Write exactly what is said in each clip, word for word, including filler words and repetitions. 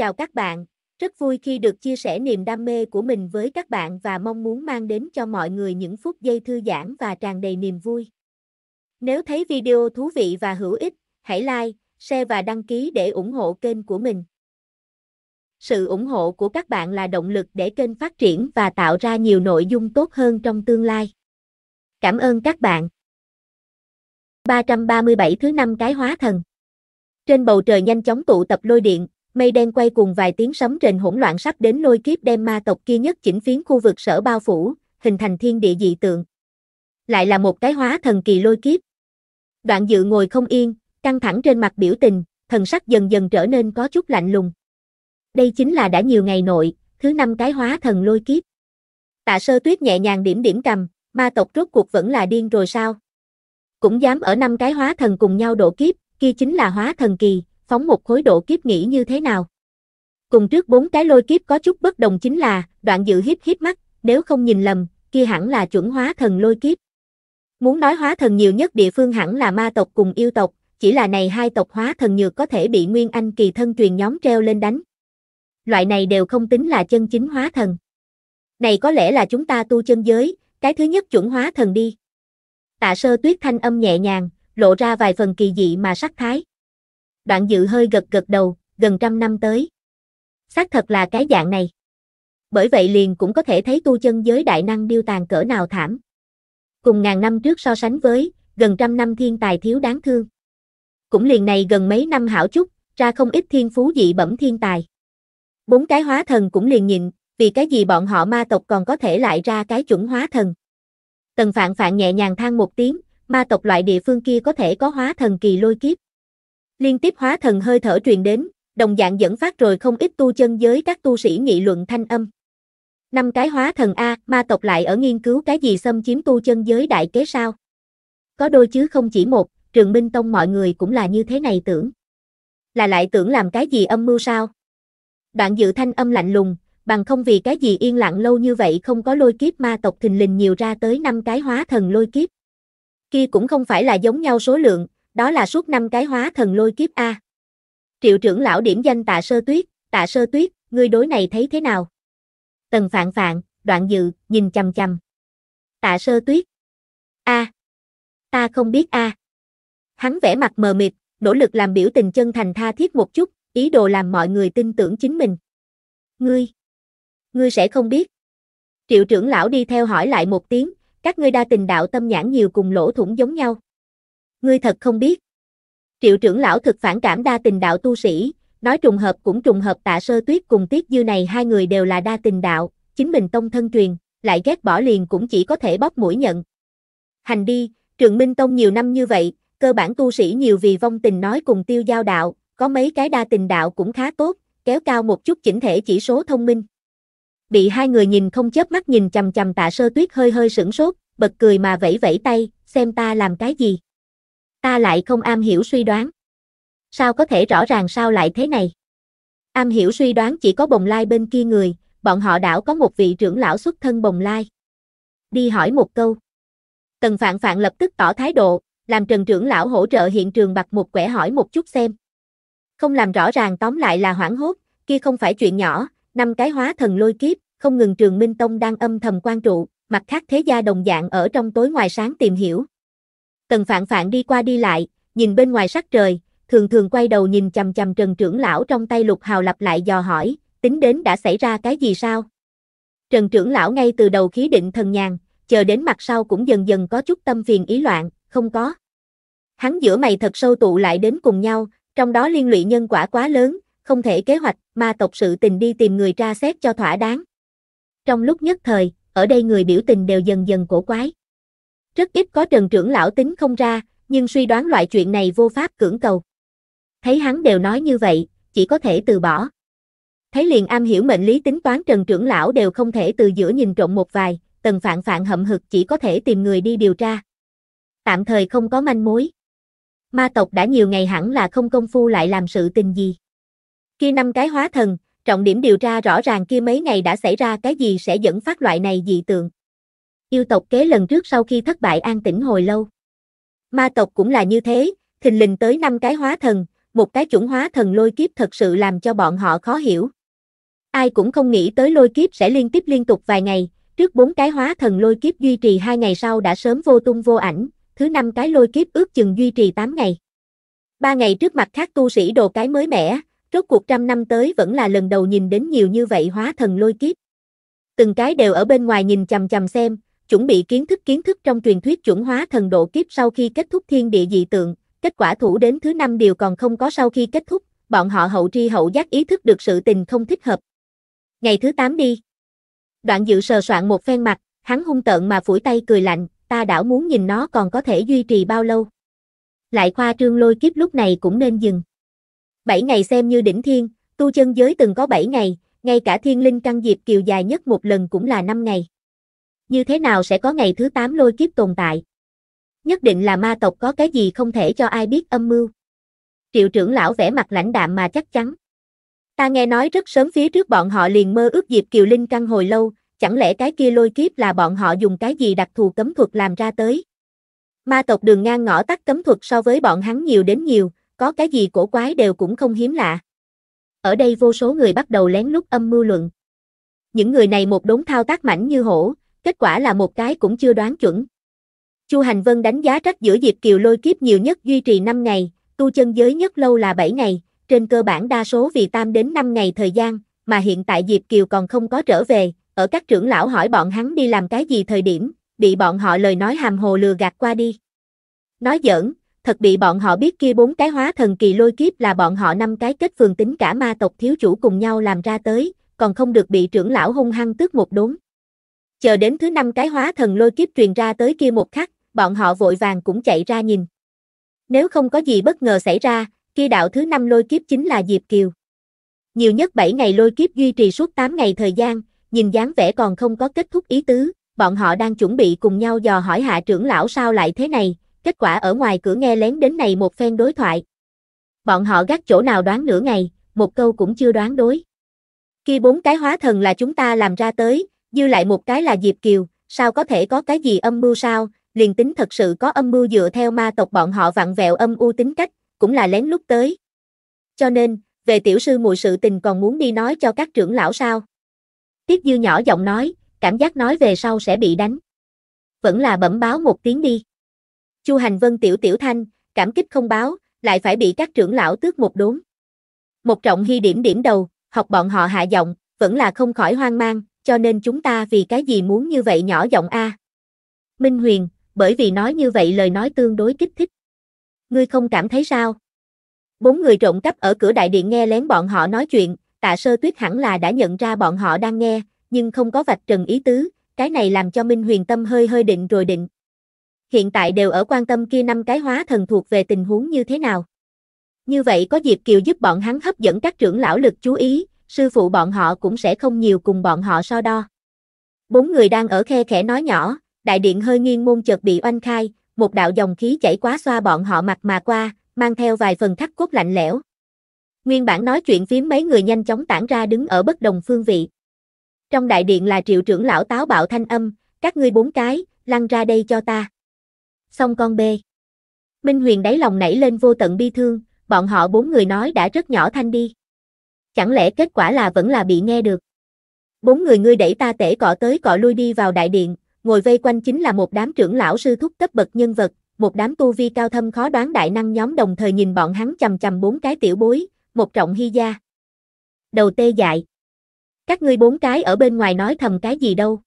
Chào các bạn, rất vui khi được chia sẻ niềm đam mê của mình với các bạn và mong muốn mang đến cho mọi người những phút giây thư giãn và tràn đầy niềm vui. Nếu thấy video thú vị và hữu ích, hãy like, share và đăng ký để ủng hộ kênh của mình. Sự ủng hộ của các bạn là động lực để kênh phát triển và tạo ra nhiều nội dung tốt hơn trong tương lai. Cảm ơn các bạn. ba trăm ba mươi bảy thứ năm cái hóa thần. Trên bầu trời nhanh chóng tụ tập lôi điện, mây đen quay cùng vài tiếng sấm rền hỗn loạn sắp đến lôi kiếp đem ma tộc kia nhất chỉnh phiến khu vực sở bao phủ, hình thành thiên địa dị tượng. Lại là một cái hóa thần kỳ lôi kiếp. Đoạn Dự ngồi không yên, căng thẳng trên mặt biểu tình, thần sắc dần dần trở nên có chút lạnh lùng. Đây chính là đã nhiều ngày nội, thứ năm cái hóa thần lôi kiếp. Tạ Sơ Tuyết nhẹ nhàng điểm điểm cầm, ma tộc rốt cuộc vẫn là điên rồi sao? Cũng dám ở năm cái hóa thần cùng nhau độ kiếp, kia chính là hóa thần kỳ, phóng một khối độ kiếp nghĩ như thế nào? Cùng trước bốn cái lôi kiếp có chút bất đồng chính là, Đoạn Dự híp híp mắt, nếu không nhìn lầm, kia hẳn là chuẩn hóa thần lôi kiếp. Muốn nói hóa thần nhiều nhất địa phương hẳn là ma tộc cùng yêu tộc, chỉ là này hai tộc hóa thần nhược có thể bị Nguyên Anh kỳ thân truyền nhóm treo lên đánh. Loại này đều không tính là chân chính hóa thần. Này có lẽ là chúng ta tu chân giới, cái thứ nhất chuẩn hóa thần đi. Tạ Sơ Tuyết thanh âm nhẹ nhàng, lộ ra vài phần kỳ dị mà sắc thái. Đoạn Dự hơi gật gật đầu, gần trăm năm tới. Xác thật là cái dạng này. Bởi vậy liền cũng có thể thấy tu chân giới đại năng điêu tàn cỡ nào thảm. Cùng ngàn năm trước so sánh với, gần trăm năm thiên tài thiếu đáng thương. Cũng liền này gần mấy năm hảo chút, ra không ít thiên phú dị bẩm thiên tài. Bốn cái hóa thần cũng liền nhịn, vì cái gì bọn họ ma tộc còn có thể lại ra cái chuẩn hóa thần. Tần Phạn Phạn nhẹ nhàng than một tiếng, ma tộc loại địa phương kia có thể có hóa thần kỳ lôi kiếp. Liên tiếp hóa thần hơi thở truyền đến, đồng dạng dẫn phát rồi không ít tu chân giới các tu sĩ nghị luận thanh âm. Năm cái hóa thần a, ma tộc lại ở nghiên cứu cái gì xâm chiếm tu chân giới đại kế sao? Có đôi chứ không chỉ một, Trường Minh Tông mọi người cũng là như thế này tưởng. Là lại tưởng làm cái gì âm mưu sao? Đoạn Dự thanh âm lạnh lùng, bằng không vì cái gì yên lặng lâu như vậy không có lôi kiếp ma tộc thình lình nhiều ra tới năm cái hóa thần lôi kiếp. Kia cũng không phải là giống nhau số lượng, đó là suốt năm cái hóa thần lôi kiếp a. Triệu trưởng lão điểm danh Tạ Sơ Tuyết, Tạ Sơ Tuyết, ngươi đối này thấy thế nào? Tần Phạn Phạn, Đoạn Dự, nhìn chằm chằm. Tạ Sơ Tuyết. A. À, ta không biết a. À. Hắn vẻ mặt mờ mịt, nỗ lực làm biểu tình chân thành tha thiết một chút, ý đồ làm mọi người tin tưởng chính mình. Ngươi. Ngươi sẽ không biết. Triệu trưởng lão đi theo hỏi lại một tiếng, các ngươi đa tình đạo tâm nhãn nhiều cùng lỗ thủng giống nhau. Ngươi thật không biết. Triệu trưởng lão thực phản cảm đa tình đạo tu sĩ, nói trùng hợp cũng trùng hợp Tạ Sơ Tuyết cùng Tiết Dư này hai người đều là đa tình đạo, chính mình tông thân truyền, lại ghét bỏ liền cũng chỉ có thể bóp mũi nhận. Hành đi, Trường Minh Tông nhiều năm như vậy, cơ bản tu sĩ nhiều vì vong tình nói cùng tiêu giao đạo, có mấy cái đa tình đạo cũng khá tốt, kéo cao một chút chỉnh thể chỉ số thông minh. Bị hai người nhìn không chớp mắt nhìn chằm chằm Tạ Sơ Tuyết hơi hơi sửng sốt, bật cười mà vẫy vẫy tay, xem ta làm cái gì. Ta lại không am hiểu suy đoán. Sao có thể rõ ràng sao lại thế này? Am hiểu suy đoán chỉ có Bồng Lai bên kia người, bọn họ đảo có một vị trưởng lão xuất thân Bồng Lai. Đi hỏi một câu. Tần Phạn Phạn lập tức tỏ thái độ, làm Trần trưởng lão hỗ trợ hiện trường bạc một quẻ hỏi một chút xem. Không làm rõ ràng tóm lại là hoảng hốt, kia không phải chuyện nhỏ, năm cái hóa thần lôi kiếp, không ngừng Trường Minh Tông đang âm thầm quan trụ, mặt khác thế gia đồng dạng ở trong tối ngoài sáng tìm hiểu. Tần Phạn Phạn đi qua đi lại, nhìn bên ngoài sắc trời, thường thường quay đầu nhìn chằm chằm Trần trưởng lão trong tay lục hào lặp lại dò hỏi, tính đến đã xảy ra cái gì sao? Trần trưởng lão ngay từ đầu khí định thần nhàn, chờ đến mặt sau cũng dần dần có chút tâm phiền ý loạn, không có. Hắn giữa mày thật sâu tụ lại đến cùng nhau, trong đó liên lụy nhân quả quá lớn, không thể kế hoạch, ma tộc sự tình đi tìm người tra xét cho thỏa đáng. Trong lúc nhất thời, ở đây người biểu tình đều dần dần cổ quái. Rất ít có Trần trưởng lão tính không ra, nhưng suy đoán loại chuyện này vô pháp cưỡng cầu. Thấy hắn đều nói như vậy, chỉ có thể từ bỏ. Thấy liền am hiểu mệnh lý tính toán Trần trưởng lão đều không thể từ giữa nhìn trộm một vài, Tần Phạn Phạn hậm hực chỉ có thể tìm người đi điều tra. Tạm thời không có manh mối. Ma tộc đã nhiều ngày hẳn là không công phu lại làm sự tình gì. Kia năm cái hóa thần, trọng điểm điều tra rõ ràng kia mấy ngày đã xảy ra cái gì sẽ dẫn phát loại này dị tượng. Yêu tộc kế lần trước sau khi thất bại an tĩnh hồi lâu. Ma tộc cũng là như thế, thình lình tới năm cái hóa thần, một cái chủng hóa thần lôi kiếp thật sự làm cho bọn họ khó hiểu. Ai cũng không nghĩ tới lôi kiếp sẽ liên tiếp liên tục vài ngày, trước bốn cái hóa thần lôi kiếp duy trì hai ngày sau đã sớm vô tung vô ảnh, thứ năm cái lôi kiếp ước chừng duy trì tám ngày. Ba ngày trước mặt khác tu sĩ đồ cái mới mẻ, rốt cuộc trăm năm tới vẫn là lần đầu nhìn đến nhiều như vậy hóa thần lôi kiếp. Từng cái đều ở bên ngoài nhìn chằm chằm xem, chuẩn bị kiến thức kiến thức trong truyền thuyết chuẩn hóa thần độ kiếp sau khi kết thúc thiên địa dị tượng, kết quả thủ đến thứ năm điều còn không có sau khi kết thúc, bọn họ hậu tri hậu giác ý thức được sự tình không thích hợp. Ngày thứ tám đi. Đoạn Dự sờ soạn một phen mặt, hắn hung tợn mà phủi tay cười lạnh, ta đảo muốn nhìn nó còn có thể duy trì bao lâu. Lại khoa trương lôi kiếp lúc này cũng nên dừng. Bảy ngày xem như đỉnh thiên, tu chân giới từng có bảy ngày, ngay cả thiên linh căn Diệp Kiều dài nhất một lần cũng là năm ngày. Như thế nào sẽ có ngày thứ tám lôi kiếp tồn tại? Nhất định là ma tộc có cái gì không thể cho ai biết âm mưu. Triệu trưởng lão vẻ mặt lãnh đạm mà chắc chắn. Ta nghe nói rất sớm phía trước bọn họ liền mơ ước Diệp Kiều linh căn hồi lâu, chẳng lẽ cái kia lôi kiếp là bọn họ dùng cái gì đặc thù cấm thuật làm ra tới? Ma tộc đường ngang ngõ tắt cấm thuật so với bọn hắn nhiều đến nhiều, có cái gì cổ quái đều cũng không hiếm lạ. Ở đây vô số người bắt đầu lén lút âm mưu luận. Những người này một đống thao tác mảnh như hổ, kết quả là một cái cũng chưa đoán chuẩn. Chu Hành Vân đánh giá rắc giữa Diệp Kiều lôi kiếp nhiều nhất duy trì năm ngày, tu chân giới nhất lâu là bảy ngày, trên cơ bản đa số vì tam đến năm ngày thời gian, mà hiện tại Diệp Kiều còn không có trở về, ở các trưởng lão hỏi bọn hắn đi làm cái gì thời điểm, bị bọn họ lời nói hàm hồ lừa gạt qua đi. Nói giỡn, thật bị bọn họ biết kia bốn cái hóa thần kỳ lôi kiếp là bọn họ năm cái kết phường tính cả ma tộc thiếu chủ cùng nhau làm ra tới, còn không được bị trưởng lão hung hăng tước một đốn. Chờ đến thứ năm cái hóa thần lôi kiếp truyền ra tới kia một khắc, bọn họ vội vàng cũng chạy ra nhìn. Nếu không có gì bất ngờ xảy ra, kia đạo thứ năm lôi kiếp chính là Diệp Kiều. Nhiều nhất bảy ngày lôi kiếp duy trì suốt tám ngày thời gian, nhìn dáng vẻ còn không có kết thúc ý tứ, bọn họ đang chuẩn bị cùng nhau dò hỏi hạ trưởng lão sao lại thế này, kết quả ở ngoài cửa nghe lén đến này một phen đối thoại. Bọn họ gác chỗ nào đoán nửa ngày, một câu cũng chưa đoán đối. Kia bốn cái hóa thần là chúng ta làm ra tới, dư lại một cái là Diệp Kiều, sao có thể có cái gì âm mưu sao, liền tính thật sự có âm mưu dựa theo ma tộc bọn họ vặn vẹo âm u tính cách, cũng là lén lút tới. Cho nên, về tiểu sư muội sự tình còn muốn đi nói cho các trưởng lão sao? Tiếp Dư nhỏ giọng nói, cảm giác nói về sau sẽ bị đánh. Vẫn là bẩm báo một tiếng đi. Chu Hành Vân tiểu tiểu thanh, cảm kích không báo, lại phải bị các trưởng lão tước một đốn. Một Trọng Hy điểm điểm đầu, học bọn họ hạ giọng, vẫn là không khỏi hoang mang, cho nên chúng ta vì cái gì muốn như vậy nhỏ giọng a? Minh Huyền, bởi vì nói như vậy lời nói tương đối kích thích. Ngươi không cảm thấy sao? Bốn người trộm cắp ở cửa đại điện nghe lén bọn họ nói chuyện, Tạ Sơ Tuyết hẳn là đã nhận ra bọn họ đang nghe, nhưng không có vạch trần ý tứ, cái này làm cho Minh Huyền tâm hơi hơi định rồi định. Hiện tại đều ở quan tâm kia năm cái hóa thần thuộc về tình huống như thế nào. Như vậy có Diệp Kiều giúp bọn hắn hấp dẫn các trưởng lão lực chú ý, sư phụ bọn họ cũng sẽ không nhiều cùng bọn họ so đo. Bốn người đang ở khe khẽ nói nhỏ, đại điện hơi nghiêng môn chợt bị oanh khai, một đạo dòng khí chảy quá xoa bọn họ mặt mà qua, mang theo vài phần khắc cốt lạnh lẽo. Nguyên bản nói chuyện phím mấy người nhanh chóng tản ra đứng ở bất đồng phương vị. Trong đại điện là Triệu trưởng lão táo bạo thanh âm, các ngươi bốn cái, lăn ra đây cho ta. Xong con bê. Minh Huyền đáy lòng nảy lên vô tận bi thương, bọn họ bốn người nói đã rất nhỏ thanh đi. Chẳng lẽ kết quả là vẫn là bị nghe được. Bốn người ngươi đẩy ta tể cọ tới cọ lui đi vào đại điện, ngồi vây quanh chính là một đám trưởng lão sư thúc cấp bậc nhân vật, một đám tu vi cao thâm khó đoán đại năng nhóm đồng thời nhìn bọn hắn chằm chằm bốn cái tiểu bối, Một Trọng Hy gia. Đầu tê dại. Các ngươi bốn cái ở bên ngoài nói thầm cái gì đâu.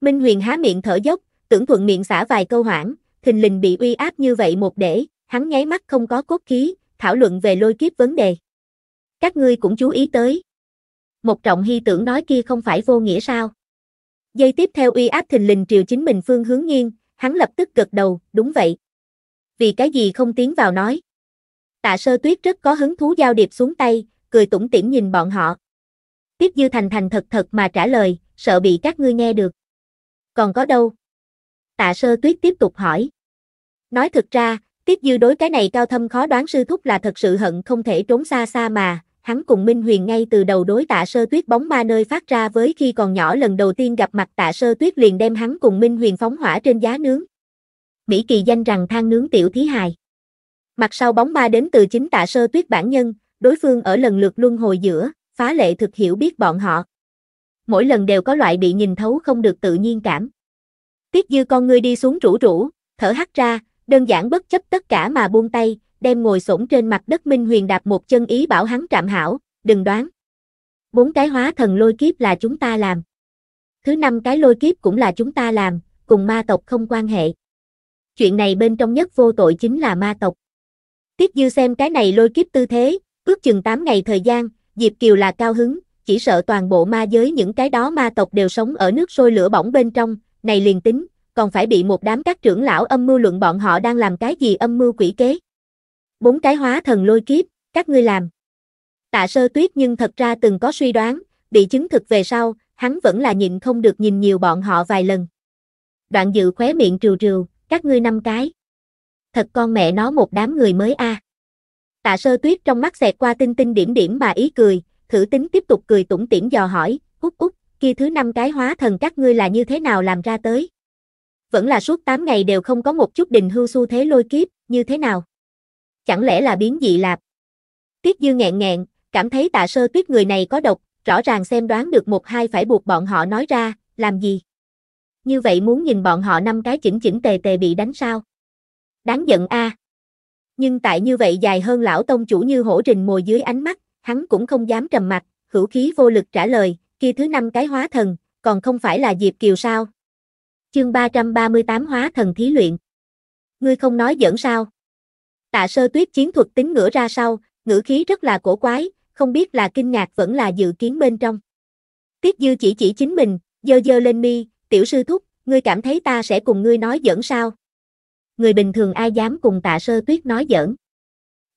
Minh Huyền há miệng thở dốc, tưởng thuận miệng xả vài câu hoảng, thình lình bị uy áp như vậy một để, hắn nháy mắt không có cốt khí, thảo luận về lôi kiếp vấn đề. Các ngươi cũng chú ý tới. Một Trọng Hy tưởng nói kia không phải vô nghĩa sao. Giây tiếp theo uy áp thình lình triều chính mình phương hướng nghiêng, hắn lập tức gật đầu, đúng vậy. Vì cái gì không tiến vào nói. Tạ Sơ Tuyết rất có hứng thú giao điệp xuống tay, cười tủm tỉm nhìn bọn họ. Tiếp Dư thành thành thật thật mà trả lời, sợ bị các ngươi nghe được. Còn có đâu? Tạ Sơ Tuyết tiếp tục hỏi. Nói thực ra, Tiếp Dư đối cái này cao thâm khó đoán sư thúc là thật sự hận không thể trốn xa xa mà. Hắn cùng Minh Huyền ngay từ đầu đối Tạ Sơ Tuyết bóng ma nơi phát ra với khi còn nhỏ lần đầu tiên gặp mặt Tạ Sơ Tuyết liền đem hắn cùng Minh Huyền phóng hỏa trên giá nướng. Mỹ kỳ danh rằng than nướng tiểu thí hài. Mặt sau bóng ma đến từ chính Tạ Sơ Tuyết bản nhân, đối phương ở lần lượt luân hồi giữa, phá lệ thực hiểu biết bọn họ. Mỗi lần đều có loại bị nhìn thấu không được tự nhiên cảm. Tiếp Dư con ngươi đi xuống rũ rũ, thở hắt ra, đơn giản bất chấp tất cả mà buông tay, đem ngồi xổm trên mặt đất Minh Huyền đạp một chân ý bảo hắn trạm hảo, đừng đoán. Bốn cái hóa thần lôi kiếp là chúng ta làm. Thứ năm cái lôi kiếp cũng là chúng ta làm, cùng ma tộc không quan hệ. Chuyện này bên trong nhất vô tội chính là ma tộc. Tiếp Dư xem cái này lôi kiếp tư thế, ước chừng tám ngày thời gian, Diệp Kiều là cao hứng, chỉ sợ toàn bộ ma giới những cái đó ma tộc đều sống ở nước sôi lửa bỏng bên trong, này liền tính, còn phải bị một đám các trưởng lão âm mưu luận bọn họ đang làm cái gì âm mưu quỷ kế. Bốn cái hóa thần lôi kiếp, các ngươi làm. Tạ Sơ Tuyết nhưng thật ra từng có suy đoán, bị chứng thực về sau, hắn vẫn là nhịn không được nhìn nhiều bọn họ vài lần. Đoạn Dự khóe miệng trừ trừ, các ngươi năm cái. Thật con mẹ nó một đám người mới a. À. Tạ Sơ Tuyết trong mắt xẹt qua tinh tinh điểm điểm mà ý cười, thử tính tiếp tục cười tủm tỉm dò hỏi, út út, kia thứ năm cái hóa thần các ngươi là như thế nào làm ra tới? Vẫn là suốt tám ngày đều không có một chút đình hưu xu thế lôi kiếp, như thế nào? Chẳng lẽ là biến dị lạp? Tiết Dư nghẹn nghẹn, cảm thấy Tạ Sơ Tuyết người này có độc, rõ ràng xem đoán được một hai phải buộc bọn họ nói ra, làm gì? Như vậy muốn nhìn bọn họ năm cái chỉnh chỉnh tề tề bị đánh sao? Đáng giận a. À. Nhưng tại như vậy dài hơn lão tông chủ như hổ rình mồi dưới ánh mắt, hắn cũng không dám trầm mặc, hữu khí vô lực trả lời, kia thứ năm cái hóa thần, còn không phải là Diệp Kiều sao? Chương ba trăm ba mươi tám hóa thần thí luyện. Ngươi không nói giỡn sao? Tạ Sơ Tuyết chiến thuật tính ngửa ra sau, ngữ khí rất là cổ quái, không biết là kinh ngạc vẫn là dự kiến bên trong. Tiếp Dư chỉ chỉ chính mình, giơ giơ lên mi, tiểu sư thúc, ngươi cảm thấy ta sẽ cùng ngươi nói giỡn sao? Người bình thường ai dám cùng Tạ Sơ Tuyết nói giỡn.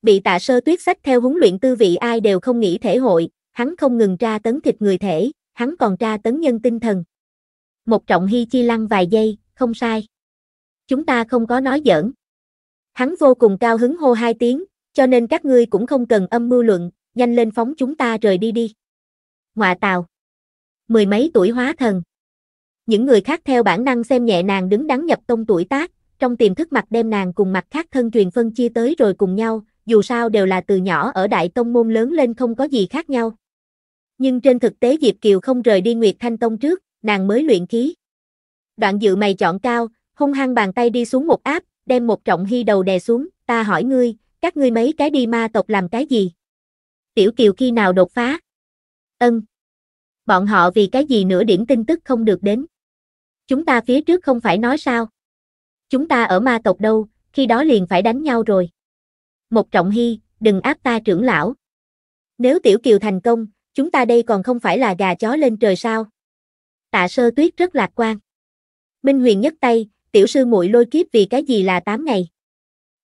Bị Tạ Sơ Tuyết xách theo huấn luyện tư vị ai đều không nghĩ thể hội, hắn không ngừng tra tấn thịt người thể, hắn còn tra tấn nhân tinh thần. Một Trọng Hy chi lăng vài giây, không sai. Chúng ta không có nói giỡn. Hắn vô cùng cao hứng hô hai tiếng, cho nên các ngươi cũng không cần âm mưu luận, nhanh lên phóng chúng ta rời đi đi. Ngoại tào. Mười mấy tuổi hóa thần. Những người khác theo bản năng xem nhẹ nàng đứng đắn nhập tông tuổi tác, trong tiềm thức mặt đem nàng cùng mặt khác thân truyền phân chia tới rồi cùng nhau, dù sao đều là từ nhỏ ở đại tông môn lớn lên không có gì khác nhau. Nhưng trên thực tế Diệp Kiều không rời đi Nguyệt Thanh Tông trước, nàng mới luyện khí. Đoạn Dự mày chọn cao, hung hăng bàn tay đi xuống một áp, đem Một Trọng Hy đầu đè xuống, ta hỏi ngươi, các ngươi mấy cái đi ma tộc làm cái gì? Tiểu Kiều khi nào đột phá? Ân. Bọn họ vì cái gì nửa điểm tin tức không được đến? Chúng ta phía trước không phải nói sao? Chúng ta ở ma tộc đâu, khi đó liền phải đánh nhau rồi. Một Trọng Hy, đừng áp ta trưởng lão. Nếu Tiểu Kiều thành công, chúng ta đây còn không phải là gà chó lên trời sao? Tạ Sơ Tuyết rất lạc quan. Minh Huyền nhấc tay, tiểu sư muội lôi kiếp vì cái gì là tám ngày?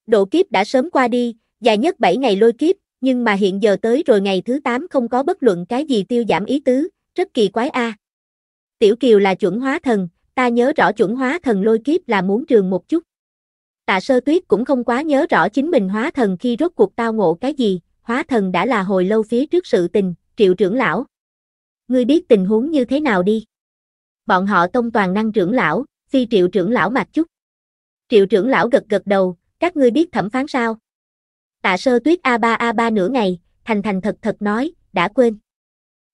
Độ kiếp đã sớm qua đi, dài nhất bảy ngày lôi kiếp, nhưng mà hiện giờ tới rồi ngày thứ tám không có bất luận cái gì tiêu giảm ý tứ, rất kỳ quái a. À. Tiểu Kiều là chuẩn hóa thần, ta nhớ rõ chuẩn hóa thần lôi kiếp là muốn trường một chút. Tạ Sơ Tuyết cũng không quá nhớ rõ chính mình hóa thần khi rốt cuộc tao ngộ cái gì, hóa thần đã là hồi lâu phía trước sự tình, Triệu trưởng lão. Ngươi biết tình huống như thế nào đi. Bọn họ tông toàn năng trưởng lão, phi Triệu trưởng lão mặt chút. Triệu trưởng lão gật gật đầu, các ngươi biết thẩm phán sao? Tạ Sơ Tuyết a ba a ba nửa ngày, thành thành thật thật nói, đã quên.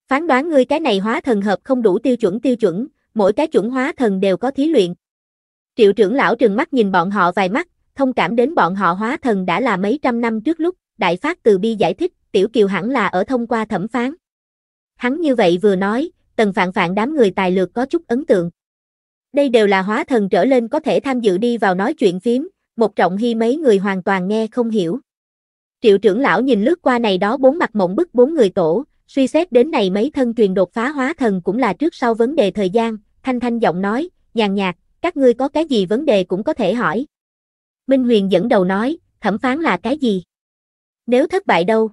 Phán đoán ngươi cái này hóa thần hợp không đủ tiêu chuẩn tiêu chuẩn, mỗi cái chuẩn hóa thần đều có thí luyện. Triệu trưởng lão trừng mắt nhìn bọn họ vài mắt, thông cảm đến bọn họ hóa thần đã là mấy trăm năm trước lúc, đại phát từ bi giải thích, Tiểu Kiều hẳn là ở thông qua thẩm phán. Hắn như vậy vừa nói, Tần Phạn Phạn đám người tài lược có chút ấn tượng. Đây đều là hóa thần trở lên có thể tham dự đi vào nói chuyện phím, Một Trọng Hy mấy người hoàn toàn nghe không hiểu. Triệu trưởng lão nhìn lướt qua này đó bốn mặt mộng bức bốn người tổ, suy xét đến này mấy thân truyền đột phá hóa thần cũng là trước sau vấn đề thời gian, thanh thanh giọng nói, nhàn nhạt, các ngươi có cái gì vấn đề cũng có thể hỏi. Minh Huyền dẫn đầu nói, thẩm phán là cái gì? Nếu thất bại đâu?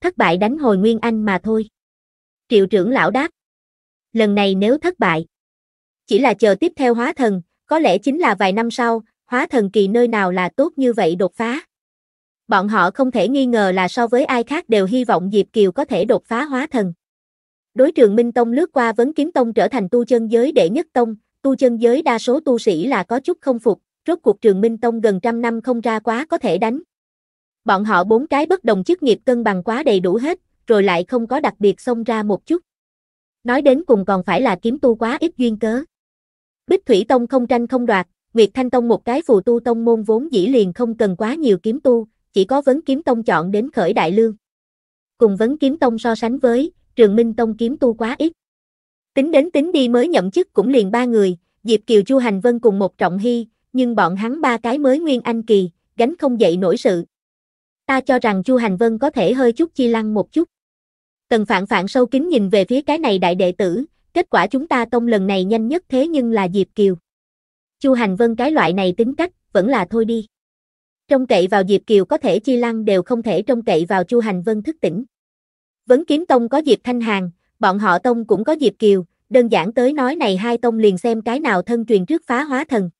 Thất bại đánh hồi Nguyên Anh mà thôi. Triệu trưởng lão đáp, lần này nếu thất bại, chỉ là chờ tiếp theo hóa thần, có lẽ chính là vài năm sau, hóa thần kỳ nơi nào là tốt như vậy đột phá. Bọn họ không thể nghi ngờ là so với ai khác đều hy vọng Diệp Kiều có thể đột phá hóa thần. Đối Trường Minh Tông lướt qua Vấn Kiếm Tông trở thành tu chân giới đệ nhất tông, tu chân giới đa số tu sĩ là có chút không phục, rốt cuộc Trường Minh Tông gần trăm năm không ra quá có thể đánh. Bọn họ bốn cái bất đồng chức nghiệp cân bằng quá đầy đủ hết, rồi lại không có đặc biệt xông ra một chút. Nói đến cùng còn phải là kiếm tu quá ít duyên cớ. Bích Thủy Tông không tranh không đoạt, Nguyệt Thanh Tông một cái phù tu tông môn vốn dĩ liền không cần quá nhiều kiếm tu, chỉ có Vấn Kiếm Tông chọn đến khởi đại lương. Cùng Vấn Kiếm Tông so sánh với, Trường Minh Tông kiếm tu quá ít. Tính đến tính đi mới nhậm chức cũng liền ba người, Diệp Kiều, Chu Hành Vân cùng Một Trọng Hy, nhưng bọn hắn ba cái mới nguyên anh kỳ, gánh không dậy nổi sự. Ta cho rằng Chu Hành Vân có thể hơi chút chi lăng một chút. Tần Phạn Phạn sâu kín nhìn về phía cái này đại đệ tử, kết quả chúng ta tông lần này nhanh nhất thế nhưng là Diệp Kiều. Chu Hành Vân cái loại này tính cách, vẫn là thôi đi. Trông cậy vào Diệp Kiều có thể chi lăng đều không thể trông cậy vào Chu Hành Vân thức tỉnh. Vấn Kiếm Tông có Diệp Thanh Hàn, bọn họ tông cũng có Diệp Kiều, đơn giản tới nói này hai tông liền xem cái nào thân truyền trước phá hóa thần.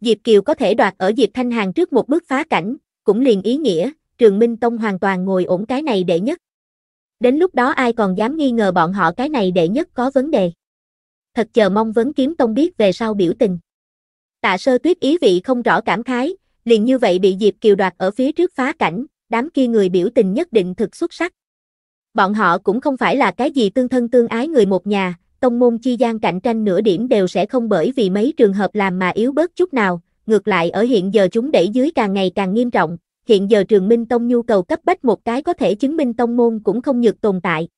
Diệp Kiều có thể đoạt ở Diệp Thanh Hàn trước một bước phá cảnh, cũng liền ý nghĩa, Trường Minh Tông hoàn toàn ngồi ổn cái này đệ nhất. Đến lúc đó ai còn dám nghi ngờ bọn họ cái này đệ nhất có vấn đề. Thật chờ mong Vấn Kiếm Tông biết về sau biểu tình. Tạ Sơ Tuyết ý vị không rõ cảm khái, liền như vậy bị Diệp Kiều đoạt ở phía trước phá cảnh, đám kia người biểu tình nhất định thực xuất sắc. Bọn họ cũng không phải là cái gì tương thân tương ái người một nhà, tông môn chi gian cạnh tranh nửa điểm đều sẽ không bởi vì mấy trường hợp làm mà yếu bớt chút nào, ngược lại ở hiện giờ chúng đẩy dưới càng ngày càng nghiêm trọng. Hiện giờ Trường Minh Tông nhu cầu cấp bách một cái có thể chứng minh tông môn cũng không nhược tồn tại.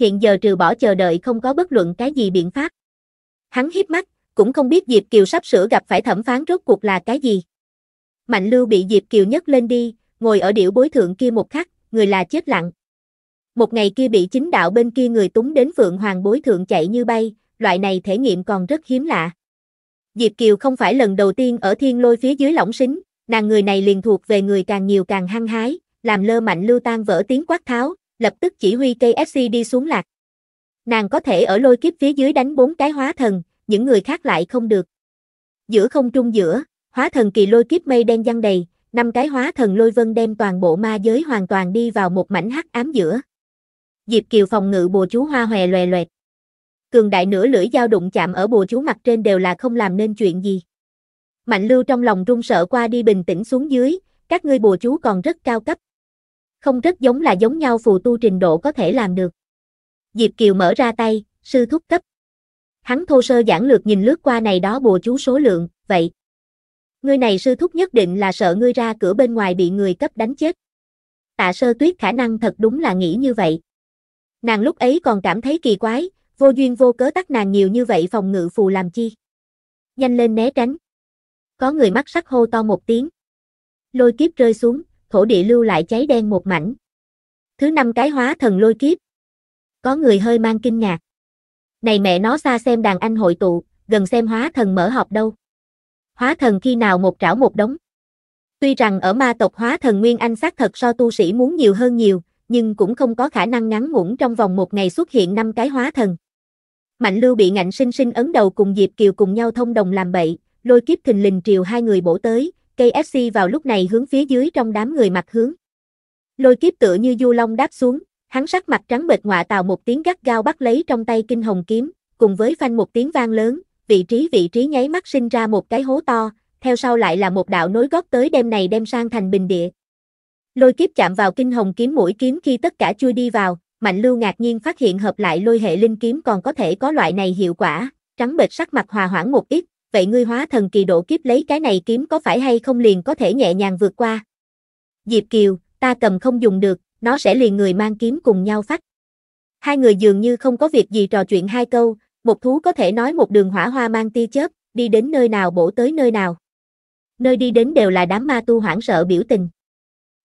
Hiện giờ trừ bỏ chờ đợi không có bất luận cái gì biện pháp. Hắn híp mắt, cũng không biết Diệp Kiều sắp sửa gặp phải thẩm phán rốt cuộc là cái gì. Mạnh Lưu bị Diệp Kiều nhấc lên đi, ngồi ở điểu bối thượng kia một khắc, người là chết lặng. Một ngày kia bị chính đạo bên kia người túng đến Phượng Hoàng bối thượng chạy như bay, loại này thể nghiệm còn rất hiếm lạ. Diệp Kiều không phải lần đầu tiên ở thiên lôi phía dưới lỏng xính. Nàng người này liền thuộc về người càng nhiều càng hăng hái, làm lơ Mạnh Lưu tan vỡ tiếng quát tháo, lập tức chỉ huy ca ép xê đi xuống lạc. Nàng có thể ở lôi kiếp phía dưới đánh bốn cái hóa thần, những người khác lại không được. Giữa không trung giữa, hóa thần kỳ lôi kiếp mây đen giăng đầy, năm cái hóa thần lôi vân đem toàn bộ ma giới hoàn toàn đi vào một mảnh hắc ám giữa. Diệp Kiều phòng ngự bùa chú hoa hòe loè loẹt. Cường đại nửa lưỡi dao đụng chạm ở bùa chú mặt trên đều là không làm nên chuyện gì. Mạnh Lưu trong lòng run sợ qua đi bình tĩnh xuống dưới, các ngươi bùa chú còn rất cao cấp. Không rất giống là giống nhau phù tu trình độ có thể làm được. Diệp Kiều mở ra tay, sư thúc cấp. Hắn thô sơ giản lược nhìn lướt qua này đó bùa chú số lượng, vậy. Ngươi này sư thúc nhất định là sợ ngươi ra cửa bên ngoài bị người cấp đánh chết. Tạ Sơ Tuyết khả năng thật đúng là nghĩ như vậy. Nàng lúc ấy còn cảm thấy kỳ quái, vô duyên vô cớ tắt nàng nhiều như vậy phòng ngự phù làm chi. Nhanh lên né tránh. Có người mắt sắc hô to một tiếng. Lôi kiếp rơi xuống, thổ địa lưu lại cháy đen một mảnh. Thứ năm cái hóa thần lôi kiếp. Có người hơi mang kinh ngạc. Này mẹ nó xa xem đàn anh hội tụ, gần xem hóa thần mở họp đâu. Hóa thần khi nào một trảo một đống. Tuy rằng ở ma tộc hóa thần nguyên anh xác thật so tu sĩ muốn nhiều hơn nhiều, nhưng cũng không có khả năng ngắn ngủn trong vòng một ngày xuất hiện năm cái hóa thần. Mạnh Lưu bị ngạnh sinh sinh ấn đầu cùng Diệp Kiều cùng nhau thông đồng làm bậy. Lôi kiếp thình lình triều hai người bổ tới, ca ép xê vào lúc này hướng phía dưới trong đám người mặt hướng. Lôi kiếp tựa như du long đáp xuống, hắn sắc mặt trắng bệch ngọa tào một tiếng gắt gao bắt lấy trong tay kinh hồng kiếm, cùng với phanh một tiếng vang lớn, vị trí vị trí nháy mắt sinh ra một cái hố to, theo sau lại là một đạo nối gót tới đem này đem sang thành bình địa. Lôi kiếp chạm vào kinh hồng kiếm mũi kiếm khi tất cả chui đi vào, Mạnh Lưu ngạc nhiên phát hiện hợp lại lôi hệ linh kiếm còn có thể có loại này hiệu quả, trắng bệch sắc mặt hòa hoãn một ít. Vậy ngươi hóa thần kỳ độ kiếp lấy cái này kiếm có phải hay không liền có thể nhẹ nhàng vượt qua. Diệp Kiều, ta cầm không dùng được, nó sẽ liền người mang kiếm cùng nhau phách. Hai người dường như không có việc gì trò chuyện hai câu, một thú có thể nói một đường hỏa hoa mang tia chớp, đi đến nơi nào bổ tới nơi nào. Nơi đi đến đều là đám ma tu hoảng sợ biểu tình.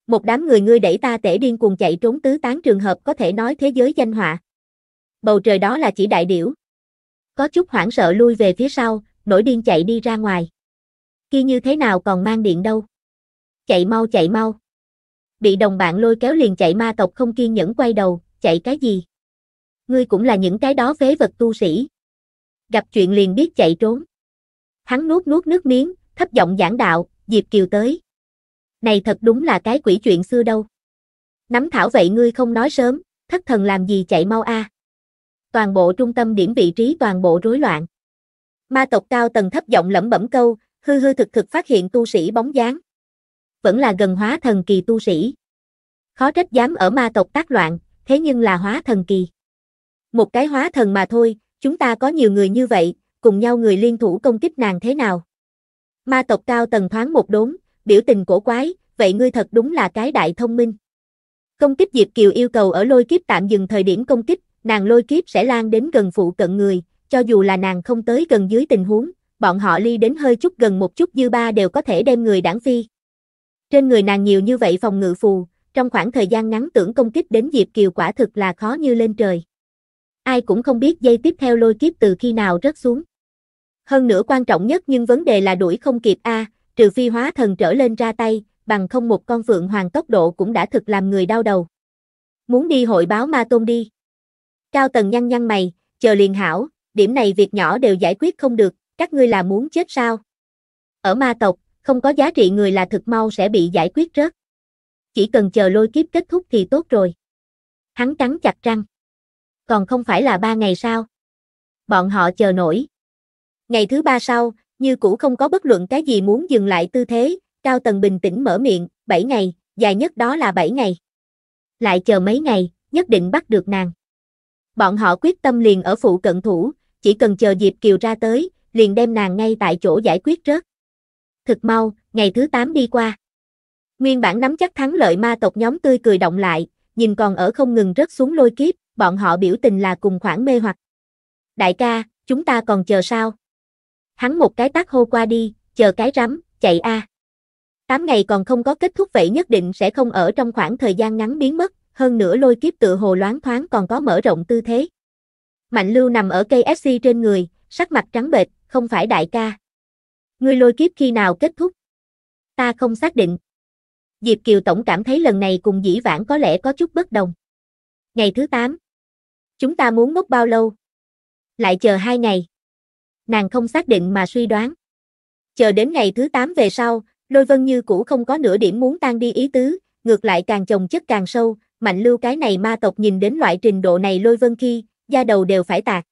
Một đám người ngươi đẩy ta tể điên cuồng chạy trốn tứ tán trường hợp có thể nói thế giới danh họa. Bầu trời đó là chỉ đại điểu. Có chút hoảng sợ lui về phía sau. Nổi điên chạy đi ra ngoài. Kia như thế nào còn mang điện đâu. Chạy mau chạy mau. Bị đồng bạn lôi kéo liền chạy ma tộc không kiên nhẫn quay đầu. Chạy cái gì. Ngươi cũng là những cái đó phế vật tu sĩ. Gặp chuyện liền biết chạy trốn. Hắn nuốt nuốt nước miếng. Thấp giọng giảng đạo. Diệp Kiều tới. Này thật đúng là cái quỷ chuyện xưa đâu. Nắm thảo vậy ngươi không nói sớm. Thất thần làm gì chạy mau a à. Toàn bộ trung tâm điểm vị trí toàn bộ rối loạn. Ma tộc cao tầng thấp giọng lẩm bẩm câu, hư hư thực thực phát hiện tu sĩ bóng dáng. vẫn là gần hóa thần kỳ tu sĩ. Khó trách dám ở ma tộc tác loạn, thế nhưng là hóa thần kỳ. Một cái hóa thần mà thôi, chúng ta có nhiều người như vậy, cùng nhau người liên thủ công kích nàng thế nào? Ma tộc cao tầng thoáng một đốn, biểu tình cổ quái, vậy ngươi thật đúng là cái đại thông minh. Công kích Diệp Kiều yêu cầu ở lôi kiếp tạm dừng thời điểm công kích, nàng lôi kiếp sẽ lan đến gần phụ cận người, cho dù là nàng không tới gần dưới tình huống, bọn họ ly đến hơi chút gần một chút dư ba đều có thể đem người đảng phi. Trên người nàng nhiều như vậy phòng ngự phù, trong khoảng thời gian ngắn tưởng công kích đến Diệp Kiều quả thực là khó như lên trời. Ai cũng không biết dây tiếp theo lôi kiếp từ khi nào rớt xuống. Hơn nữa quan trọng nhất nhưng vấn đề là đuổi không kịp a, trừ phi hóa thần trở lên ra tay, bằng không một con phượng hoàng tốc độ cũng đã thực làm người đau đầu. Muốn đi hội báo ma tôn đi. Cao tầng nhăn nhăn mày, chờ liền hảo, điểm này việc nhỏ đều giải quyết không được, các ngươi là muốn chết sao? Ở ma tộc, không có giá trị người là thực mau sẽ bị giải quyết rớt. Chỉ cần chờ lôi kiếp kết thúc thì tốt rồi. Hắn cắn chặt răng. Còn không phải là ba ngày sao? Bọn họ chờ nổi. Ngày thứ ba sau, như cũ không có bất luận cái gì muốn dừng lại tư thế, cao tầng bình tĩnh mở miệng, bảy ngày, dài nhất đó là bảy ngày. Lại chờ mấy ngày, nhất định bắt được nàng. Bọn họ quyết tâm liền ở phụ cận thủ, chỉ cần chờ Diệp Kiều ra tới, liền đem nàng ngay tại chỗ giải quyết rớt. Thực mau, ngày thứ tám đi qua. Nguyên bản nắm chắc thắng lợi ma tộc nhóm tươi cười động lại, nhìn còn ở không ngừng rớt xuống lôi kiếp, bọn họ biểu tình là cùng khoảng mê hoặc. Đại ca, chúng ta còn chờ sao? Hắn một cái tát hô qua đi, chờ cái rắm, chạy a. Tám ngày còn không có kết thúc vậy nhất định sẽ không ở trong khoảng thời gian ngắn biến mất, hơn nữa lôi kiếp tựa hồ loáng thoáng còn có mở rộng tư thế. Mạnh Lưu nằm ở cây ép xê trên người, sắc mặt trắng bệch, không phải đại ca. Ngươi lôi kiếp khi nào kết thúc? Ta không xác định. Diệp Kiều tổng cảm thấy lần này cùng dĩ vãng có lẽ có chút bất đồng. Ngày thứ tám. Chúng ta muốn ngốc bao lâu? Lại chờ hai ngày. Nàng không xác định mà suy đoán. Chờ đến ngày thứ tám về sau, Lôi Vân như cũ không có nửa điểm muốn tan đi ý tứ, ngược lại càng chồng chất càng sâu, Mạnh Lưu cái này ma tộc nhìn đến loại trình độ này Lôi Vân khi, da đầu đều phải tạc.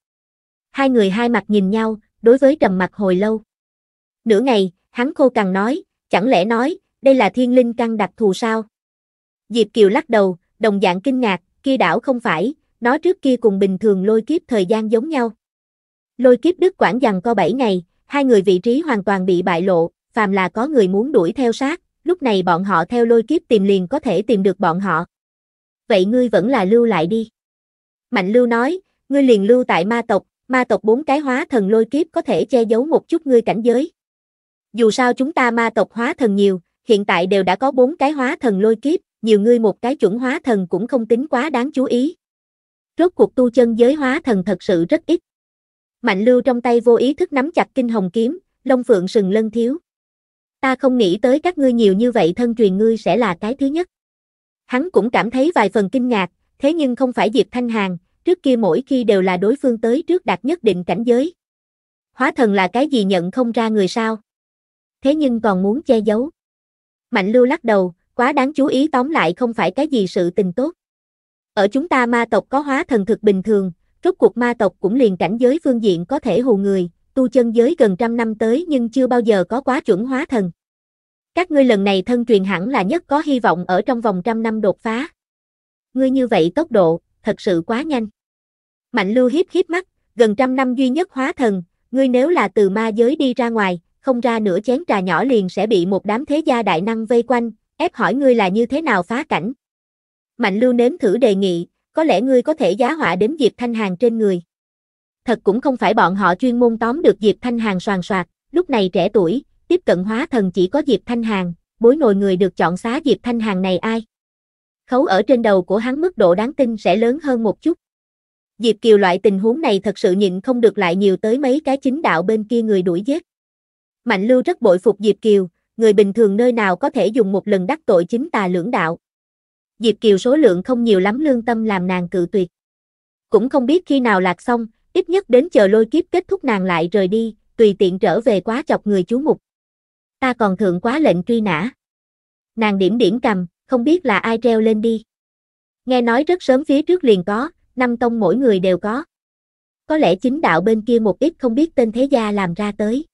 Hai người hai mặt nhìn nhau, đối với trầm mặt hồi lâu. Nửa ngày, hắn khô cằn nói, chẳng lẽ nói, đây là thiên linh căn đặc thù sao? Diệp Kiều lắc đầu, đồng dạng kinh ngạc, kia đảo không phải, nó trước kia cùng bình thường lôi kiếp thời gian giống nhau. Lôi kiếp Đức Quảng giằng co bảy ngày, hai người vị trí hoàn toàn bị bại lộ, phàm là có người muốn đuổi theo sát, lúc này bọn họ theo lôi kiếp tìm liền có thể tìm được bọn họ. Vậy ngươi vẫn là lưu lại đi. Mạnh Lưu nói, ngươi liền lưu tại ma tộc, ma tộc bốn cái hóa thần lôi kiếp có thể che giấu một chút ngươi cảnh giới. Dù sao chúng ta ma tộc hóa thần nhiều, hiện tại đều đã có bốn cái hóa thần lôi kiếp, nhiều ngươi một cái chuẩn hóa thần cũng không tính quá đáng chú ý. Rốt cuộc tu chân giới hóa thần thật sự rất ít. Mạnh Lưu trong tay vô ý thức nắm chặt kinh hồng kiếm, lông phượng sừng lân thiếu. Ta không nghĩ tới các ngươi nhiều như vậy thân truyền ngươi sẽ là cái thứ nhất. Hắn cũng cảm thấy vài phần kinh ngạc, thế nhưng không phải Diệp Thanh Hàn, trước kia mỗi khi đều là đối phương tới trước đạt nhất định cảnh giới. Hóa thần là cái gì nhận không ra người sao? Thế nhưng còn muốn che giấu. Mạnh Lưu lắc đầu, quá đáng chú ý tóm lại không phải cái gì sự tình tốt. Ở chúng ta ma tộc có hóa thần thực bình thường, rốt cuộc ma tộc cũng liền cảnh giới phương diện có thể hù người, tu chân giới gần trăm năm tới nhưng chưa bao giờ có quá chuẩn hóa thần. Các ngươi lần này thân truyền hẳn là nhất có hy vọng ở trong vòng trăm năm đột phá. Ngươi như vậy tốc độ, thật sự quá nhanh. Mạnh Lưu hiếp hiếp mắt, gần trăm năm duy nhất hóa thần, ngươi nếu là từ ma giới đi ra ngoài, không ra nửa chén trà nhỏ liền sẽ bị một đám thế gia đại năng vây quanh, ép hỏi ngươi là như thế nào phá cảnh. Mạnh Lưu nếm thử đề nghị, có lẽ ngươi có thể giá họa đến Diệp Thanh Hàn trên người. Thật cũng không phải bọn họ chuyên môn tóm được Diệp Thanh Hàn soàn soạt, lúc này trẻ tuổi, tiếp cận hóa thần chỉ có Diệp Thanh Hàn, bối nồi người được chọn xá Diệp Thanh Hàn này ai? Khấu ở trên đầu của hắn mức độ đáng tin sẽ lớn hơn một chút. Diệp Kiều loại tình huống này thật sự nhịn không được lại nhiều tới mấy cái chính đạo bên kia người đuổi giết. Mạnh Lưu rất bội phục Diệp Kiều, người bình thường nơi nào có thể dùng một lần đắc tội chính tà lưỡng đạo. Diệp Kiều số lượng không nhiều lắm lương tâm làm nàng cự tuyệt. Cũng không biết khi nào lạc xong, ít nhất đến chờ lôi kiếp kết thúc nàng lại rời đi, tùy tiện trở về quá chọc người chú mục. Ta còn thượng quá lệnh truy nã. Nàng điểm điểm cầm, không biết là ai treo lên đi. Nghe nói rất sớm phía trước liền có, năm tông mỗi người đều có. Có lẽ chính đạo bên kia một ít không biết tên thế gia làm ra tới.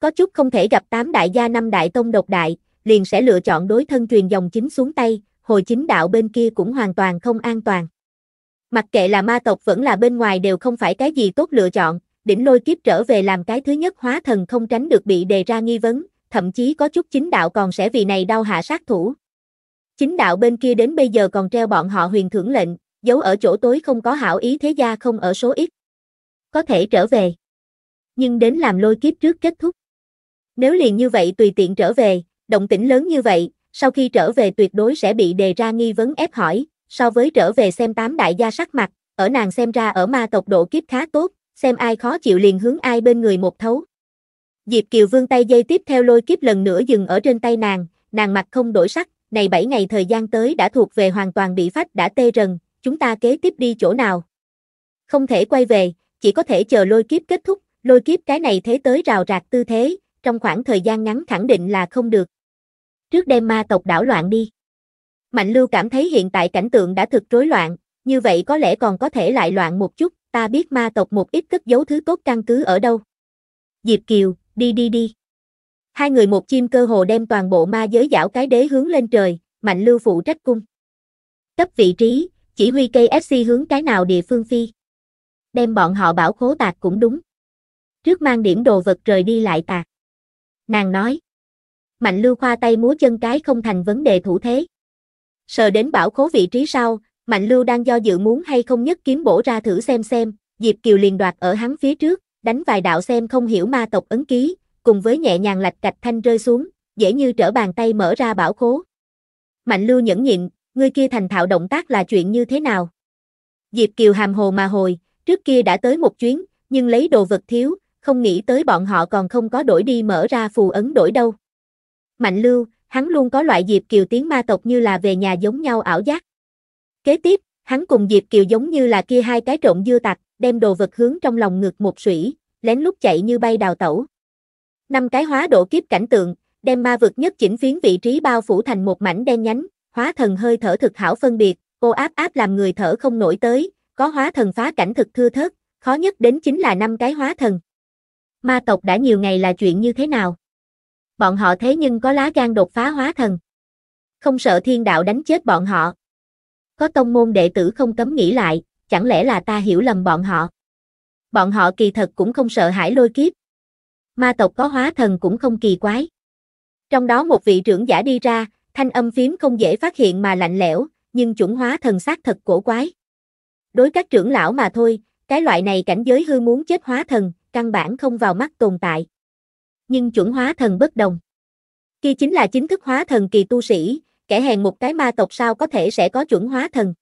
Có chút không thể gặp tám đại gia năm đại tông độc đại, liền sẽ lựa chọn đối thân truyền dòng chính xuống tay, hồi chính đạo bên kia cũng hoàn toàn không an toàn. Mặc kệ là ma tộc vẫn là bên ngoài đều không phải cái gì tốt lựa chọn, đỉnh lôi kiếp trở về làm cái thứ nhất hóa thần không tránh được bị đề ra nghi vấn, thậm chí có chút chính đạo còn sẽ vì này đau hạ sát thủ. Chính đạo bên kia đến bây giờ còn treo bọn họ huyền thưởng lệnh, giấu ở chỗ tối không có hảo ý thế gia không ở số ít. Có thể trở về, nhưng đến làm lôi kiếp trước kết thúc. Nếu liền như vậy tùy tiện trở về, động tĩnh lớn như vậy, sau khi trở về tuyệt đối sẽ bị đề ra nghi vấn ép hỏi, so với trở về xem tám đại gia sắc mặt, ở nàng xem ra ở ma tộc độ kiếp khá tốt, xem ai khó chịu liền hướng ai bên người một thấu. Diệp Kiều vươn tay dây tiếp theo lôi kiếp lần nữa dừng ở trên tay nàng, nàng mặt không đổi sắc, này bảy ngày thời gian tới đã thuộc về hoàn toàn bị phách đã tê rần, chúng ta kế tiếp đi chỗ nào? Không thể quay về, chỉ có thể chờ lôi kiếp kết thúc, lôi kiếp cái này thế tới rào rạc tư thế, trong khoảng thời gian ngắn khẳng định là không được. Trước đem ma tộc đảo loạn đi. Mạnh Lưu cảm thấy hiện tại cảnh tượng đã thực rối loạn, như vậy có lẽ còn có thể lại loạn một chút, ta biết ma tộc một ít cất giấu thứ tốt căn cứ ở đâu. Diệp Kiều, đi đi đi. Hai người một chim cơ hồ đem toàn bộ ma giới dạo cái đế hướng lên trời, Mạnh Lưu phụ trách cung. Cấp vị trí, chỉ huy ca ép xê hướng cái nào địa phương phi. Đem bọn họ bảo khố tạc cũng đúng. Trước mang điểm đồ vật rời đi lại tạc. Nàng nói. Mạnh Lưu khoa tay múa chân cái không thành vấn đề thủ thế. Sờ đến bảo khố vị trí sau, Mạnh Lưu đang do dự muốn hay không nhất kiếm bổ ra thử xem xem, Diệp Kiều liền đoạt ở hắn phía trước, đánh vài đạo xem không hiểu ma tộc ấn ký, cùng với nhẹ nhàng lạch cạch thanh rơi xuống, dễ như trở bàn tay mở ra bảo khố. Mạnh Lưu nhẫn nhịn, người kia thành thạo động tác là chuyện như thế nào? Diệp Kiều hàm hồ mà hồi, trước kia đã tới một chuyến, nhưng lấy đồ vật thiếu, không nghĩ tới bọn họ còn không có đổi đi mở ra phù ấn đổi đâu. Mạnh Lưu, hắn luôn có loại Diệp Kiều tiếng ma tộc như là về nhà giống nhau ảo giác. Kế tiếp, hắn cùng Diệp Kiều giống như là kia hai cái trộm dưa tặc, đem đồ vật hướng trong lòng ngực một sủy, lén lút chạy như bay đào tẩu. Năm cái hóa độ kiếp cảnh tượng, đem ma vực nhất chỉnh phiến vị trí bao phủ thành một mảnh đen nhánh, hóa thần hơi thở thực hảo phân biệt, cô áp áp làm người thở không nổi tới, có hóa thần phá cảnh thực thưa thớt, khó nhất đến chính là năm cái hóa thần. Ma tộc đã nhiều ngày là chuyện như thế nào? Bọn họ thế nhưng có lá gan đột phá hóa thần. Không sợ thiên đạo đánh chết bọn họ. Có tông môn đệ tử không cấm nghĩ lại, chẳng lẽ là ta hiểu lầm bọn họ. Bọn họ kỳ thật cũng không sợ hãi lôi kiếp. Ma tộc có hóa thần cũng không kỳ quái. Trong đó một vị trưởng giả đi ra, thanh âm phím không dễ phát hiện mà lạnh lẽo, nhưng chuẩn hóa thần xác thật cổ quái. Đối các trưởng lão mà thôi, cái loại này cảnh giới hư muốn chết hóa thần, căn bản không vào mắt tồn tại. Nhưng chuẩn hóa thần bất đồng. Kia chính là chính thức hóa thần kỳ tu sĩ, kẻ hèn một cái ma tộc sao có thể sẽ có chuẩn hóa thần.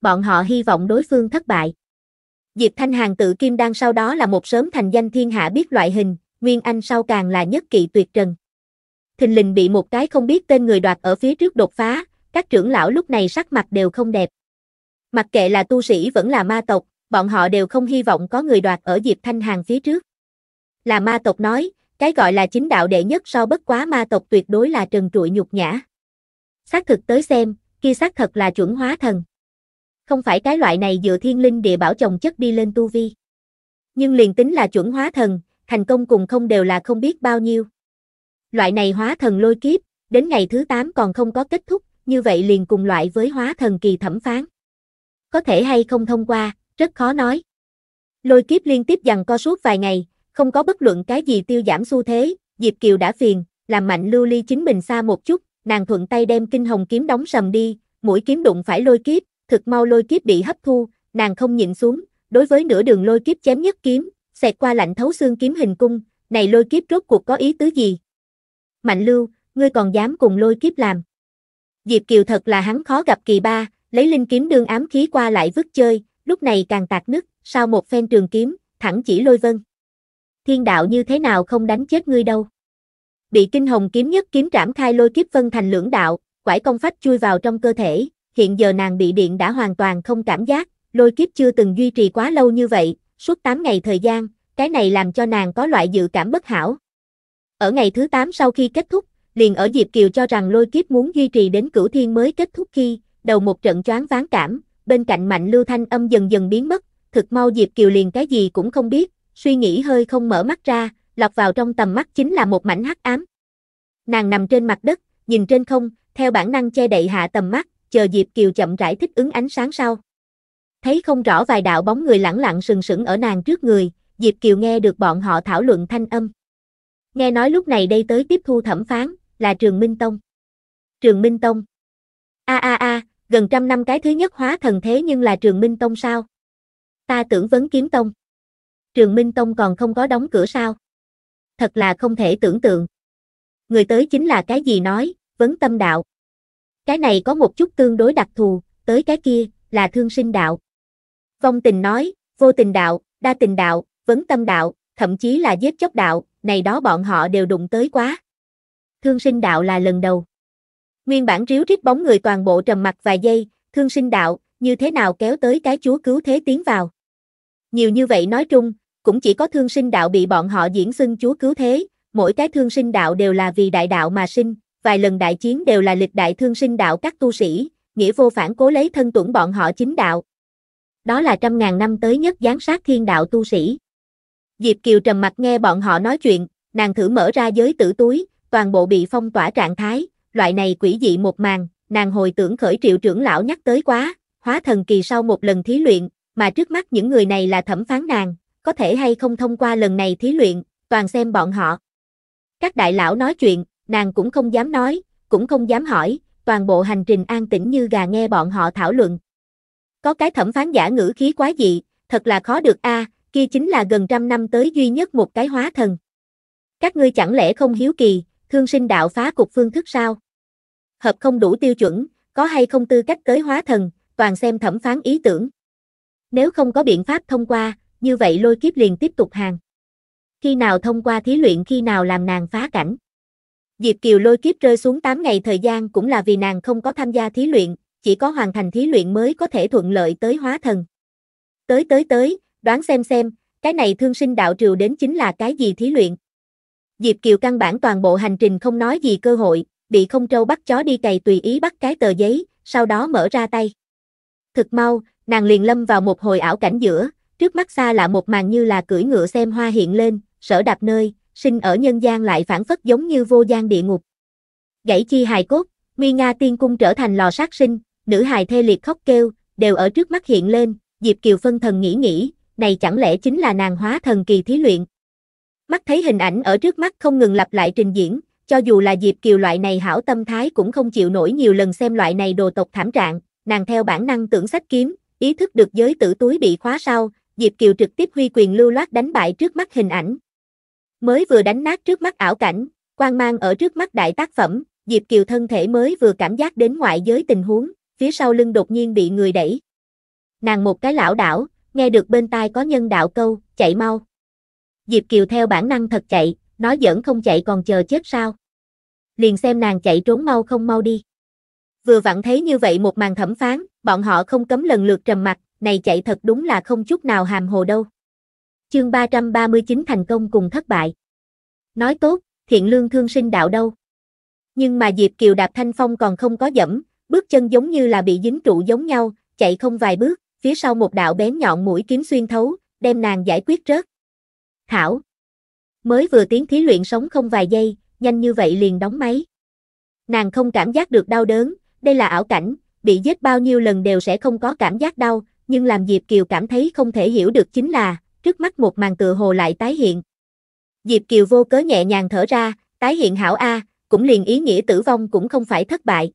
Bọn họ hy vọng đối phương thất bại. Diệp Thanh Hàn tự kim đan sau đó là một sớm thành danh thiên hạ biết loại hình, Nguyên Anh sau càng là nhất kỵ tuyệt trần. Thình lình bị một cái không biết tên người đoạt ở phía trước đột phá, các trưởng lão lúc này sắc mặt đều không đẹp. Mặc kệ là tu sĩ vẫn là ma tộc, bọn họ đều không hy vọng có người đoạt ở Diệp Thanh Hàn phía trước. Là ma tộc nói, cái gọi là chính đạo đệ nhất so bất quá ma tộc tuyệt đối là trần trụi nhục nhã. Xác thực tới xem, kia xác thật là chuẩn hóa thần. Không phải cái loại này dựa thiên linh địa bảo chồng chất đi lên tu vi. Nhưng liền tính là chuẩn hóa thần, thành công cùng không đều là không biết bao nhiêu. Loại này hóa thần lôi kiếp, đến ngày thứ tám còn không có kết thúc, như vậy liền cùng loại với hóa thần kỳ thẩm phán. Có thể hay không thông qua, rất khó nói. Lôi kiếp liên tiếp giằng co suốt vài ngày, không có bất luận cái gì tiêu giảm xu thế, Diệp Kiều đã phiền, làm Mạnh Lưu ly chính mình xa một chút, nàng thuận tay đem kinh hồng kiếm đóng sầm đi, mũi kiếm đụng phải lôi kiếp, thực mau lôi kiếp bị hấp thu, nàng không nhịn xuống, đối với nửa đường lôi kiếp chém nhất kiếm, xẹt qua lạnh thấu xương kiếm hình cung, này lôi kiếp rốt cuộc có ý tứ gì? Mạnh Lưu, ngươi còn dám cùng lôi kiếp làm? Diệp Kiều thật là hắn khó gặp kỳ ba, lấy linh kiếm đương ám khí qua lại vứt chơi, lúc này càng tạc nứt, sau một phen trường kiếm, thẳng chỉ lôi vân. Thiên đạo như thế nào không đánh chết ngươi đâu. Bị kinh hồng kiếm nhất kiếm trảm khai lôi kiếp vân thành lưỡng đạo, quải công phách chui vào trong cơ thể, hiện giờ nàng bị điện đã hoàn toàn không cảm giác, lôi kiếp chưa từng duy trì quá lâu như vậy, suốt tám ngày thời gian, cái này làm cho nàng có loại dự cảm bất hảo. Ở ngày thứ tám sau khi kết thúc, liền ở Diệp Kiều cho rằng lôi kiếp muốn duy trì đến cửu thiên mới kết thúc khi, đầu một trận choáng váng cảm, bên cạnh Mạnh Lưu thanh âm dần dần biến mất, thực mau Diệp Kiều liền cái gì cũng không biết. Suy nghĩ hơi không mở mắt ra, lọt vào trong tầm mắt chính là một mảnh hắc ám. Nàng nằm trên mặt đất, nhìn trên không, theo bản năng che đậy hạ tầm mắt, chờ Diệp Kiều chậm rãi thích ứng ánh sáng sau. Thấy không rõ vài đạo bóng người lẳng lặng sừng sững ở nàng trước người, Diệp Kiều nghe được bọn họ thảo luận thanh âm. Nghe nói lúc này đây tới tiếp thu thẩm phán, là Trường Minh Tông. Trường Minh Tông. A a a, gần trăm năm cái thứ nhất hóa thần thế nhưng là Trường Minh Tông sao? Ta tưởng Vấn Kiếm Tông. Trường Minh Tông còn không có đóng cửa sao? Thật là không thể tưởng tượng. Người tới chính là cái gì nói, Vấn Tâm Đạo. Cái này có một chút tương đối đặc thù, tới cái kia, là Thương Sinh Đạo. Vong Tình nói, Vô Tình Đạo, Đa Tình Đạo, Vấn Tâm Đạo, thậm chí là Giết Chóc Đạo, này đó bọn họ đều đụng tới quá. Thương Sinh Đạo là lần đầu. Nguyên bản ríu rít bóng người toàn bộ trầm mặc vài giây, Thương Sinh Đạo, như thế nào kéo tới cái chúa cứu thế tiến vào. Nhiều như vậy nói chung, cũng chỉ có Thương Sinh Đạo bị bọn họ diễn xưng chúa cứu thế, mỗi cái Thương Sinh Đạo đều là vì đại đạo mà sinh, vài lần đại chiến đều là lịch đại Thương Sinh Đạo các tu sĩ, nghĩa vô phản cố lấy thân tuẫn bọn họ chính đạo. Đó là trăm ngàn năm tới nhất giáng sát thiên đạo tu sĩ. Diệp Kiều trầm mặt nghe bọn họ nói chuyện, nàng thử mở ra giới tử túi, toàn bộ bị phong tỏa trạng thái, loại này quỷ dị một màn, nàng hồi tưởng khởi Triệu trưởng lão nhắc tới quá, hóa thần kỳ sau một lần thí luyện, mà trước mắt những người này là thẩm phán nàng, có thể hay không thông qua lần này thí luyện, toàn xem bọn họ. Các đại lão nói chuyện, nàng cũng không dám nói, cũng không dám hỏi, toàn bộ hành trình an tĩnh như gà nghe bọn họ thảo luận. Có cái thẩm phán giả ngữ khí quá dị, thật là khó được a, à, kia chính là gần trăm năm tới duy nhất một cái hóa thần. Các ngươi chẳng lẽ không hiếu kỳ, Thương Sinh Đạo phá cục phương thức sao? Hợp không đủ tiêu chuẩn, có hay không tư cách tới hóa thần, toàn xem thẩm phán ý tưởng. Nếu không có biện pháp thông qua, như vậy lôi kiếp liền tiếp tục hàng. Khi nào thông qua thí luyện, khi nào làm nàng phá cảnh. Diệp Kiều lôi kiếp rơi xuống tám ngày thời gian cũng là vì nàng không có tham gia thí luyện, chỉ có hoàn thành thí luyện mới có thể thuận lợi tới hóa thần. Tới tới tới, đoán xem xem, cái này Thương Sinh Đạo trừ đến chính là cái gì thí luyện. Diệp Kiều căn bản toàn bộ hành trình không nói gì cơ hội, bị không trâu bắt chó đi cày tùy ý bắt cái tờ giấy, sau đó mở ra tay. Thực mau, nàng liền lâm vào một hồi ảo cảnh giữa, trước mắt xa lạ một màn như là cưỡi ngựa xem hoa hiện lên, sở đạp nơi, sinh ở nhân gian lại phản phất giống như vô gian địa ngục. Gãy chi hài cốt, nguy nga tiên cung trở thành lò sát sinh, nữ hài thê liệt khóc kêu, đều ở trước mắt hiện lên, Diệp Kiều phân thần nghĩ nghĩ, này chẳng lẽ chính là nàng hóa thần kỳ thí luyện. Mắt thấy hình ảnh ở trước mắt không ngừng lặp lại trình diễn, cho dù là Diệp Kiều loại này hảo tâm thái cũng không chịu nổi nhiều lần xem loại này đồ tộc thảm trạng, nàng theo bản năng tưởng sách kiếm, ý thức được giới tử túi bị khóa sau, Diệp Kiều trực tiếp huy quyền lưu loát đánh bại trước mắt hình ảnh. Mới vừa đánh nát trước mắt ảo cảnh, quang mang ở trước mắt đại tác phẩm, Diệp Kiều thân thể mới vừa cảm giác đến ngoại giới tình huống, phía sau lưng đột nhiên bị người đẩy. Nàng một cái lảo đảo, nghe được bên tai có nhân đạo câu, chạy mau. Diệp Kiều theo bản năng thật chạy, nói giỡn không chạy còn chờ chết sao. Liền xem nàng chạy trốn mau không mau đi. Vừa vặn thấy như vậy một màn thẩm phán, bọn họ không cấm lần lượt trầm mặt, này chạy thật đúng là không chút nào hàm hồ đâu. Chương ba trăm ba mươi chín thành công cùng thất bại. Nói tốt, thiện lương Thương Sinh Đạo đâu. Nhưng mà Diệp Kiều đạp thanh phong còn không có dẫm, bước chân giống như là bị dính trụ giống nhau, chạy không vài bước, phía sau một đạo bén nhọn mũi kiếm xuyên thấu, đem nàng giải quyết rớt. Thảo. Mới vừa tiến thí luyện sống không vài giây, nhanh như vậy liền đóng máy. Nàng không cảm giác được đau đớn, đây là ảo cảnh, bị giết bao nhiêu lần đều sẽ không có cảm giác đau, nhưng làm Diệp Kiều cảm thấy không thể hiểu được chính là, trước mắt một màn tựa hồ lại tái hiện. Diệp Kiều vô cớ nhẹ nhàng thở ra, tái hiện hảo a, cũng liền ý nghĩa tử vong cũng không phải thất bại.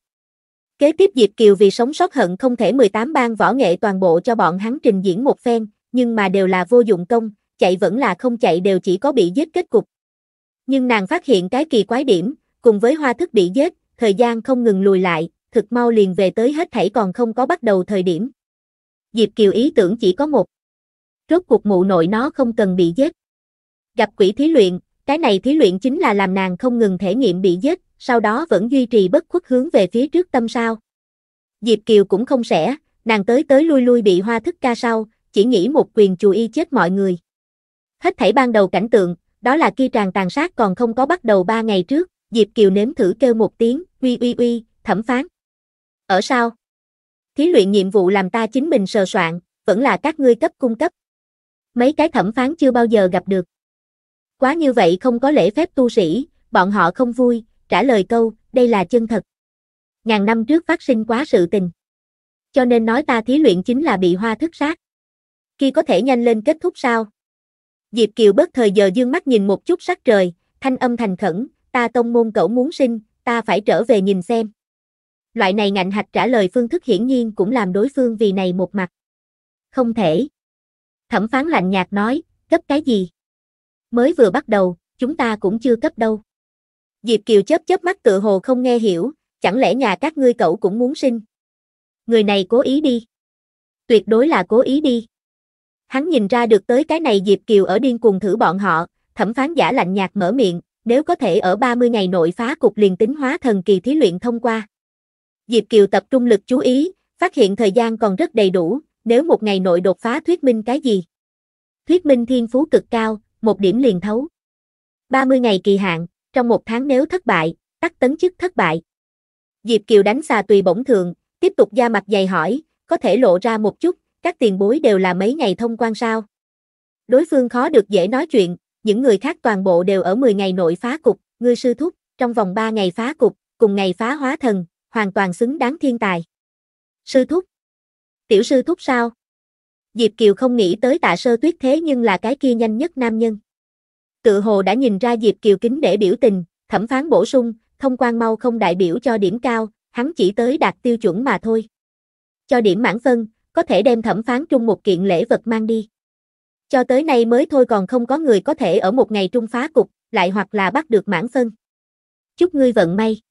Kế tiếp Diệp Kiều vì sống sót hận không thể mười tám ban võ nghệ toàn bộ cho bọn hắn trình diễn một phen, nhưng mà đều là vô dụng công, chạy vẫn là không chạy đều chỉ có bị giết kết cục. Nhưng nàng phát hiện cái kỳ quái điểm, cùng với hoa thức bị giết, thời gian không ngừng lùi lại, thực mau liền về tới hết thảy còn không có bắt đầu thời điểm. Diệp Kiều ý tưởng chỉ có một. Rốt cuộc mụ nội nó không cần bị giết. Gặp quỷ thí luyện, cái này thí luyện chính là làm nàng không ngừng thể nghiệm bị giết, sau đó vẫn duy trì bất khuất hướng về phía trước tâm sao. Diệp Kiều cũng không sẽ, nàng tới tới lui lui bị hoa thức ca sau, chỉ nghĩ một quyền chùi y chết mọi người. Hết thảy ban đầu cảnh tượng, đó là khi tràng tàn sát còn không có bắt đầu ba ngày trước, Diệp Kiều nếm thử kêu một tiếng, uy uy uy, thẩm phán. Ở sao? Thí luyện nhiệm vụ làm ta chính mình sờ soạn, vẫn là các ngươi cấp cung cấp. Mấy cái thẩm phán chưa bao giờ gặp được. Quá như vậy không có lễ phép tu sĩ, bọn họ không vui, trả lời câu, đây là chân thật. Ngàn năm trước phát sinh quá sự tình. Cho nên nói ta thí luyện chính là bị hoa thức sát. Khi có thể nhanh lên kết thúc sao? Diệp Kiều bất thời giờ dương mắt nhìn một chút sắc trời, thanh âm thành khẩn, ta tông môn cẩu muốn sinh, ta phải trở về nhìn xem. Loại này ngạnh hạch trả lời phương thức hiển nhiên cũng làm đối phương vì này một mặt. Không thể. Thẩm phán lạnh nhạt nói, cấp cái gì? Mới vừa bắt đầu, chúng ta cũng chưa cấp đâu. Diệp Kiều chớp chớp mắt tựa hồ không nghe hiểu, chẳng lẽ nhà các ngươi cậu cũng muốn sinh? Người này cố ý đi. Tuyệt đối là cố ý đi. Hắn nhìn ra được tới cái này Diệp Kiều ở điên cuồng thử bọn họ, thẩm phán giả lạnh nhạt mở miệng, nếu có thể ở ba mươi ngày nội phá cục liền tính hóa thần kỳ thí luyện thông qua. Diệp Kiều tập trung lực chú ý, phát hiện thời gian còn rất đầy đủ, nếu một ngày nội đột phá thuyết minh cái gì? Thuyết minh thiên phú cực cao, một điểm liền thấu. ba mươi ngày kỳ hạn, trong một tháng nếu thất bại, tắc tấn chức thất bại. Diệp Kiều đánh xà tùy bổng thượng, tiếp tục da mặt dày hỏi, có thể lộ ra một chút, các tiền bối đều là mấy ngày thông quan sao? Đối phương khó được dễ nói chuyện, những người khác toàn bộ đều ở mười ngày nội phá cục, ngươi sư thúc, trong vòng ba ngày phá cục, cùng ngày phá hóa thần, hoàn toàn xứng đáng thiên tài. Sư thúc? Tiểu sư thúc sao? Diệp Kiều không nghĩ tới Tạ Sơ Tuyết thế nhưng là cái kia nhanh nhất nam nhân. Tự hồ đã nhìn ra Diệp Kiều kính để biểu tình, thẩm phán bổ sung, thông quan mau không đại biểu cho điểm cao, hắn chỉ tới đạt tiêu chuẩn mà thôi. Cho điểm mãn phân, có thể đem thẩm phán trung một kiện lễ vật mang đi. Cho tới nay mới thôi còn không có người có thể ở một ngày trung phá cục, lại hoặc là bắt được mãn phân. Chúc ngươi vận may.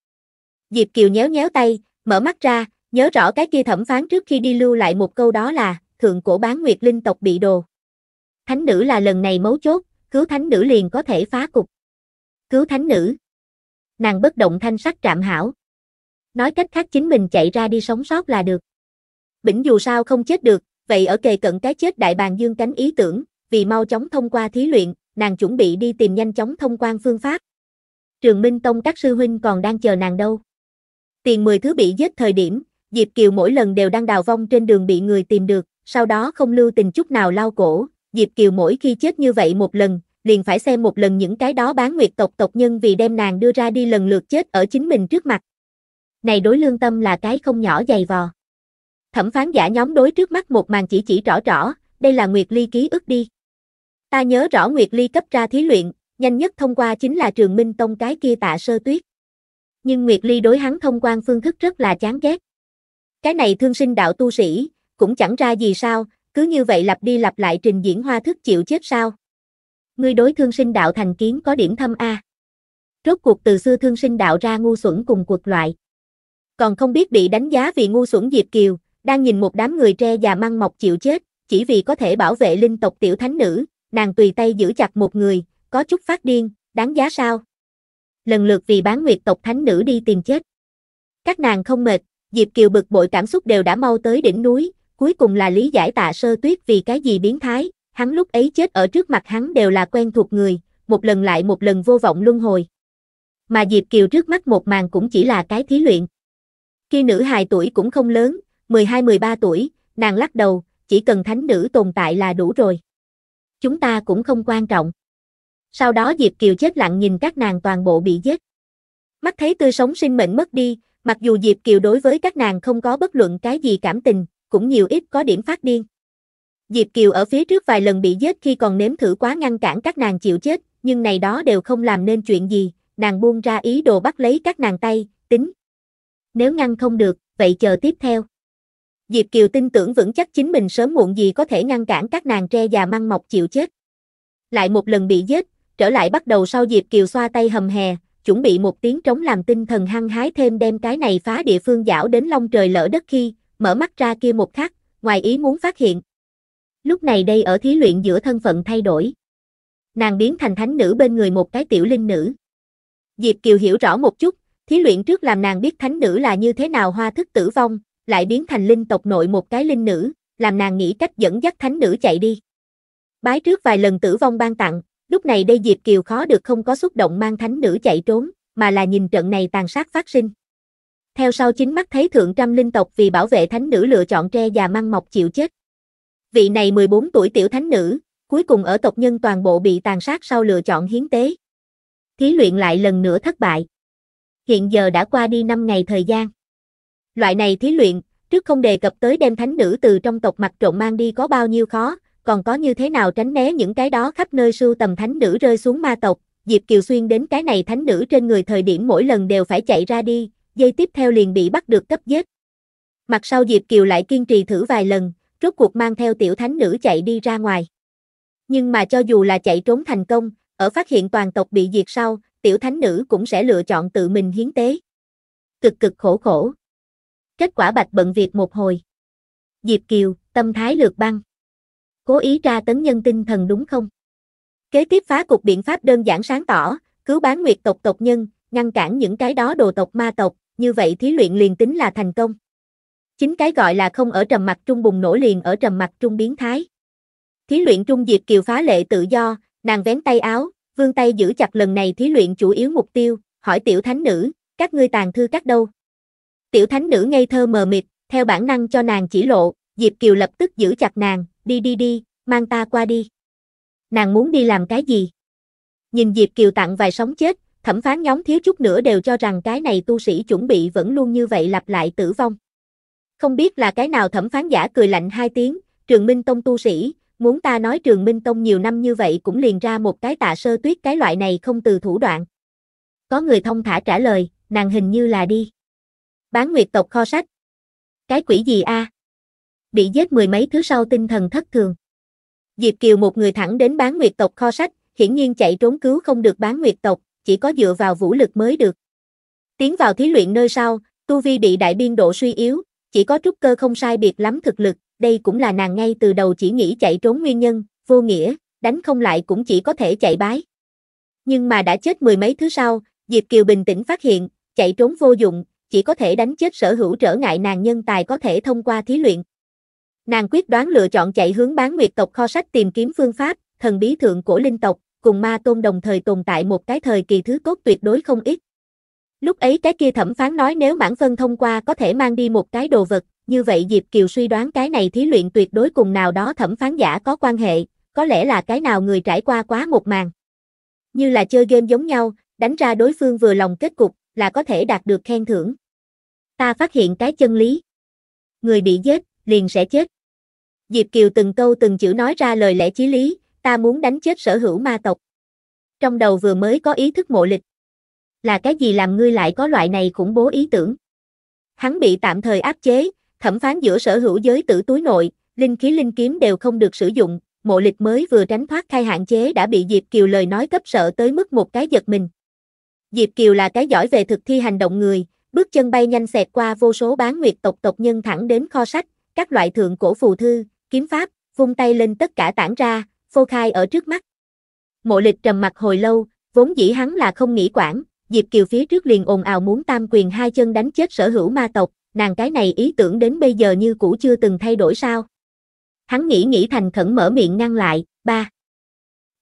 Diệp Kiều nhéo nhéo tay, mở mắt ra, nhớ rõ cái kia thẩm phán trước khi đi lưu lại một câu đó là, thượng cổ bán nguyệt linh tộc bị đồ. Thánh nữ là lần này mấu chốt, cứu thánh nữ liền có thể phá cục. Cứu thánh nữ. Nàng bất động thanh sắc trạm hảo. Nói cách khác chính mình chạy ra đi sống sót là được. Bỉnh dù sao không chết được, vậy ở kề cận cái chết đại bàng dương cánh ý tưởng, vì mau chóng thông qua thí luyện, nàng chuẩn bị đi tìm nhanh chóng thông quan phương pháp. Trường Minh Tông các sư huynh còn đang chờ nàng đâu. Tiền mười thứ bị giết thời điểm, Diệp Kiều mỗi lần đều đang đào vong trên đường bị người tìm được, sau đó không lưu tình chút nào lao cổ. Diệp Kiều mỗi khi chết như vậy một lần, liền phải xem một lần những cái đó bán nguyệt tộc tộc nhân vì đem nàng đưa ra đi lần lượt chết ở chính mình trước mặt. Này đối lương tâm là cái không nhỏ dày vò. Thẩm phán giả nhóm đối trước mắt một màn chỉ chỉ rõ rõ, đây là Nguyệt Ly ký ức đi. Ta nhớ rõ Nguyệt Ly cấp ra thí luyện, nhanh nhất thông qua chính là Trường Minh Tông cái kia Tạ Sơ Tuyết. Nhưng Nguyệt Ly đối hắn thông quan phương thức rất là chán ghét. Cái này thương sinh đạo tu sĩ, cũng chẳng ra gì sao, cứ như vậy lặp đi lặp lại trình diễn hoa thức chịu chết sao. Ngươi đối thương sinh đạo thành kiến có điểm thâm a. Rốt cuộc từ xưa thương sinh đạo ra ngu xuẩn cùng cuộc loại. Còn không biết bị đánh giá vì ngu xuẩn Diệp Kiều, đang nhìn một đám người tre già măng mọc chịu chết, chỉ vì có thể bảo vệ linh tộc tiểu thánh nữ, nàng tùy tay giữ chặt một người, có chút phát điên, đáng giá sao? Lần lượt vì bán nguyệt tộc thánh nữ đi tìm chết. Các nàng không mệt, Diệp Kiều bực bội cảm xúc đều đã mau tới đỉnh núi, cuối cùng là lý giải Tạ Sơ Tuyết vì cái gì biến thái, hắn lúc ấy chết ở trước mặt hắn đều là quen thuộc người, một lần lại một lần vô vọng luân hồi. Mà Diệp Kiều trước mắt một màn cũng chỉ là cái thí luyện. Khi nữ hài tuổi cũng không lớn, mười hai mười ba tuổi, nàng lắc đầu, chỉ cần thánh nữ tồn tại là đủ rồi. Chúng ta cũng không quan trọng. Sau đó Diệp Kiều chết lặng nhìn các nàng toàn bộ bị giết. Mắt thấy tươi sống sinh mệnh mất đi, mặc dù Diệp Kiều đối với các nàng không có bất luận cái gì cảm tình, cũng nhiều ít có điểm phát điên. Diệp Kiều ở phía trước vài lần bị giết khi còn nếm thử quá ngăn cản các nàng chịu chết, nhưng này đó đều không làm nên chuyện gì, nàng buông ra ý đồ bắt lấy các nàng tay, tính. Nếu ngăn không được, vậy chờ tiếp theo. Diệp Kiều tin tưởng vững chắc chính mình sớm muộn gì có thể ngăn cản các nàng tre già măng mọc chịu chết. Lại một lần bị giết, trở lại bắt đầu sau Diệp Kiều xoa tay hầm hè, chuẩn bị một tiếng trống làm tinh thần hăng hái thêm đem cái này phá địa phương dảo đến long trời lỡ đất khi, mở mắt ra kia một khắc, ngoài ý muốn phát hiện. Lúc này đây ở thí luyện giữa thân phận thay đổi. Nàng biến thành thánh nữ bên người một cái tiểu linh nữ. Diệp Kiều hiểu rõ một chút, thí luyện trước làm nàng biết thánh nữ là như thế nào hoa thức tử vong, lại biến thành linh tộc nội một cái linh nữ, làm nàng nghĩ cách dẫn dắt thánh nữ chạy đi. Bái trước vài lần tử vong ban tặng, lúc này đây Diệp Kiều khó được không có xúc động mang thánh nữ chạy trốn, mà là nhìn trận này tàn sát phát sinh. Theo sau chính mắt thấy thượng trăm linh tộc vì bảo vệ thánh nữ lựa chọn tre già măng mọc chịu chết. Vị này mười bốn tuổi tiểu thánh nữ, cuối cùng ở tộc nhân toàn bộ bị tàn sát sau lựa chọn hiến tế. Thí luyện lại lần nữa thất bại. hiện giờ đã qua đi năm ngày thời gian. Loại này thí luyện, trước không đề cập tới đem thánh nữ từ trong tộc mặt trộn mang đi có bao nhiêu khó, còn có như thế nào tránh né những cái đó khắp nơi sưu tầm thánh nữ rơi xuống ma tộc. Diệp Kiều xuyên đến cái này thánh nữ trên người thời điểm mỗi lần đều phải chạy ra đi, dây tiếp theo liền bị bắt được cấp giết. Mặt sau Diệp Kiều lại kiên trì thử vài lần, rốt cuộc mang theo tiểu thánh nữ chạy đi ra ngoài. Nhưng mà cho dù là chạy trốn thành công, ở phát hiện toàn tộc bị diệt sau, tiểu thánh nữ cũng sẽ lựa chọn tự mình hiến tế. Cực cực khổ khổ. Kết quả bạch bận việc một hồi. Diệp Kiều, tâm thái lược băng. Cố ý tra tấn nhân tinh thần đúng không? Kế tiếp phá cục biện pháp đơn giản sáng tỏ, cứu Bán Nguyệt tộc tộc nhân, ngăn cản những cái đó đồ tộc ma tộc, như vậy thí luyện liền tính là thành công. Chính cái gọi là không ở trầm mặc trung bùng nổ liền ở trầm mặc trung biến thái. Thí luyện trung Diệp Kiều phá lệ tự do, nàng vén tay áo, vươn tay giữ chặt lần này thí luyện chủ yếu mục tiêu, hỏi tiểu thánh nữ, các ngươi tàn thư các đâu? Tiểu thánh nữ ngây thơ mờ mịt, theo bản năng cho nàng chỉ lộ, Diệp Kiều lập tức giữ chặt nàng, đi đi đi, mang ta qua đi. Nàng muốn đi làm cái gì? Nhìn Diệp Kiều tặng vài sóng chết, thẩm phán nhóm thiếu chút nữa đều cho rằng cái này tu sĩ chuẩn bị vẫn luôn như vậy lặp lại tử vong. Không biết là cái nào thẩm phán giả cười lạnh hai tiếng, Trường Minh Tông tu sĩ, muốn ta nói Trường Minh Tông nhiều năm như vậy cũng liền ra một cái Tạ Sơ Tuyết cái loại này không từ thủ đoạn. Có người thông thả trả lời, nàng hình như là đi. Bán Nguyệt tộc kho sách. Cái quỷ gì a? À? Bị giết mười mấy thứ sau tinh thần thất thường. Diệp Kiều một người thẳng đến Bán Nguyệt tộc kho sách, hiển nhiên chạy trốn cứu không được Bán Nguyệt tộc, chỉ có dựa vào vũ lực mới được. Tiến vào thí luyện nơi sau, tu vi bị đại biên độ suy yếu, chỉ có trúc cơ không sai biệt lắm thực lực, đây cũng là nàng ngay từ đầu chỉ nghĩ chạy trốn nguyên nhân, vô nghĩa, đánh không lại cũng chỉ có thể chạy bái. Nhưng mà đã chết mười mấy thứ sau, Diệp Kiều bình tĩnh phát hiện, chạy trốn vô dụng, chỉ có thể đánh chết sở hữu trở ngại nàng nhân tài có thể thông qua thí luyện. Nàng quyết đoán lựa chọn chạy hướng Bán Nguyệt tộc kho sách tìm kiếm phương pháp, thần bí thượng cổ linh tộc, cùng ma tôn đồng thời tồn tại một cái thời kỳ thứ cốt tuyệt đối không ít. Lúc ấy cái kia thẩm phán nói nếu mãn phân thông qua có thể mang đi một cái đồ vật, như vậy Diệp Kiều suy đoán cái này thí luyện tuyệt đối cùng nào đó thẩm phán giả có quan hệ, có lẽ là cái nào người trải qua quá một màn. Như là chơi game giống nhau, đánh ra đối phương vừa lòng kết cục là có thể đạt được khen thưởng. Ta phát hiện cái chân lý. Người bị giết, liền sẽ chết. Diệp Kiều từng câu từng chữ nói ra lời lẽ chí lý, ta muốn đánh chết sở hữu ma tộc. Trong đầu vừa mới có ý thức Mộ Lịch. Là cái gì làm ngươi lại có loại này khủng bố ý tưởng? Hắn bị tạm thời áp chế, thẩm phán giữa sở hữu giới tử túi nội, linh khí linh kiếm đều không được sử dụng, Mộ Lịch mới vừa tránh thoát khai hạn chế đã bị Diệp Kiều lời nói cấp sợ tới mức một cái giật mình. Diệp Kiều là cái giỏi về thực thi hành động người, bước chân bay nhanh xẹt qua vô số Bán Nguyệt tộc tộc nhân thẳng đến kho sách, các loại thượng cổ phù thư, kiếm pháp, vung tay lên tất cả tản ra, phô khai ở trước mắt. Mộ Lịch trầm mặt hồi lâu, vốn dĩ hắn là không nghĩ quản, Diệp Kiều phía trước liền ồn ào muốn tam quyền hai chân đánh chết sở hữu ma tộc, nàng cái này ý tưởng đến bây giờ như cũ chưa từng thay đổi sao. Hắn nghĩ nghĩ thành khẩn mở miệng ngăn lại, ba.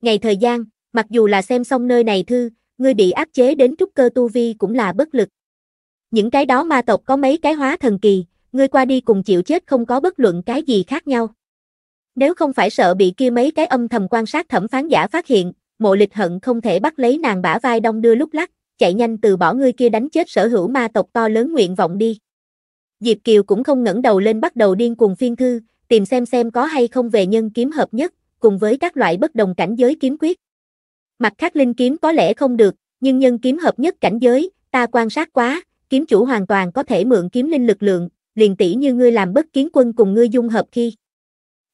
Ngày thời gian, mặc dù là xem xong nơi này thư, ngươi bị áp chế đến trúc cơ tu vi cũng là bất lực. Những cái đó ma tộc có mấy cái hóa thần kỳ, ngươi qua đi cùng chịu chết không có bất luận cái gì khác nhau. Nếu không phải sợ bị kia mấy cái âm thầm quan sát thẩm phán giả phát hiện, Mộ Lịch hận không thể bắt lấy nàng bả vai đong đưa lúc lắc, chạy nhanh từ bỏ ngươi kia đánh chết sở hữu ma tộc to lớn nguyện vọng đi. Diệp Kiều cũng không ngẩng đầu lên bắt đầu điên cuồng phiên thư, tìm xem xem có hay không về nhân kiếm hợp nhất, cùng với các loại bất đồng cảnh giới kiếm quyết. Mặt khác linh kiếm có lẽ không được, nhưng nhân kiếm hợp nhất cảnh giới, ta quan sát quá, kiếm chủ hoàn toàn có thể mượn kiếm linh lực lượng, liền tỷ như ngươi làm bất kiến quân cùng ngươi dung hợp khi.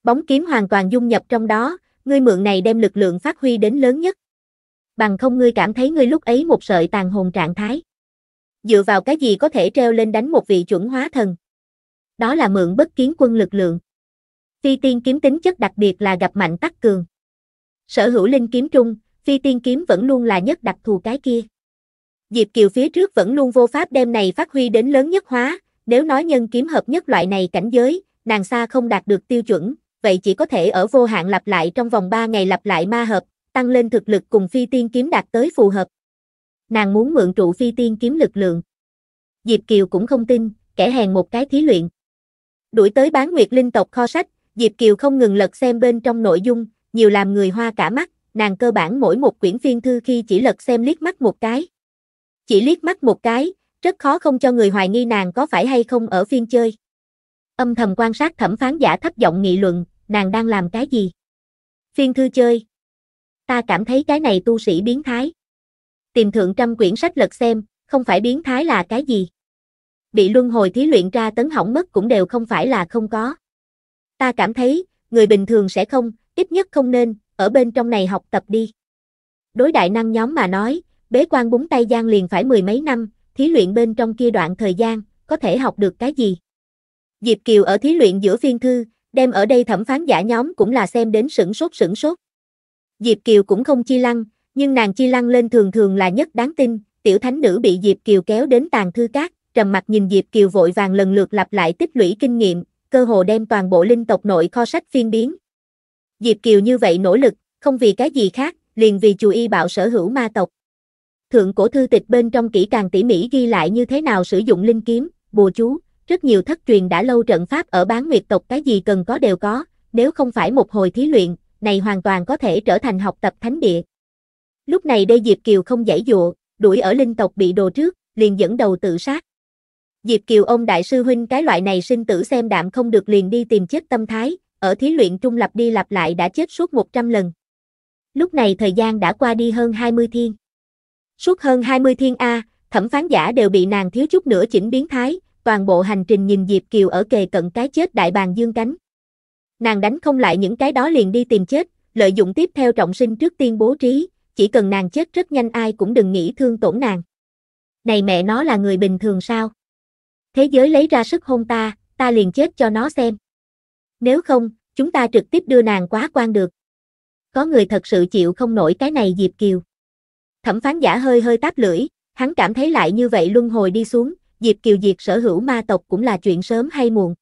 Bóng kiếm hoàn toàn dung nhập trong đó, ngươi mượn này đem lực lượng phát huy đến lớn nhất. Bằng không ngươi cảm thấy ngươi lúc ấy một sợi tàn hồn trạng thái. Dựa vào cái gì có thể treo lên đánh một vị chuẩn hóa thần? Đó là mượn bất kiến quân lực lượng. Phi tiên kiếm tính chất đặc biệt là gặp mạnh tắc cường. Sở hữu linh kiếm trung, phi tiên kiếm vẫn luôn là nhất đặc thù cái kia. Diệp Kiều phía trước vẫn luôn vô pháp đem này phát huy đến lớn nhất hóa, nếu nói nhân kiếm hợp nhất loại này cảnh giới, nàng xa không đạt được tiêu chuẩn, vậy chỉ có thể ở vô hạn lặp lại trong vòng ba ngày lặp lại ma hợp, tăng lên thực lực cùng phi tiên kiếm đạt tới phù hợp. Nàng muốn mượn trụ phi tiên kiếm lực lượng. Diệp Kiều cũng không tin, kẻ hèn một cái thí luyện. Đuổi tới Bán Nguyệt linh tộc kho sách, Diệp Kiều không ngừng lật xem bên trong nội dung, nhiều làm người hoa cả mắt, nàng cơ bản mỗi một quyển phiên thư khi chỉ lật xem liếc mắt một cái. Chỉ liếc mắt một cái, rất khó không cho người hoài nghi nàng có phải hay không ở phiên chơi. Âm thầm quan sát thẩm phán giả thấp giọng nghị luận, nàng đang làm cái gì? Phiên thư chơi. Ta cảm thấy cái này tu sĩ biến thái. Tìm thượng trăm quyển sách lật xem, không phải biến thái là cái gì? Bị luân hồi thí luyện ra tấn hỏng mất cũng đều không phải là không có. Ta cảm thấy, người bình thường sẽ không, ít nhất không nên, ở bên trong này học tập đi. Đối đại năng nhóm mà nói, bế quan búng tay giang liền phải mười mấy năm, thí luyện bên trong kia đoạn thời gian, có thể học được cái gì? Diệp Kiều ở thí luyện giữa phiên thư, đem ở đây thẩm phán giả nhóm cũng là xem đến sửng sốt sửng sốt. Diệp Kiều cũng không chi lăng, nhưng nàng chi lăng lên thường thường là nhất đáng tin, tiểu thánh nữ bị Diệp Kiều kéo đến tàn thư cát, trầm mặt nhìn Diệp Kiều vội vàng lần lượt lặp lại tích lũy kinh nghiệm, cơ hồ đem toàn bộ linh tộc nội kho sách phiên biến. Diệp Kiều như vậy nỗ lực, không vì cái gì khác, liền vì chú y bạo sở hữu ma tộc. Thượng cổ thư tịch bên trong kỹ càng tỉ mỉ ghi lại như thế nào sử dụng linh kiếm, bùa chú, rất nhiều thất truyền đã lâu trận pháp ở Bán Nguyệt tộc cái gì cần có đều có, nếu không phải một hồi thí luyện, này hoàn toàn có thể trở thành học tập thánh địa. Lúc này đây Diệp Kiều không giãy dụa, đuổi ở linh tộc bị đồ trước, liền dẫn đầu tự sát. Diệp Kiều ông đại sư huynh cái loại này sinh tử xem đạm không được liền đi tìm chết tâm thái, ở thí luyện trung lập đi lặp lại đã chết suốt một trăm lần. Lúc này thời gian đã qua đi hơn hai mươi thiên. Suốt hơn hai mươi thiên A, thẩm phán giả đều bị nàng thiếu chút nữa chỉnh biến thái, toàn bộ hành trình nhìn Diệp Kiều ở kề cận cái chết đại bàng dương cánh. Nàng đánh không lại những cái đó liền đi tìm chết, lợi dụng tiếp theo trọng sinh trước tiên bố trí, chỉ cần nàng chết rất nhanh ai cũng đừng nghĩ thương tổn nàng. Này mẹ nó là người bình thường sao? Thế giới lấy ra sức hôn ta, ta liền chết cho nó xem. Nếu không, chúng ta trực tiếp đưa nàng quá quan được. Có người thật sự chịu không nổi cái này Diệp Kiều. Thẩm phán giả hơi hơi táp lưỡi, hắn cảm thấy lại như vậy luân hồi đi xuống, Diệp Kiều diệt sở hữu ma tộc cũng là chuyện sớm hay muộn.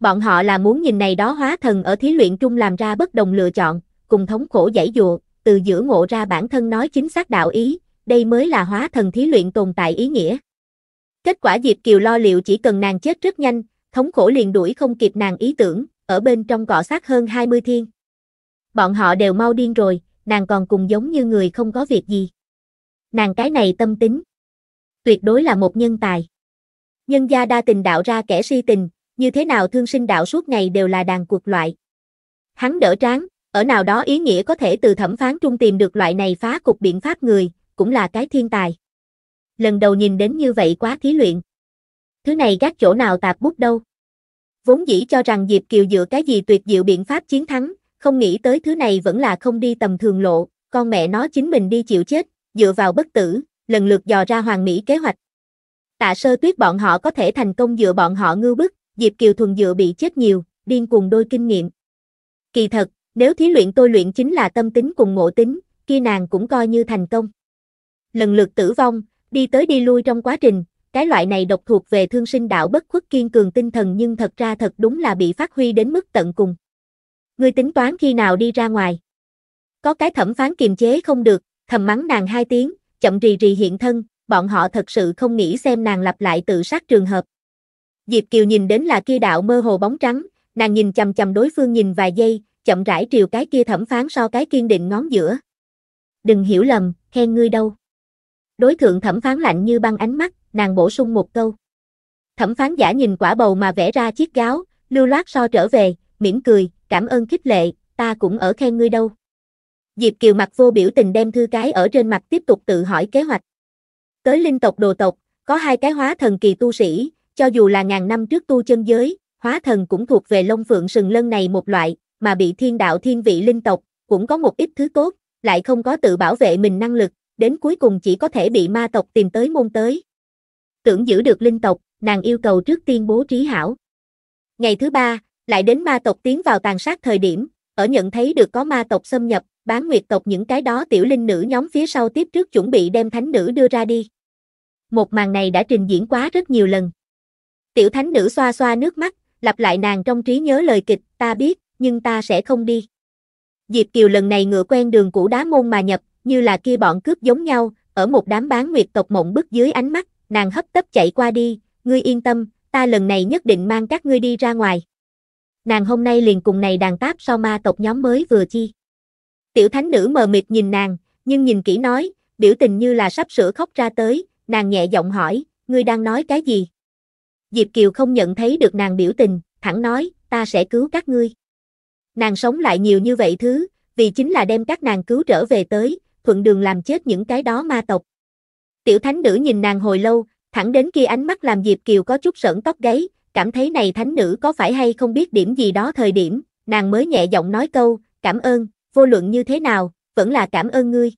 Bọn họ là muốn nhìn này đó hóa thần ở thí luyện trung làm ra bất đồng lựa chọn, cùng thống khổ giãy dụa, từ giữa ngộ ra bản thân nói chính xác đạo ý, đây mới là hóa thần thí luyện tồn tại ý nghĩa. Kết quả Diệp Kiều lo liệu chỉ cần nàng chết rất nhanh, thống khổ liền đuổi không kịp nàng ý tưởng, ở bên trong cọ sát hơn hai mươi thiên. Bọn họ đều mau điên rồi, nàng còn cùng giống như người không có việc gì. Nàng cái này tâm tính, tuyệt đối là một nhân tài. Nhân gia đa tình đạo ra kẻ si tình, như thế nào thương sinh đạo suốt ngày đều là đàn cuộc loại. Hắn đỡ tráng, ở nào đó ý nghĩa có thể từ thẩm phán trung tìm được loại này phá cục biện pháp người, cũng là cái thiên tài. Lần đầu nhìn đến như vậy quá thí luyện. Thứ này gác chỗ nào tạp bút đâu. Vốn dĩ cho rằng Diệp Kiều dựa cái gì tuyệt diệu biện pháp chiến thắng, không nghĩ tới thứ này vẫn là không đi tầm thường lộ, con mẹ nó chính mình đi chịu chết, dựa vào bất tử, lần lượt dò ra hoàn mỹ kế hoạch. Tạ Sơ Tuyết bọn họ có thể thành công dựa bọn họ ngưu bức, Diệp Kiều thuần dựa bị chết nhiều, điên cuồng đôi kinh nghiệm. Kỳ thật, nếu thí luyện tôi luyện chính là tâm tính cùng ngộ tính, kia nàng cũng coi như thành công. Lần lượt tử vong, đi tới đi lui trong quá trình, cái loại này độc thuộc về thương sinh đạo bất khuất kiên cường tinh thần nhưng thật ra thật đúng là bị phát huy đến mức tận cùng. Ngươi tính toán khi nào đi ra ngoài? Có cái thẩm phán kiềm chế không được, thầm mắng nàng hai tiếng, chậm rì rì hiện thân, bọn họ thật sự không nghĩ xem nàng lặp lại tự sát trường hợp. Diệp Kiều nhìn đến là kia đạo mơ hồ bóng trắng, nàng nhìn chằm chằm đối phương nhìn vài giây, chậm rãi triều cái kia thẩm phán so cái kiên định ngón giữa. Đừng hiểu lầm, khen ngươi đâu. Đối thượng thẩm phán lạnh như băng ánh mắt, nàng bổ sung một câu. Thẩm phán giả nhìn quả bầu mà vẽ ra chiếc gáo, lưu loát so trở về, mỉm cười, cảm ơn khích lệ, ta cũng ở khen ngươi đâu. Diệp Kiều mặt vô biểu tình đem thư cái ở trên mặt tiếp tục tự hỏi kế hoạch. Tới linh tộc đồ tộc, có hai cái hóa thần kỳ tu sĩ, cho dù là ngàn năm trước tu chân giới, hóa thần cũng thuộc về lông phượng sừng lân này một loại, mà bị thiên đạo thiên vị linh tộc, cũng có một ít thứ tốt, lại không có tự bảo vệ mình năng lực, đến cuối cùng chỉ có thể bị ma tộc tìm tới môn tới. Tưởng giữ được linh tộc, nàng yêu cầu trước tiên bố trí hảo. Ngày thứ ba, lại đến ma tộc tiến vào tàn sát thời điểm, ở nhận thấy được có ma tộc xâm nhập, Bán Nguyệt tộc những cái đó tiểu linh nữ nhóm phía sau tiếp trước chuẩn bị đem thánh nữ đưa ra đi. Một màn này đã trình diễn quá rất nhiều lần. Tiểu thánh nữ xoa xoa nước mắt, lặp lại nàng trong trí nhớ lời kịch, ta biết, nhưng ta sẽ không đi. Diệp Kiều lần này ngựa quen đường cũ đá môn mà nhập, như là kia bọn cướp giống nhau, ở một đám Bán Nguyệt tộc mộng bức dưới ánh mắt, nàng hấp tấp chạy qua đi, ngươi yên tâm, ta lần này nhất định mang các ngươi đi ra ngoài. Nàng hôm nay liền cùng này đàn táp sau ma tộc nhóm mới vừa chi. Tiểu thánh nữ mờ mịt nhìn nàng, nhưng nhìn kỹ nói, biểu tình như là sắp sửa khóc ra tới, nàng nhẹ giọng hỏi, ngươi đang nói cái gì? Diệp Kiều không nhận thấy được nàng biểu tình, thẳng nói, ta sẽ cứu các ngươi. Nàng sống lại nhiều như vậy thứ, vì chính là đem các nàng cứu trở về tới, thuận đường làm chết những cái đó ma tộc. Tiểu thánh nữ nhìn nàng hồi lâu, thẳng đến khi ánh mắt làm Diệp Kiều có chút sởn tóc gáy, cảm thấy này thánh nữ có phải hay không biết điểm gì đó thời điểm, nàng mới nhẹ giọng nói câu, cảm ơn, vô luận như thế nào, vẫn là cảm ơn ngươi.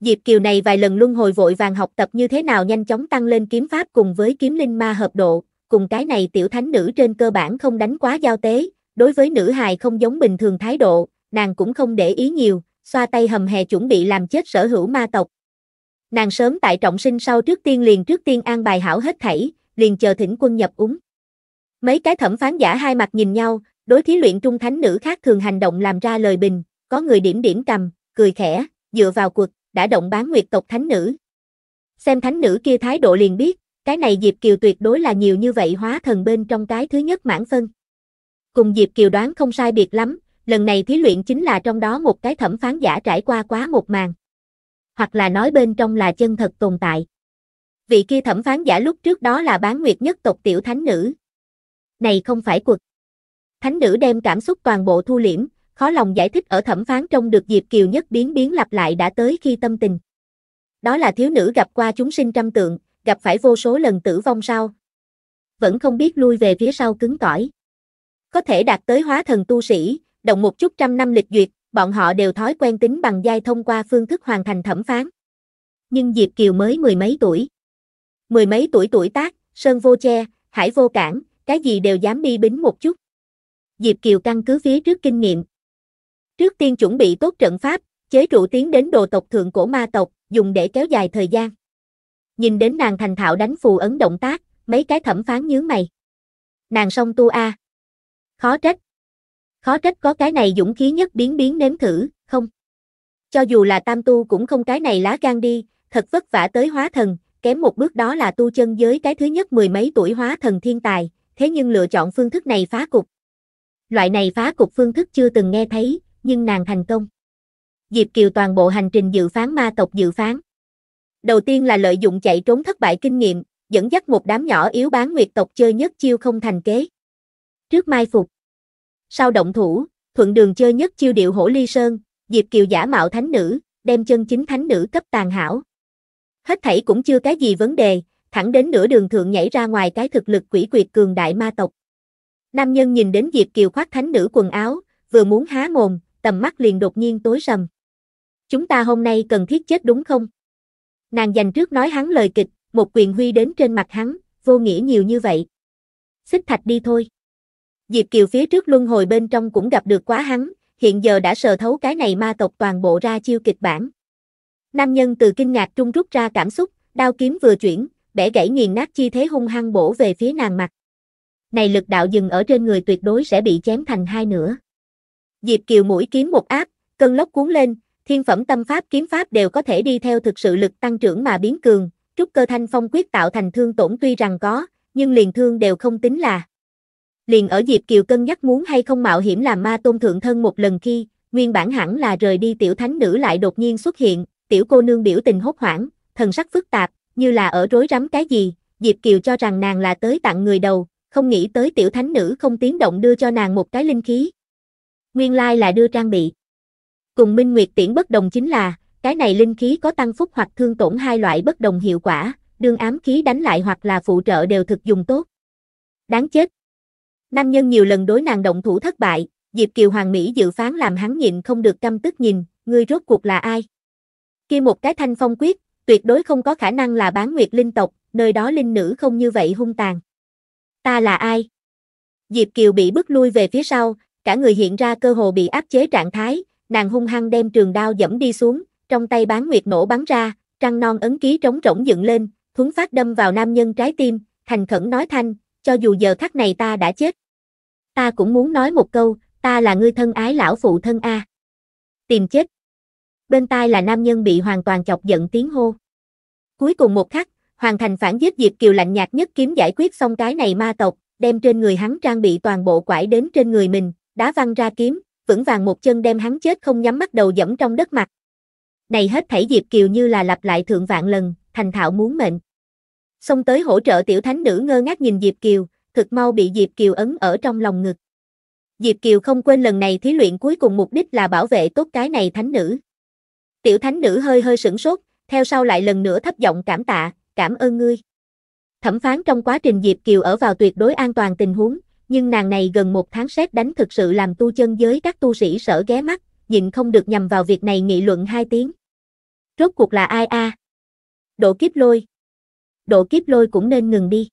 Diệp Kiều này vài lần luân hồi vội vàng học tập như thế nào nhanh chóng tăng lên kiếm pháp cùng với kiếm linh ma hợp độ, cùng cái này tiểu thánh nữ trên cơ bản không đánh quá giao tế, đối với nữ hài không giống bình thường thái độ, nàng cũng không để ý nhiều, xoa tay hầm hè chuẩn bị làm chết sở hữu ma tộc. Nàng sớm tại trọng sinh sau trước tiên liền trước tiên an bài hảo hết thảy, liền chờ thỉnh quân nhập úng. Mấy cái thẩm phán giả hai mặt nhìn nhau, đối thí luyện trung thánh nữ khác thường hành động làm ra lời bình, có người điểm điểm cầm, cười khẽ, dựa vào cuộc, đã động bán nguyệt tộc thánh nữ. Xem thánh nữ kia thái độ liền biết, cái này Diệp Kiều tuyệt đối là nhiều như vậy hóa thần bên trong cái thứ nhất mãn phân. Cùng Diệp Kiều đoán không sai biệt lắm, lần này thí luyện chính là trong đó một cái thẩm phán giả trải qua quá một màn. Hoặc là nói bên trong là chân thật tồn tại. Vị kia thẩm phán giả lúc trước đó là bán nguyệt nhất tộc tiểu thánh nữ. Này không phải quật. Thánh nữ đem cảm xúc toàn bộ thu liễm, khó lòng giải thích ở thẩm phán trong được Diệp Kiều nhất biến biến lặp lại đã tới khi tâm tình. Đó là thiếu nữ gặp qua chúng sinh trăm tượng, gặp phải vô số lần tử vong sao. Vẫn không biết lui về phía sau cứng cỏi. Có thể đạt tới hóa thần tu sĩ, động một chút trăm năm lịch duyệt, bọn họ đều thói quen tính bằng giai thông qua phương thức hoàn thành thẩm phán. Nhưng Diệp Kiều mới mười mấy tuổi. Mười mấy tuổi tuổi tác, sơn vô che, hải vô cản, cái gì đều dám bi bính một chút. Diệp Kiều căn cứ phía trước kinh nghiệm. Trước tiên chuẩn bị tốt trận pháp, chế trụ tiến đến đồ tộc thượng cổ ma tộc, dùng để kéo dài thời gian. Nhìn đến nàng thành thạo đánh phù ấn động tác, mấy cái thẩm phán nhướng mày. Nàng song tu a. Khó trách. Khó trách có cái này dũng khí nhất biến biến nếm thử, không. Cho dù là tam tu cũng không cái này lá gan đi, thật vất vả tới hóa thần, kém một bước đó là tu chân giới cái thứ nhất mười mấy tuổi hóa thần thiên tài, thế nhưng lựa chọn phương thức này phá cục. Loại này phá cục phương thức chưa từng nghe thấy, nhưng nàng thành công. Diệp Kiều toàn bộ hành trình dự phán ma tộc dự phán. Đầu tiên là lợi dụng chạy trốn thất bại kinh nghiệm, dẫn dắt một đám nhỏ yếu bán nguyệt tộc chơi nhất chiêu không thành kế. Trước mai phục. Sau động thủ, thuận đường chơi nhất chiêu điệu hổ ly sơn, Diệp Kiều giả mạo thánh nữ, đem chân chính thánh nữ cấp tàn hảo. Hết thảy cũng chưa cái gì vấn đề, thẳng đến nửa đường thượng nhảy ra ngoài cái thực lực quỷ quyệt cường đại ma tộc. Nam nhân nhìn đến Diệp Kiều khoác thánh nữ quần áo, vừa muốn há mồm, tầm mắt liền đột nhiên tối sầm. Chúng ta hôm nay cần thiết chết đúng không? Nàng dành trước nói hắn lời kịch, một quyền huy đến trên mặt hắn, vô nghĩa nhiều như vậy. Xích thạch đi thôi. Diệp Kiều phía trước luân hồi bên trong cũng gặp được quá hắn, hiện giờ đã sờ thấu cái này ma tộc toàn bộ ra chiêu kịch bản. Nam nhân từ kinh ngạc trung rút ra cảm xúc, đao kiếm vừa chuyển, bẻ gãy nghiền nát chi thế hung hăng bổ về phía nàng mặt. Này lực đạo dừng ở trên người tuyệt đối sẽ bị chém thành hai nửa. Diệp Kiều mũi kiếm một áp, cơn lốc cuốn lên, thiên phẩm tâm pháp kiếm pháp đều có thể đi theo thực sự lực tăng trưởng mà biến cường, trúc cơ thanh phong quyết tạo thành thương tổn tuy rằng có, nhưng liền thương đều không tính là. Liền ở Diệp Kiều cân nhắc muốn hay không mạo hiểm làm ma tôn thượng thân một lần khi, nguyên bản hẳn là rời đi tiểu thánh nữ lại đột nhiên xuất hiện, tiểu cô nương biểu tình hốt hoảng, thần sắc phức tạp, như là ở rối rắm cái gì, Diệp Kiều cho rằng nàng là tới tặng người đầu, không nghĩ tới tiểu thánh nữ không tiếng động đưa cho nàng một cái linh khí. Nguyên lai là đưa trang bị. Cùng Minh Nguyệt Tiễn bất đồng chính là, cái này linh khí có tăng phúc hoặc thương tổn hai loại bất đồng hiệu quả, đương ám khí đánh lại hoặc là phụ trợ đều thực dùng tốt. Đáng chết. Nam nhân nhiều lần đối nàng động thủ thất bại, Diệp Kiều hoàng mỹ dự phán làm hắn nhịn không được căm tức nhìn, ngươi rốt cuộc là ai? Kia một cái thanh phong quyết, tuyệt đối không có khả năng là bán nguyệt linh tộc, nơi đó linh nữ không như vậy hung tàn. Ta là ai? Diệp Kiều bị bức lui về phía sau, cả người hiện ra cơ hồ bị áp chế trạng thái, nàng hung hăng đem trường đao giẫm đi xuống, trong tay bán nguyệt nổ bắn ra, trăng non ấn ký trống rỗng dựng lên, thuấn phát đâm vào nam nhân trái tim, thành khẩn nói thanh, cho dù giờ khắc này ta đã chết. Ta cũng muốn nói một câu, ta là ngươi thân ái lão phụ thân a. Tìm chết. Bên tai là nam nhân bị hoàn toàn chọc giận tiếng hô. Cuối cùng một khắc, hoàn thành phản giết Diệp Kiều lạnh nhạt nhất kiếm giải quyết xong cái này ma tộc, đem trên người hắn trang bị toàn bộ quải đến trên người mình, đá văng ra kiếm, vững vàng một chân đem hắn chết không nhắm mắt đầu dẫm trong đất mặt. Này hết thảy Diệp Kiều như là lặp lại thượng vạn lần, thành thạo muốn mệnh. Xông tới hỗ trợ tiểu thánh nữ ngơ ngác nhìn Diệp Kiều, thực mau bị Diệp Kiều ấn ở trong lòng ngực. Diệp Kiều không quên lần này thí luyện cuối cùng mục đích là bảo vệ tốt cái này thánh nữ. Tiểu thánh nữ hơi hơi sửng sốt, theo sau lại lần nữa thấp giọng cảm tạ, cảm ơn ngươi. Thẩm phán trong quá trình Diệp Kiều ở vào tuyệt đối an toàn tình huống, nhưng nàng này gần một tháng xét đánh thực sự làm tu chân giới các tu sĩ sợ ghé mắt, nhịn không được nhằm vào việc này nghị luận hai tiếng. Rốt cuộc là ai a? À? Độ kiếp lôi. Độ kiếp lôi cũng nên ngừng đi.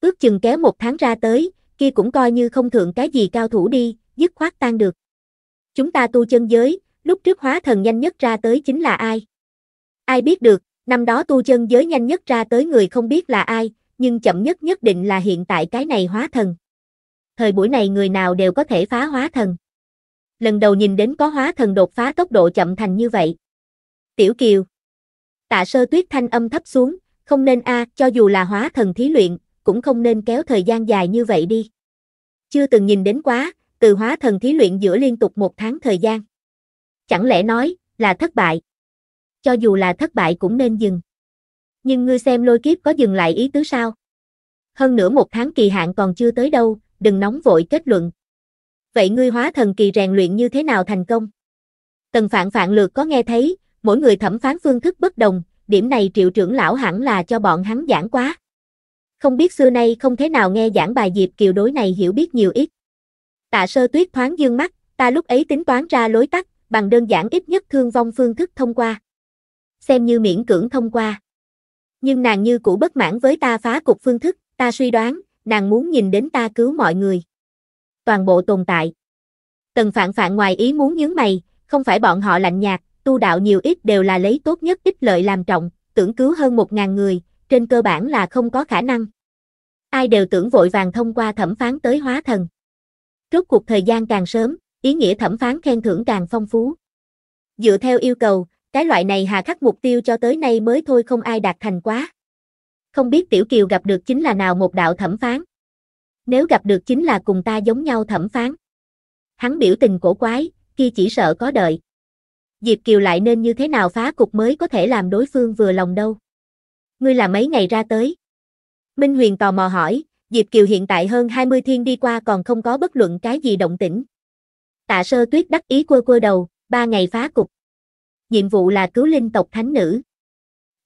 Ước chừng kéo một tháng ra tới, kia cũng coi như không thượng cái gì cao thủ đi, dứt khoát tan được. Chúng ta tu chân giới, lúc trước hóa thần nhanh nhất ra tới chính là ai? Ai biết được, năm đó tu chân giới nhanh nhất ra tới người không biết là ai, nhưng chậm nhất nhất định là hiện tại cái này hóa thần. Thời buổi này người nào đều có thể phá hóa thần. Lần đầu nhìn đến có hóa thần đột phá tốc độ chậm thành như vậy. Tiểu Kiều. Tạ Sơ Tuyết thanh âm thấp xuống, không nên a, à, cho dù là hóa thần thí luyện, cũng không nên kéo thời gian dài như vậy đi. Chưa từng nhìn đến quá, từ hóa thần thí luyện giữa liên tục một tháng thời gian. Chẳng lẽ nói, là thất bại. Cho dù là thất bại cũng nên dừng. Nhưng ngươi xem lôi kiếp có dừng lại ý tứ sao? Hơn nữa một tháng kỳ hạn còn chưa tới đâu, đừng nóng vội kết luận. Vậy ngươi hóa thần kỳ rèn luyện như thế nào thành công? Tần Phạn Phạn lược có nghe thấy, mỗi người thẩm phán phương thức bất đồng, điểm này Triệu trưởng lão hẳn là cho bọn hắn giảng quá. Không biết xưa nay không thế nào nghe giảng bài Diệp Kiều đối này hiểu biết nhiều ít. Tạ Sơ Tuyết thoáng dương mắt, ta lúc ấy tính toán ra lối tắt, bằng đơn giản ít nhất thương vong phương thức thông qua. Xem như miễn cưỡng thông qua. Nhưng nàng như cũ bất mãn với ta phá cục phương thức, ta suy đoán, nàng muốn nhìn đến ta cứu mọi người. Toàn bộ tồn tại. Tần Phạn Phạn ngoài ý muốn nhướng mày, không phải bọn họ lạnh nhạt, tu đạo nhiều ít đều là lấy tốt nhất ích lợi làm trọng, tưởng cứu hơn một ngàn người, trên cơ bản là không có khả năng. Ai đều tưởng vội vàng thông qua thẩm phán tới hóa thần. Rốt cuộc thời gian càng sớm, ý nghĩa thẩm phán khen thưởng càng phong phú. Dựa theo yêu cầu, cái loại này hà khắc mục tiêu cho tới nay mới thôi không ai đạt thành quá. Không biết Tiểu Kiều gặp được chính là nào một đạo thẩm phán. Nếu gặp được chính là cùng ta giống nhau thẩm phán. Hắn biểu tình cổ quái, kia chỉ sợ có đợi. Diệp Kiều lại nên như thế nào phá cục mới có thể làm đối phương vừa lòng đâu. Ngươi là mấy ngày ra tới? Minh Huyền tò mò hỏi, Diệp Kiều hiện tại hơn hai mươi thiên đi qua còn không có bất luận cái gì động tĩnh. Tạ Sơ Tuyết đắc ý quơ quơ đầu, ba ngày phá cục. Nhiệm vụ là cứu linh tộc thánh nữ.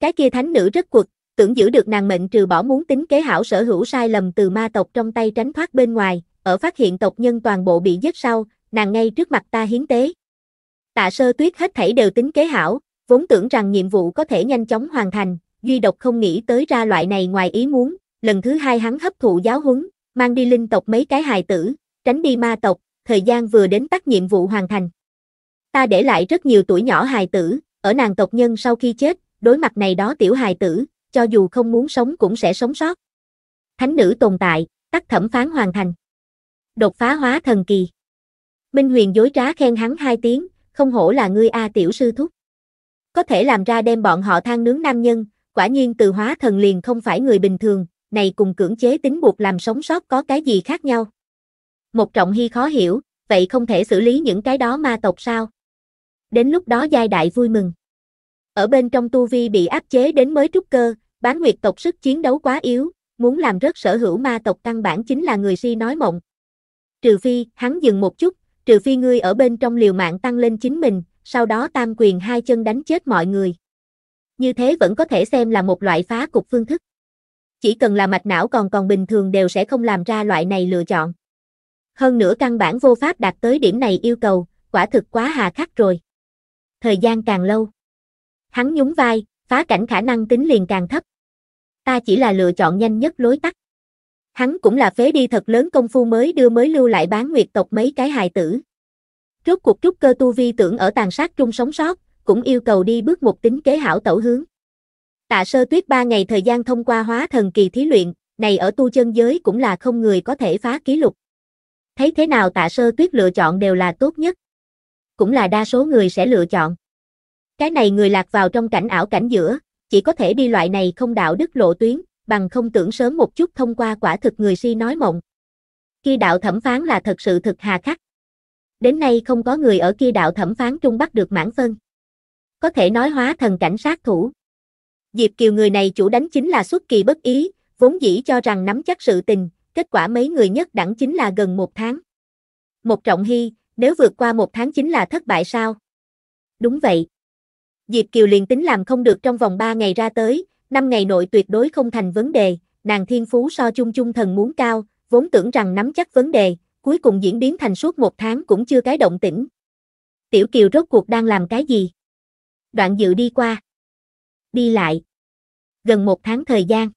Cái kia thánh nữ rất quật, tưởng giữ được nàng mệnh trừ bỏ muốn tính kế hảo sở hữu sai lầm từ ma tộc trong tay tránh thoát bên ngoài, ở phát hiện tộc nhân toàn bộ bị giết sau, nàng ngay trước mặt ta hiến tế. Tạ Sơ Tuyết hết thảy đều tính kế hảo, vốn tưởng rằng nhiệm vụ có thể nhanh chóng hoàn thành, duy độc không nghĩ tới ra loại này ngoài ý muốn, lần thứ hai hắn hấp thụ giáo huấn, mang đi linh tộc mấy cái hài tử, tránh đi ma tộc, thời gian vừa đến tắt nhiệm vụ hoàn thành. Ta để lại rất nhiều tuổi nhỏ hài tử, ở nàng tộc nhân sau khi chết, đối mặt này đó tiểu hài tử, cho dù không muốn sống cũng sẽ sống sót. Thánh nữ tồn tại, tắt thẩm phán hoàn thành. Đột phá hóa thần kỳ. Minh Huyền dối trá khen hắn hai tiếng, không hổ là ngươi a tiểu sư thúc. Có thể làm ra đem bọn họ than nướng nam nhân, quả nhiên từ hóa thần liền không phải người bình thường, này cùng cưỡng chế tính buộc làm sống sót có cái gì khác nhau. Một Trọng Hy khó hiểu, vậy không thể xử lý những cái đó ma tộc sao? Đến lúc đó giai đại vui mừng. Ở bên trong tu vi bị áp chế đến mới trúc cơ, Bán Nguyệt tộc sức chiến đấu quá yếu, muốn làm rớt sở hữu ma tộc căn bản chính là người si nói mộng. Trừ phi, hắn dừng một chút, trừ phi ngươi ở bên trong liều mạng tăng lên chính mình, sau đó tam quyền hai chân đánh chết mọi người. Như thế vẫn có thể xem là một loại phá cục phương thức. Chỉ cần là mạch não còn còn bình thường đều sẽ không làm ra loại này lựa chọn. Hơn nữa căn bản vô pháp đạt tới điểm này yêu cầu, quả thực quá hà khắc rồi. Thời gian càng lâu, hắn nhún vai, phá cảnh khả năng tính liền càng thấp. Ta chỉ là lựa chọn nhanh nhất lối tắt. Hắn cũng là phế đi thật lớn công phu mới đưa mới lưu lại Bán Nguyệt tộc mấy cái hài tử. Rốt cuộc trúc cơ tu vi tưởng ở tàn sát trung sống sót, cũng yêu cầu đi bước một tính kế hảo tẩu hướng. Tạ Sơ Tuyết ba ngày thời gian thông qua hóa thần kỳ thí luyện, này ở tu chân giới cũng là không người có thể phá kỷ lục. Thấy thế nào Tạ Sơ Tuyết lựa chọn đều là tốt nhất. Cũng là đa số người sẽ lựa chọn. Cái này người lạc vào trong cảnh ảo cảnh giữa, chỉ có thể đi loại này không đạo đức lộ tuyến, bằng không tưởng sớm một chút thông qua quả thực người si nói mộng. Kia đạo thẩm phán là thật sự thực hà khắc. Đến nay không có người ở kia đạo thẩm phán trung bắt được mãn phân. Có thể nói hóa thần cảnh sát thủ. Diệp Kiều người này chủ đánh chính là xuất kỳ bất ý, vốn dĩ cho rằng nắm chắc sự tình, kết quả mấy người nhất đẳng chính là gần một tháng. Một Trọng Hy, nếu vượt qua một tháng chính là thất bại sao? Đúng vậy. Diệp Kiều liền tính làm không được trong vòng ba ngày ra tới, năm ngày nội tuyệt đối không thành vấn đề, nàng thiên phú so chung chung thần muốn cao, vốn tưởng rằng nắm chắc vấn đề, cuối cùng diễn biến thành suốt một tháng cũng chưa cái động tĩnh. Tiểu Kiều rốt cuộc đang làm cái gì? Đoạn Dự đi qua. Đi lại. Gần một tháng thời gian.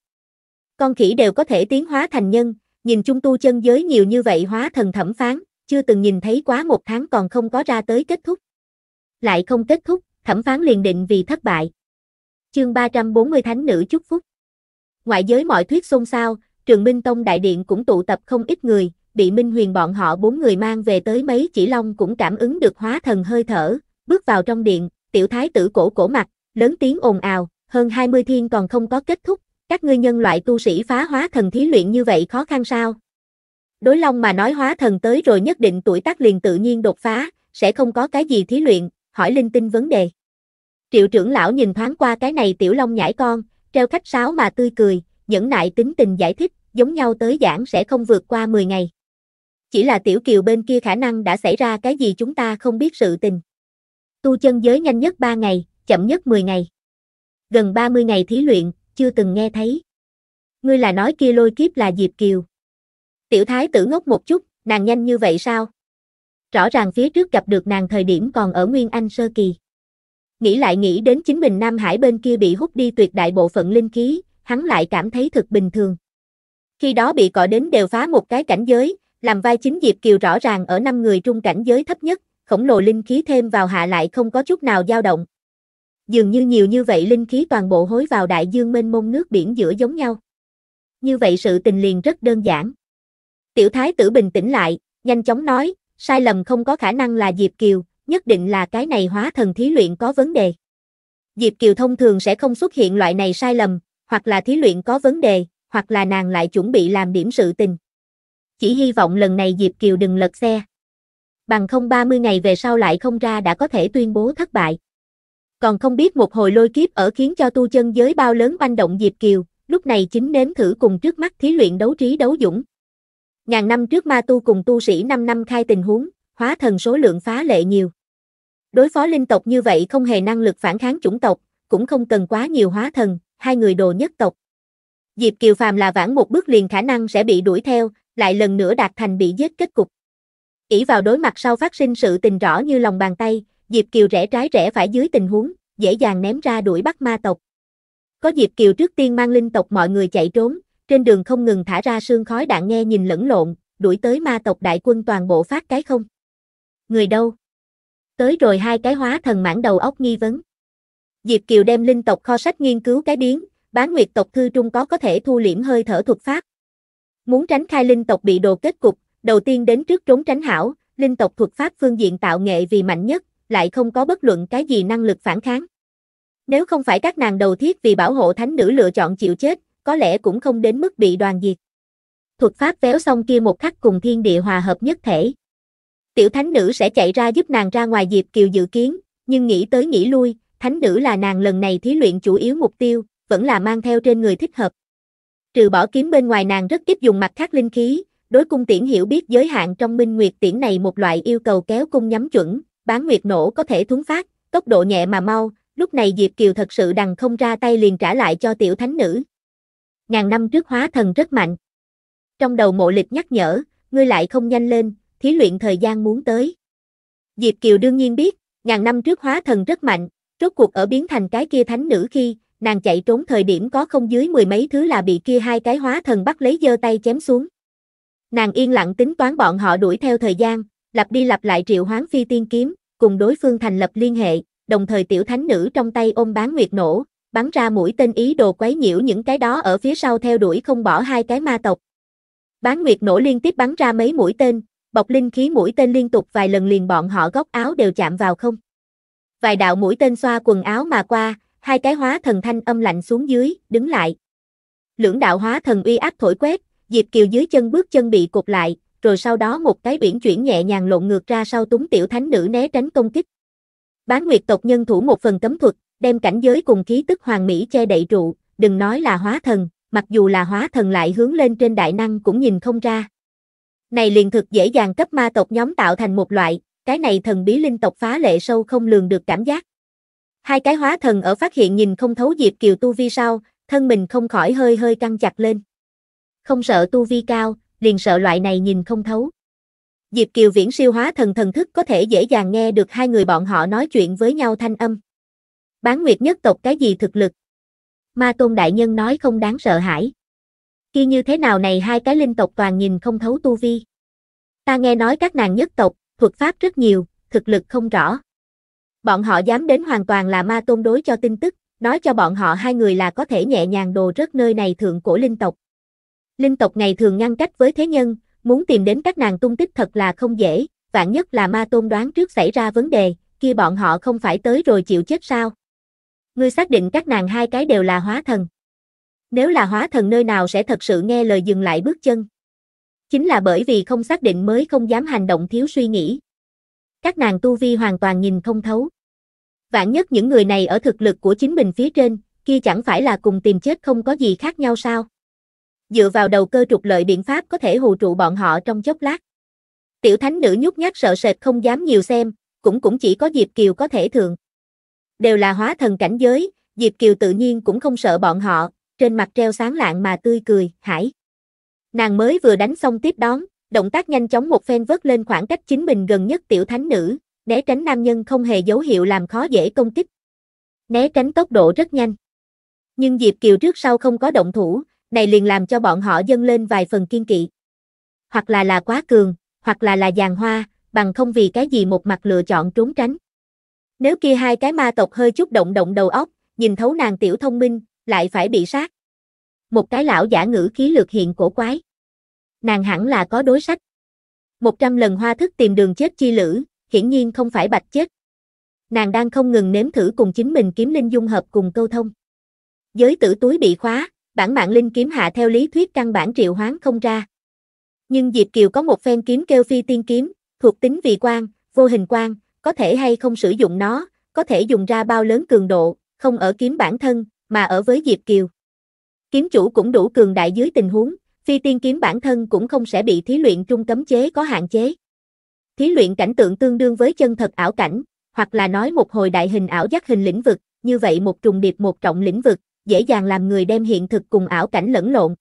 Con khỉ đều có thể tiến hóa thành nhân, nhìn chung tu chân giới nhiều như vậy hóa thần thẩm phán, chưa từng nhìn thấy quá một tháng còn không có ra tới kết thúc. Lại không kết thúc, thẩm phán liền định vì thất bại. Chương ba trăm bốn mươi Thánh nữ chúc phúc. Ngoại giới mọi thuyết xôn xao, Trường Minh Tông đại điện cũng tụ tập không ít người, bị Minh Huyền bọn họ bốn người mang về tới mấy chỉ long cũng cảm ứng được hóa thần hơi thở, bước vào trong điện, tiểu thái tử cổ cổ mặt, lớn tiếng ồn ào, hơn hai mươi thiên còn không có kết thúc, các ngươi nhân loại tu sĩ phá hóa thần thí luyện như vậy khó khăn sao? Đối long mà nói hóa thần tới rồi nhất định tuổi tác liền tự nhiên đột phá, sẽ không có cái gì thí luyện, hỏi linh tinh vấn đề. Triệu trưởng lão nhìn thoáng qua cái này tiểu long nhãi con, treo khách sáo mà tươi cười, nhẫn nại tính tình giải thích, giống nhau tới giảng sẽ không vượt qua mười ngày. Chỉ là Tiểu Kiều bên kia khả năng đã xảy ra cái gì chúng ta không biết sự tình. Tu chân giới nhanh nhất ba ngày, chậm nhất mười ngày. Gần ba mươi ngày thí luyện, chưa từng nghe thấy. Ngươi là nói kia lôi kiếp là Diệp Kiều. Tiểu thái tử ngốc một chút, nàng nhanh như vậy sao? Rõ ràng phía trước gặp được nàng thời điểm còn ở Nguyên Anh sơ kỳ. Nghĩ lại nghĩ đến chính mình Nam Hải bên kia bị hút đi tuyệt đại bộ phận linh khí, hắn lại cảm thấy thực bình thường. Khi đó bị cọ đến đều phá một cái cảnh giới, làm vai chính Diệp Kiều rõ ràng ở năm người trung cảnh giới thấp nhất, khổng lồ linh khí thêm vào hạ lại không có chút nào dao động. Dường như nhiều như vậy linh khí toàn bộ hối vào đại dương mênh mông nước biển giữa giống nhau. Như vậy sự tình liền rất đơn giản. Tiểu thái tử bình tĩnh lại, nhanh chóng nói, sai lầm không có khả năng là Diệp Kiều, nhất định là cái này hóa thần thí luyện có vấn đề. Diệp Kiều thông thường sẽ không xuất hiện loại này sai lầm, hoặc là thí luyện có vấn đề, hoặc là nàng lại chuẩn bị làm điểm sự tình. Chỉ hy vọng lần này Diệp Kiều đừng lật xe. Bằng không ba mươi ngày về sau lại không ra đã có thể tuyên bố thất bại. Còn không biết một hồi lôi kiếp ở khiến cho tu chân giới bao lớn oanh động Diệp Kiều, lúc này chính nếm thử cùng trước mắt thí luyện đấu trí đấu dũng. Ngàn năm trước ma tu cùng tu sĩ năm năm khai tình huống, hóa thần số lượng phá lệ nhiều. Đối phó linh tộc như vậy không hề năng lực phản kháng chủng tộc, cũng không cần quá nhiều hóa thần, hai người đồ nhất tộc. Diệp Kiều phàm là vãn một bước liền khả năng sẽ bị đuổi theo, lại lần nữa đạt thành bị giết kết cục. Ỷ vào đối mặt sau phát sinh sự tình rõ như lòng bàn tay, Diệp Kiều rẽ trái rẽ phải dưới tình huống, dễ dàng ném ra đuổi bắt ma tộc. Có Diệp Kiều trước tiên mang linh tộc mọi người chạy trốn, trên đường không ngừng thả ra sương khói đạn nghe nhìn lẫn lộn, đuổi tới ma tộc đại quân toàn bộ phát cái không. Người đâu? Tới rồi hai cái hóa thần mãn đầu óc nghi vấn. Diệp Kiều đem linh tộc kho sách nghiên cứu cái biến, Bán Nguyệt tộc thư trung có có thể thu liễm hơi thở thuật pháp. Muốn tránh khai linh tộc bị đồ kết cục, đầu tiên đến trước trốn tránh hảo, linh tộc thuật pháp phương diện tạo nghệ vì mạnh nhất, lại không có bất luận cái gì năng lực phản kháng. Nếu không phải các nàng đầu thiết vì bảo hộ thánh nữ lựa chọn chịu chết, có lẽ cũng không đến mức bị đoàn diệt. Thuật pháp véo xong kia một khắc cùng thiên địa hòa hợp nhất thể. Tiểu thánh nữ sẽ chạy ra giúp nàng ra ngoài Diệp Kiều dự kiến, nhưng nghĩ tới nghĩ lui, thánh nữ là nàng lần này thí luyện chủ yếu mục tiêu, vẫn là mang theo trên người thích hợp. Trừ bỏ kiếm bên ngoài nàng rất ít dùng mặt khác linh khí, đối cung tiễn hiểu biết giới hạn trong Minh Nguyệt tiễn này một loại yêu cầu kéo cung nhắm chuẩn, Bán Nguyệt nổ có thể thuấn phát, tốc độ nhẹ mà mau, lúc này Diệp Kiều thật sự đằng không ra tay liền trả lại cho tiểu thánh nữ. Ngàn năm trước hóa thần rất mạnh. Trong đầu Mộ Lịch nhắc nhở, ngươi lại không nhanh lên, thí luyện thời gian muốn tới. Diệp Kiều đương nhiên biết, ngàn năm trước hóa thần rất mạnh, rốt cuộc ở biến thành cái kia thánh nữ khi, nàng chạy trốn thời điểm có không dưới mười mấy thứ là bị kia hai cái hóa thần bắt lấy giơ tay chém xuống. Nàng yên lặng tính toán bọn họ đuổi theo thời gian, lặp đi lặp lại triệu hoán phi tiên kiếm, cùng đối phương thành lập liên hệ, đồng thời tiểu thánh nữ trong tay ôm Bán Nguyệt nổ, bắn ra mũi tên ý đồ quấy nhiễu những cái đó ở phía sau theo đuổi không bỏ hai cái ma tộc. Bán Nguyệt nổ liên tiếp bắn ra mấy mũi tên, bọc linh khí mũi tên liên tục vài lần liền bọn họ góc áo đều chạm vào không. Vài đạo mũi tên xoa quần áo mà qua, hai cái hóa thần thanh âm lạnh xuống dưới, đứng lại. Lưỡng đạo hóa thần uy áp thổi quét, Diệp Kiều dưới chân bước chân bị cột lại, rồi sau đó một cái uyển chuyển nhẹ nhàng lộn ngược ra sau túng tiểu thánh nữ né tránh công kích. Bán Nguyệt tộc nhân thủ một phần cấm thuật, đem cảnh giới cùng khí tức hoàng mỹ che đậy trụ, đừng nói là hóa thần, mặc dù là hóa thần lại hướng lên trên đại năng cũng nhìn không ra. Này liền thực dễ dàng cấp ma tộc nhóm tạo thành một loại, cái này thần bí linh tộc phá lệ sâu không lường được cảm giác. Hai cái hóa thần ở phát hiện nhìn không thấu Diệp Kiều tu vi sau, thân mình không khỏi hơi hơi căng chặt lên. Không sợ tu vi cao, liền sợ loại này nhìn không thấu. Diệp Kiều viễn siêu hóa thần thần thức có thể dễ dàng nghe được hai người bọn họ nói chuyện với nhau thanh âm. Bán Nguyệt nhất tộc cái gì thực lực? Ma Tôn Đại Nhân nói không đáng sợ hãi. Khi như thế nào này hai cái linh tộc toàn nhìn không thấu tu vi? Ta nghe nói các nàng nhất tộc, thuật pháp rất nhiều, thực lực không rõ. Bọn họ dám đến hoàn toàn là ma tôn đối cho tin tức, nói cho bọn họ hai người là có thể nhẹ nhàng đồ rớt nơi này thượng cổ linh tộc. Linh tộc này thường ngăn cách với thế nhân, muốn tìm đến các nàng tung tích thật là không dễ, vạn nhất là ma tôn đoán trước xảy ra vấn đề, kia bọn họ không phải tới rồi chịu chết sao? Ngươi xác định các nàng hai cái đều là hóa thần. Nếu là hóa thần nơi nào sẽ thật sự nghe lời dừng lại bước chân? Chính là bởi vì không xác định mới không dám hành động thiếu suy nghĩ. Các nàng tu vi hoàn toàn nhìn không thấu. Vạn nhất những người này ở thực lực của chính mình phía trên, kia chẳng phải là cùng tìm chết không có gì khác nhau sao? Dựa vào đầu cơ trục lợi biện pháp có thể hù trụ bọn họ trong chốc lát. Tiểu thánh nữ nhút nhát sợ sệt không dám nhiều xem, cũng cũng chỉ có Diệp Kiều có thể thượng. Đều là hóa thần cảnh giới, Diệp Kiều tự nhiên cũng không sợ bọn họ, trên mặt treo sáng lạng mà tươi cười, hải. Nàng mới vừa đánh xong tiếp đón, động tác nhanh chóng một phen vớt lên khoảng cách chính mình gần nhất tiểu thánh nữ, né tránh nam nhân không hề dấu hiệu làm khó dễ công kích. Né tránh tốc độ rất nhanh. Nhưng Diệp Kiều trước sau không có động thủ, này liền làm cho bọn họ dâng lên vài phần kiên kỵ. Hoặc là là quá cường, hoặc là là giàn hoa, bằng không vì cái gì một mặt lựa chọn trốn tránh. Nếu kia hai cái ma tộc hơi chút động động đầu óc, nhìn thấu nàng tiểu thông minh, lại phải bị sát. Một cái lão giả ngữ khí lược hiện cổ quái. Nàng hẳn là có đối sách. Một trăm lần hoa thức tìm đường chết chi lữ, hiển nhiên không phải bạch chết. Nàng đang không ngừng nếm thử cùng chính mình kiếm linh dung hợp cùng câu thông. Giới tử túi bị khóa, bản mạng linh kiếm hạ theo lý thuyết căn bản triệu hoán không ra. Nhưng Diệp Kiều có một phen kiếm kêu phi tiên kiếm, thuộc tính vì quang, vô hình quang, có thể hay không sử dụng nó, có thể dùng ra bao lớn cường độ, không ở kiếm bản thân, mà ở với Diệp Kiều. Kiếm chủ cũng đủ cường đại dưới tình huống, phi tiên kiếm bản thân cũng không sẽ bị thí luyện trung cấm chế có hạn chế. Thí luyện cảnh tượng tương đương với chân thật ảo cảnh, hoặc là nói một hồi đại hình ảo giác hình lĩnh vực, như vậy một trùng điệp một trọng lĩnh vực, dễ dàng làm người đem hiện thực cùng ảo cảnh lẫn lộn.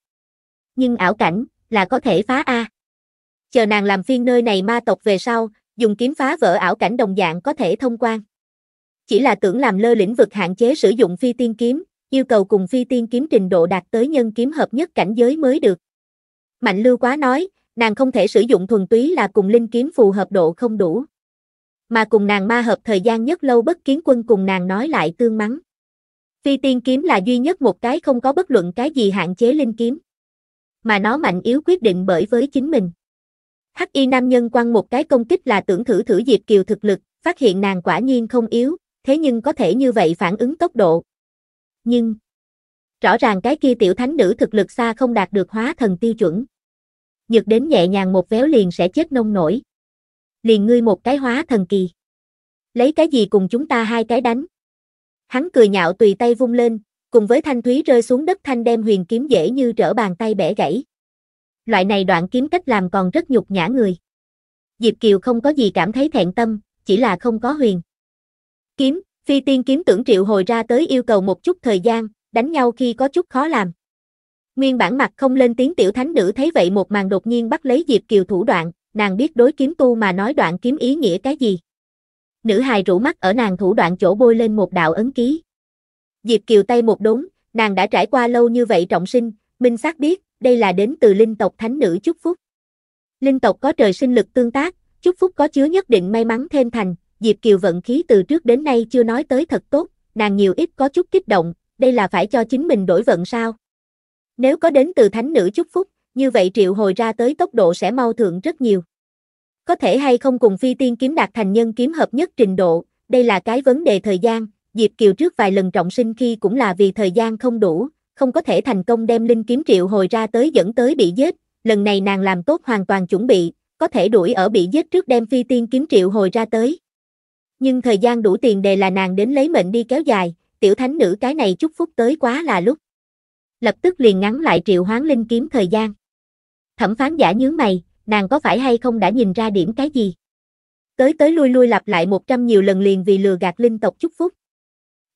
Nhưng ảo cảnh là có thể phá a. Chờ nàng làm phiên nơi này ma tộc về sau, dùng kiếm phá vỡ ảo cảnh đồng dạng có thể thông quan. Chỉ là tưởng làm lơ lĩnh vực hạn chế sử dụng phi tiên kiếm, yêu cầu cùng phi tiên kiếm trình độ đạt tới nhân kiếm hợp nhất cảnh giới mới được. Mạnh Lưu quá nói, nàng không thể sử dụng thuần túy là cùng linh kiếm phù hợp độ không đủ. Mà cùng nàng ma hợp thời gian nhất lâu bất kiến quân cùng nàng nói lại tương mắng. Phi tiên kiếm là duy nhất một cái không có bất luận cái gì hạn chế linh kiếm. Mà nó mạnh yếu quyết định bởi với chính mình. Hắc y nam nhân quăng một cái công kích là tưởng thử thử Diệp Kiều thực lực, phát hiện nàng quả nhiên không yếu, thế nhưng có thể như vậy phản ứng tốc độ. Nhưng rõ ràng cái kia tiểu thánh nữ thực lực xa không đạt được hóa thần tiêu chuẩn. Nhược đến nhẹ nhàng một véo liền sẽ chết nông nổi. Liền ngươi một cái hóa thần kỳ. Lấy cái gì cùng chúng ta hai cái đánh? Hắn cười nhạo tùy tay vung lên, cùng với thanh thúy rơi xuống đất thanh đem huyền kiếm dễ như trở bàn tay bẻ gãy. Loại này đoạn kiếm cách làm còn rất nhục nhã người. Diệp Kiều không có gì cảm thấy thẹn tâm, chỉ là không có huyền. Kiếm, phi tiên kiếm tưởng triệu hồi ra tới yêu cầu một chút thời gian, đánh nhau khi có chút khó làm. Nguyên bản mặt không lên tiếng tiểu thánh nữ thấy vậy một màn đột nhiên bắt lấy Diệp Kiều thủ đoạn, nàng biết đối kiếm tu mà nói đoạn kiếm ý nghĩa cái gì. Nữ hài rủ mắt ở nàng thủ đoạn chỗ bôi lên một đạo ấn ký. Diệp Kiều tay một đốn, nàng đã trải qua lâu như vậy trọng sinh, minh xác biết, đây là đến từ linh tộc thánh nữ chúc phúc. Linh tộc có trời sinh lực tương tác, chúc phúc có chứa nhất định may mắn thêm thành, Diệp Kiều vận khí từ trước đến nay chưa nói tới thật tốt, nàng nhiều ít có chút kích động, đây là phải cho chính mình đổi vận sao. Nếu có đến từ thánh nữ chúc phúc, như vậy triệu hồi ra tới tốc độ sẽ mau thượng rất nhiều. Có thể hay không cùng phi tiên kiếm đạt thành nhân kiếm hợp nhất trình độ, đây là cái vấn đề thời gian, Diệp Kiều trước vài lần trọng sinh khi cũng là vì thời gian không đủ, không có thể thành công đem linh kiếm triệu hồi ra tới dẫn tới bị giết, lần này nàng làm tốt hoàn toàn chuẩn bị, có thể đuổi ở bị giết trước đem phi tiên kiếm triệu hồi ra tới. Nhưng thời gian đủ tiền đề là nàng đến lấy mệnh đi kéo dài, tiểu thánh nữ cái này chúc phúc tới quá là lúc. Lập tức liền ngắn lại triệu hoán linh kiếm thời gian. Thẩm phán giả nhướng mày, nàng có phải hay không đã nhìn ra điểm cái gì? Tới tới lui lui lặp lại một trăm nhiều lần liền vì lừa gạt linh tộc chúc phúc.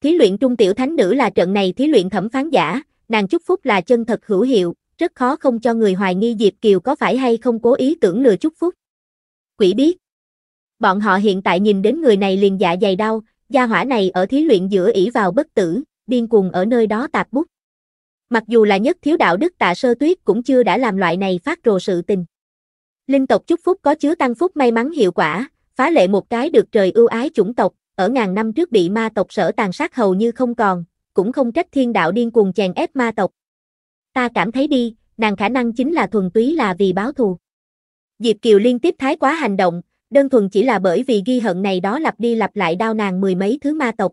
Thí luyện trung tiểu thánh nữ là trận này thí luyện thẩm phán giả, nàng chúc phúc là chân thật hữu hiệu, rất khó không cho người hoài nghi Diệp Kiều có phải hay không cố ý tưởng lừa chúc phúc. Quỷ biết. Bọn họ hiện tại nhìn đến người này liền dạ dày đau, gia hỏa này ở thí luyện giữa ỷ vào bất tử, điên cuồng ở nơi đó tạp bút. Mặc dù là nhất thiếu đạo đức Tạ Sơ Tuyết cũng chưa đã làm loại này phát rồ sự tình. Linh tộc chúc phúc có chứa tăng phúc may mắn hiệu quả, phá lệ một cái được trời ưu ái chủng tộc, ở ngàn năm trước bị ma tộc sở tàn sát hầu như không còn, cũng không trách thiên đạo điên cuồng chèn ép ma tộc. Ta cảm thấy đi, nàng khả năng chính là thuần túy là vì báo thù. Diệp Kiều liên tiếp thái quá hành động, đơn thuần chỉ là bởi vì ghi hận này đó lặp đi lặp lại đau nàng mười mấy thứ ma tộc.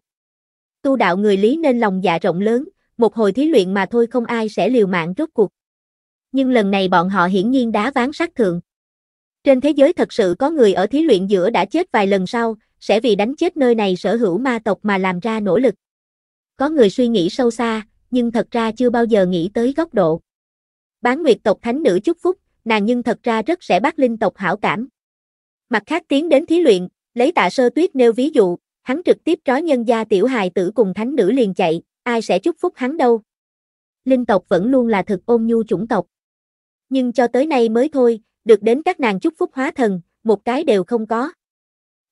Tu đạo người lý nên lòng dạ rộng lớn, một hồi thí luyện mà thôi không ai sẽ liều mạng rốt cuộc. Nhưng lần này bọn họ hiển nhiên đá ván sát thượng. Trên thế giới thật sự có người ở thí luyện giữa đã chết vài lần sau, sẽ vì đánh chết nơi này sở hữu ma tộc mà làm ra nỗ lực. Có người suy nghĩ sâu xa, nhưng thật ra chưa bao giờ nghĩ tới góc độ. Bán Nguyệt tộc thánh nữ chúc phúc, nàng nhưng thật ra rất sẽ bác linh tộc hảo cảm. Mặt khác tiến đến thí luyện, lấy Tạ Sơ Tuyết nêu ví dụ, hắn trực tiếp trói nhân gia tiểu hài tử cùng thánh nữ liền chạy, ai sẽ chúc phúc hắn đâu. Linh tộc vẫn luôn là thực ôn nhu chủng tộc. Nhưng cho tới nay mới thôi, được đến các nàng chúc phúc hóa thần, một cái đều không có.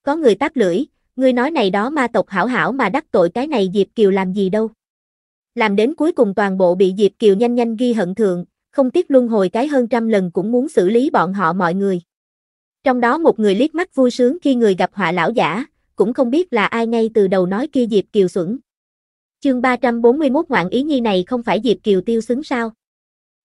Có người táp lưỡi, người nói này đó ma tộc hảo hảo mà đắc tội cái này Diệp Kiều làm gì đâu. Làm đến cuối cùng toàn bộ bị Diệp Kiều nhanh nhanh ghi hận thượng, không tiếc luân hồi cái hơn trăm lần cũng muốn xử lý bọn họ mọi người. Trong đó một người liếc mắt vui sướng khi người gặp họa lão giả, cũng không biết là ai ngay từ đầu nói kia Diệp Kiều xuẩn. Chương ba trăm bốn mươi mốt ngoạn ý nhi này không phải Diệp Kiều tiêu xứng sao.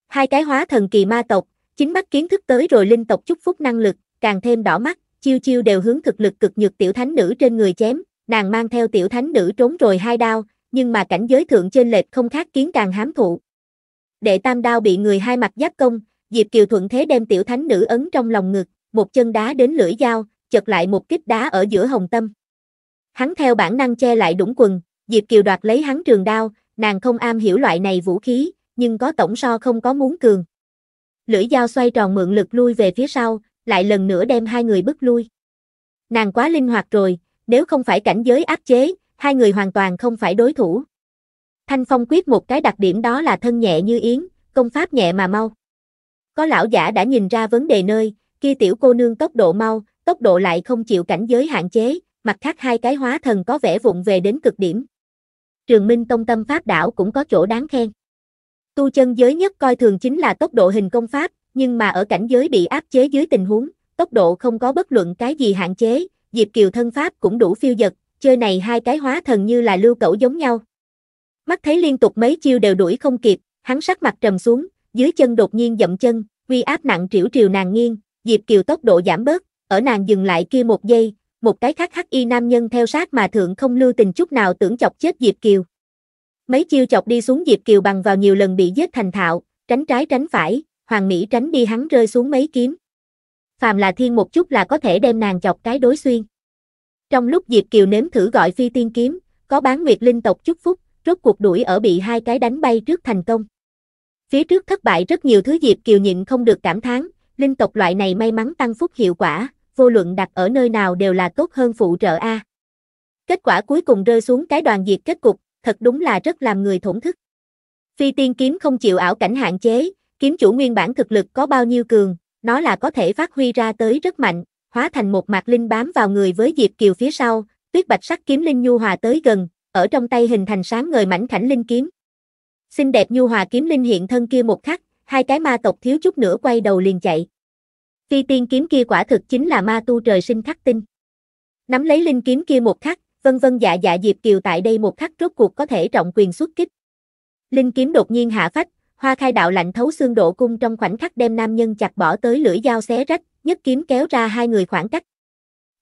Hai cái hóa thần kỳ ma tộc, chính mắt kiến thức tới rồi linh tộc chúc phúc năng lực, càng thêm đỏ mắt, chiêu chiêu đều hướng thực lực cực nhược tiểu thánh nữ trên người chém, nàng mang theo tiểu thánh nữ trốn rồi hai đao, nhưng mà cảnh giới thượng trên lệch không khác kiến càng hám thụ. Đệ tam đao bị người hai mặt giáp công, Diệp Kiều thuận thế đem tiểu thánh nữ ấn trong lòng ngực, một chân đá đến lưỡi dao, chật lại một kích đá ở giữa hồng tâm. Hắn theo bản năng che lại đũng quần, Diệp Kiều đoạt lấy hắn trường đao, nàng không am hiểu loại này vũ khí, nhưng có tổng so không có muốn cường. Lưỡi dao xoay tròn mượn lực lui về phía sau, lại lần nữa đem hai người bức lui. Nàng quá linh hoạt rồi, nếu không phải cảnh giới áp chế, hai người hoàn toàn không phải đối thủ. Thanh Phong quyết một cái đặc điểm đó là thân nhẹ như yến, công pháp nhẹ mà mau. Có lão giả đã nhìn ra vấn đề nơi, kia tiểu cô nương tốc độ mau, tốc độ lại không chịu cảnh giới hạn chế, mặt khác hai cái hóa thần có vẻ vụng về đến cực điểm. Trường Minh Tông tâm pháp đảo cũng có chỗ đáng khen. Tu chân giới nhất coi thường chính là tốc độ hình công pháp, nhưng mà ở cảnh giới bị áp chế dưới tình huống, tốc độ không có bất luận cái gì hạn chế, Diệp Kiều thân pháp cũng đủ phiêu dật, chơi này hai cái hóa thần như là lưu cẩu giống nhau. Mắt thấy liên tục mấy chiêu đều đuổi không kịp, hắn sắc mặt trầm xuống, dưới chân đột nhiên dậm chân, uy áp nặng trĩu triều nàng nghiêng, Diệp Kiều tốc độ giảm bớt, ở nàng dừng lại kia một giây, một cái khác hắc y nam nhân theo sát mà thượng không lưu tình chút nào tưởng chọc chết Diệp Kiều. Mấy chiêu chọc đi xuống Diệp Kiều bằng vào nhiều lần bị giết thành thạo, tránh trái tránh phải, hoàng mỹ tránh đi hắn rơi xuống mấy kiếm. Phàm là thiên một chút là có thể đem nàng chọc cái đối xuyên. Trong lúc Diệp Kiều nếm thử gọi phi tiên kiếm, có Bán Nguyệt linh tộc chúc phúc, rốt cuộc đuổi ở bị hai cái đánh bay trước thành công. Phía trước thất bại rất nhiều thứ Diệp Kiều nhịn không được cảm thán, linh tộc loại này may mắn tăng phúc hiệu quả, vô luận đặt ở nơi nào đều là tốt hơn phụ trợ a. Kết quả cuối cùng rơi xuống cái đoàn diệt kết cục, thật đúng là rất làm người thổn thức. Phi tiên kiếm không chịu ảo cảnh hạn chế, kiếm chủ nguyên bản thực lực có bao nhiêu cường, nó là có thể phát huy ra tới rất mạnh, hóa thành một mạc linh bám vào người với Diệp Kiều phía sau, tuyết bạch sắc kiếm linh nhu hòa tới gần, ở trong tay hình thành sáng ngời mảnh khảnh linh kiếm. Xinh đẹp nhu hòa kiếm linh hiện thân kia một khắc, hai cái ma tộc thiếu chút nữa quay đầu liền chạy. Phi tiên kiếm kia quả thực chính là ma tu trời sinh khắc tinh. Nắm lấy linh kiếm kia một khắc, vân vân dạ dạ Diệp Kiều tại đây một khắc rốt cuộc có thể trọng quyền xuất kích. Linh kiếm đột nhiên hạ phách, hoa khai đạo lạnh thấu xương độ cung trong khoảnh khắc đem nam nhân chặt bỏ tới lưỡi dao xé rách, nhất kiếm kéo ra hai người khoảng cách.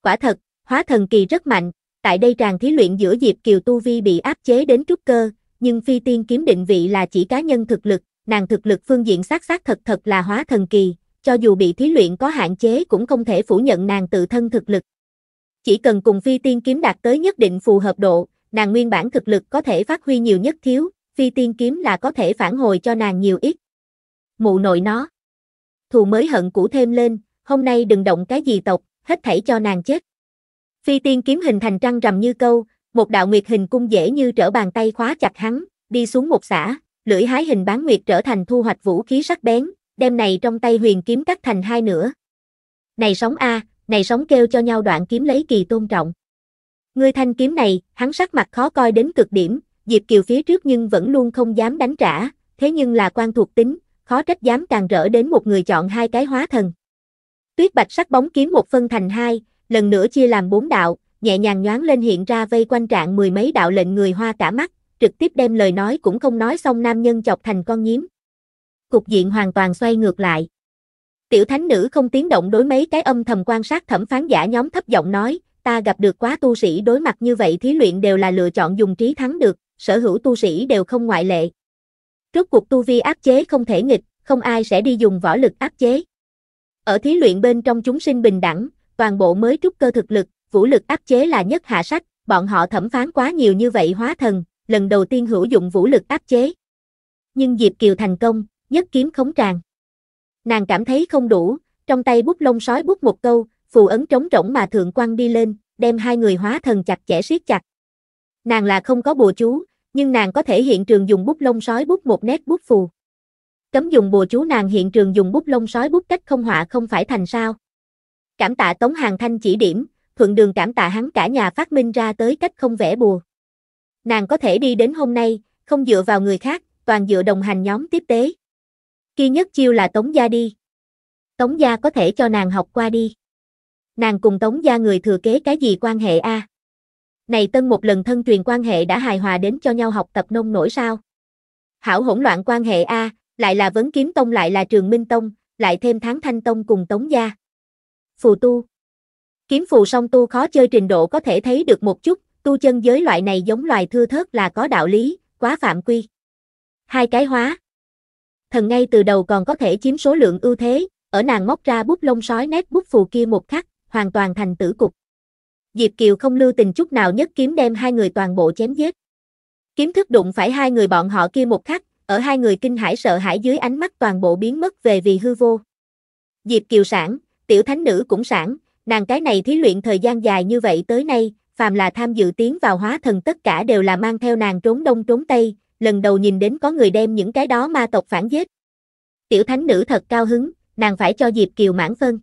Quả thật, hóa thần kỳ rất mạnh, tại đây tràng thí luyện giữa Diệp Kiều tu vi bị áp chế đến trúc cơ, nhưng phi tiên kiếm định vị là chỉ cá nhân thực lực, nàng thực lực phương diện xác xác thật thật là hóa thần kỳ, cho dù bị thí luyện có hạn chế cũng không thể phủ nhận nàng tự thân thực lực. Chỉ cần cùng phi tiên kiếm đạt tới nhất định phù hợp độ, nàng nguyên bản thực lực có thể phát huy nhiều nhất thiếu, phi tiên kiếm là có thể phản hồi cho nàng nhiều ít. Mụ nội nó. Thù mới hận cũ thêm lên, hôm nay đừng động cái gì tộc, hết thảy cho nàng chết. Phi tiên kiếm hình thành trăng rằm như câu, một đạo nguyệt hình cung dễ như trở bàn tay khóa chặt hắn, đi xuống một xả, lưỡi hái hình bán nguyệt trở thành thu hoạch vũ khí sắc bén, đem này trong tay huyền kiếm cắt thành hai nửa. Này sóng a, này sóng kêu cho nhau đoạn kiếm lấy kỳ tôn trọng. Ngươi thanh kiếm này, hắn sắc mặt khó coi đến cực điểm, Diệp Kiều phía trước nhưng vẫn luôn không dám đánh trả, thế nhưng là quan thuộc tính, khó trách dám càng rỡ đến một người chọn hai cái hóa thần. Tuyết bạch sắc bóng kiếm một phân thành hai, lần nữa chia làm bốn đạo, nhẹ nhàng nhoáng lên hiện ra vây quanh trạng mười mấy đạo lệnh người hoa cả mắt, trực tiếp đem lời nói cũng không nói xong nam nhân chọc thành con nhím. Cục diện hoàn toàn xoay ngược lại. Tiểu thánh nữ không tiếng động đối mấy cái âm thầm quan sát thẩm phán giả nhóm thấp giọng nói, ta gặp được quá tu sĩ đối mặt như vậy thí luyện đều là lựa chọn dùng trí thắng được, sở hữu tu sĩ đều không ngoại lệ. Rốt cuộc tu vi áp chế không thể nghịch, không ai sẽ đi dùng võ lực áp chế. Ở thí luyện bên trong chúng sinh bình đẳng, toàn bộ mới trúc cơ thực lực, vũ lực áp chế là nhất hạ sách, bọn họ thẩm phán quá nhiều như vậy hóa thần, lần đầu tiên hữu dụng vũ lực áp chế. Nhưng Diệp Kiều thành công, nhất kiếm khống tràng. Nàng cảm thấy không đủ, trong tay bút lông sói bút một câu, phù ấn trống rỗng mà thượng quăng đi lên, đem hai người hóa thần chặt chẽ siết chặt. Nàng là không có bùa chú, nhưng nàng có thể hiện trường dùng bút lông sói bút một nét bút phù. Cấm dùng bùa chú nàng hiện trường dùng bút lông sói bút cách không họa không phải thành sao. Cảm tạ Tống Hàn Thanh chỉ điểm, thuận đường cảm tạ hắn cả nhà phát minh ra tới cách không vẽ bùa. Nàng có thể đi đến hôm nay, không dựa vào người khác, toàn dựa đồng hành nhóm tiếp tế. Kỳ nhất chiêu là Tống gia đi. Tống gia có thể cho nàng học qua đi. Nàng cùng Tống gia người thừa kế cái gì quan hệ a? À? Này tân một lần thân truyền quan hệ đã hài hòa đến cho nhau học tập nông nổi sao? Hảo hỗn loạn quan hệ a, à, lại là Vấn Kiếm Tông lại là Trường Minh Tông, lại thêm Thắng Thanh Tông cùng Tống gia. Phù tu. Kiếm phù song tu khó chơi trình độ có thể thấy được một chút, tu chân giới loại này giống loài thưa thớt là có đạo lý, quá phạm quy. Hai cái hóa. Thần ngay từ đầu còn có thể chiếm số lượng ưu thế, ở nàng móc ra bút lông sói nét bút phù kia một khắc, hoàn toàn thành tử cục. Diệp Kiều không lưu tình chút nào nhất kiếm đem hai người toàn bộ chém giết. Kiếm thức đụng phải hai người bọn họ kia một khắc, ở hai người kinh hãi sợ hãi dưới ánh mắt toàn bộ biến mất về vì hư vô. Diệp Kiều sảng, tiểu thánh nữ cũng sảng, nàng cái này thí luyện thời gian dài như vậy tới nay, phàm là tham dự tiến vào hóa thần tất cả đều là mang theo nàng trốn đông trốn tây, lần đầu nhìn đến có người đem những cái đó ma tộc phản giết. Tiểu thánh nữ thật cao hứng, nàng phải cho Diệp Kiều mãn phân.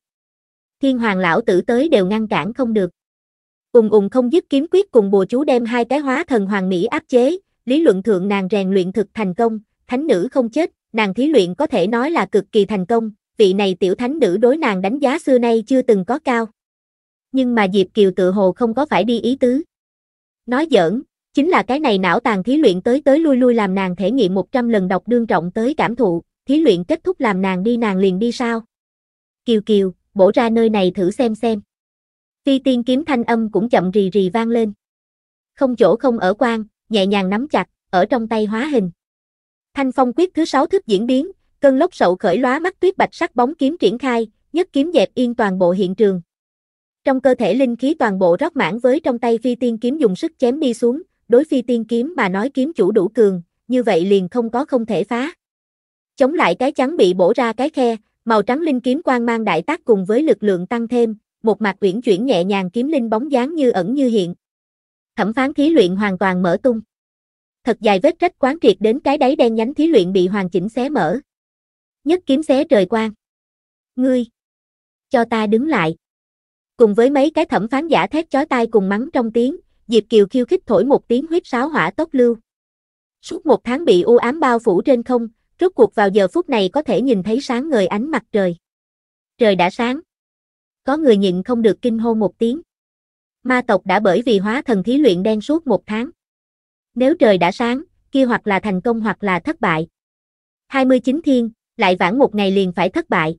Thiên hoàng lão tử tới đều ngăn cản không được. Ùng ùng không dứt kiếm quyết cùng bùa chú đem hai cái hóa thần hoàng mỹ áp chế, lý luận thượng nàng rèn luyện thực thành công, thánh nữ không chết, nàng thí luyện có thể nói là cực kỳ thành công, vị này tiểu thánh nữ đối nàng đánh giá xưa nay chưa từng có cao. Nhưng mà Diệp Kiều tự hồ không có phải đi ý tứ. Nói giỡn, chính là cái này não tàn thí luyện tới tới lui lui làm nàng thể nghiệm một trăm lần đọc đương trọng tới cảm thụ, thí luyện kết thúc làm nàng đi nàng liền đi sao. Kiều Kiều, bổ ra nơi này thử xem xem. Phi tiên kiếm thanh âm cũng chậm rì rì vang lên. Không chỗ không ở quang, nhẹ nhàng nắm chặt, ở trong tay hóa hình. Thanh phong quyết thứ sáu thức diễn biến, cơn lốc sậu khởi lóa mắt tuyết bạch sắc bóng kiếm triển khai, nhất kiếm dẹp yên toàn bộ hiện trường. Trong cơ thể linh khí toàn bộ rót mãn với trong tay phi tiên kiếm dùng sức chém đi xuống, đối phi tiên kiếm mà nói kiếm chủ đủ cường, như vậy liền không có không thể phá. Chống lại cái chắn bị bổ ra cái khe, màu trắng linh kiếm quang mang đại tác cùng với lực lượng tăng thêm, một mặt uyển chuyển nhẹ nhàng kiếm linh bóng dáng như ẩn như hiện. Thẩm phán thí luyện hoàn toàn mở tung. Thật dài vết rách quán triệt đến cái đáy đen nhánh thí luyện bị hoàn chỉnh xé mở. Nhất kiếm xé trời quang. Ngươi! Cho ta đứng lại! Cùng với mấy cái thẩm phán giả thét chói tai cùng mắng trong tiếng, Diệp Kiều khiêu khích thổi một tiếng huýt sáo hỏa tốc lưu. Suốt một tháng bị u ám bao phủ trên không, rốt cuộc vào giờ phút này có thể nhìn thấy sáng ngời ánh mặt trời. Trời đã sáng. Có người nhịn không được kinh hô một tiếng. Ma tộc đã bởi vì hóa thần thí luyện đen suốt một tháng. Nếu trời đã sáng, kia hoặc là thành công hoặc là thất bại. hai mươi chín thiên, lại vãn một ngày liền phải thất bại.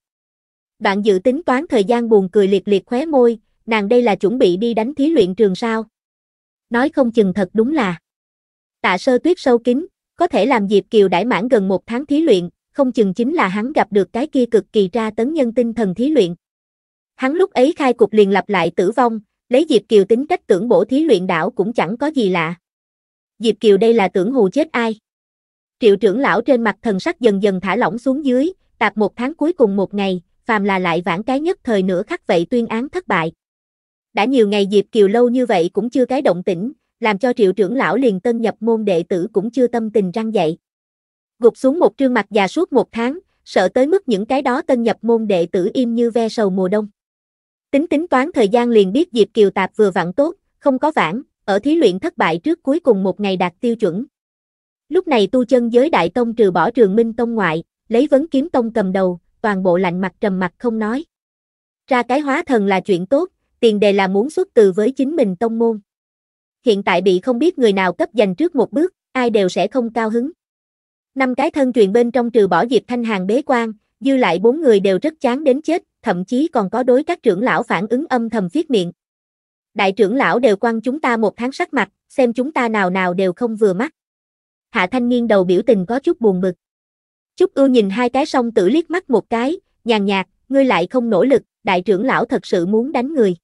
Đoạn Dự tính toán thời gian buồn cười liệt liệt khóe môi, nàng đây là chuẩn bị đi đánh thí luyện trường sao. Nói không chừng thật đúng là. Tạ Sơ Tuyết sâu kín, có thể làm Diệp Kiều đãi mãn gần một tháng thí luyện, không chừng chính là hắn gặp được cái kia cực kỳ tra tấn nhân tinh thần thí luyện. Hắn lúc ấy khai cục liền lặp lại tử vong, lấy Diệp Kiều tính cách tưởng bổ thí luyện đảo cũng chẳng có gì lạ. Diệp Kiều đây là tưởng hù chết ai. Triệu trưởng lão trên mặt thần sắc dần dần thả lỏng xuống dưới, tạp một tháng cuối cùng một ngày, phàm là lại vãn cái nhất thời nửa khắc vậy tuyên án thất bại. Đã nhiều ngày Diệp Kiều lâu như vậy cũng chưa cái động tĩnh, làm cho triệu trưởng lão liền tân nhập môn đệ tử cũng chưa tâm tình răng dạy. Gục xuống một trương mặt già suốt một tháng, sợ tới mức những cái đó tân nhập môn đệ tử im như ve sầu mùa đông. Tính tính toán thời gian liền biết Diệp Kiều tạp vừa vặn tốt, không có vãn, ở thí luyện thất bại trước cuối cùng một ngày đạt tiêu chuẩn. Lúc này tu chân giới đại tông trừ bỏ Trường Minh Tông ngoại, lấy Vấn Kiếm Tông cầm đầu, toàn bộ lạnh mặt trầm mặt không nói. Ra cái hóa thần là chuyện tốt, tiền đề là muốn xuất từ với chính mình tông môn. Hiện tại bị không biết người nào cấp giành trước một bước, ai đều sẽ không cao hứng. Năm cái thân truyền bên trong trừ bỏ Diệp Thanh Hàn bế quan, dư lại bốn người đều rất chán đến chết, thậm chí còn có đối các trưởng lão phản ứng âm thầm phiết miệng. Đại trưởng lão đều quăng chúng ta một tháng sắc mặt, xem chúng ta nào nào đều không vừa mắt. Hạ Thanh nghiêng đầu biểu tình có chút buồn bực. Chúc Ưu nhìn hai cái song tử liếc mắt một cái, nhàn nhạt, ngươi lại không nỗ lực, đại trưởng lão thật sự muốn đánh người.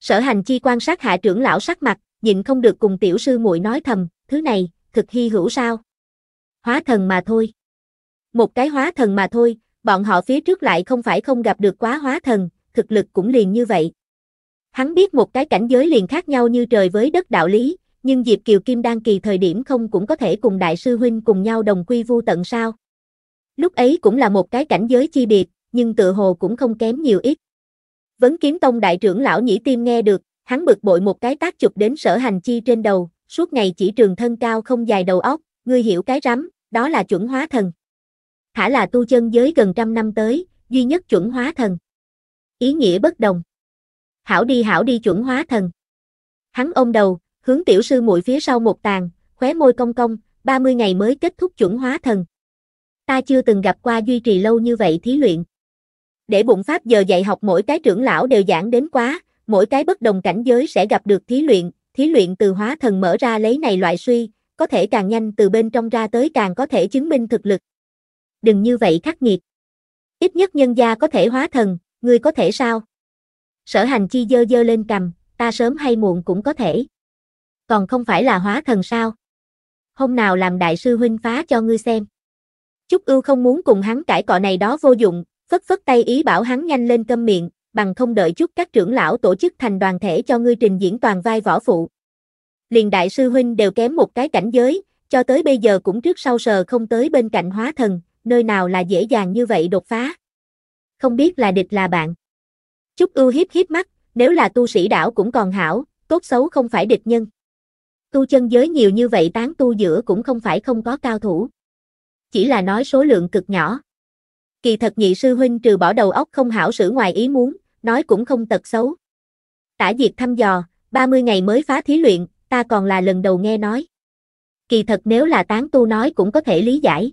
Sở Hành Chi quan sát hạ trưởng lão sắc mặt, nhịn không được cùng tiểu sư muội nói thầm, thứ này, thực hy hữu sao? Hóa thần mà thôi. Một cái hóa thần mà thôi, bọn họ phía trước lại không phải không gặp được quá hóa thần, thực lực cũng liền như vậy. Hắn biết một cái cảnh giới liền khác nhau như trời với đất đạo lý, nhưng Diệp Kiều Kim đan kỳ thời điểm không cũng có thể cùng đại sư huynh cùng nhau đồng quy vu tận sao. Lúc ấy cũng là một cái cảnh giới chi biệt, nhưng tựa hồ cũng không kém nhiều ít. Vấn Kiếm Tông đại trưởng lão nhĩ tim nghe được, hắn bực bội một cái tác chụp đến Sở Hành Chi trên đầu, suốt ngày chỉ trường thân cao không dài đầu óc, ngươi hiểu cái rắm, đó là chuẩn hóa thần. Thả là tu chân giới gần trăm năm tới, duy nhất chuẩn hóa thần. Ý nghĩa bất đồng. Hảo đi hảo đi chuẩn hóa thần. Hắn ôm đầu, hướng tiểu sư muội phía sau một tàn, khóe môi cong cong, ba mươi ngày mới kết thúc chuẩn hóa thần. Ta chưa từng gặp qua duy trì lâu như vậy thí luyện. Để bụng pháp giờ dạy học mỗi cái trưởng lão đều giảng đến quá, mỗi cái bất đồng cảnh giới sẽ gặp được thí luyện, thí luyện từ hóa thần mở ra lấy này loại suy, có thể càng nhanh từ bên trong ra tới càng có thể chứng minh thực lực. Đừng như vậy khắc nghiệt. Ít nhất nhân gia có thể hóa thần, ngươi có thể sao? Sở Hành Chi dơ dơ lên cằm, ta sớm hay muộn cũng có thể. Còn không phải là hóa thần sao? Hôm nào làm đại sư huynh phá cho ngươi xem. Chúc Ưu không muốn cùng hắn cãi cọ này đó vô dụng, phất phất tay ý bảo hắn nhanh lên câm miệng, bằng không đợi chút các trưởng lão tổ chức thành đoàn thể cho ngươi trình diễn toàn vai võ phụ. Liền đại sư huynh đều kém một cái cảnh giới, cho tới bây giờ cũng trước sau sờ không tới bên cạnh hóa thần, nơi nào là dễ dàng như vậy đột phá. Không biết là địch là bạn. Chúc Ưu hiếp hiếp mắt, nếu là tu sĩ đảo cũng còn hảo, tốt xấu không phải địch nhân. Tu chân giới nhiều như vậy tán tu giữa cũng không phải không có cao thủ. Chỉ là nói số lượng cực nhỏ. Kỳ thật nhị sư huynh trừ bỏ đầu óc không hảo sử ngoài ý muốn, nói cũng không tật xấu. Tả Diệt thăm dò, ba mươi ngày mới phá thí luyện, ta còn là lần đầu nghe nói. Kỳ thật nếu là tán tu nói cũng có thể lý giải.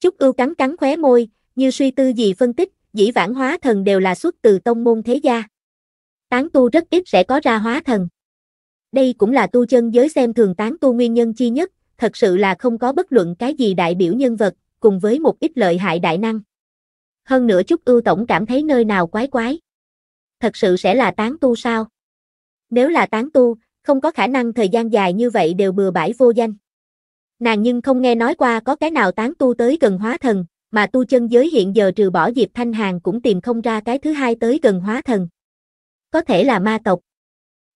Chúc Ưu cắn cắn khóe môi, như suy tư gì phân tích, dĩ vãng hóa thần đều là xuất từ tông môn thế gia. Tán tu rất ít sẽ có ra hóa thần. Đây cũng là tu chân giới xem thường tán tu nguyên nhân chi nhất, thật sự là không có bất luận cái gì đại biểu nhân vật, cùng với một ít lợi hại đại năng. Hơn nữa Chúc Ưu tổng cảm thấy nơi nào quái quái. Thật sự sẽ là tán tu sao? Nếu là tán tu, không có khả năng thời gian dài như vậy đều bừa bãi vô danh. Nàng nhưng không nghe nói qua có cái nào tán tu tới gần hóa thần, mà tu chân giới hiện giờ trừ bỏ Diệp Thanh Hàn cũng tìm không ra cái thứ hai tới gần hóa thần. Có thể là ma tộc.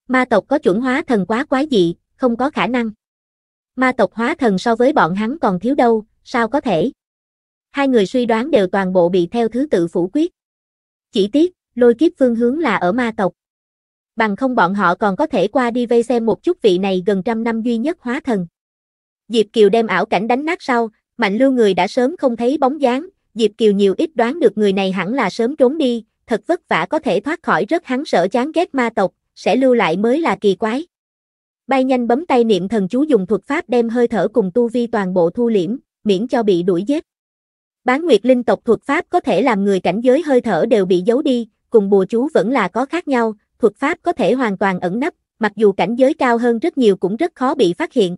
Ma tộc có chuẩn hóa thần quá quái dị, không có khả năng. Ma tộc hóa thần so với bọn hắn còn thiếu đâu, sao có thể? Hai người suy đoán đều toàn bộ bị theo thứ tự phủ quyết. Chỉ tiếc, lôi kiếp phương hướng là ở ma tộc. Bằng không bọn họ còn có thể qua đi vây xem một chút vị này gần trăm năm duy nhất hóa thần. Diệp Kiều đem ảo cảnh đánh nát sau, Mạnh Lưu người đã sớm không thấy bóng dáng, Diệp Kiều nhiều ít đoán được người này hẳn là sớm trốn đi, thật vất vả có thể thoát khỏi rất hắn sợ chán ghét ma tộc, sẽ lưu lại mới là kỳ quái. Bay nhanh bấm tay niệm thần chú dùng thuật pháp đem hơi thở cùng tu vi toàn bộ thu liễm, miễn cho bị đuổi giết. Bán Nguyệt Linh tộc thuật pháp có thể làm người cảnh giới hơi thở đều bị giấu đi, cùng bùa chú vẫn là có khác nhau, thuật pháp có thể hoàn toàn ẩn nấp, mặc dù cảnh giới cao hơn rất nhiều cũng rất khó bị phát hiện.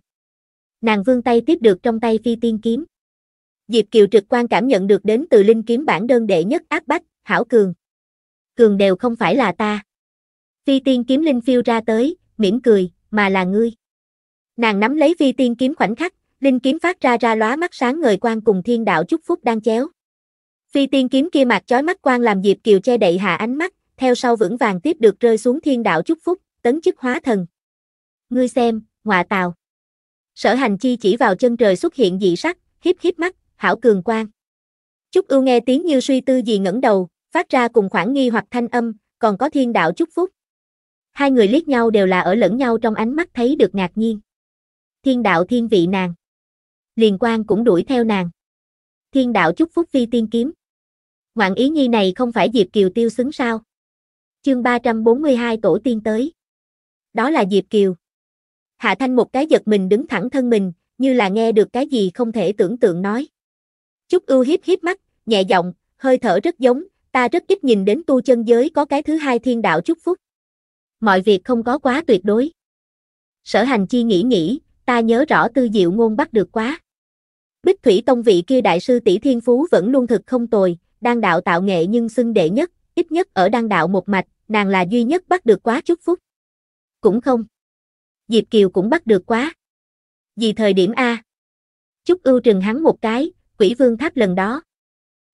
Nàng vươn tay tiếp được trong tay phi tiên kiếm. Diệp Kiều trực quan cảm nhận được đến từ linh kiếm bản đơn đệ nhất áp bách, hảo cường. Cường đều không phải là ta. Phi tiên kiếm linh phiêu ra tới, mỉm cười, mà là ngươi. Nàng nắm lấy vi tiên kiếm khoảnh khắc, linh kiếm phát ra ra lóa mắt sáng ngời quang cùng thiên đạo chúc phúc đang chéo. Phi tiên kiếm kia mạc chói mắt quang làm Diệp Kiều che đậy hạ ánh mắt, theo sau vững vàng tiếp được rơi xuống thiên đạo chúc phúc, tấn chức hóa thần. Ngươi xem, ngọa tào. Sở Hành Chi chỉ vào chân trời xuất hiện dị sắc, híp híp mắt, hảo cường quang. Chúc Ưu nghe tiếng như suy tư gì ngẩng đầu, phát ra cùng khoảng nghi hoặc thanh âm, còn có thiên đạo chúc phúc. Hai người liếc nhau đều là ở lẫn nhau trong ánh mắt thấy được ngạc nhiên. Thiên đạo thiên vị nàng. Liền quang cũng đuổi theo nàng. Thiên đạo chúc phúc phi tiên kiếm. Ngoạn ý nhi này không phải Diệp Kiều tiêu xứng sao? Chương ba trăm bốn mươi hai tổ tiên tới. Đó là Diệp Kiều. Hạ Thanh một cái giật mình đứng thẳng thân mình, như là nghe được cái gì không thể tưởng tượng nói. Chúc Ưu híp híp mắt, nhẹ giọng, hơi thở rất giống, ta rất ít nhìn đến tu chân giới có cái thứ hai thiên đạo chúc phúc. Mọi việc không có quá tuyệt đối. Sở Hành Chi nghĩ nghĩ, ta nhớ rõ Tư Diệu Ngôn bắt được quá. Bích Thủy Tông vị kia đại sư tỷ thiên phú vẫn luôn thực không tồi, đan đạo tạo nghệ nhưng xưng đệ nhất, ít nhất ở đan đạo một mạch, nàng là duy nhất bắt được quá chúc phúc. Cũng không. Diệp Kiều cũng bắt được quá. Vì thời điểm a. Chúc Ưu trừng hắn một cái, Quỷ Vương Tháp lần đó.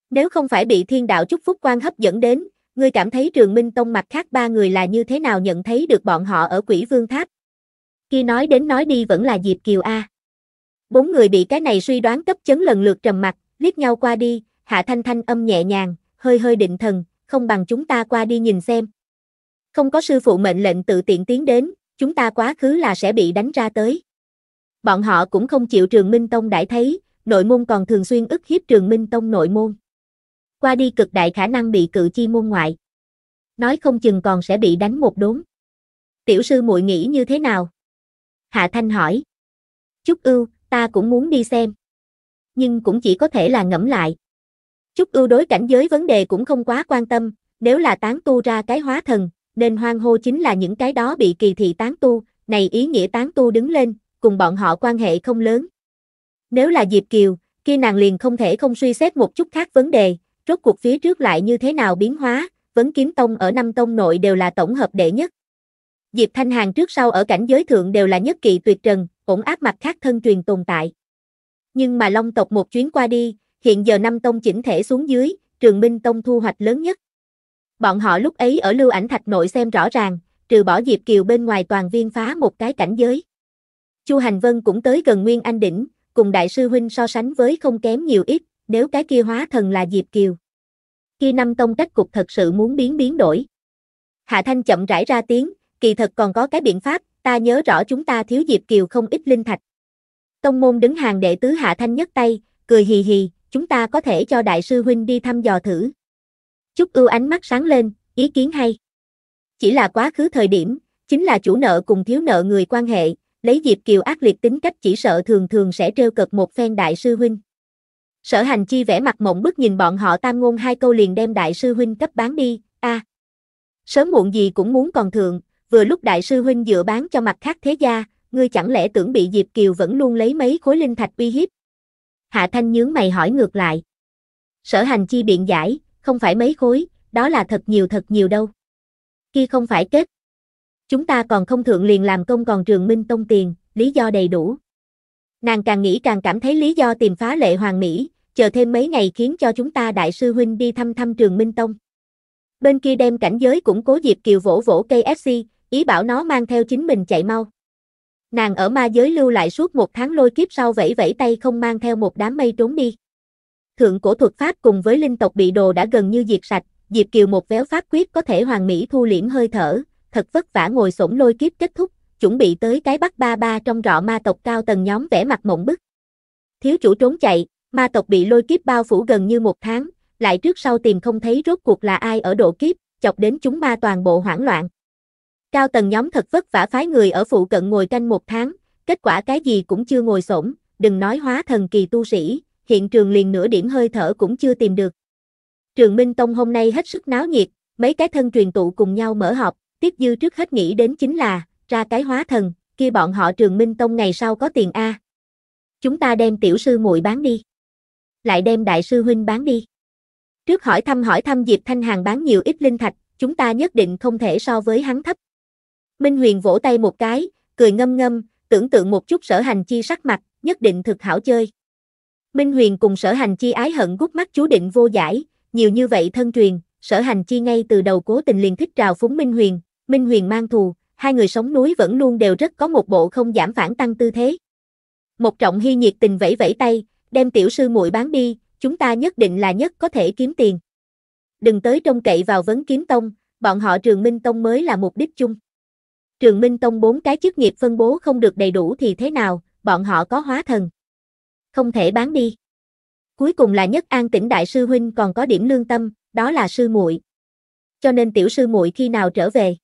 Nếu không phải bị thiên đạo chúc phúc quan hấp dẫn đến, ngươi cảm thấy Trường Minh Tông mặt khác ba người là như thế nào nhận thấy được bọn họ ở Quỷ Vương Tháp? Khi nói đến nói đi vẫn là Diệp Kiều a. Bốn người bị cái này suy đoán cấp chấn lần lượt trầm mặt, liếc nhau qua đi, Hạ Thanh thanh âm nhẹ nhàng, hơi hơi định thần, không bằng chúng ta qua đi nhìn xem. Không có sư phụ mệnh lệnh tự tiện tiến đến, chúng ta quá khứ là sẽ bị đánh ra tới. Bọn họ cũng không chịu Trường Minh Tông đãi thấy, nội môn còn thường xuyên ức hiếp Trường Minh Tông nội môn. Qua đi cực đại khả năng bị cự chi môn ngoại. Nói không chừng còn sẽ bị đánh một đốn. Tiểu sư muội nghĩ như thế nào? Hạ Thanh hỏi. Chúc Ưu, ta cũng muốn đi xem. Nhưng cũng chỉ có thể là ngẫm lại. Chúc Ưu đối cảnh giới vấn đề cũng không quá quan tâm, nếu là tán tu ra cái hóa thần, nên hoang hô chính là những cái đó bị kỳ thị tán tu, này ý nghĩa tán tu đứng lên, cùng bọn họ quan hệ không lớn. Nếu là Diệp Kiều, kia nàng liền không thể không suy xét một chút khác vấn đề, rốt cuộc phía trước lại như thế nào biến hóa, Vấn Kiếm Tông ở năm tông nội đều là tổng hợp đệ nhất. Diệp Thanh Hàn trước sau ở cảnh giới thượng đều là nhất kỳ tuyệt trần, ổn áp mặt khác thân truyền tồn tại. Nhưng mà Long tộc một chuyến qua đi, hiện giờ năm tông chỉnh thể xuống dưới, Trường Minh Tông thu hoạch lớn nhất. Bọn họ lúc ấy ở Lưu Ảnh Thạch nội xem rõ ràng, trừ bỏ Diệp Kiều bên ngoài toàn viên phá một cái cảnh giới. Chu Hành Vân cũng tới gần Nguyên Anh đỉnh, cùng đại sư huynh so sánh với không kém nhiều ít, nếu cái kia hóa thần là Diệp Kiều. Khi năm tông cách cục thật sự muốn biến biến đổi. Hạ Thanh chậm rãi ra tiếng, kỳ thật còn có cái biện pháp, ta nhớ rõ chúng ta thiếu Diệp Kiều không ít linh thạch. Tông môn đứng hàng đệ tứ Hạ Thanh nhấc tay, cười hì hì, chúng ta có thể cho đại sư huynh đi thăm dò thử. Chúc Ưu ánh mắt sáng lên, ý kiến hay. Chỉ là quá khứ thời điểm, chính là chủ nợ cùng thiếu nợ người quan hệ, lấy Diệp Kiều ác liệt tính cách chỉ sợ thường thường sẽ trêu cợt một phen đại sư huynh. Sở Hành Chi vẻ mặt mộng bức nhìn bọn họ tam ngôn hai câu liền đem đại sư huynh cấp bán đi, a, à, sớm muộn gì cũng muốn còn thượng, vừa lúc đại sư huynh dựa bán cho mặt khác thế gia, ngươi chẳng lẽ tưởng bị Diệp Kiều vẫn luôn lấy mấy khối linh thạch uy hiếp? Hạ Thanh nhướng mày hỏi ngược lại. Sở Hành Chi biện giải, không phải mấy khối, đó là thật nhiều thật nhiều đâu. Kia không phải kết. Chúng ta còn không thượng liền làm công còn Trường Minh Tông tiền, lý do đầy đủ. Nàng càng nghĩ càng cảm thấy lý do tìm phá lệ hoàng mỹ, chờ thêm mấy ngày khiến cho chúng ta đại sư huynh đi thăm thăm Trường Minh Tông. Bên kia đem cảnh giới củng cố Diệp Kiều vỗ vỗ ca ép xê, ý bảo nó mang theo chính mình chạy mau. Nàng ở ma giới lưu lại suốt một tháng lôi kiếp sau vẫy vẫy tay không mang theo một đám mây trốn đi. Thượng cổ thuật pháp cùng với linh tộc bị đồ đã gần như diệt sạch, Diệp Kiều một véo pháp quyết có thể hoàn mỹ thu liễm hơi thở, thật vất vả ngồi xổm lôi kiếp kết thúc, chuẩn bị tới cái Bắc ba ba trong rọ ma tộc cao tầng nhóm vẻ mặt mộng bức. Thiếu chủ trốn chạy, ma tộc bị lôi kiếp bao phủ gần như một tháng, lại trước sau tìm không thấy rốt cuộc là ai ở độ kiếp, chọc đến chúng ma toàn bộ hoảng loạn. Cao tầng nhóm thật vất vả phái người ở phụ cận ngồi canh một tháng, kết quả cái gì cũng chưa ngồi xổm, đừng nói hóa thần kỳ tu sĩ, hiện trường liền nửa điểm hơi thở cũng chưa tìm được. Trường Minh Tông hôm nay hết sức náo nhiệt, mấy cái thân truyền tụ cùng nhau mở họp, Tiếp Dư trước hết nghĩ đến chính là, ra cái hóa thần, kia bọn họ Trường Minh Tông ngày sau có tiền a. Chúng ta đem tiểu sư muội bán đi. Lại đem đại sư huynh bán đi. Trước hỏi thăm hỏi thăm Diệp Thanh Hàn bán nhiều ít linh thạch, chúng ta nhất định không thể so với hắn thấp. Minh Huyền vỗ tay một cái, cười ngâm ngâm, tưởng tượng một chút Sở Hành Chi sắc mặt, nhất định thực hảo chơi. Minh Huyền cùng Sở Hành Chi ái hận gút mắt chú định vô giải, nhiều như vậy thân truyền, Sở Hành Chi ngay từ đầu cố tình liền thích trào phúng Minh Huyền, Minh Huyền mang thù, hai người sống núi vẫn luôn đều rất có một bộ không giảm phản tăng tư thế. Một Trọng Hy nhiệt tình vẫy vẫy tay, đem tiểu sư muội bán đi, chúng ta nhất định là nhất có thể kiếm tiền. Đừng tới trông cậy vào Vấn Kiếm Tông, bọn họ Trường Minh Tông mới là mục đích chung. Trường Minh Tông bốn cái chức nghiệp phân bố không được đầy đủ thì thế nào, bọn họ có hóa thần. Không thể bán đi. Cuối cùng là Nhất An Tĩnh đại sư huynh còn có điểm lương tâm, đó là sư muội. Cho nên tiểu sư muội khi nào trở về?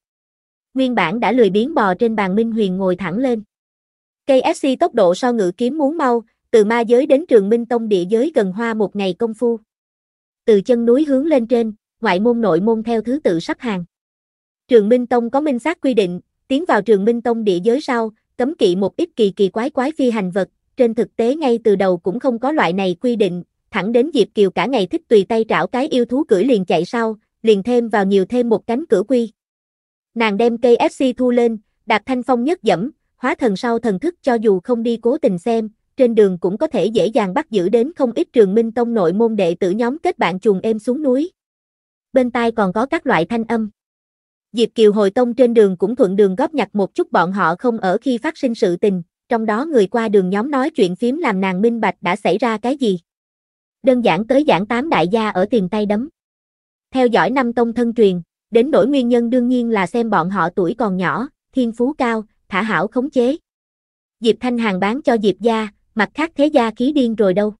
Nguyên bản đã lười biếng bò trên bàn Minh Huyền ngồi thẳng lên. ca ép xê tốc độ so ngự kiếm muốn mau, từ ma giới đến Trường Minh Tông địa giới gần hoa một ngày công phu. Từ chân núi hướng lên trên, ngoại môn nội môn theo thứ tự sắp hàng. Trường Minh Tông có minh xác quy định, tiến vào Trường Minh Tông địa giới sau, cấm kỵ một ít kỳ kỳ quái quái phi hành vật, trên thực tế ngay từ đầu cũng không có loại này quy định, thẳng đến Diệp Kiều cả ngày thích tùy tay trảo cái yêu thú cưỡi liền chạy sau, liền thêm vào nhiều thêm một cánh cửa quy. Nàng đem ca ép xê thu lên, đạp thanh phong nhất dẫm, hóa thần sau thần thức cho dù không đi cố tình xem, trên đường cũng có thể dễ dàng bắt giữ đến không ít Trường Minh Tông nội môn đệ tử nhóm kết bạn chuồng êm xuống núi. Bên tai còn có các loại thanh âm. Diệp Kiều hồi tông trên đường cũng thuận đường góp nhặt một chút bọn họ không ở khi phát sinh sự tình, trong đó người qua đường nhóm nói chuyện phím làm nàng minh bạch đã xảy ra cái gì. Đơn giản tới giảng tám đại gia ở tiền tay đấm. Theo dõi năm tông thân truyền, đến nỗi nguyên nhân đương nhiên là xem bọn họ tuổi còn nhỏ, thiên phú cao, thả hảo khống chế. Diệp Thanh Hàn bán cho Diệp gia, mặt khác thế gia khí điên rồi đâu.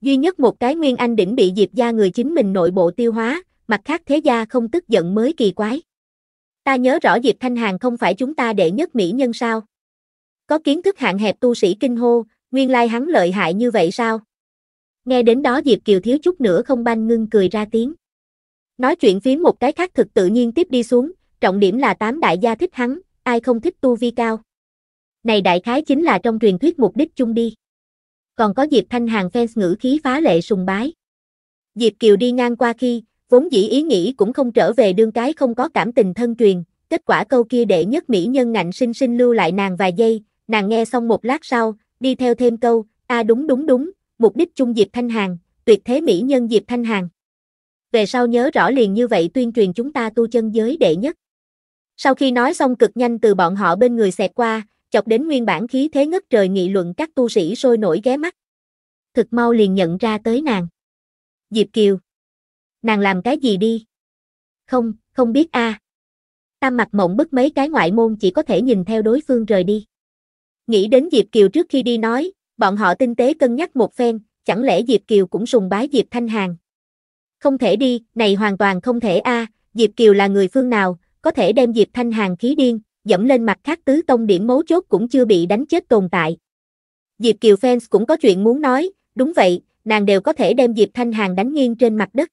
Duy nhất một cái Nguyên Anh đỉnh bị Diệp gia người chính mình nội bộ tiêu hóa, mặt khác thế gia không tức giận mới kỳ quái. Ta nhớ rõ Diệp Thanh Hàn không phải chúng ta đệ nhất mỹ nhân sao? Có kiến thức hạn hẹp tu sĩ kinh hô, nguyên lai hắn lợi hại như vậy sao? Nghe đến đó Diệp Kiều thiếu chút nữa không banh ngưng cười ra tiếng. Nói chuyện phím một cái khác thực tự nhiên tiếp đi xuống, trọng điểm là tám đại gia thích hắn, ai không thích tu vi cao. Này đại khái chính là trong truyền thuyết mục đích chung đi. Còn có Diệp Thanh Hàn fans ngữ khí phá lệ sùng bái. Diệp Kiều đi ngang qua khi, vốn dĩ ý nghĩ cũng không trở về đương cái không có cảm tình thân truyền, kết quả câu kia đệ nhất mỹ nhân ngạnh sinh sinh lưu lại nàng vài giây, nàng nghe xong một lát sau, đi theo thêm câu, a đúng đúng đúng, mục đích chung Diệp Thanh Hàn, tuyệt thế mỹ nhân Diệp Thanh Hàn. Về sau nhớ rõ liền như vậy tuyên truyền chúng ta tu chân giới đệ nhất. Sau khi nói xong cực nhanh từ bọn họ bên người xẹt qua, chọc đến nguyên bản khí thế ngất trời nghị luận các tu sĩ sôi nổi ghé mắt. Thực mau liền nhận ra tới nàng. Diệp Kiều. Nàng làm cái gì đi? Không, không biết a. À. Ta mặc mộng bức mấy cái ngoại môn chỉ có thể nhìn theo đối phương rời đi. Nghĩ đến Diệp Kiều trước khi đi nói, bọn họ tinh tế cân nhắc một phen, chẳng lẽ Diệp Kiều cũng sùng bái Diệp Thanh Hàn? Không thể đi, này hoàn toàn không thể a. À. Diệp Kiều là người phương nào, có thể đem Diệp Thanh Hàn khí điên, dẫm lên mặt khác tứ tông điểm mấu chốt cũng chưa bị đánh chết tồn tại. Diệp Kiều fans cũng có chuyện muốn nói, đúng vậy, nàng đều có thể đem Diệp Thanh Hàn đánh nghiêng trên mặt đất.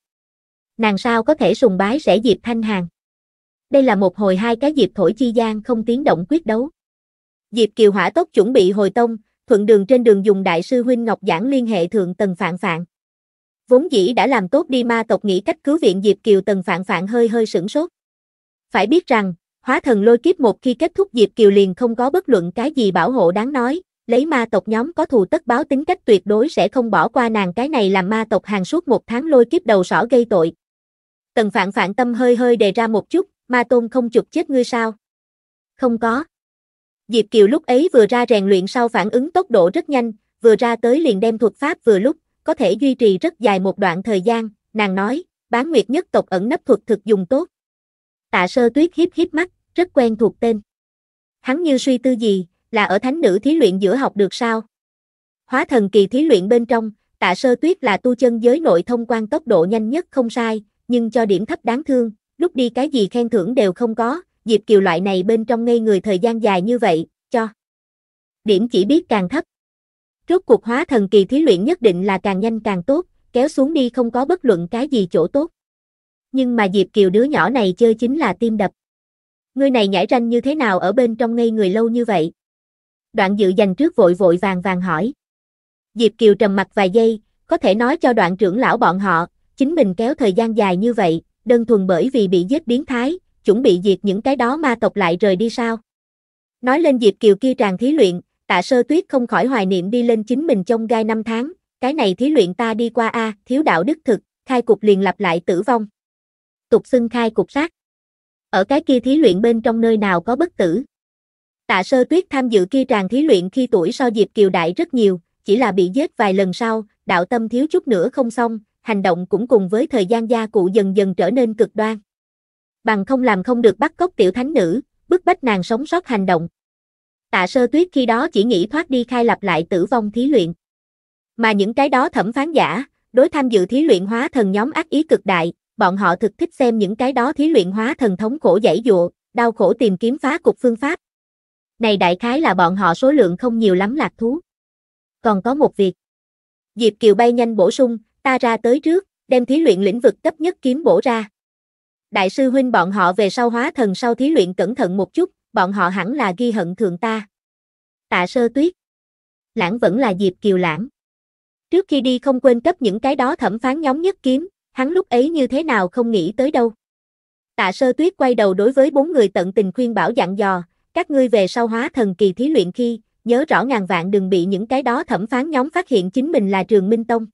Nàng sao có thể sùng bái sẽ Diệp Thanh Hàn? Đây là một hồi hai cái Diệp thổi chi gian không tiếng động quyết đấu. Diệp Kiều hỏa tốc chuẩn bị hồi tông, thuận đường trên đường dùng đại sư huynh Ngọc Giảng liên hệ thượng Tần Phạn Phạn. Vốn dĩ đã làm tốt đi ma tộc nghĩ cách cứu viện Diệp Kiều Tần Phạn Phạn hơi hơi sửng sốt. Phải biết rằng, hóa thần lôi kiếp một khi kết thúc Diệp Kiều liền không có bất luận cái gì bảo hộ đáng nói, lấy ma tộc nhóm có thù tất báo tính cách tuyệt đối sẽ không bỏ qua nàng cái này làm ma tộc hàng suốt một tháng lôi kiếp đầu sỏ gây tội. Tần Phạn Phạn tâm hơi hơi đề ra một chút, ma tôn không chụp chết ngươi sao? Không có. Diệp Kiều lúc ấy vừa ra rèn luyện sau phản ứng tốc độ rất nhanh, vừa ra tới liền đem thuật pháp vừa lúc, có thể duy trì rất dài một đoạn thời gian, nàng nói, Bán Nguyệt nhất tộc ẩn nấp thuật thực dùng tốt. Tạ Sơ Tuyết híp híp mắt, rất quen thuộc tên. Hắn như suy tư gì, là ở thánh nữ thí luyện giữa học được sao? Hóa thần kỳ thí luyện bên trong, Tạ Sơ Tuyết là tu chân giới nội thông quan tốc độ nhanh nhất không sai, nhưng cho điểm thấp đáng thương, lúc đi cái gì khen thưởng đều không có, Diệp Kiều loại này bên trong ngây người thời gian dài như vậy, cho điểm chỉ biết càng thấp. Rốt cuộc hóa thần kỳ thí luyện nhất định là càng nhanh càng tốt, kéo xuống đi không có bất luận cái gì chỗ tốt. Nhưng mà Diệp Kiều đứa nhỏ này chơi chính là tim đập. Người này nhảy ranh như thế nào ở bên trong ngây người lâu như vậy? Đoạn Dự dành trước vội vội vàng vàng hỏi. Diệp Kiều trầm mặt vài giây, có thể nói cho Đoạn trưởng lão bọn họ, chính mình kéo thời gian dài như vậy, đơn thuần bởi vì bị giết biến thái, chuẩn bị diệt những cái đó ma tộc lại rời đi sao? Nói lên Diệp Kiều kia tràn thí luyện, Tạ Sơ Tuyết không khỏi hoài niệm đi lên chính mình trong gai năm tháng, cái này thí luyện ta đi qua a, thiếu đạo đức thực, khai cục liền lặp lại tử vong. Tục xưng khai cục sát. Ở cái kia thí luyện bên trong nơi nào có bất tử. Tạ Sơ Tuyết tham dự kia tràn thí luyện khi tuổi so Diệp Kiều đại rất nhiều, chỉ là bị giết vài lần sau, đạo tâm thiếu chút nữa không xong, hành động cũng cùng với thời gian gia cụ dần dần trở nên cực đoan. Bằng không làm không được bắt cóc tiểu thánh nữ, bức bách nàng sống sót hành động. Tạ Sơ Tuyết khi đó chỉ nghĩ thoát đi khai lặp lại tử vong thí luyện. Mà những cái đó thẩm phán giả, đối tham dự thí luyện hóa thần nhóm ác ý cực đại, bọn họ thực thích xem những cái đó thí luyện hóa thần thống khổ dãy dụa, đau khổ tìm kiếm phá cục phương pháp. Này đại khái là bọn họ số lượng không nhiều lắm lạc thú. Còn có một việc. Diệp Kiều bay nhanh bổ sung, ta ra tới trước, đem thí luyện lĩnh vực cấp nhất kiếm bổ ra. Đại sư huynh bọn họ về sau hóa thần sau thí luyện cẩn thận một chút, bọn họ hẳn là ghi hận thượng ta. Tạ Sơ Tuyết. Lãng vẫn là Diệp Kiều lãng. Trước khi đi không quên cấp những cái đó thẩm phán nhóm nhất kiếm, hắn lúc ấy như thế nào không nghĩ tới đâu. Tạ Sơ Tuyết quay đầu đối với bốn người tận tình khuyên bảo dặn dò, các ngươi về sau hóa thần kỳ thí luyện khi, nhớ rõ ngàn vạn đừng bị những cái đó thẩm phán nhóm phát hiện chính mình là Trường Minh Tông.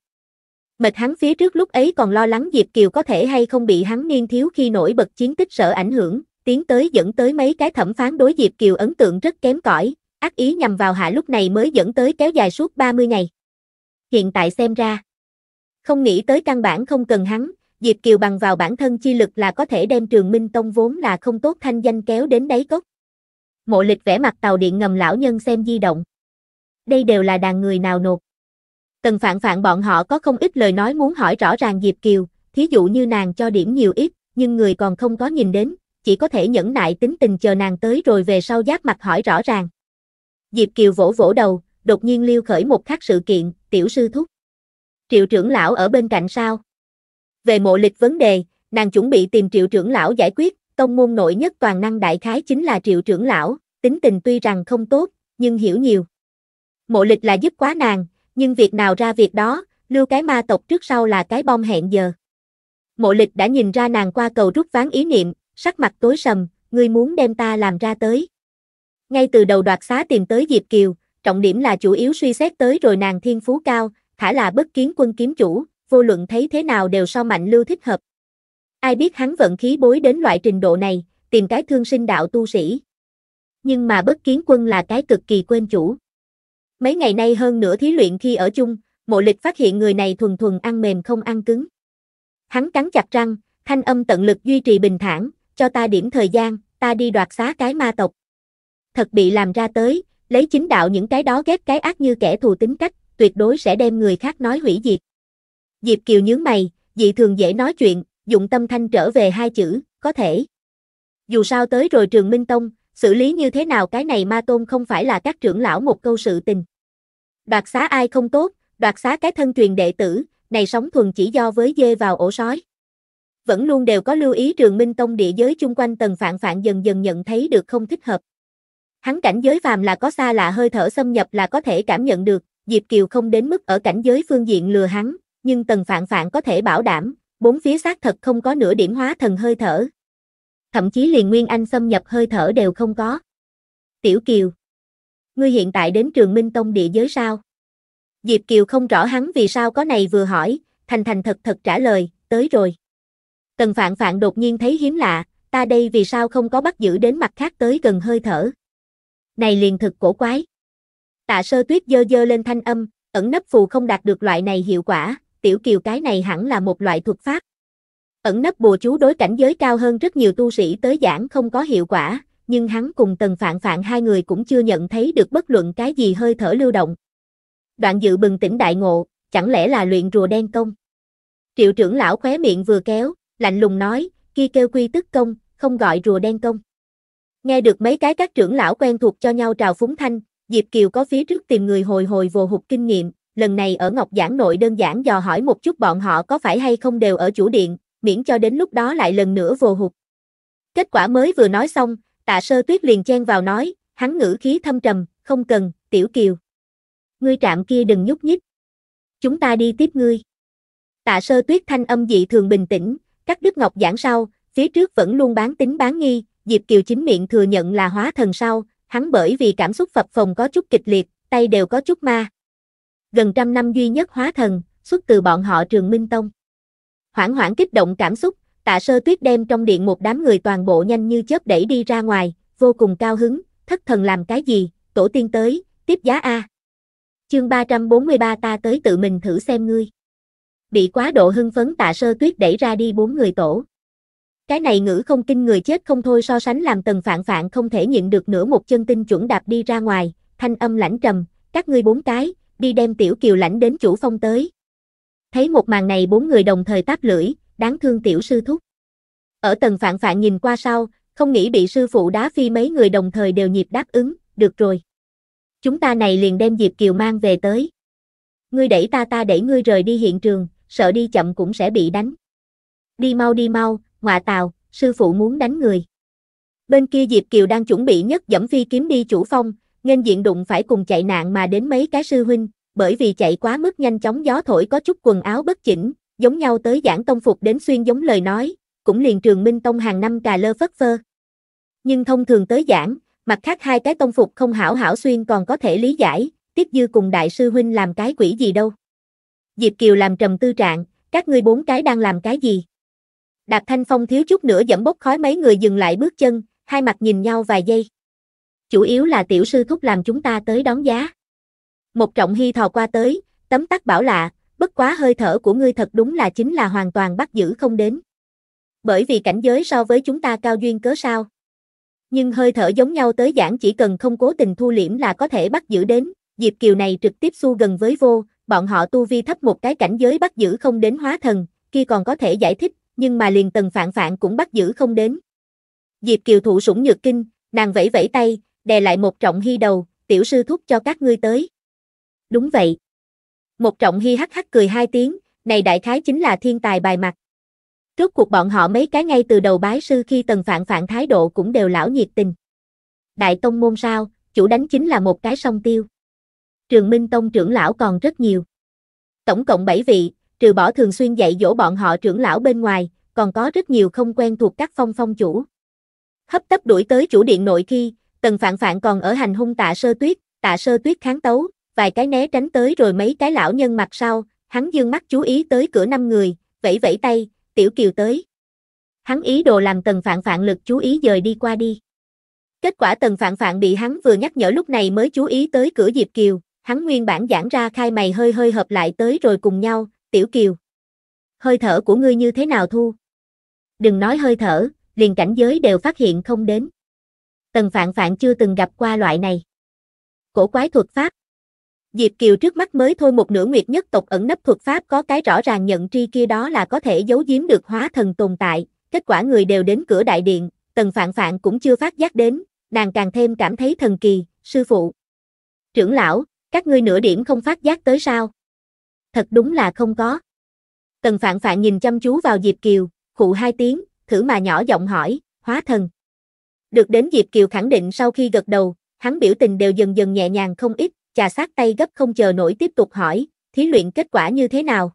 Mệt hắn phía trước lúc ấy còn lo lắng Diệp Kiều có thể hay không bị hắn niên thiếu khi nổi bật chiến tích sợ ảnh hưởng, tiến tới dẫn tới mấy cái thẩm phán đối Diệp Kiều ấn tượng rất kém cỏi, ác ý nhằm vào hạ lúc này mới dẫn tới kéo dài suốt ba mươi ngày. Hiện tại xem ra, không nghĩ tới căn bản không cần hắn, Diệp Kiều bằng vào bản thân chi lực là có thể đem Trường Minh Tông vốn là không tốt thanh danh kéo đến đáy cốc. Mộ Lịch vẽ mặt tàu điện ngầm lão nhân xem di động. Đây đều là đàn người nào nộp. Tần Phạn Phạn bọn họ có không ít lời nói muốn hỏi rõ ràng Diệp Kiều, thí dụ như nàng cho điểm nhiều ít, nhưng người còn không có nhìn đến, chỉ có thể nhẫn nại tính tình chờ nàng tới rồi về sau giáp mặt hỏi rõ ràng. Diệp Kiều vỗ vỗ đầu, đột nhiên liêu khởi một khác sự kiện, tiểu sư thúc. Triệu trưởng lão ở bên cạnh sao? Về Mộ Lịch vấn đề, nàng chuẩn bị tìm Triệu trưởng lão giải quyết, tông môn nội nhất toàn năng đại khái chính là Triệu trưởng lão, tính tình tuy rằng không tốt, nhưng hiểu nhiều. Mộ Lịch là giúp quá nàng. Nhưng việc nào ra việc đó, lưu cái ma tộc trước sau là cái bom hẹn giờ. Mộ Lịch đã nhìn ra nàng qua cầu rút ván ý niệm, sắc mặt tối sầm, ngươi muốn đem ta làm ra tới. Ngay từ đầu đoạt xá tìm tới Diệp Kiều, trọng điểm là chủ yếu suy xét tới rồi nàng thiên phú cao, thả là bất kiến quân kiếm chủ, vô luận thấy thế nào đều so Mạnh Lưu thích hợp. Ai biết hắn vận khí bối đến loại trình độ này, tìm cái thương sinh đạo tu sĩ. Nhưng mà bất kiến quân là cái cực kỳ quên chủ. Mấy ngày nay hơn nửa thí luyện khi ở chung, Mộ Lịch phát hiện người này thuần thuần ăn mềm không ăn cứng. Hắn cắn chặt răng, thanh âm tận lực duy trì bình thản, cho ta điểm thời gian, ta đi đoạt xá cái ma tộc. Thật bị làm ra tới, lấy chính đạo những cái đó ghét cái ác như kẻ thù tính cách, tuyệt đối sẽ đem người khác nói hủy diệt. Diệp Kiều nhướng mày, dị thường dễ nói chuyện, dụng tâm thanh trở về hai chữ, có thể. Dù sao tới rồi Trường Minh Tông, xử lý như thế nào cái này ma tôn không phải là các trưởng lão một câu sự tình. Đoạt xá ai không tốt, đoạt xá cái thân truyền đệ tử, này sống thuần chỉ do với dê vào ổ sói. Vẫn luôn đều có lưu ý Trường Minh Tông địa giới chung quanh Tần Phạn Phạn dần dần nhận thấy được không thích hợp. Hắn cảnh giới phàm là có xa lạ hơi thở xâm nhập là có thể cảm nhận được, Diệp Kiều không đến mức ở cảnh giới phương diện lừa hắn, nhưng Tần Phạn Phạn có thể bảo đảm, bốn phía xác thật không có nửa điểm hóa thần hơi thở. Thậm chí liền Nguyên Anh xâm nhập hơi thở đều không có. Tiểu Kiều, ngươi hiện tại đến Trường Minh Tông địa giới sao? Diệp Kiều không rõ hắn vì sao có này vừa hỏi, thành thành thật thật trả lời, tới rồi. Tần Phạn Phạn đột nhiên thấy hiếm lạ, ta đây vì sao không có bắt giữ đến mặt khác tới gần hơi thở? Này liền thực cổ quái. Tạ Sơ Tuyết dơ dơ lên thanh âm, ẩn nấp phù không đạt được loại này hiệu quả, Tiểu Kiều cái này hẳn là một loại thuật pháp. Ẩn nấp bùa chú đối cảnh giới cao hơn rất nhiều tu sĩ tới giảng không có hiệu quả, nhưng hắn cùng Tần Phạn Phạn hai người cũng chưa nhận thấy được bất luận cái gì hơi thở lưu động. Đoạn Dự bừng tỉnh đại ngộ, chẳng lẽ là luyện rùa đen công? Triệu trưởng lão khóe miệng vừa kéo, lạnh lùng nói, kia kêu quy tức công, không gọi rùa đen công. Nghe được mấy cái các trưởng lão quen thuộc cho nhau trào phúng thanh, Diệp Kiều có phía trước tìm người hồi hồi vô hụt kinh nghiệm, lần này ở Ngọc Giảng nội đơn giản dò hỏi một chút bọn họ có phải hay không đều ở chủ điện, miễn cho đến lúc đó lại lần nữa vô hụt. Kết quả mới vừa nói xong, Tạ Sơ Tuyết liền chen vào nói, hắn ngữ khí thâm trầm, không cần, Tiểu Kiều. Ngươi trạm kia đừng nhúc nhích. Chúng ta đi tiếp ngươi. Tạ Sơ Tuyết thanh âm dị thường bình tĩnh, cắt đứt Ngọc Giảng sau, phía trước vẫn luôn bán tính bán nghi, Diệp Kiều chính miệng thừa nhận là hóa thần sau, hắn bởi vì cảm xúc phập phồng có chút kịch liệt, tay đều có chút ma. Gần trăm năm duy nhất hóa thần, xuất từ bọn họ Trường Minh Tông. Hoảng hoảng kích động cảm xúc, Tạ Sơ Tuyết đem trong điện một đám người toàn bộ nhanh như chớp đẩy đi ra ngoài, vô cùng cao hứng, thất thần làm cái gì, tổ tiên tới, tiếp giá a. Chương ba trăm bốn mươi ba ta tới tự mình thử xem ngươi. Bị quá độ hưng phấn Tạ Sơ Tuyết đẩy ra đi bốn người tổ. Cái này ngữ không kinh người chết không thôi so sánh làm Tần Phạn Phạn không thể nhịn được nửa một chân tinh chuẩn đạp đi ra ngoài, thanh âm lãnh trầm, các ngươi bốn cái, đi đem Tiểu Kiều lãnh đến chủ phong tới. Thấy một màn này bốn người đồng thời táp lưỡi, đáng thương tiểu sư thúc. Ở Tần Phạn Phạn nhìn qua sau, không nghĩ bị sư phụ đá phi mấy người đồng thời đều nhịp đáp ứng, được rồi. Chúng ta này liền đem Diệp Kiều mang về tới. Ngươi đẩy ta ta đẩy ngươi rời đi hiện trường, sợ đi chậm cũng sẽ bị đánh. Đi mau đi mau, ngoại tào, sư phụ muốn đánh người. Bên kia Diệp Kiều đang chuẩn bị nhất dẫm phi kiếm đi chủ phong, nghênh diện đụng phải cùng chạy nạn mà đến mấy cái sư huynh, bởi vì chạy quá mức nhanh chóng gió thổi có chút quần áo bất chỉnh, giống nhau tới giảng tông phục đến xuyên giống lời nói, cũng liền Trường Minh Tông hàng năm cà lơ phất phơ. Nhưng thông thường tới giảng, mặt khác hai cái tông phục không hảo hảo xuyên còn có thể lý giải, Tiếp Dư cùng đại sư huynh làm cái quỷ gì đâu. Diệp Kiều làm trầm tư trạng, các ngươi bốn cái đang làm cái gì? Đạp Thanh Phong thiếu chút nữa dẫm bốc khói mấy người dừng lại bước chân, hai mặt nhìn nhau vài giây. Chủ yếu là tiểu sư thúc làm chúng ta tới đón giá. Một Trọng Hy thò qua tới, tấm tắc bảo lạ, bất quá hơi thở của ngươi thật đúng là chính là hoàn toàn bắt giữ không đến. Bởi vì cảnh giới so với chúng ta cao duyên cớ sao. Nhưng hơi thở giống nhau tới giảng chỉ cần không cố tình thu liễm là có thể bắt giữ đến, Diệp Kiều này trực tiếp xu gần với vô, bọn họ tu vi thấp một cái cảnh giới bắt giữ không đến hóa thần, kia còn có thể giải thích, nhưng mà liền Tần Phạn Phạn cũng bắt giữ không đến. Diệp Kiều thụ sủng nhược kinh, nàng vẫy vẫy tay, đè lại Một Trọng Hy đầu, tiểu sư thúc cho các ngươi tới. Đúng vậy. Một Trọng Hy hắc hắc cười hai tiếng, này đại khái chính là thiên tài bài mặt. Rốt cuộc bọn họ mấy cái ngay từ đầu bái sư khi Tần Phạn Phạn thái độ cũng đều lão nhiệt tình. Đại tông môn sao, chủ đánh chính là một cái song tiêu. Trường Minh Tông trưởng lão còn rất nhiều. Tổng cộng bảy vị, trừ bỏ thường xuyên dạy dỗ bọn họ trưởng lão bên ngoài, còn có rất nhiều không quen thuộc các phong phong chủ. Hấp tấp đuổi tới chủ điện nội khi, Tần Phạn Phạn còn ở hành hung Tạ Sơ Tuyết, Tạ Sơ Tuyết kháng tấu, vài cái né tránh tới rồi mấy cái lão nhân mặt sau, hắn dương mắt chú ý tới cửa năm người, vẫy vẫy tay, Tiểu Kiều tới. Hắn ý đồ làm Tần Phạn Phạn lực chú ý dời đi qua đi. Kết quả Tần Phạn Phạn bị hắn vừa nhắc nhở lúc này mới chú ý tới cửa Diệp Kiều, hắn nguyên bản giãn ra khai mày hơi hơi hợp lại tới rồi cùng nhau, Tiểu Kiều. Hơi thở của ngươi như thế nào thu? Đừng nói hơi thở, liền cảnh giới đều phát hiện không đến. Tần Phạn Phạn chưa từng gặp qua loại này. Cổ quái thuật pháp. Diệp Kiều trước mắt mới thôi một nửa nguyệt nhất tộc ẩn nấp thuật pháp có cái rõ ràng nhận tri kia đó là có thể giấu giếm được hóa thần tồn tại, kết quả người đều đến cửa đại điện, Tần Phạn Phạn cũng chưa phát giác đến, nàng càng thêm cảm thấy thần kỳ, sư phụ. Trưởng lão, các ngươi nửa điểm không phát giác tới sao? Thật đúng là không có. Tần Phạn Phạn nhìn chăm chú vào Diệp Kiều, khụ hai tiếng, thử mà nhỏ giọng hỏi, hóa thần. Được đến Diệp Kiều khẳng định sau khi gật đầu, hắn biểu tình đều dần dần nhẹ nhàng không ít. Chà sát tay gấp không chờ nổi tiếp tục hỏi, thí luyện kết quả như thế nào?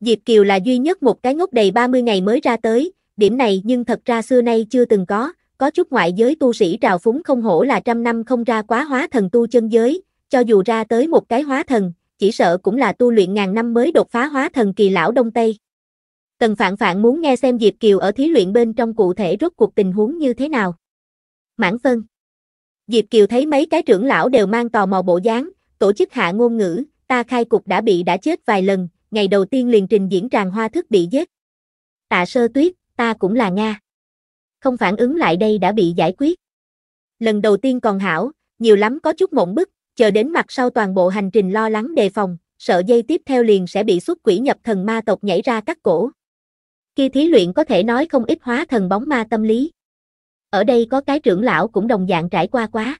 Diệp Kiều là duy nhất một cái ngốc đầy ba mươi ngày mới ra tới, điểm này nhưng thật ra xưa nay chưa từng có, có chút ngoại giới tu sĩ trào phúng không hổ là trăm năm không ra quá hóa thần tu chân giới, cho dù ra tới một cái hóa thần, chỉ sợ cũng là tu luyện ngàn năm mới đột phá hóa thần kỳ lão Đông Tây. Tần Phạn Phạn muốn nghe xem Diệp Kiều ở thí luyện bên trong cụ thể rốt cuộc tình huống như thế nào. Mãn phân. Diệp Kiều thấy mấy cái trưởng lão đều mang tò mò bộ dáng, tổ chức hạ ngôn ngữ, ta khai cục đã bị đã chết vài lần, ngày đầu tiên liền trình diễn tràng hoa thức bị giết. Tạ Sơ Tuyết, ta cũng là Nga. Không phản ứng lại đây đã bị giải quyết. Lần đầu tiên còn hảo, nhiều lắm có chút mộng bức, chờ đến mặt sau toàn bộ hành trình lo lắng đề phòng, sợ dây tiếp theo liền sẽ bị xuất quỷ nhập thần ma tộc nhảy ra cắt cổ. Khi thí luyện có thể nói không ít hóa thần bóng ma tâm lý. Ở đây có cái trưởng lão cũng đồng dạng trải qua quá.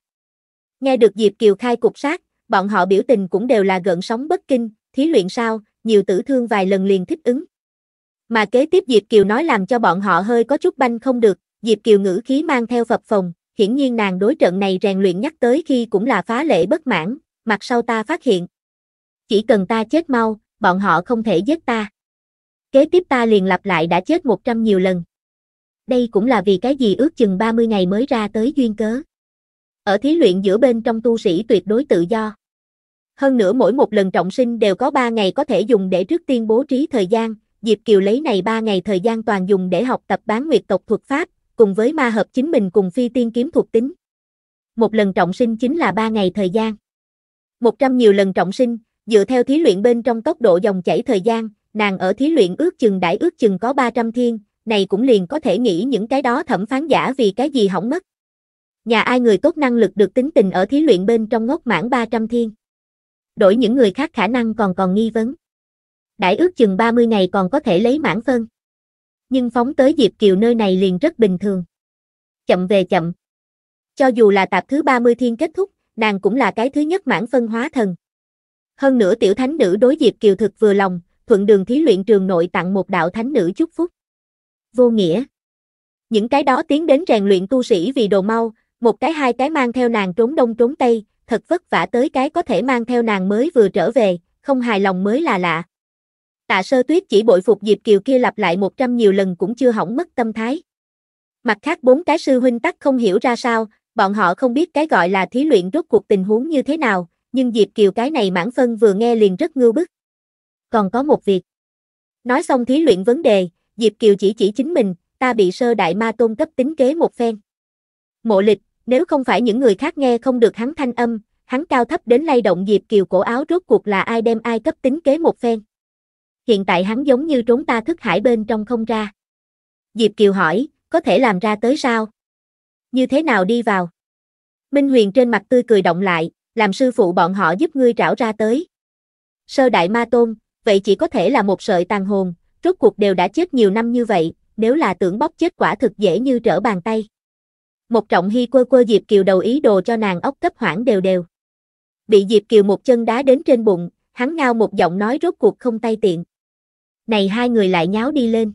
Nghe được Diệp Kiều khai cục sát, bọn họ biểu tình cũng đều là gợn sóng bất kinh, thí luyện sao, nhiều tử thương vài lần liền thích ứng. Mà kế tiếp Diệp Kiều nói làm cho bọn họ hơi có chút banh không được, Diệp Kiều ngữ khí mang theo phập phồng, hiển nhiên nàng đối trận này rèn luyện nhắc tới khi cũng là phá lệ bất mãn, mặt sau ta phát hiện. Chỉ cần ta chết mau, bọn họ không thể giết ta. Kế tiếp ta liền lặp lại đã chết một trăm nhiều lần. Đây cũng là vì cái gì ước chừng ba mươi ngày mới ra tới duyên cớ. Ở thí luyện giữa bên trong tu sĩ tuyệt đối tự do. Hơn nữa mỗi một lần trọng sinh đều có ba ngày có thể dùng để trước tiên bố trí thời gian. Diệp Kiều lấy này ba ngày thời gian toàn dùng để học tập bán nguyệt tộc thuật pháp, cùng với ma hợp chính mình cùng phi tiên kiếm thuộc tính. Một lần trọng sinh chính là ba ngày thời gian. một trăm nhiều lần trọng sinh, dựa theo thí luyện bên trong tốc độ dòng chảy thời gian, nàng ở thí luyện ước chừng đãi ước chừng có ba trăm thiên, này cũng liền có thể nghĩ những cái đó thẩm phán giả vì cái gì hỏng mất. Nhà ai người tốt năng lực được tính tình ở thí luyện bên trong ngốc mãn ba trăm thiên. Đổi những người khác khả năng còn còn nghi vấn. Đãi ước chừng ba mươi ngày còn có thể lấy mãn phân. Nhưng phóng tới Diệp Kiều nơi này liền rất bình thường. Chậm về chậm. Cho dù là tạp thứ ba mươi thiên kết thúc, nàng cũng là cái thứ nhất mãn phân hóa thần. Hơn nữa tiểu thánh nữ đối Diệp Kiều thực vừa lòng, thuận đường thí luyện trường nội tặng một đạo thánh nữ chúc phúc. Vô nghĩa. Những cái đó tiến đến rèn luyện tu sĩ vì đồ mau, một cái hai cái mang theo nàng trốn đông trốn tây, thật vất vả tới cái có thể mang theo nàng mới vừa trở về, không hài lòng mới là lạ. Tạ Sơ Tuyết chỉ bội phục Diệp Kiều kia lặp lại một trăm nhiều lần cũng chưa hỏng mất tâm thái. Mặt khác bốn cái sư huynh tắc không hiểu ra sao, bọn họ không biết cái gọi là thí luyện rốt cuộc tình huống như thế nào, nhưng Diệp Kiều cái này mãn phân vừa nghe liền rất ngưu bức. Còn có một việc. Nói xong thí luyện vấn đề, Diệp Kiều chỉ chỉ chính mình, ta bị sơ đại ma tôn cấp tính kế một phen. Mộ Lịch, nếu không phải những người khác nghe không được hắn thanh âm, hắn cao thấp đến lay động Diệp Kiều cổ áo rốt cuộc là ai đem ai cấp tính kế một phen. Hiện tại hắn giống như trốn ta thức hải bên trong không ra. Diệp Kiều hỏi, có thể làm ra tới sao? Như thế nào đi vào? Minh Huyền trên mặt tươi cười động lại, làm sư phụ bọn họ giúp ngươi trảo ra tới. Sơ đại ma tôn, vậy chỉ có thể là một sợi tàn hồn, rốt cuộc đều đã chết nhiều năm như vậy, nếu là tưởng bóp chết quả thực dễ như trở bàn tay. Một Trọng Hy quơ quơ Diệp Kiều đầu ý đồ cho nàng ốc cấp hoảng đều đều. Bị Diệp Kiều một chân đá đến trên bụng, hắn ngao một giọng nói rốt cuộc không tay tiện. Này hai người lại nháo đi lên.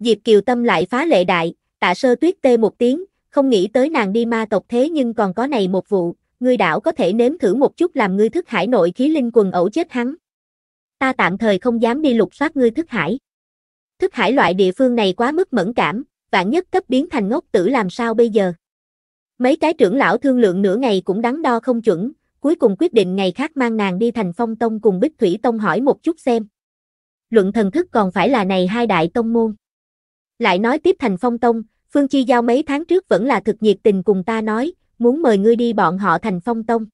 Diệp Kiều tâm lại phá lệ đại, Tạ Sơ Tuyết tê một tiếng, không nghĩ tới nàng đi ma tộc thế nhưng còn có này một vụ, ngươi đảo có thể nếm thử một chút làm ngươi thức hải nội khí linh quần ẩu chết hắn. Ta tạm thời không dám đi lục soát ngươi thức hải. Thức hải loại địa phương này quá mức mẫn cảm, vạn nhất cấp biến thành ngốc tử làm sao bây giờ. Mấy cái trưởng lão thương lượng nửa ngày cũng đắn đo không chuẩn, cuối cùng quyết định ngày khác mang nàng đi Thành Phong Tông cùng Bích Thủy Tông hỏi một chút xem. Luận thần thức còn phải là này hai đại tông môn. Lại nói tiếp Thành Phong Tông, Phương Chi Giao mấy tháng trước vẫn là thực nhiệt tình cùng ta nói, muốn mời ngươi đi bọn họ Thành Phong Tông.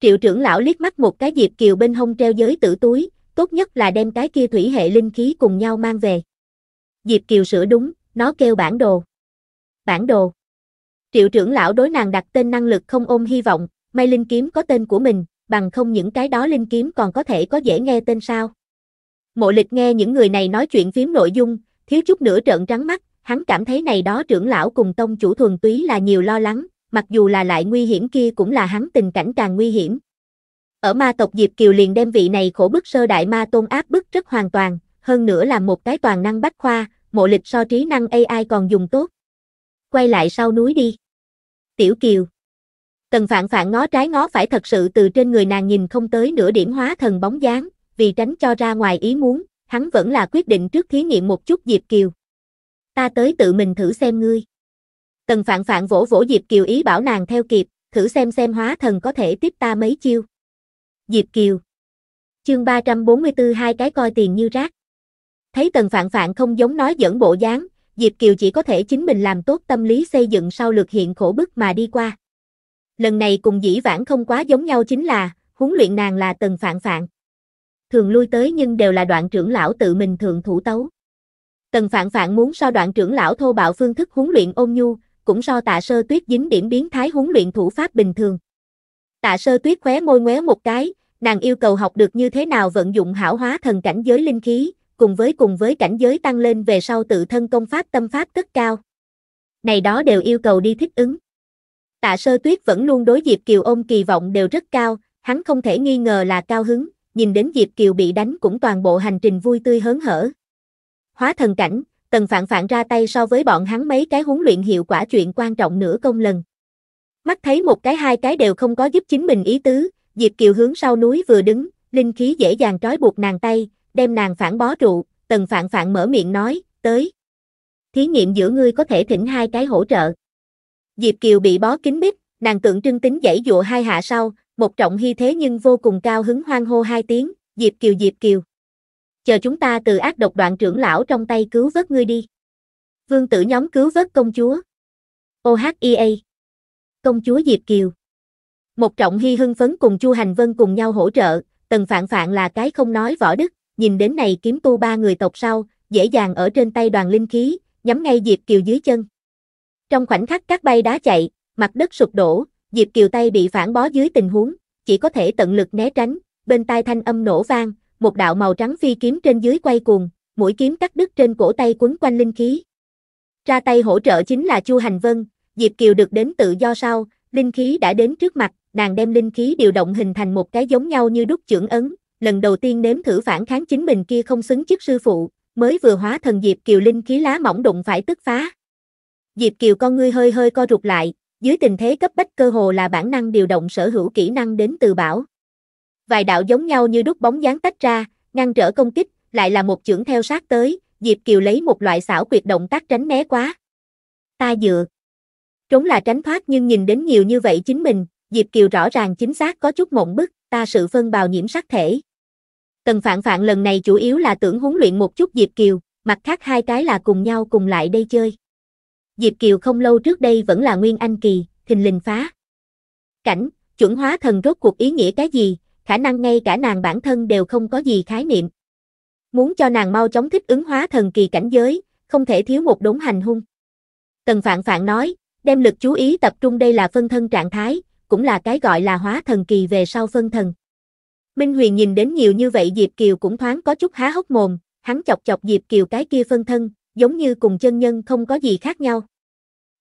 Triệu trưởng lão liếc mắt một cái Diệp Kiều bên hông treo giới tử túi, tốt nhất là đem cái kia thủy hệ linh khí cùng nhau mang về. Diệp Kiều sửa đúng, nó kêu bản đồ. Bản đồ. Triệu trưởng lão đối nàng đặt tên năng lực không ôm hy vọng, may linh kiếm có tên của mình, bằng không những cái đó linh kiếm còn có thể có dễ nghe tên sao. Mộ Lịch nghe những người này nói chuyện phím nội dung, thiếu chút nữa trợn trắng mắt, hắn cảm thấy này đó trưởng lão cùng tông chủ thuần túy là nhiều lo lắng, mặc dù là lại nguy hiểm kia cũng là hắn tình cảnh càng nguy hiểm. Ở ma tộc Diệp Kiều liền đem vị này khổ bức sơ đại ma tôn áp bức rất hoàn toàn, hơn nữa là một cái toàn năng bách khoa, Mộ Lịch so trí năng a i còn dùng tốt. Quay lại sau núi đi. Tiểu Kiều. Tần Phạn Phạn ngó trái ngó phải thật sự từ trên người nàng nhìn không tới nửa điểm hóa thần bóng dáng. Vì tránh cho ra ngoài ý muốn, hắn vẫn là quyết định trước thí nghiệm một chút Diệp Kiều. Ta tới tự mình thử xem ngươi. Tần Phạn Phạn vỗ vỗ Diệp Kiều ý bảo nàng theo kịp, thử xem xem hóa thần có thể tiếp ta mấy chiêu. Diệp Kiều. Chương ba trăm bốn mươi tư hai cái coi tiền như rác. Thấy Tần Phạn Phạn không giống nói dẫn bộ dáng, Diệp Kiều chỉ có thể chính mình làm tốt tâm lý xây dựng sau lược hiện khổ bức mà đi qua. Lần này cùng dĩ vãng không quá giống nhau chính là, huấn luyện nàng là Tần Phạn Phạn. Thường lui tới nhưng đều là Đoạn trưởng lão tự mình thượng thủ tấu. Tần Phạn Phạn muốn so Đoạn trưởng lão thô bạo phương thức huấn luyện ôn nhu, cũng so Tạ Sơ Tuyết dính điểm biến thái huấn luyện thủ pháp bình thường. Tạ Sơ Tuyết khóe môi ngoéo một cái, nàng yêu cầu học được như thế nào vận dụng hảo hóa thần cảnh giới linh khí, cùng với cùng với cảnh giới tăng lên về sau tự thân công pháp tâm pháp rất cao. Này đó đều yêu cầu đi thích ứng. Tạ Sơ Tuyết vẫn luôn đối Diệp Kiều ôm kỳ vọng đều rất cao, hắn không thể nghi ngờ là cao hứng. Nhìn đến Diệp Kiều bị đánh cũng toàn bộ hành trình vui tươi hớn hở. Hóa thần cảnh, Tần Phạn Phạn ra tay so với bọn hắn mấy cái huấn luyện hiệu quả chuyện quan trọng nửa công lần. Mắt thấy một cái hai cái đều không có giúp chính mình ý tứ, Diệp Kiều hướng sau núi vừa đứng, linh khí dễ dàng trói buộc nàng tay, đem nàng phản bó trụ, Tần Phạn Phạn mở miệng nói, tới. Thí nghiệm giữa ngươi có thể thỉnh hai cái hỗ trợ. Diệp Kiều bị bó kín mít, nàng tượng trưng tính dãy dụa hai hạ sau, Một Trọng Hy thế nhưng vô cùng cao hứng hoan hô hai tiếng, Diệp Kiều Diệp Kiều. Chờ chúng ta từ ác độc Đoạn trưởng lão trong tay cứu vớt ngươi đi. Vương tử nhóm cứu vớt công chúa. O H I A. Công chúa Diệp Kiều. Một Trọng Hy hưng phấn cùng Chu Hành Vân cùng nhau hỗ trợ, Tần Phạn Phạn là cái không nói võ đức, nhìn đến này kiếm tu ba người tộc sau, dễ dàng ở trên tay đoàn linh khí, nhắm ngay Diệp Kiều dưới chân. Trong khoảnh khắc các bay đá chạy, mặt đất sụp đổ, Diệp Kiều tay bị phản bó dưới tình huống, chỉ có thể tận lực né tránh, bên tai thanh âm nổ vang, một đạo màu trắng phi kiếm trên dưới quay cuồng, mũi kiếm cắt đứt trên cổ tay quấn quanh linh khí. Ra tay hỗ trợ chính là Chu Hành Vân, Diệp Kiều được đến tự do sau, linh khí đã đến trước mặt, nàng đem linh khí điều động hình thành một cái giống nhau như đúc chưởng ấn, lần đầu tiên nếm thử phản kháng chính mình kia không xứng chức sư phụ, mới vừa hóa thần Diệp Kiều linh khí lá mỏng đụng phải tức phá. Diệp Kiều con ngươi hơi hơi co rụt lại, dưới tình thế cấp bách cơ hồ là bản năng điều động sở hữu kỹ năng đến từ bảo. Vài đạo giống nhau như đúc bóng dáng tách ra, ngăn trở công kích, lại là một chưởng theo sát tới, Diệp Kiều lấy một loại xảo quyệt động tác tránh né quá. Ta dựa. Trốn là tránh thoát nhưng nhìn đến nhiều như vậy chính mình, Diệp Kiều rõ ràng chính xác có chút mộng bức, ta sự phân bào nhiễm sắc thể. Tần Phạn Phạn lần này chủ yếu là tưởng huấn luyện một chút Diệp Kiều, mặt khác hai cái là cùng nhau cùng lại đây chơi. Diệp Kiều không lâu trước đây vẫn là Nguyên Anh kỳ, thình lình phá. Cảnh, chuẩn hóa thần rốt cuộc ý nghĩa cái gì, khả năng ngay cả nàng bản thân đều không có gì khái niệm. Muốn cho nàng mau chóng thích ứng hóa thần kỳ cảnh giới, không thể thiếu một đốn hành hung. Tần Phạn Phạn nói, đem lực chú ý tập trung đây là phân thân trạng thái, cũng là cái gọi là hóa thần kỳ về sau phân thần. Minh Huyền nhìn đến nhiều như vậy Diệp Kiều cũng thoáng có chút há hốc mồm, hắn chọc chọc Diệp Kiều cái kia phân thân, giống như cùng chân nhân không có gì khác nhau.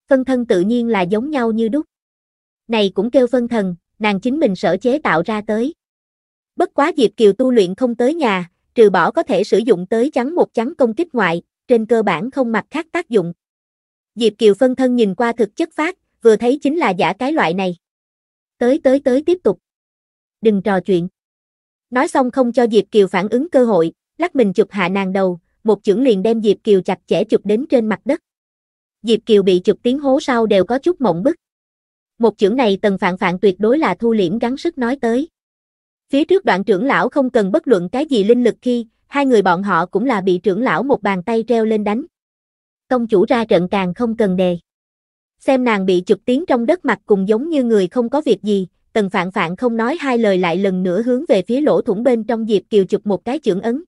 Phân thân tự nhiên là giống nhau như đúc. Này cũng kêu phân thần, nàng chính mình sở chế tạo ra tới. Bất quá Diệp Kiều tu luyện không tới nhà, trừ bỏ có thể sử dụng tới chắn một chắn công kích ngoại, trên cơ bản không mặt khác tác dụng. Diệp Kiều phân thân nhìn qua thực chất phát, vừa thấy chính là giả cái loại này. Tới tới tới tiếp tục. Đừng trò chuyện. Nói xong không cho Diệp Kiều phản ứng cơ hội, lắc mình chụp hạ nàng đầu, một chưởng liền đem Diệp Kiều chặt chẽ chụp đến trên mặt đất. Diệp Kiều bị chụp tiếng hố sau đều có chút mộng bức. Một chưởng này Tần Phạn Phạn tuyệt đối là thu liễm gắng sức nói tới. Phía trước Đoạn trưởng lão không cần bất luận cái gì linh lực khi, hai người bọn họ cũng là bị trưởng lão một bàn tay treo lên đánh. Tông chủ ra trận càng không cần đề. Xem nàng bị chụp tiếng trong đất mặt cùng giống như người không có việc gì, Tần Phạn Phạn không nói hai lời lại lần nữa hướng về phía lỗ thủng bên trong Diệp Kiều chụp một cái chưởng ấn.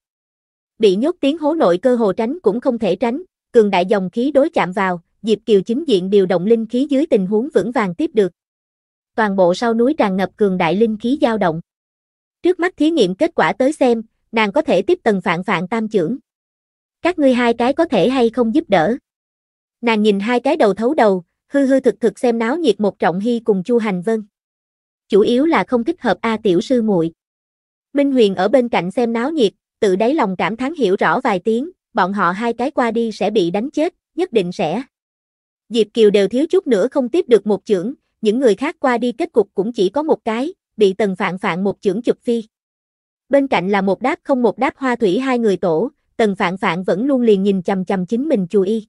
Bị nhốt tiếng hố nội cơ hồ tránh cũng không thể tránh, cường đại dòng khí đối chạm vào, Diệp Kiều chính diện điều động linh khí dưới tình huống vững vàng tiếp được. Toàn bộ sau núi tràn ngập cường đại linh khí dao động. Trước mắt thí nghiệm kết quả tới xem, nàng có thể tiếp Tần Phạn Phạn tam chưởng. Các ngươi hai cái có thể hay không giúp đỡ. Nàng nhìn hai cái đầu thấu đầu, hư hư thực thực xem náo nhiệt Một Trọng Hy cùng Chu Hành Vân. Chủ yếu là không thích hợp a tiểu sư muội. Minh Huyền ở bên cạnh xem náo nhiệt, tự đáy lòng cảm thán hiểu rõ vài tiếng, bọn họ hai cái qua đi sẽ bị đánh chết, nhất định sẽ. Diệp Kiều đều thiếu chút nữa không tiếp được một chưởng, những người khác qua đi kết cục cũng chỉ có một cái, bị Tần Phạn Phạn một chưởng chụp phi. Bên cạnh là một đáp không một đáp hoa thủy hai người tổ, Tần Phạn Phạn vẫn luôn liền nhìn chằm chằm chính mình chú y.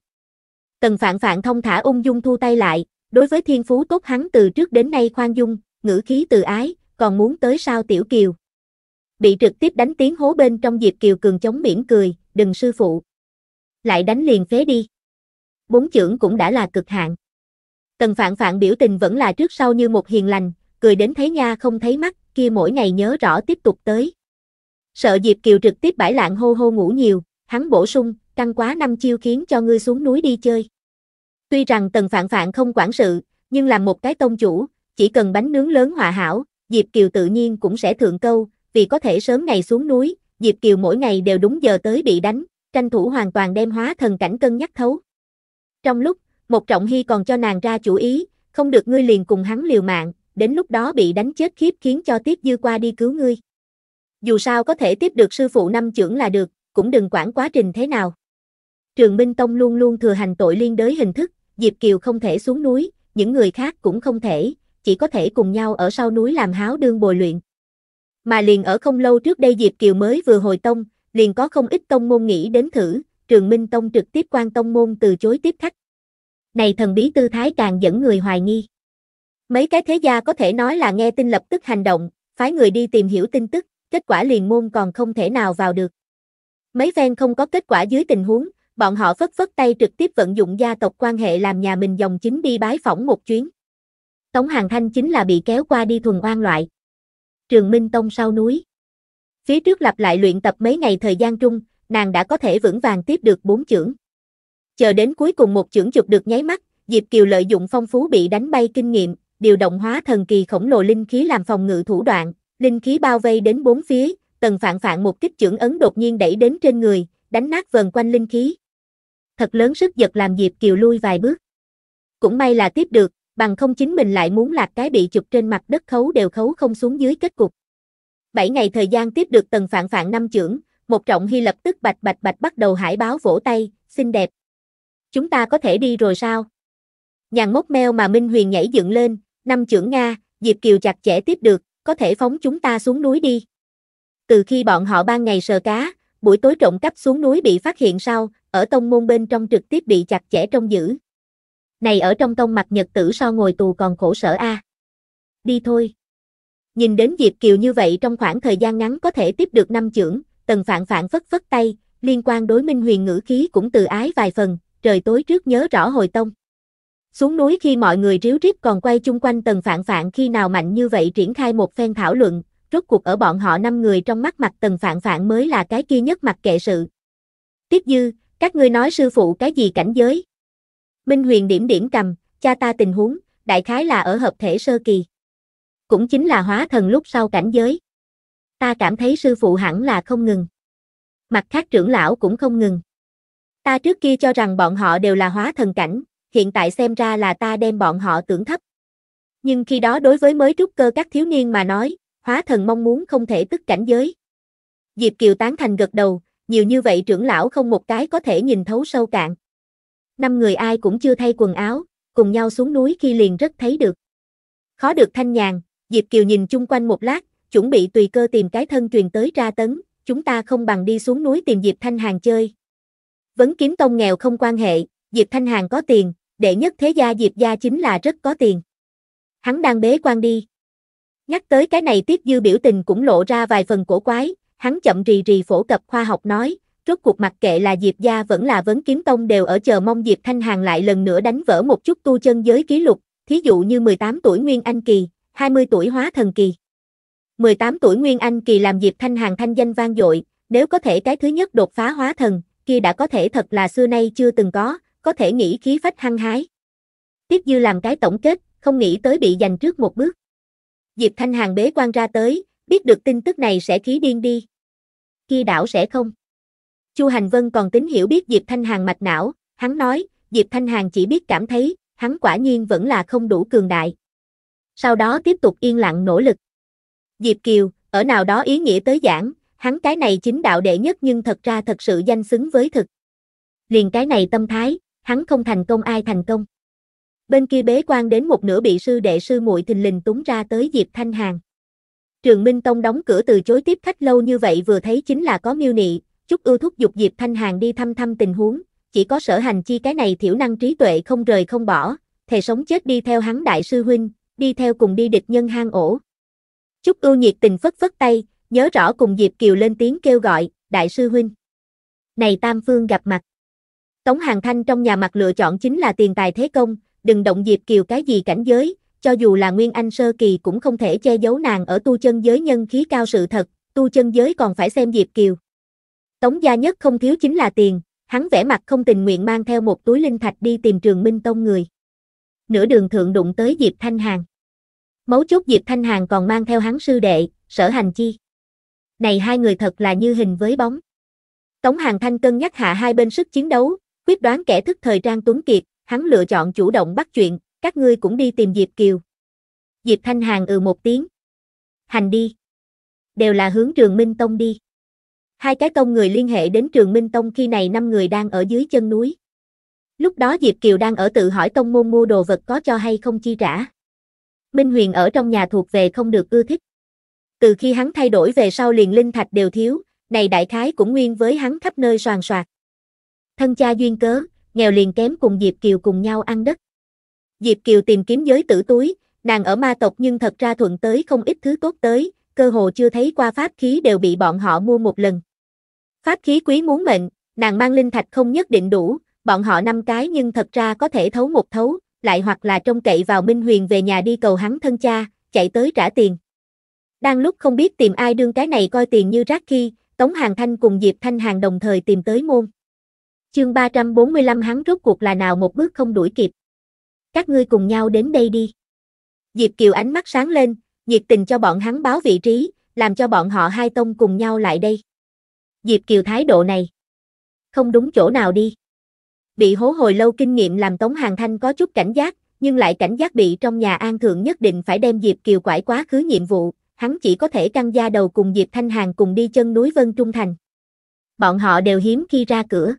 Tần Phạn Phạn thông thả ung dung thu tay lại, đối với thiên phú tốt hắn từ trước đến nay khoan dung, ngữ khí từ ái, còn muốn tới sao tiểu Kiều. Bị trực tiếp đánh tiếng hố bên trong Diệp Kiều cường chống mỉm cười, đừng sư phụ. Lại đánh liền phế đi. Bốn chưởng cũng đã là cực hạn. Tần Phạn Phạn biểu tình vẫn là trước sau như một hiền lành, cười đến thấy nha không thấy mắt, kia mỗi ngày nhớ rõ tiếp tục tới. Sợ Diệp Kiều trực tiếp bãi lạng hô hô ngủ nhiều, hắn bổ sung, căng quá năm chiêu khiến cho ngươi xuống núi đi chơi. Tuy rằng Tần Phạn Phạn không quản sự, nhưng làm một cái tông chủ, chỉ cần bánh nướng lớn hòa hảo, Diệp Kiều tự nhiên cũng sẽ thượng câu, vì có thể sớm ngày xuống núi, Diệp Kiều mỗi ngày đều đúng giờ tới bị đánh, tranh thủ hoàn toàn đem hóa thần cảnh cân nhắc thấu. Trong lúc, Một Trọng Hy còn cho nàng ra chủ ý, không được ngươi liền cùng hắn liều mạng, đến lúc đó bị đánh chết khiếp khiến cho Tiếp Dư qua đi cứu ngươi. Dù sao có thể tiếp được sư phụ năm chưởng là được, cũng đừng quản quá trình thế nào. Trường Minh Tông luôn luôn thừa hành tội liên đới hình thức, Diệp Kiều không thể xuống núi, những người khác cũng không thể, chỉ có thể cùng nhau ở sau núi làm háo đương bồi luyện. Mà liền ở không lâu trước đây Diệp Kiều mới vừa hồi tông, liền có không ít tông môn nghĩ đến thử, Trường Minh Tông trực tiếp quan tông môn từ chối tiếp khách. Này thần bí tư thái càng dẫn người hoài nghi. Mấy cái thế gia có thể nói là nghe tin lập tức hành động, phái người đi tìm hiểu tin tức, kết quả liền môn còn không thể nào vào được. Mấy phen không có kết quả dưới tình huống, bọn họ phất phất tay trực tiếp vận dụng gia tộc quan hệ làm nhà mình dòng chính đi bái phỏng một chuyến. Tống Hàn Thanh chính là bị kéo qua đi thuần oan loại. Trường Minh Tông sau núi. Phía trước lặp lại luyện tập mấy ngày thời gian trung, nàng đã có thể vững vàng tiếp được bốn chưởng. Chờ đến cuối cùng một chưởng chụp được nháy mắt, Diệp Kiều lợi dụng phong phú bị đánh bay kinh nghiệm, điều động hóa thần kỳ khổng lồ linh khí làm phòng ngự thủ đoạn, linh khí bao vây đến bốn phía, Tần Phạn Phạn một kích chưởng ấn đột nhiên đẩy đến trên người, đánh nát vần quanh linh khí. Thật lớn sức giật làm Diệp Kiều lui vài bước. Cũng may là tiếp được, bằng không chính mình lại muốn lạc cái bị chụp trên mặt đất khấu đều khấu không xuống dưới kết cục. Bảy ngày thời gian tiếp được Tần Phạn Phạn năm chưởng, Một Trọng Hy lập tức bạch bạch bạch bắt đầu hải báo vỗ tay, xinh đẹp. Chúng ta có thể đi rồi sao? Nhàn mốc meo mà Minh Huyền nhảy dựng lên, năm chưởng Nga, Diệp Kiều chặt chẽ tiếp được, có thể phóng chúng ta xuống núi đi. Từ khi bọn họ ban ngày sờ cá, buổi tối trộm cắp xuống núi bị phát hiện sau, ở tông môn bên trong trực tiếp bị chặt chẽ trông giữ. Này ở trong tông mặt nhật tử so ngồi tù còn khổ sở a. Đi thôi. Nhìn đến Diệp Kiều như vậy trong khoảng thời gian ngắn có thể tiếp được năm chưởng, Tần Phạn Phạn phất phất tay, liên quan đối Minh Huyền ngữ khí cũng từ ái vài phần, trời tối trước nhớ rõ hồi tông. Xuống núi khi mọi người ríu rít còn quay chung quanh Tần Phạn Phạn khi nào mạnh như vậy triển khai một phen thảo luận, rốt cuộc ở bọn họ năm người trong mắt mặt Tần Phạn Phạn mới là cái kia nhất mặc kệ sự. Tiếp Dư, các ngươi nói sư phụ cái gì cảnh giới? Minh Huyền điểm điểm cầm, cha ta tình huống, đại khái là ở hợp thể sơ kỳ. Cũng chính là hóa thần lúc sau cảnh giới. Ta cảm thấy sư phụ hẳn là không ngừng. Mặt khác trưởng lão cũng không ngừng. Ta trước kia cho rằng bọn họ đều là hóa thần cảnh, hiện tại xem ra là ta đem bọn họ tưởng thấp. Nhưng khi đó đối với mới trúc cơ các thiếu niên mà nói, hóa thần mong muốn không thể tức cảnh giới. Diệp Kiều tán thành gật đầu, nhiều như vậy trưởng lão không một cái có thể nhìn thấu sâu cạn. Năm người ai cũng chưa thay quần áo, cùng nhau xuống núi khi liền rất thấy được. Khó được thanh nhàn, Diệp Kiều nhìn chung quanh một lát, chuẩn bị tùy cơ tìm cái thân truyền tới tra tấn, chúng ta không bằng đi xuống núi tìm Diệp Thanh Hàn chơi. Vấn Kiếm Tông nghèo không quan hệ, Diệp Thanh Hàn có tiền, đệ nhất thế gia Diệp gia chính là rất có tiền. Hắn đang bế quan đi. Nhắc tới cái này Tiếp Dư biểu tình cũng lộ ra vài phần cổ quái, hắn chậm rì rì phổ cập khoa học nói, rốt cuộc mặc kệ là Diệp gia vẫn là Vấn Kiếm Tông đều ở chờ mong Diệp Thanh Hàn lại lần nữa đánh vỡ một chút tu chân giới kỷ lục, thí dụ như mười tám tuổi Nguyên Anh kỳ, hai mươi tuổi Hóa Thần kỳ. mười tám tuổi Nguyên Anh kỳ làm Diệp Thanh Hàn thanh danh vang dội, nếu có thể cái thứ nhất đột phá Hóa Thần, kia đã có thể thật là xưa nay chưa từng có, có thể nghĩ khí phách hăng hái. Tiếp Dư làm cái tổng kết, không nghĩ tới bị giành trước một bước. Diệp Thanh Hàn bế quan ra tới, biết được tin tức này sẽ khí điên đi. Kia đảo sẽ không. Chu Hành Vân còn tính hiểu biết Diệp Thanh Hàn mạch não, hắn nói, Diệp Thanh Hàn chỉ biết cảm thấy, hắn quả nhiên vẫn là không đủ cường đại. Sau đó tiếp tục yên lặng nỗ lực. Diệp Kiều, ở nào đó ý nghĩa tới giảng, hắn cái này chính đạo đệ nhất nhưng thật ra thật sự danh xứng với thực. Liền cái này tâm thái, hắn không thành công ai thành công. Bên kia bế quan đến một nửa bị sư đệ sư muội thình lình túng ra tới Diệp Thanh Hàn. Trường Minh Tông đóng cửa từ chối tiếp khách lâu như vậy vừa thấy chính là có mưu nị. Chúc Ưu thúc giục Diệp Thanh Hàn đi thăm thăm tình huống, chỉ có Sở Hành Chi cái này thiểu năng trí tuệ không rời không bỏ, thề sống chết đi theo hắn đại sư huynh, đi theo cùng đi địch nhân hang ổ. Chúc Ưu nhiệt tình phất phất tay, nhớ rõ cùng Diệp Kiều lên tiếng kêu gọi, đại sư huynh. Này tam phương gặp mặt. Tống Hàn Thanh trong nhà mặt lựa chọn chính là tiền tài thế công, đừng động Diệp Kiều cái gì cảnh giới, cho dù là Nguyên Anh sơ kỳ cũng không thể che giấu nàng ở tu chân giới nhân khí cao sự thật, tu chân giới còn phải xem Diệp Kiều. Tống gia nhất không thiếu chính là tiền, hắn vẻ mặt không tình nguyện mang theo một túi linh thạch đi tìm Trường Minh Tông người. Nửa đường thượng đụng tới Diệp Thanh Hàn. Mấu chốt Diệp Thanh Hàn còn mang theo hắn sư đệ, Sở Hành Chi. Này hai người thật là như hình với bóng. Tống Hàn Thanh cân nhắc hạ hai bên sức chiến đấu, quyết đoán kẻ thức thời Trang Tuấn Kiệt, hắn lựa chọn chủ động bắt chuyện, các ngươi cũng đi tìm Diệp Kiều. Diệp Thanh Hàn ừ một tiếng. Hành đi. Đều là hướng Trường Minh Tông đi. Hai cái tông người liên hệ đến Trường Minh Tông khi này năm người đang ở dưới chân núi. Lúc đó Diệp Kiều đang ở tự hỏi tông môn mua đồ vật có cho hay không chi trả. Minh Huyền ở trong nhà thuộc về không được ưa thích. Từ khi hắn thay đổi về sau liền linh thạch đều thiếu, này đại khái cũng nguyên với hắn khắp nơi soàn soạt. Thân cha duyên cớ, nghèo liền kém cùng Diệp Kiều cùng nhau ăn đất. Diệp Kiều tìm kiếm giới tử túi, nàng ở ma tộc nhưng thật ra thuận tới không ít thứ tốt tới, cơ hồ chưa thấy qua pháp khí đều bị bọn họ mua một lần. Pháp khí quý muốn mệnh, nàng mang linh thạch không nhất định đủ, bọn họ năm cái nhưng thật ra có thể thấu một thấu, lại hoặc là trông cậy vào Minh Huyền về nhà đi cầu hắn thân cha, chạy tới trả tiền. Đang lúc không biết tìm ai đương cái này coi tiền như rác khi, Tống Hàn Thanh cùng Diệp Thanh Hàn đồng thời tìm tới môn. Chương ba trăm bốn mươi lăm hắn rốt cuộc là nào một bước không đuổi kịp. Các ngươi cùng nhau đến đây đi. Diệp Kiều ánh mắt sáng lên, nhiệt tình cho bọn hắn báo vị trí, làm cho bọn họ hai tông cùng nhau lại đây. Diệp Kiều thái độ này, không đúng chỗ nào đi. Bị hố hồi lâu kinh nghiệm làm Tống Hàn Thanh có chút cảnh giác, nhưng lại cảnh giác bị trong nhà an thượng nhất định phải đem Diệp Kiều quải quá khứ nhiệm vụ, hắn chỉ có thể căng da đầu cùng Diệp Thanh Hàn cùng đi chân núi Vân Trung Thành. Bọn họ đều hiếm khi ra cửa.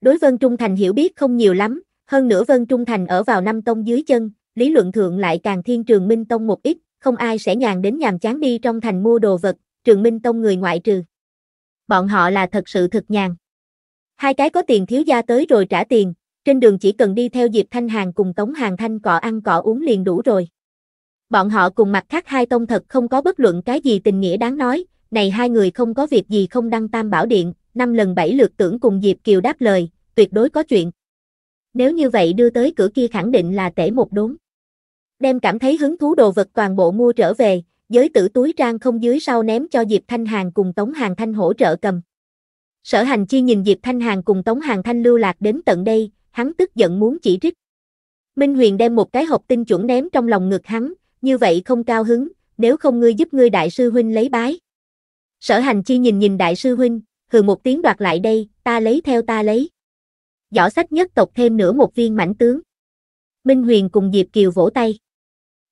Đối Vân Trung Thành hiểu biết không nhiều lắm, hơn nữa Vân Trung Thành ở vào năm tông dưới chân, lý luận thượng lại càng thiên Trường Minh Tông một ít, không ai sẽ nhàn đến nhàm chán đi trong thành mua đồ vật, Trường Minh Tông người ngoại trừ. Bọn họ là thật sự thực nhàn. Hai cái có tiền thiếu gia tới rồi trả tiền, trên đường chỉ cần đi theo Diệp Thanh Hàn cùng Tống Hàn Thanh cọ ăn cọ uống liền đủ rồi. Bọn họ cùng mặt khác hai tông thật không có bất luận cái gì tình nghĩa đáng nói, này hai người không có việc gì không đăng tam bảo điện, năm lần bảy lượt tưởng cùng Diệp Kiều đáp lời, tuyệt đối có chuyện. Nếu như vậy đưa tới cửa kia khẳng định là tể một đốn. Đem cảm thấy hứng thú đồ vật toàn bộ mua trở về, giới tử túi trang không dưới sau ném cho Diệp Thanh Hàn cùng Tống Hàn Thanh hỗ trợ cầm. Sở Hành Chi nhìn Diệp Thanh Hàn cùng Tống Hàn Thanh lưu lạc đến tận đây, hắn tức giận muốn chỉ trích. Minh Huyền đem một cái hộp tinh chuẩn ném trong lòng ngực hắn, như vậy không cao hứng, nếu không ngươi giúp ngươi đại sư huynh lấy bái. Sở Hành Chi nhìn nhìn đại sư huynh, hừ một tiếng đoạt lại đây, ta lấy theo ta lấy. Giỏ sách nhất tộc thêm nửa một viên mãnh tướng. Minh Huyền cùng Diệp Kiều vỗ tay.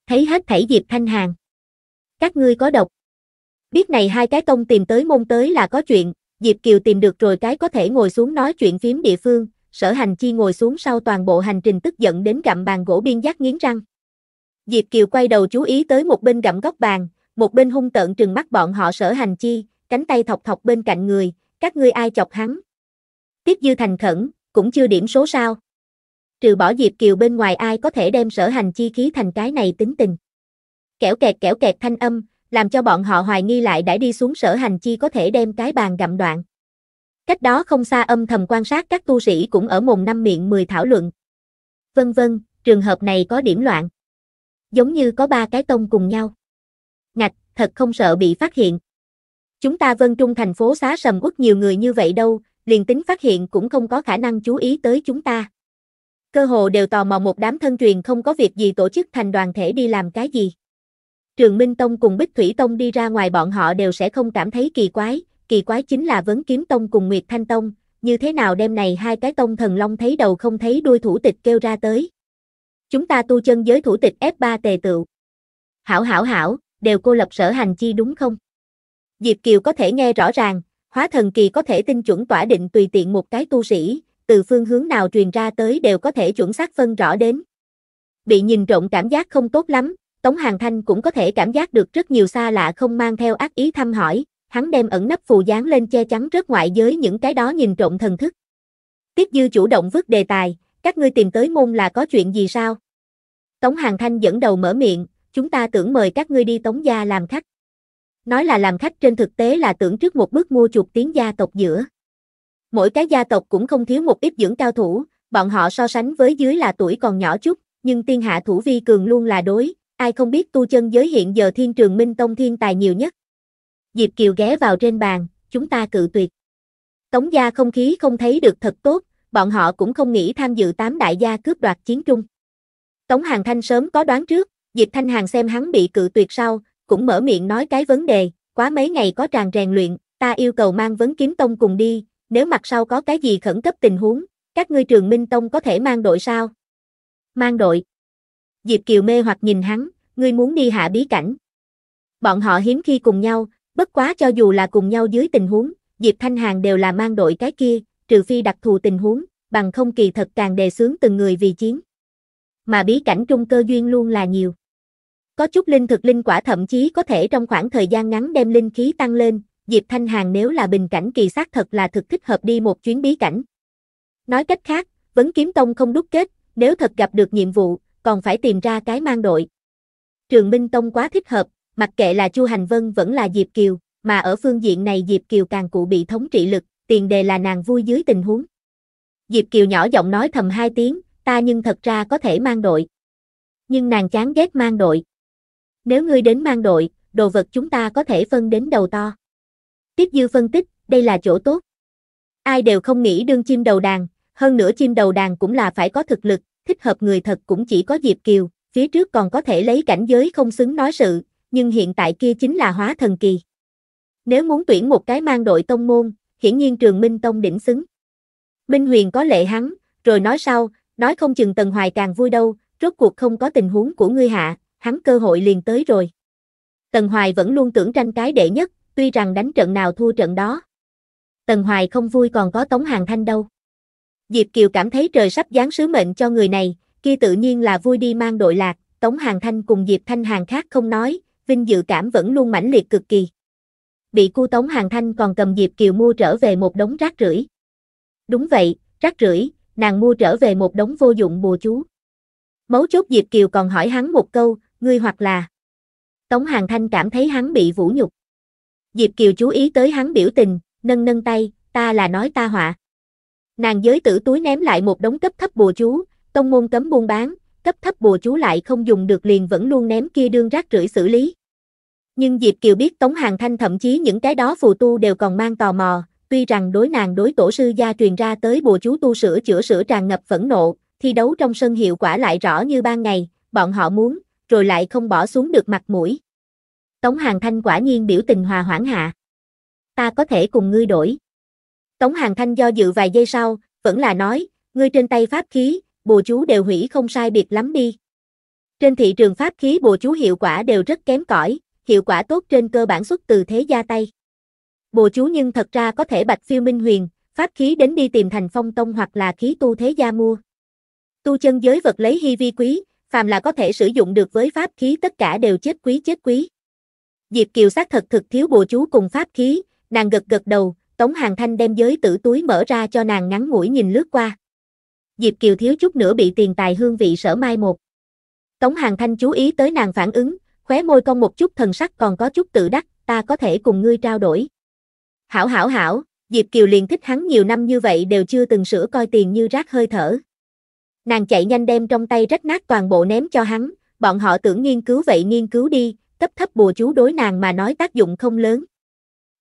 Thấy hết thảy Diệp Thanh Hàn. Các ngươi có độc. Biết này hai cái tông tìm tới môn tới là có chuyện, Diệp Kiều tìm được rồi cái có thể ngồi xuống nói chuyện phiếm địa phương, Sở Hành Chi ngồi xuống sau toàn bộ hành trình tức giận đến gặm bàn gỗ biên giác nghiến răng. Diệp Kiều quay đầu chú ý tới một bên gặm góc bàn, một bên hung tợn trừng mắt bọn họ Sở Hành Chi, cánh tay thọc thọc bên cạnh người, các ngươi ai chọc hắn. Tiếp Dư thành khẩn, cũng chưa điểm số sao. Trừ bỏ Diệp Kiều bên ngoài ai có thể đem Sở Hành Chi khí thành cái này tính tình. Kẻo kẹt kẻo kẹt thanh âm, làm cho bọn họ hoài nghi lại đã đi xuống Sở Hành Chi có thể đem cái bàn gặm đoạn. Cách đó không xa âm thầm quan sát các tu sĩ cũng ở mồm năm miệng mười thảo luận. Vân vân, trường hợp này có điểm loạn. Giống như có ba cái tông cùng nhau. Ngạch, thật không sợ bị phát hiện. Chúng ta Vân Trung thành phố xá sầm uất nhiều người như vậy đâu, liền tính phát hiện cũng không có khả năng chú ý tới chúng ta. Cơ hồ đều tò mò một đám thân truyền không có việc gì tổ chức thành đoàn thể đi làm cái gì. Trường Minh Tông cùng Bích Thủy Tông đi ra ngoài bọn họ đều sẽ không cảm thấy kỳ quái, kỳ quái chính là Vấn Kiếm Tông cùng Nguyệt Thanh Tông, như thế nào đem này hai cái tông thần long thấy đầu không thấy đuôi thủ tịch kêu ra tới. Chúng ta tu chân giới thủ tịch ép ba tề tựu. Hảo hảo hảo, đều cô lập Sở Hành Chi đúng không? Diệp Kiều có thể nghe rõ ràng, hóa thần kỳ có thể tinh chuẩn tỏa định tùy tiện một cái tu sĩ, từ phương hướng nào truyền ra tới đều có thể chuẩn xác phân rõ đến. Bị nhìn trộm cảm giác không tốt lắm, Tống Hàn Thanh cũng có thể cảm giác được rất nhiều xa lạ không mang theo ác ý thăm hỏi, hắn đem ẩn nấp phù dán lên che chắn rất ngoại giới những cái đó nhìn trộm thần thức. Tiếp Dư chủ động vứt đề tài, các ngươi tìm tới môn là có chuyện gì sao? Tống Hàn Thanh dẫn đầu mở miệng, chúng ta tưởng mời các ngươi đi Tống gia làm khách. Nói là làm khách trên thực tế là tưởng trước một bước mua chuột tiếng gia tộc giữa. Mỗi cái gia tộc cũng không thiếu một ít dưỡng cao thủ, bọn họ so sánh với dưới là tuổi còn nhỏ chút, nhưng tiên hạ thủ vi cường luôn là đối, ai không biết tu chân giới hiện giờ thiên Trường Minh Tông thiên tài nhiều nhất. Diệp Kiều ghé vào trên bàn, chúng ta cự tuyệt. Tống gia không khí không thấy được thật tốt, bọn họ cũng không nghĩ tham dự tám đại gia cướp đoạt chiến trung. Tống Hàn Thanh sớm có đoán trước, Diệp Thanh Hàn xem hắn bị cự tuyệt sau, cũng mở miệng nói cái vấn đề, quá mấy ngày có tràng rèn luyện, ta yêu cầu mang Vấn Kiếm Tông cùng đi, nếu mặt sau có cái gì khẩn cấp tình huống, các ngươi Trường Minh Tông có thể mang đội sao? Mang đội. Diệp Kiều mê hoặc nhìn hắn, ngươi muốn đi hạ bí cảnh. Bọn họ hiếm khi cùng nhau, bất quá cho dù là cùng nhau dưới tình huống, Diệp Thanh Hàn đều là mang đội cái kia, trừ phi đặc thù tình huống, bằng không kỳ thật càng đề xướng từng người vì chiến. Mà bí cảnh trung cơ duyên luôn là nhiều. Có chút linh thực linh quả thậm chí có thể trong khoảng thời gian ngắn đem linh khí tăng lên, Diệp Thanh Hàn nếu là bình cảnh kỳ xác thật là thực thích hợp đi một chuyến bí cảnh. Nói cách khác, Vấn Kiếm Tông không đúc kết, nếu thật gặp được nhiệm vụ, còn phải tìm ra cái mang đội. Trường Minh Tông quá thích hợp, mặc kệ là Chu Hành Vân vẫn là Diệp Kiều, mà ở phương diện này Diệp Kiều càng cụ bị thống trị lực, tiền đề là nàng vui dưới tình huống. Diệp Kiều nhỏ giọng nói thầm hai tiếng, ta nhưng thật ra có thể mang đội. Nhưng nàng chán ghét mang đội. Nếu ngươi đến mang đội, đồ vật chúng ta có thể phân đến đầu to. Tiếp Dư phân tích, đây là chỗ tốt. Ai đều không nghĩ đương chim đầu đàn, hơn nữa chim đầu đàn cũng là phải có thực lực, thích hợp người thật cũng chỉ có Diệp Kiều, phía trước còn có thể lấy cảnh giới không xứng nói sự, nhưng hiện tại kia chính là hóa thần kỳ. Nếu muốn tuyển một cái mang đội tông môn, hiển nhiên Trường Minh Tông đỉnh xứng. Minh Huyền có lệ hắn, rồi nói sau, nói không chừng Tần Hoài càng vui đâu, rốt cuộc không có tình huống của ngươi hạ, hắn cơ hội liền tới rồi. Tần Hoài vẫn luôn tưởng tranh cái đệ nhất, tuy rằng đánh trận nào thua trận đó. Tần Hoài không vui còn có Tống Hàn Thanh đâu. Diệp Kiều cảm thấy trời sắp giáng sứ mệnh cho người này, kia tự nhiên là vui đi mang đội lạc, Tống Hàn Thanh cùng Diệp Thanh Hàn khác không nói, vinh dự cảm vẫn luôn mãnh liệt cực kỳ. Bị cu Tống Hàn Thanh còn cầm Diệp Kiều mua trở về một đống rác rưởi. Đúng vậy, rác rưởi, nàng mua trở về một đống vô dụng bùa chú. Mấu chốt Diệp Kiều còn hỏi hắn một câu, ngươi hoặc là... Tống Hàn Thanh cảm thấy hắn bị vũ nhục. Diệp Kiều chú ý tới hắn biểu tình, nâng nâng tay, ta là nói ta họa. Nàng giới tử túi ném lại một đống cấp thấp bùa chú, tông môn cấm buôn bán, cấp thấp bùa chú lại không dùng được liền vẫn luôn ném kia đương rác rưởi xử lý. Nhưng Diệp Kiều biết Tống Hàn Thanh thậm chí những cái đó phù tu đều còn mang tò mò, tuy rằng đối nàng đối tổ sư gia truyền ra tới bùa chú tu sửa chữa sửa tràn ngập phẫn nộ, thi đấu trong sân hiệu quả lại rõ như ban ngày, bọn họ muốn, rồi lại không bỏ xuống được mặt mũi. Tống Hàn Thanh quả nhiên biểu tình hòa hoãn hạ. Ta có thể cùng ngươi đổi. Tống Hàn Thanh do dự vài giây sau, vẫn là nói, ngươi trên tay pháp khí, bùa chú đều hủy không sai biệt lắm đi. Trên thị trường pháp khí bùa chú hiệu quả đều rất kém cỏi, hiệu quả tốt trên cơ bản xuất từ thế gia tay. Bùa chú nhưng thật ra có thể bạch phiêu Minh Huyền, pháp khí đến đi tìm Thành Phong Tông hoặc là khí tu thế gia mua. Tu chân giới vật lấy hi vi quý, phàm là có thể sử dụng được với pháp khí tất cả đều chết quý chết quý. Diệp Kiều xác thật thực thiếu bùa chú cùng pháp khí, nàng gật gật đầu, Tống Hàn Thanh đem giới tử túi mở ra cho nàng ngắn ngủi nhìn lướt qua. Diệp Kiều thiếu chút nữa bị tiền tài hương vị sở mai một. Tống Hàn Thanh chú ý tới nàng phản ứng, khóe môi cong một chút thần sắc còn có chút tự đắc, ta có thể cùng ngươi trao đổi. Hảo hảo hảo, Diệp Kiều liền thích hắn nhiều năm như vậy đều chưa từng sửa coi tiền như rác hơi thở. Nàng chạy nhanh đem trong tay rách nát toàn bộ ném cho hắn, bọn họ tưởng nghiên cứu vậy nghiên cứu đi, cấp thấp bùa chú đối nàng mà nói tác dụng không lớn.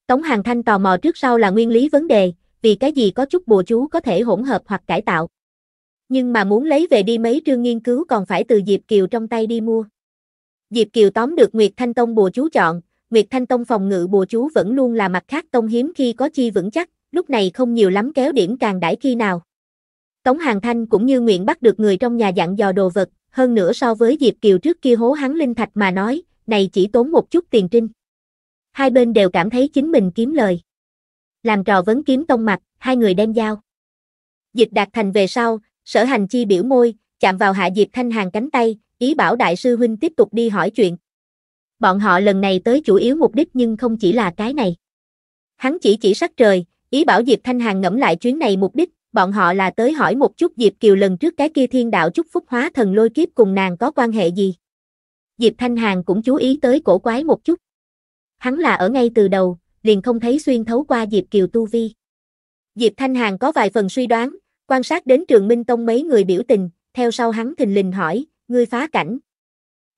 Tống Hàn Thanh tò mò trước sau là nguyên lý vấn đề, vì cái gì có chút bùa chú có thể hỗn hợp hoặc cải tạo. Nhưng mà muốn lấy về đi mấy chương nghiên cứu còn phải từ Diệp Kiều trong tay đi mua. Diệp Kiều tóm được Nguyệt Thanh Tông bùa chú chọn, Nguyệt Thanh Tông phòng ngự bùa chú vẫn luôn là mặt khác tông hiếm khi có chi vững chắc, lúc này không nhiều lắm kéo điểm càng đãi khi nào. Tống Hàn Thanh cũng như nguyện bắt được người trong nhà dặn dò đồ vật, hơn nữa so với Diệp Kiều trước kia hố hắn linh thạch mà nói, này chỉ tốn một chút tiền trinh. Hai bên đều cảm thấy chính mình kiếm lời. Làm trò vấn kiếm tông mặt, hai người đem giao. Dịch đạt thành về sau, Sở Hành Chi biểu môi, chạm vào hạ Diệp Thanh Hàn cánh tay, ý bảo đại sư huynh tiếp tục đi hỏi chuyện. Bọn họ lần này tới chủ yếu mục đích nhưng không chỉ là cái này. Hắn chỉ chỉ sắc trời, ý bảo Diệp Thanh Hàn ngẫm lại chuyến này mục đích. Bọn họ là tới hỏi một chút Diệp Kiều lần trước cái kia thiên đạo chúc phúc hóa thần lôi kiếp cùng nàng có quan hệ gì. Diệp Thanh Hàn cũng chú ý tới cổ quái một chút. Hắn là ở ngay từ đầu, liền không thấy xuyên thấu qua Diệp Kiều tu vi. Diệp Thanh Hàn có vài phần suy đoán, quan sát đến Trường Minh Tông mấy người biểu tình, theo sau hắn thình lình hỏi, ngươi phá cảnh.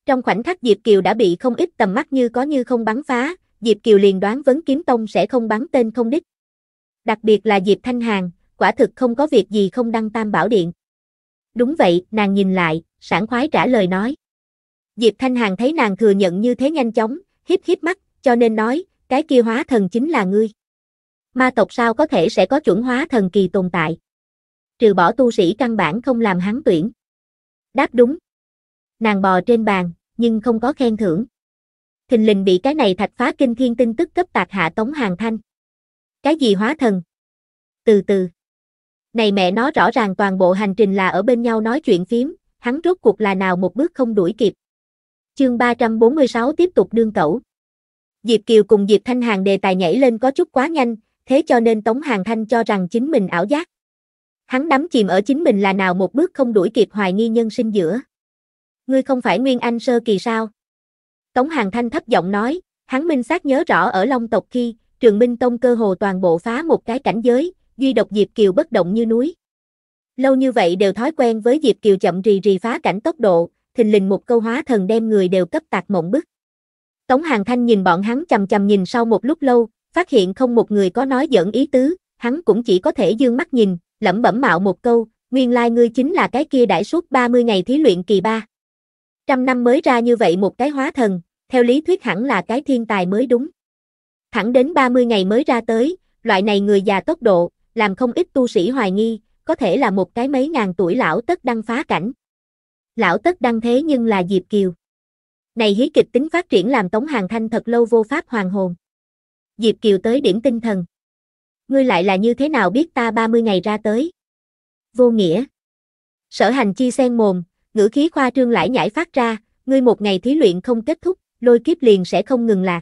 Trong khoảnh khắc Diệp Kiều đã bị không ít tầm mắt như có như không bắn phá, Diệp Kiều liền đoán Vấn Kiếm Tông sẽ không bắn tên không đích. Đặc biệt là Diệp Thanh Hàn. Quả thực không có việc gì không đăng Tam Bảo Điện. Đúng vậy, nàng nhìn lại, sảng khoái trả lời nói. Diệp Thanh Hàn thấy nàng thừa nhận như thế nhanh chóng, híp híp mắt, cho nên nói, cái kia hóa thần chính là ngươi. Ma tộc sao có thể sẽ có chuẩn hóa thần kỳ tồn tại. Trừ bỏ tu sĩ căn bản không làm hắn tuyển. Đáp đúng. Nàng bò trên bàn, nhưng không có khen thưởng. Thình lình bị cái này thạch phá kinh thiên tin tức cấp tạc hạ Tống Hàn Thanh. Cái gì hóa thần? Từ từ. Này mẹ nó rõ ràng toàn bộ hành trình là ở bên nhau nói chuyện phím, hắn rốt cuộc là nào một bước không đuổi kịp. Chương ba trăm bốn mươi sáu tiếp tục đương cẩu. Diệp Kiều cùng Diệp Thanh Hàn đề tài nhảy lên có chút quá nhanh, thế cho nên Tống Hàn Thanh cho rằng chính mình ảo giác. Hắn đắm chìm ở chính mình là nào một bước không đuổi kịp hoài nghi nhân sinh giữa. Ngươi không phải Nguyên Anh sơ kỳ sao? Tống Hàn Thanh thấp giọng nói, hắn minh xác nhớ rõ ở Long tộc khi, Trường Minh Tông cơ hồ toàn bộ phá một cái cảnh giới, duy độc Diệp Kiều bất động như núi. Lâu như vậy đều thói quen với Diệp Kiều chậm rì rì phá cảnh tốc độ, thình lình một câu hóa thần đem người đều cấp tạc mộng bức. Tống Hàn Thanh nhìn bọn hắn chằm chằm nhìn sau một lúc lâu, phát hiện không một người có nói giỡn ý tứ, hắn cũng chỉ có thể dương mắt nhìn, lẩm bẩm mạo một câu, nguyên lai ngươi chính là cái kia đãi suốt ba mươi ngày thí luyện kỳ ba. Trăm năm mới ra như vậy một cái hóa thần, theo lý thuyết hẳn là cái thiên tài mới đúng. Thẳng đến ba mươi ngày mới ra tới, loại này người già tốc độ, làm không ít tu sĩ hoài nghi, có thể là một cái mấy ngàn tuổi lão tất đăng phá cảnh. Lão tất đăng thế nhưng là Diệp Kiều. Này hí kịch tính phát triển làm Tống Hàn Thanh thật lâu vô pháp hoàn hồn. Diệp Kiều tới điểm tinh thần. Ngươi lại là như thế nào biết ta ba mươi ngày ra tới? Vô nghĩa. Sở Hành Chi sen mồm, ngữ khí khoa trương lải nhải phát ra, ngươi một ngày thí luyện không kết thúc, lôi kiếp liền sẽ không ngừng lạc.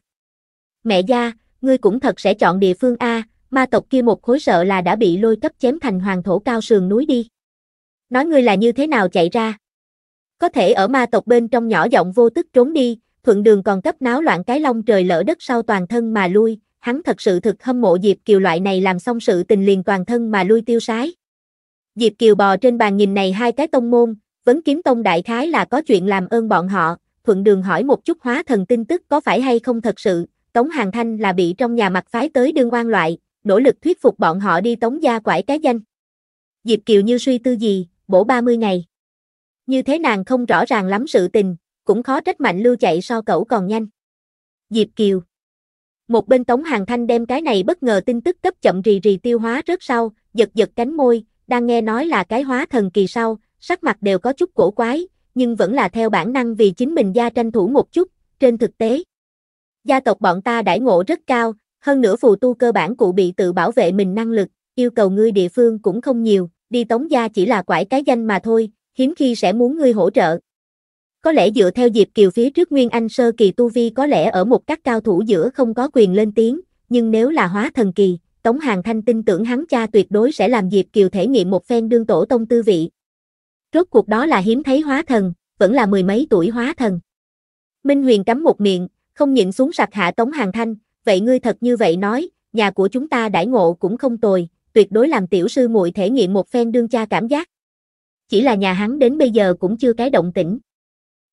Mẹ gia, ngươi cũng thật sẽ chọn địa phương a, ma tộc kia một khối sợ là đã bị lôi cấp chém thành hoàng thổ cao sườn núi đi. Nói ngươi là như thế nào chạy ra? Có thể ở ma tộc bên trong nhỏ giọng vô tức trốn đi, thuận đường còn cấp náo loạn cái long trời lỡ đất sau toàn thân mà lui, hắn thật sự thực hâm mộ Diệp Kiều loại này làm xong sự tình liền toàn thân mà lui tiêu sái. Diệp Kiều bò trên bàn nhìn này hai cái tông môn, Vấn Kiếm Tông đại khái là có chuyện làm ơn bọn họ, thuận đường hỏi một chút hóa thần tin tức có phải hay không thật sự, Tống Hàn Thanh là bị trong nhà mặt phái tới đương oan loại, nỗ lực thuyết phục bọn họ đi Tống gia quải cái danh. Diệp Kiều như suy tư gì, bổ ba mươi ngày. Như thế nàng không rõ ràng lắm sự tình, cũng khó trách Mạnh Lưu chạy so cẩu còn nhanh. Diệp Kiều. Một bên Tống Hàn Thanh đem cái này bất ngờ tin tức cấp chậm rì rì tiêu hóa rớt sau, giật giật cánh môi, đang nghe nói là cái hóa thần kỳ sau, sắc mặt đều có chút cổ quái, nhưng vẫn là theo bản năng vì chính mình gia tranh thủ một chút, trên thực tế. Gia tộc bọn ta đãi ngộ rất cao, hơn nữa phù tu cơ bản cụ bị tự bảo vệ mình năng lực, yêu cầu ngươi địa phương cũng không nhiều, đi Tống gia chỉ là quải cái danh mà thôi, hiếm khi sẽ muốn ngươi hỗ trợ. Có lẽ dựa theo Diệp Kiều phía trước Nguyên Anh sơ kỳ tu vi có lẽ ở một các cao thủ giữa không có quyền lên tiếng, nhưng nếu là hóa thần kỳ, Tống Hàn Thanh tin tưởng hắn cha tuyệt đối sẽ làm Diệp Kiều thể nghiệm một phen đương tổ tông tư vị. Rốt cuộc đó là hiếm thấy hóa thần, vẫn là mười mấy tuổi hóa thần. Minh Huyền cắm một miệng, không nhịn xuống sặc hạ Tống Hàn Thanh, vậy ngươi thật như vậy nói, nhà của chúng ta đãi ngộ cũng không tồi, tuyệt đối làm tiểu sư muội thể nghiệm một phen đương cha cảm giác. Chỉ là nhà hắn đến bây giờ cũng chưa cái động tĩnh.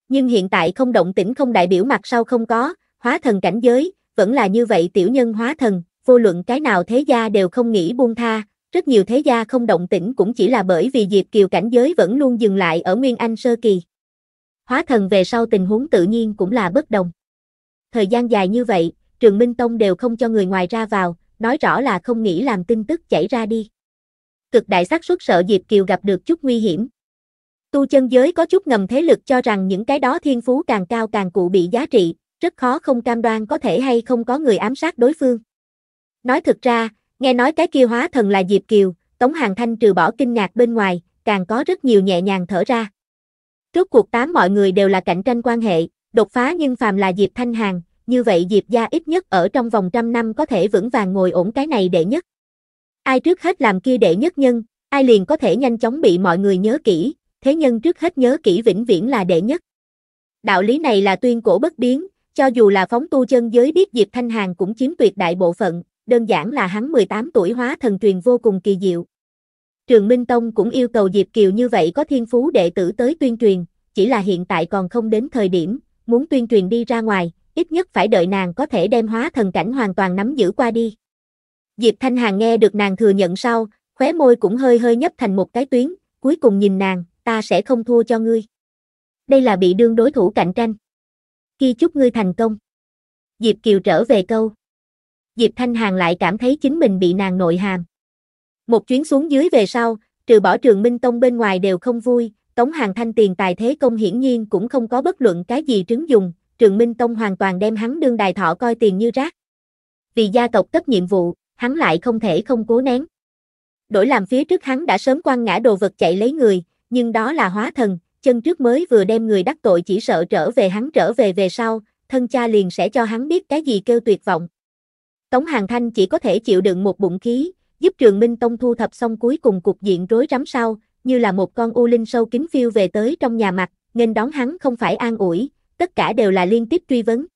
Nhưng hiện tại không động tĩnh không đại biểu mặt sau không có, hóa thần cảnh giới, vẫn là như vậy tiểu nhân hóa thần, vô luận cái nào thế gia đều không nghĩ buông tha, rất nhiều thế gia không động tĩnh cũng chỉ là bởi vì Diệp Kiều cảnh giới vẫn luôn dừng lại ở Nguyên Anh sơ kỳ. Hóa thần về sau tình huống tự nhiên cũng là bất đồng. Thời gian dài như vậy, Trường Minh Tông đều không cho người ngoài ra vào, nói rõ là không nghĩ làm tin tức chảy ra đi. Cực đại xác suất sợ Diệp Kiều gặp được chút nguy hiểm. Tu chân giới có chút ngầm thế lực cho rằng những cái đó thiên phú càng cao càng cụ bị giá trị, rất khó không cam đoan có thể hay không có người ám sát đối phương. Nói thực ra, nghe nói cái kia hóa thần là Diệp Kiều, Tống Hàn Thanh trừ bỏ kinh ngạc bên ngoài, càng có rất nhiều nhẹ nhàng thở ra. Rốt cuộc tám mọi người đều là cạnh tranh quan hệ, đột phá nhưng phàm là Diệp Thanh Hàn, như vậy Diệp gia ít nhất ở trong vòng trăm năm có thể vững vàng ngồi ổn cái này đệ nhất. Ai trước hết làm kia đệ nhất nhân, ai liền có thể nhanh chóng bị mọi người nhớ kỹ, thế nhân trước hết nhớ kỹ vĩnh viễn là đệ nhất. Đạo lý này là tuyên cổ bất biến, cho dù là phóng tu chân giới biết Diệp Thanh Hàn cũng chiếm tuyệt đại bộ phận, đơn giản là hắn mười tám tuổi hóa thần truyền vô cùng kỳ diệu. Trường Minh Tông cũng yêu cầu Diệp Kiều như vậy có thiên phú đệ tử tới tuyên truyền, chỉ là hiện tại còn không đến thời điểm, muốn tuyên truyền đi ra ngoài, ít nhất phải đợi nàng có thể đem hóa thần cảnh hoàn toàn nắm giữ qua đi. Diệp Thanh Hàn nghe được nàng thừa nhận sau, khóe môi cũng hơi hơi nhấp thành một cái tuyến, cuối cùng nhìn nàng, ta sẽ không thua cho ngươi. Đây là bị đương đối thủ cạnh tranh. Khi chúc ngươi thành công. Diệp Kiều trở về câu. Diệp Thanh Hàn lại cảm thấy chính mình bị nàng nội hàm. Một chuyến xuống dưới về sau, trừ bỏ Trường Minh Tông bên ngoài đều không vui, Tống Hàn Thanh tiền tài thế công hiển nhiên cũng không có bất luận cái gì trứng dùng, Trường Minh Tông hoàn toàn đem hắn đương đài thọ coi tiền như rác. Vì gia tộc cấp nhiệm vụ, hắn lại không thể không cố nén. Đổi làm phía trước hắn đã sớm quăng ngã đồ vật chạy lấy người, nhưng đó là hóa thần, chân trước mới vừa đem người đắc tội chỉ sợ trở về hắn trở về về sau, thân cha liền sẽ cho hắn biết cái gì kêu tuyệt vọng. Tống Hàn Thanh chỉ có thể chịu đựng một bụng khí, giúp Trường Minh Tông thu thập xong cuối cùng cục diện rối rắm sau, như là một con u linh sâu kín phiêu về tới trong nhà mặt, nên đón hắn không phải an ủi, tất cả đều là liên tiếp truy vấn.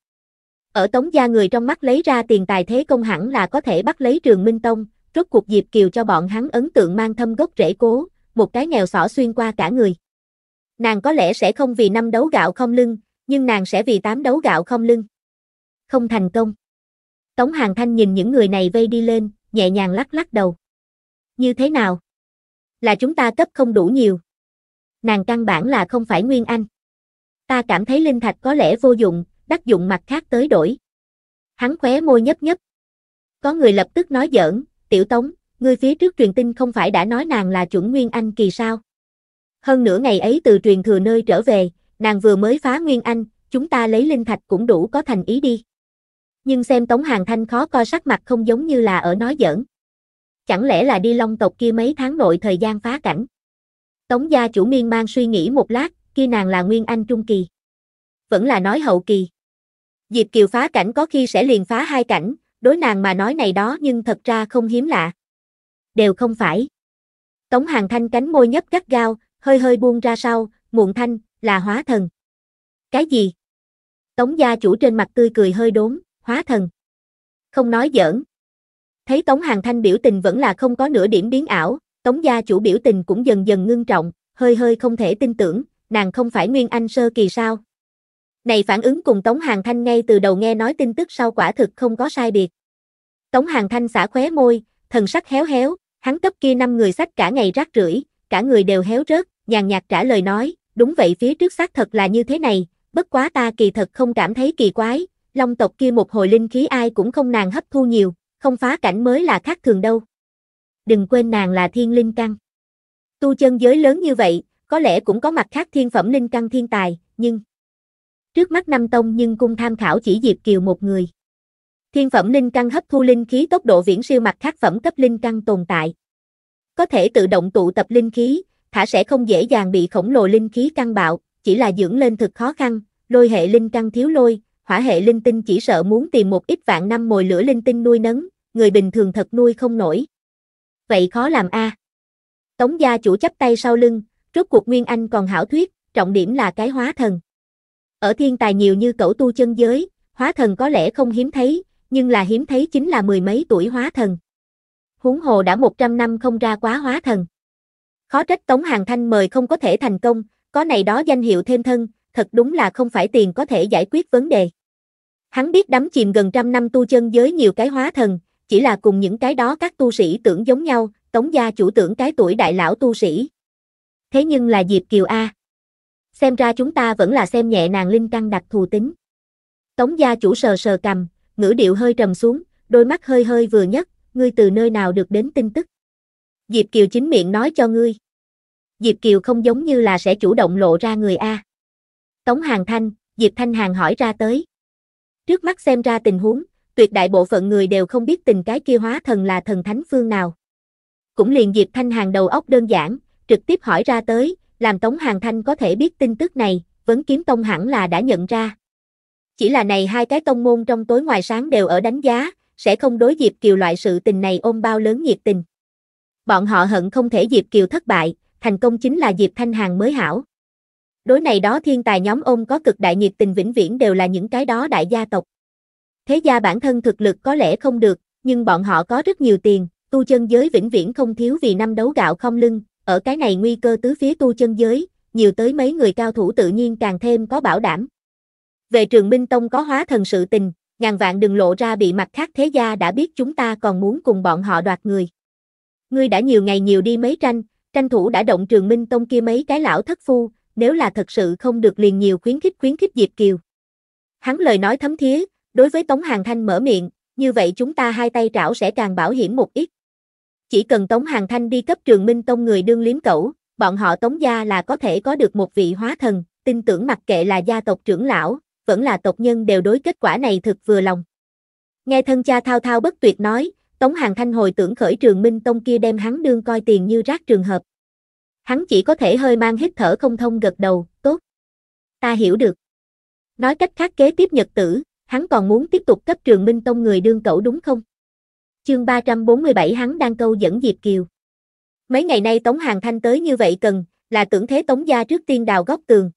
Ở Tống gia người trong mắt lấy ra tiền tài thế công hẳn là có thể bắt lấy Trường Minh Tông, rốt cuộc Diệp Kiều cho bọn hắn ấn tượng mang thâm gốc rễ cố, một cái nghèo xỏ xuyên qua cả người. Nàng có lẽ sẽ không vì năm đấu gạo không lưng, nhưng nàng sẽ vì tám đấu gạo không lưng. Không thành công. Tống Hàn Thanh nhìn những người này vây đi lên, nhẹ nhàng lắc lắc đầu. Như thế nào? Là chúng ta cấp không đủ nhiều. Nàng căn bản là không phải Nguyên Anh. Ta cảm thấy linh thạch có lẽ vô dụng, đắc dụng mặt khác tới đổi. Hắn khóe môi nhấp nhấp. Có người lập tức nói giỡn, tiểu Tống, ngươi phía trước truyền tin không phải đã nói nàng là chuẩn Nguyên Anh kỳ sao? Hơn nửa ngày ấy từ truyền thừa nơi trở về, nàng vừa mới phá Nguyên Anh, chúng ta lấy linh thạch cũng đủ có thành ý đi. Nhưng xem Tống Hàn Thanh khó coi sắc mặt không giống như là ở nói giỡn. Chẳng lẽ là đi Long tộc kia mấy tháng nội thời gian phá cảnh? Tống gia chủ miên man suy nghĩ một lát, kia nàng là Nguyên Anh trung kỳ. Vẫn là nói hậu kỳ. Diệp Kiều phá cảnh có khi sẽ liền phá hai cảnh, đối nàng mà nói này đó nhưng thật ra không hiếm lạ. Đều không phải. Tống Hàn Thanh cánh môi nhấp gắt gao, hơi hơi buông ra sau, muộn thanh, là hóa thần. Cái gì? Tống gia chủ trên mặt tươi cười hơi đốn, hóa thần. Không nói giỡn. Thấy Tống Hàn Thanh biểu tình vẫn là không có nửa điểm biến ảo, Tống gia chủ biểu tình cũng dần dần ngưng trọng, hơi hơi không thể tin tưởng, nàng không phải Nguyên Anh sơ kỳ sao? Này phản ứng cùng Tống Hàn Thanh ngay từ đầu nghe nói tin tức sau quả thực không có sai biệt. Tống Hàn Thanh xả khóe môi, thần sắc héo héo, hắn cấp kia năm người sách cả ngày rác rưởi, cả người đều héo rớt, nhàn nhạt trả lời nói, đúng vậy phía trước xác thật là như thế này, bất quá ta kỳ thật không cảm thấy kỳ quái, Long tộc kia một hồi linh khí ai cũng không nàng hấp thu nhiều, không phá cảnh mới là khác thường đâu. Đừng quên nàng là thiên linh căn. Tu chân giới lớn như vậy, có lẽ cũng có mặt khác thiên phẩm linh căn thiên tài, nhưng trước mắt năm tông nhưng cung tham khảo chỉ Diệp Kiều một người. Thiên phẩm linh căn hấp thu linh khí tốc độ viễn siêu mặt khác phẩm cấp linh căn tồn tại. Có thể tự động tụ tập linh khí, thả sẽ không dễ dàng bị khổng lồ linh khí căng bạo, chỉ là dưỡng lên thực khó khăn, lôi hệ linh căn thiếu lôi, hỏa hệ linh tinh chỉ sợ muốn tìm một ít vạn năm mồi lửa linh tinh nuôi nấng, người bình thường thật nuôi không nổi. Vậy khó làm a. À. Tống gia chủ chắp tay sau lưng, rốt cuộc Nguyên Anh còn hảo thuyết, trọng điểm là cái hóa thần. Ở thiên tài nhiều như cẩu tu chân giới, hóa thần có lẽ không hiếm thấy, nhưng là hiếm thấy chính là mười mấy tuổi hóa thần. Huống hồ đã một trăm năm không ra quá hóa thần. Khó trách Tống Hàn Thanh mời không có thể thành công, có này đó danh hiệu thêm thân, thật đúng là không phải tiền có thể giải quyết vấn đề. Hắn biết đắm chìm gần trăm năm tu chân giới nhiều cái hóa thần, chỉ là cùng những cái đó các tu sĩ tưởng giống nhau, Tống gia chủ tưởng cái tuổi đại lão tu sĩ. Thế nhưng là Diệp Kiều a. Xem ra chúng ta vẫn là xem nhẹ nàng linh căn đặc thù tính. Tống gia chủ sờ sờ cầm, ngữ điệu hơi trầm xuống, đôi mắt hơi hơi vừa nhấc, ngươi từ nơi nào được đến tin tức? Diệp Kiều chính miệng nói cho ngươi. Diệp Kiều không giống như là sẽ chủ động lộ ra người a. Tống Hàn Thanh, Diệp Thanh Hàn hỏi ra tới. Trước mắt xem ra tình huống, tuyệt đại bộ phận người đều không biết tình cái kia hóa thần là thần thánh phương nào. Cũng liền Diệp Thanh Hàn đầu óc đơn giản, trực tiếp hỏi ra tới, làm Tống Hàn Thanh có thể biết tin tức này, Vấn Kiếm Tông hẳn là đã nhận ra. Chỉ là này hai cái tông môn trong tối ngoài sáng đều ở đánh giá, sẽ không đối Diệp Kiều loại sự tình này ôm bao lớn nhiệt tình. Bọn họ hận không thể Diệp Kiều thất bại, thành công chính là Diệp Thanh Hàn mới hảo. Đối này đó thiên tài nhóm ôm có cực đại nhiệt tình vĩnh viễn đều là những cái đó đại gia tộc. Thế gia bản thân thực lực có lẽ không được, nhưng bọn họ có rất nhiều tiền, tu chân giới vĩnh viễn không thiếu vì năm đấu gạo không lưng, ở cái này nguy cơ tứ phía tu chân giới, nhiều tới mấy người cao thủ tự nhiên càng thêm có bảo đảm. Về Trường Minh Tông có hóa thần sự tình, ngàn vạn đừng lộ ra bị mặt khác thế gia đã biết chúng ta còn muốn cùng bọn họ đoạt người. Ngươi đã nhiều ngày nhiều đi mấy tranh, tranh thủ đã động Trường Minh Tông kia mấy cái lão thất phu, nếu là thật sự không được liền nhiều khuyến khích khuyến khích Diệp Kiều. Hắn lời nói thấm thía, đối với Tống Hàn Thanh mở miệng, như vậy chúng ta hai tay trảo sẽ càng bảo hiểm một ít. Chỉ cần Tống Hàn Thanh đi cấp Trường Minh Tông người đương liếm cẩu, bọn họ Tống gia là có thể có được một vị hóa thần, tin tưởng mặc kệ là gia tộc trưởng lão, vẫn là tộc nhân đều đối kết quả này thực vừa lòng. Nghe thân cha thao thao bất tuyệt nói, Tống Hàn Thanh hồi tưởng khởi Trường Minh Tông kia đem hắn đương coi tiền như rác trường hợp. Hắn chỉ có thể hơi mang hít thở không thông gật đầu, tốt. Ta hiểu được. Nói cách khác kế tiếp nhật tử, hắn còn muốn tiếp tục cấp Trường Minh Tông người đương cẩu đúng không? Chương ba trăm bốn mươi bảy hắn đang câu dẫn Diệp Kiều. Mấy ngày nay Tống Hàn Thanh tới như vậy cần, là tưởng thế Tống gia trước tiên đào góc tường.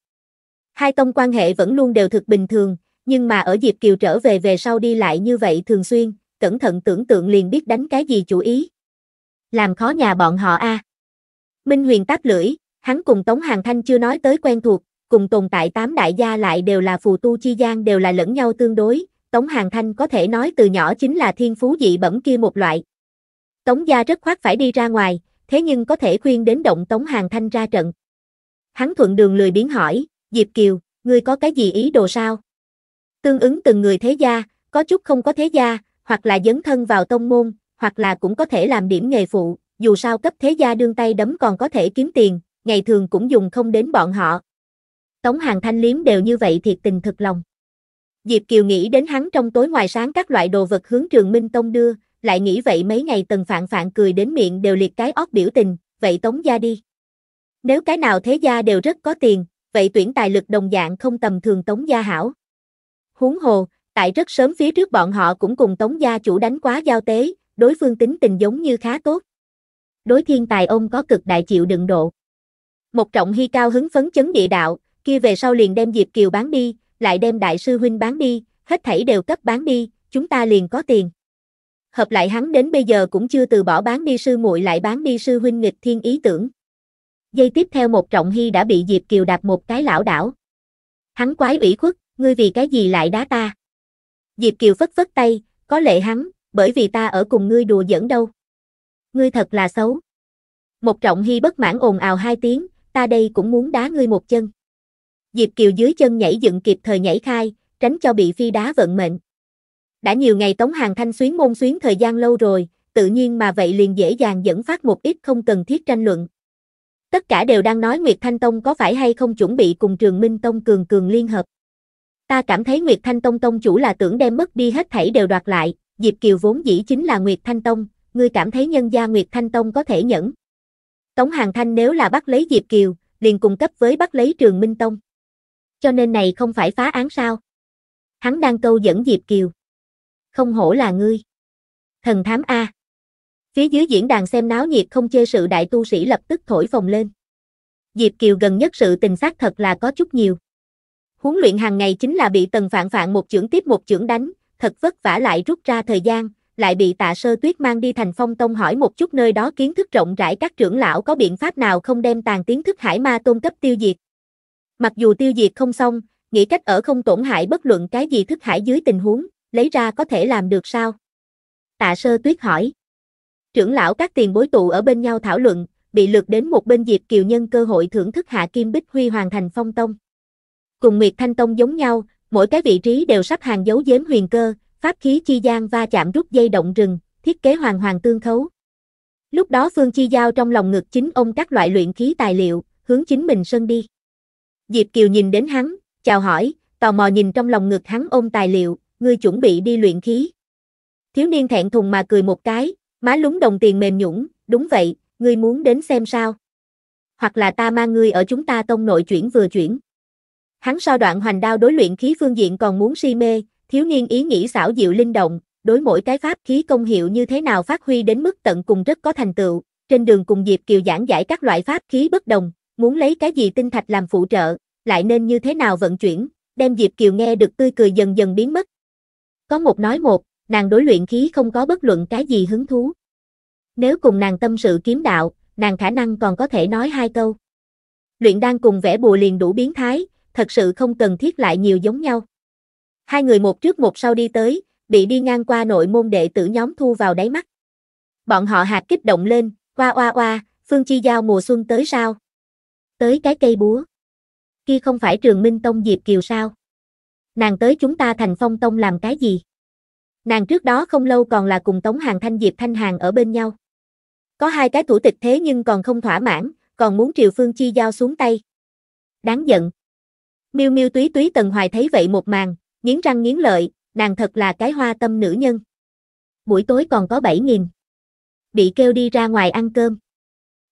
Hai tông quan hệ vẫn luôn đều thực bình thường, nhưng mà ở Diệp Kiều trở về về sau đi lại như vậy thường xuyên, cẩn thận tưởng tượng liền biết đánh cái gì chủ ý. Làm khó nhà bọn họ a. À. Minh Huyền táp lưỡi, hắn cùng Tống Hàn Thanh chưa nói tới quen thuộc, cùng tồn tại tám đại gia lại đều là phù tu chi gian, đều là lẫn nhau tương đối. Tống Hàn Thanh có thể nói từ nhỏ chính là thiên phú dị bẩm kia một loại. Tống gia rất khoát phải đi ra ngoài, thế nhưng có thể khuyên đến động Tống Hàn Thanh ra trận. Hắn thuận đường lười biếng hỏi, Diệp Kiều, ngươi có cái gì ý đồ sao? Tương ứng từng người thế gia, có chút không có thế gia, hoặc là dấn thân vào tông môn, hoặc là cũng có thể làm điểm nghề phụ, dù sao cấp thế gia đương tay đấm còn có thể kiếm tiền, ngày thường cũng dùng không đến bọn họ. Tống Hàn Thanh liếm đều như vậy thiệt tình thực lòng. Diệp Kiều nghĩ đến hắn trong tối ngoài sáng các loại đồ vật hướng Trường Minh Tông đưa, lại nghĩ vậy mấy ngày Tần Phạn Phạn cười đến miệng đều liệt cái ót biểu tình, vậy Tống gia đi. Nếu cái nào thế gia đều rất có tiền, vậy tuyển tài lực đồng dạng không tầm thường Tống gia hảo. Huống hồ, tại rất sớm phía trước bọn họ cũng cùng Tống gia chủ đánh quá giao tế, đối phương tính tình giống như khá tốt. Đối thiên tài ông có cực đại chịu đựng độ. Một Trọng Hy cao hứng phấn chấn địa đạo, kia về sau liền đem Diệp Kiều bán đi, lại đem đại sư huynh bán đi, hết thảy đều cấp bán đi, chúng ta liền có tiền. Hợp lại hắn đến bây giờ cũng chưa từ bỏ bán đi sư muội lại bán đi sư huynh nghịch thiên ý tưởng. Giây tiếp theo Một Trọng Hy đã bị Diệp Kiều đạp một cái lảo đảo. Hắn quái ủy khuất, ngươi vì cái gì lại đá ta? Diệp Kiều phất phất tay, có lệ hắn, bởi vì ta ở cùng ngươi đùa giỡn đâu. Ngươi thật là xấu. Một Trọng Hy bất mãn ồn ào hai tiếng, ta đây cũng muốn đá ngươi một chân. Diệp Kiều dưới chân nhảy dựng kịp thời nhảy khai, tránh cho bị phi đá vận mệnh. Đã nhiều ngày Tống Hàn Thanh xuyến môn xuyến thời gian lâu rồi, tự nhiên mà vậy liền dễ dàng dẫn phát một ít không cần thiết tranh luận. Tất cả đều đang nói Nguyệt Thanh Tông có phải hay không chuẩn bị cùng Trường Minh Tông cường cường liên hợp. Ta cảm thấy Nguyệt Thanh Tông tông chủ là tưởng đem mất đi hết thảy đều đoạt lại, Diệp Kiều vốn dĩ chính là Nguyệt Thanh Tông, ngươi cảm thấy nhân gia Nguyệt Thanh Tông có thể nhẫn. Tống Hàn Thanh nếu là bắt lấy Diệp Kiều, liền cùng cấp với bắt lấy Trường Minh Tông. Cho nên này không phải phá án sao? Hắn đang câu dẫn Diệp Kiều. Không hổ là ngươi. Thần thám a. Phía dưới diễn đàn xem náo nhiệt không chê sự đại tu sĩ lập tức thổi phồng lên. Diệp Kiều gần nhất sự tình xác thật là có chút nhiều. Huấn luyện hàng ngày chính là bị Tần Phạn Phạn một chưởng tiếp một chưởng đánh, thật vất vả lại rút ra thời gian, lại bị Tạ Sơ Tuyết mang đi Thành Phong Tông hỏi một chút nơi đó kiến thức rộng rãi các trưởng lão có biện pháp nào không đem tàn tiến thức hải ma tôn cấp tiêu diệt. Mặc dù tiêu diệt không xong, nghĩ cách ở không tổn hại bất luận cái gì thức hải dưới tình huống, lấy ra có thể làm được sao? Tạ Sơ Tuyết hỏi. Trưởng lão các tiền bối tụ ở bên nhau thảo luận, bị lược đến một bên Diệp Kiều nhân cơ hội thưởng thức hạ Kim Bích Huy Hoàng Thành Phong Tông. Cùng Nguyệt Thanh Tông giống nhau, mỗi cái vị trí đều sắp hàng giấu giếm huyền cơ, pháp khí chi gian va chạm rút dây động rừng, thiết kế hoàng hoàng tương khấu. Lúc đó Phương Chi Giao trong lòng ngực chính ông các loại luyện khí tài liệu, hướng chính mình sân đi. Diệp Kiều nhìn đến hắn, chào hỏi, tò mò nhìn trong lòng ngực hắn ôm tài liệu, ngươi chuẩn bị đi luyện khí. Thiếu niên thẹn thùng mà cười một cái, má lúng đồng tiền mềm nhũn, đúng vậy, ngươi muốn đến xem sao? Hoặc là ta mang ngươi ở chúng ta tông nội chuyển vừa chuyển. Hắn so đoạn hoành đao đối luyện khí phương diện còn muốn si mê, thiếu niên ý nghĩ xảo diệu linh động, đối mỗi cái pháp khí công hiệu như thế nào phát huy đến mức tận cùng rất có thành tựu, trên đường cùng Diệp Kiều giảng giải các loại pháp khí bất đồng. Muốn lấy cái gì tinh thạch làm phụ trợ, lại nên như thế nào vận chuyển, đem Diệp Kiều nghe được tươi cười dần dần biến mất. Có một nói một, nàng đối luyện khí không có bất luận cái gì hứng thú. Nếu cùng nàng tâm sự kiếm đạo, nàng khả năng còn có thể nói hai câu. Luyện đan cùng vẽ bùa liền đủ biến thái, thật sự không cần thiết lại nhiều giống nhau. Hai người một trước một sau đi tới, bị đi ngang qua nội môn đệ tử nhóm thu vào đáy mắt. Bọn họ hạt kích động lên, oa oa oa, Phương Chi Giao mùa xuân tới sao? Tới cái cây búa. Kia không phải Trường Minh Tông Diệp Kiều sao? Nàng tới chúng ta Thành Phong Tông làm cái gì? Nàng trước đó không lâu còn là cùng Tống Hàn Thanh Diệp Thanh Hàn ở bên nhau. Có hai cái thủ tịch thế nhưng còn không thỏa mãn, còn muốn triều Phương Chi Giao xuống tay. Đáng giận. Miêu miêu túy túy Tần Hoài thấy vậy một màn, nghiến răng nghiến lợi, nàng thật là cái hoa tâm nữ nhân. Buổi tối còn có bảy nghìn. Bị kêu đi ra ngoài ăn cơm.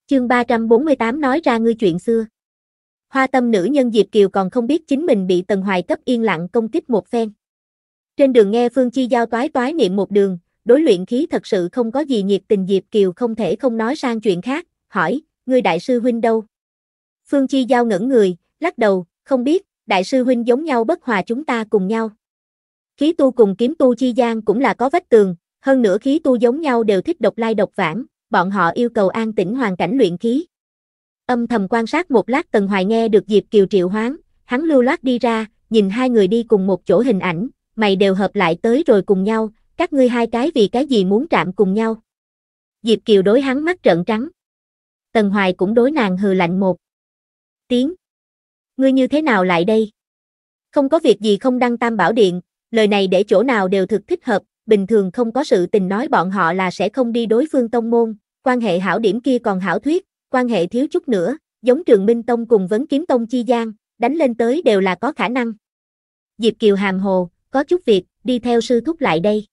Chương ba trăm bốn mươi tám nói ra ngươi chuyện xưa. Hoa tâm nữ nhân Diệp Kiều còn không biết chính mình bị Tần Hoài cấp yên lặng công kích một phen. Trên đường nghe Phương Chi Giao toái toái niệm một đường, đối luyện khí thật sự không có gì nhiệt tình Diệp Kiều không thể không nói sang chuyện khác, hỏi, ngươi đại sư huynh đâu? Phương Chi Giao ngẩn người, lắc đầu, không biết, đại sư huynh giống nhau bất hòa chúng ta cùng nhau. Khí tu cùng kiếm tu chi gian cũng là có vách tường, hơn nữa khí tu giống nhau đều thích độc lai độc vãng, bọn họ yêu cầu an tĩnh hoàn cảnh luyện khí. Âm thầm quan sát một lát, Tần Hoài nghe được Diệp Kiều triệu hoán, hắn lưu loát đi ra, nhìn hai người đi cùng một chỗ hình ảnh, mày đều hợp lại tới rồi cùng nhau, các ngươi hai cái vì cái gì muốn chạm cùng nhau. Diệp Kiều đối hắn mắt trợn trắng. Tần Hoài cũng đối nàng hừ lạnh một tiếng. Ngươi như thế nào lại đây? Không có việc gì không đăng Tam Bảo Điện, lời này để chỗ nào đều thực thích hợp, bình thường không có sự tình nói bọn họ là sẽ không đi đối phương tông môn, quan hệ hảo điểm kia còn hảo thuyết, quan hệ thiếu chút nữa, giống Trường Minh Tông cùng Vấn Kiếm Tông chi gian, đánh lên tới đều là có khả năng. Diệp Kiều hàm hồ, có chút việc, đi theo sư thúc lại đây.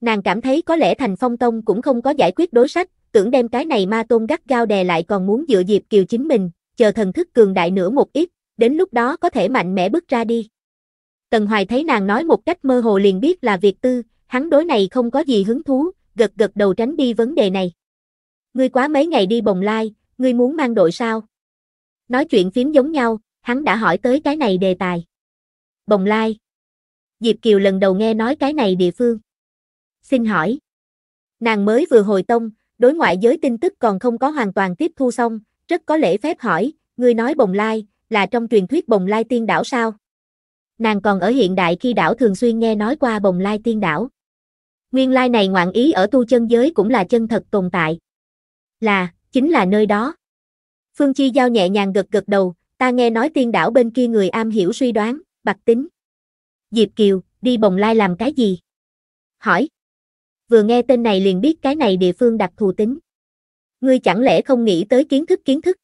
Nàng cảm thấy có lẽ Thành Phong Tông cũng không có giải quyết đối sách, tưởng đem cái này ma tôn gắt gao đè lại còn muốn dựa Diệp Kiều chính mình, chờ thần thức cường đại nữa một ít, đến lúc đó có thể mạnh mẽ bước ra đi. Tần Hoài thấy nàng nói một cách mơ hồ liền biết là việc tư, hắn đối này không có gì hứng thú, gật gật đầu tránh đi vấn đề này. Ngươi quá mấy ngày đi Bồng Lai, ngươi muốn mang đội sao? Nói chuyện phím giống nhau, hắn đã hỏi tới cái này đề tài. Bồng Lai. Diệp Kiều lần đầu nghe nói cái này địa phương. Xin hỏi. Nàng mới vừa hồi tông, đối ngoại giới tin tức còn không có hoàn toàn tiếp thu xong, rất có lễ phép hỏi, ngươi nói Bồng Lai, là trong truyền thuyết Bồng Lai tiên đảo sao? Nàng còn ở hiện đại khi đảo thường xuyên nghe nói qua Bồng Lai tiên đảo. Nguyên lai này ngoạn ý ở tu chân giới cũng là chân thật tồn tại. Là, chính là nơi đó. Phương Chi Giao nhẹ nhàng gật gật đầu, ta nghe nói tiên đảo bên kia người am hiểu suy đoán, bạc tính. Diệp Kiều, đi Bồng Lai làm cái gì? Hỏi. Vừa nghe tên này liền biết cái này địa phương đặc thù tính. Ngươi chẳng lẽ không nghĩ tới kiến thức kiến thức?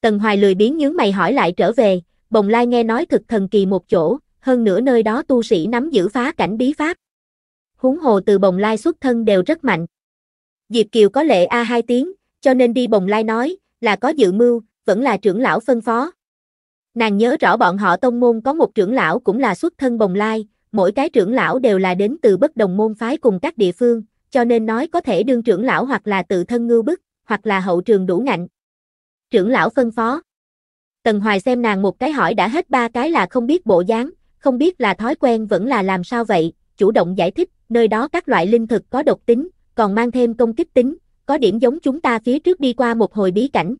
Tần Hoài lười biếng nhướng mày hỏi lại trở về, Bồng Lai nghe nói thực thần kỳ một chỗ, hơn nữa nơi đó tu sĩ nắm giữ phá cảnh bí pháp. Huống hồ từ Bồng Lai xuất thân đều rất mạnh. Diệp Kiều có lệ a hai tiếng, cho nên đi Bồng Lai nói, là có dự mưu, vẫn là trưởng lão phân phó. Nàng nhớ rõ bọn họ tông môn có một trưởng lão cũng là xuất thân Bồng Lai, mỗi cái trưởng lão đều là đến từ bất đồng môn phái cùng các địa phương, cho nên nói có thể đương trưởng lão hoặc là tự thân ngưu bức, hoặc là hậu trường đủ ngạnh. Trưởng lão phân phó. Tần Hoài xem nàng một cái hỏi đã hết ba cái là không biết bộ dáng, không biết là thói quen vẫn là làm sao vậy, chủ động giải thích, nơi đó các loại linh thực có độc tính, còn mang thêm công kích tính, có điểm giống chúng ta phía trước đi qua một hồi bí cảnh.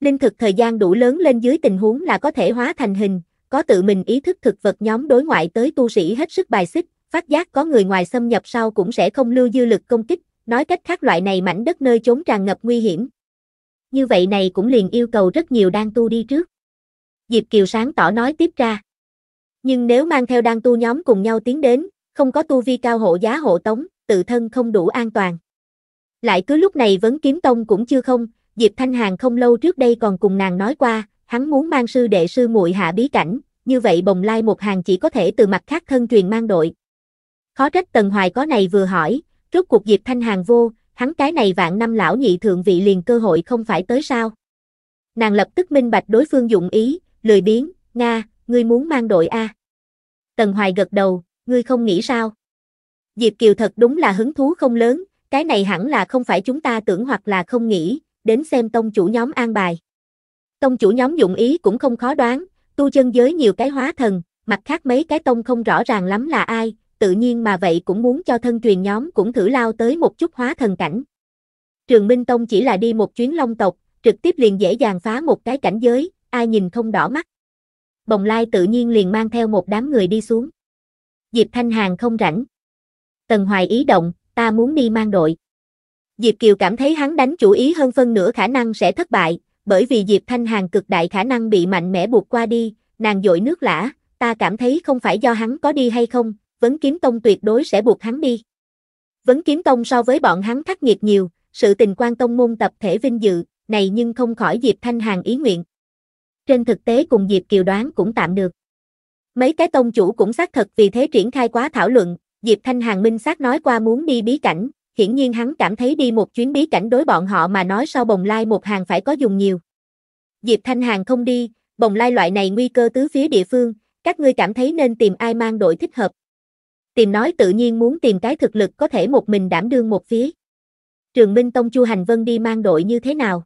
Linh thực thời gian đủ lớn lên dưới tình huống là có thể hóa thành hình, có tự mình ý thức thực vật nhóm đối ngoại tới tu sĩ hết sức bài xích, phát giác có người ngoài xâm nhập sau cũng sẽ không lưu dư lực công kích, nói cách khác loại này mảnh đất nơi trốn tràn ngập nguy hiểm. Như vậy này cũng liền yêu cầu rất nhiều đan tu đi trước. Diệp Kiều sáng tỏ nói tiếp ra. Nhưng nếu mang theo đan tu nhóm cùng nhau tiến đến, không có tu vi cao hộ giá hộ tống, tự thân không đủ an toàn. Lại cứ lúc này Vấn Kiếm Tông cũng chưa không, Diệp Thanh Hàn không lâu trước đây còn cùng nàng nói qua, hắn muốn mang sư đệ sư muội hạ bí cảnh, như vậy Bồng Lai một hàng chỉ có thể từ mặt khác thân truyền mang đội. Khó trách Tần Hoài có này vừa hỏi, rốt cuộc Diệp Thanh Hàn vô, hắn cái này vạn năm lão nhị thượng vị liền cơ hội không phải tới sao. Nàng lập tức minh bạch đối phương dụng ý, lười biếng, Nga, ngươi muốn mang đội a? Tần Hoài gật đầu, ngươi không nghĩ sao? Diệp Kiều thật đúng là hứng thú không lớn, cái này hẳn là không phải chúng ta tưởng hoặc là không nghĩ, đến xem tông chủ nhóm an bài. Tông chủ nhóm dụng ý cũng không khó đoán, tu chân giới nhiều cái hóa thần, mặt khác mấy cái tông không rõ ràng lắm là ai, tự nhiên mà vậy cũng muốn cho thân truyền nhóm cũng thử lao tới một chút hóa thần cảnh. Trường Minh Tông chỉ là đi một chuyến Long tộc, trực tiếp liền dễ dàng phá một cái cảnh giới, ai nhìn không đỏ mắt. Bồng Lai tự nhiên liền mang theo một đám người đi xuống. Diệp Thanh Hàn không rảnh. Tần Hoài ý động, ta muốn đi mang đội. Diệp Kiều cảm thấy hắn đánh chủ ý hơn phân nửa khả năng sẽ thất bại, bởi vì Diệp Thanh Hàn cực đại khả năng bị mạnh mẽ buộc qua đi, nàng dội nước lã, ta cảm thấy không phải do hắn có đi hay không, Vấn Kiếm Tông tuyệt đối sẽ buộc hắn đi. Vấn Kiếm Tông so với bọn hắn khắc nghiệt nhiều, sự tình quan tông môn tập thể vinh dự, này nhưng không khỏi Diệp Thanh Hàn ý nguyện. Trên thực tế cùng Diệp Kiều đoán cũng tạm được. Mấy cái tông chủ cũng xác thật vì thế triển khai quá thảo luận, Diệp Thanh Hàn minh xác nói qua muốn đi bí cảnh, hiển nhiên hắn cảm thấy đi một chuyến bí cảnh đối bọn họ mà nói sau Bồng Lai một hàng phải có dùng nhiều. Diệp Thanh Hàn không đi, Bồng Lai loại này nguy cơ tứ phía địa phương, các ngươi cảm thấy nên tìm ai mang đội thích hợp. Tìm nói tự nhiên muốn tìm cái thực lực có thể một mình đảm đương một phía. Trường Minh Tông Chu Hành Vân đi mang đội như thế nào?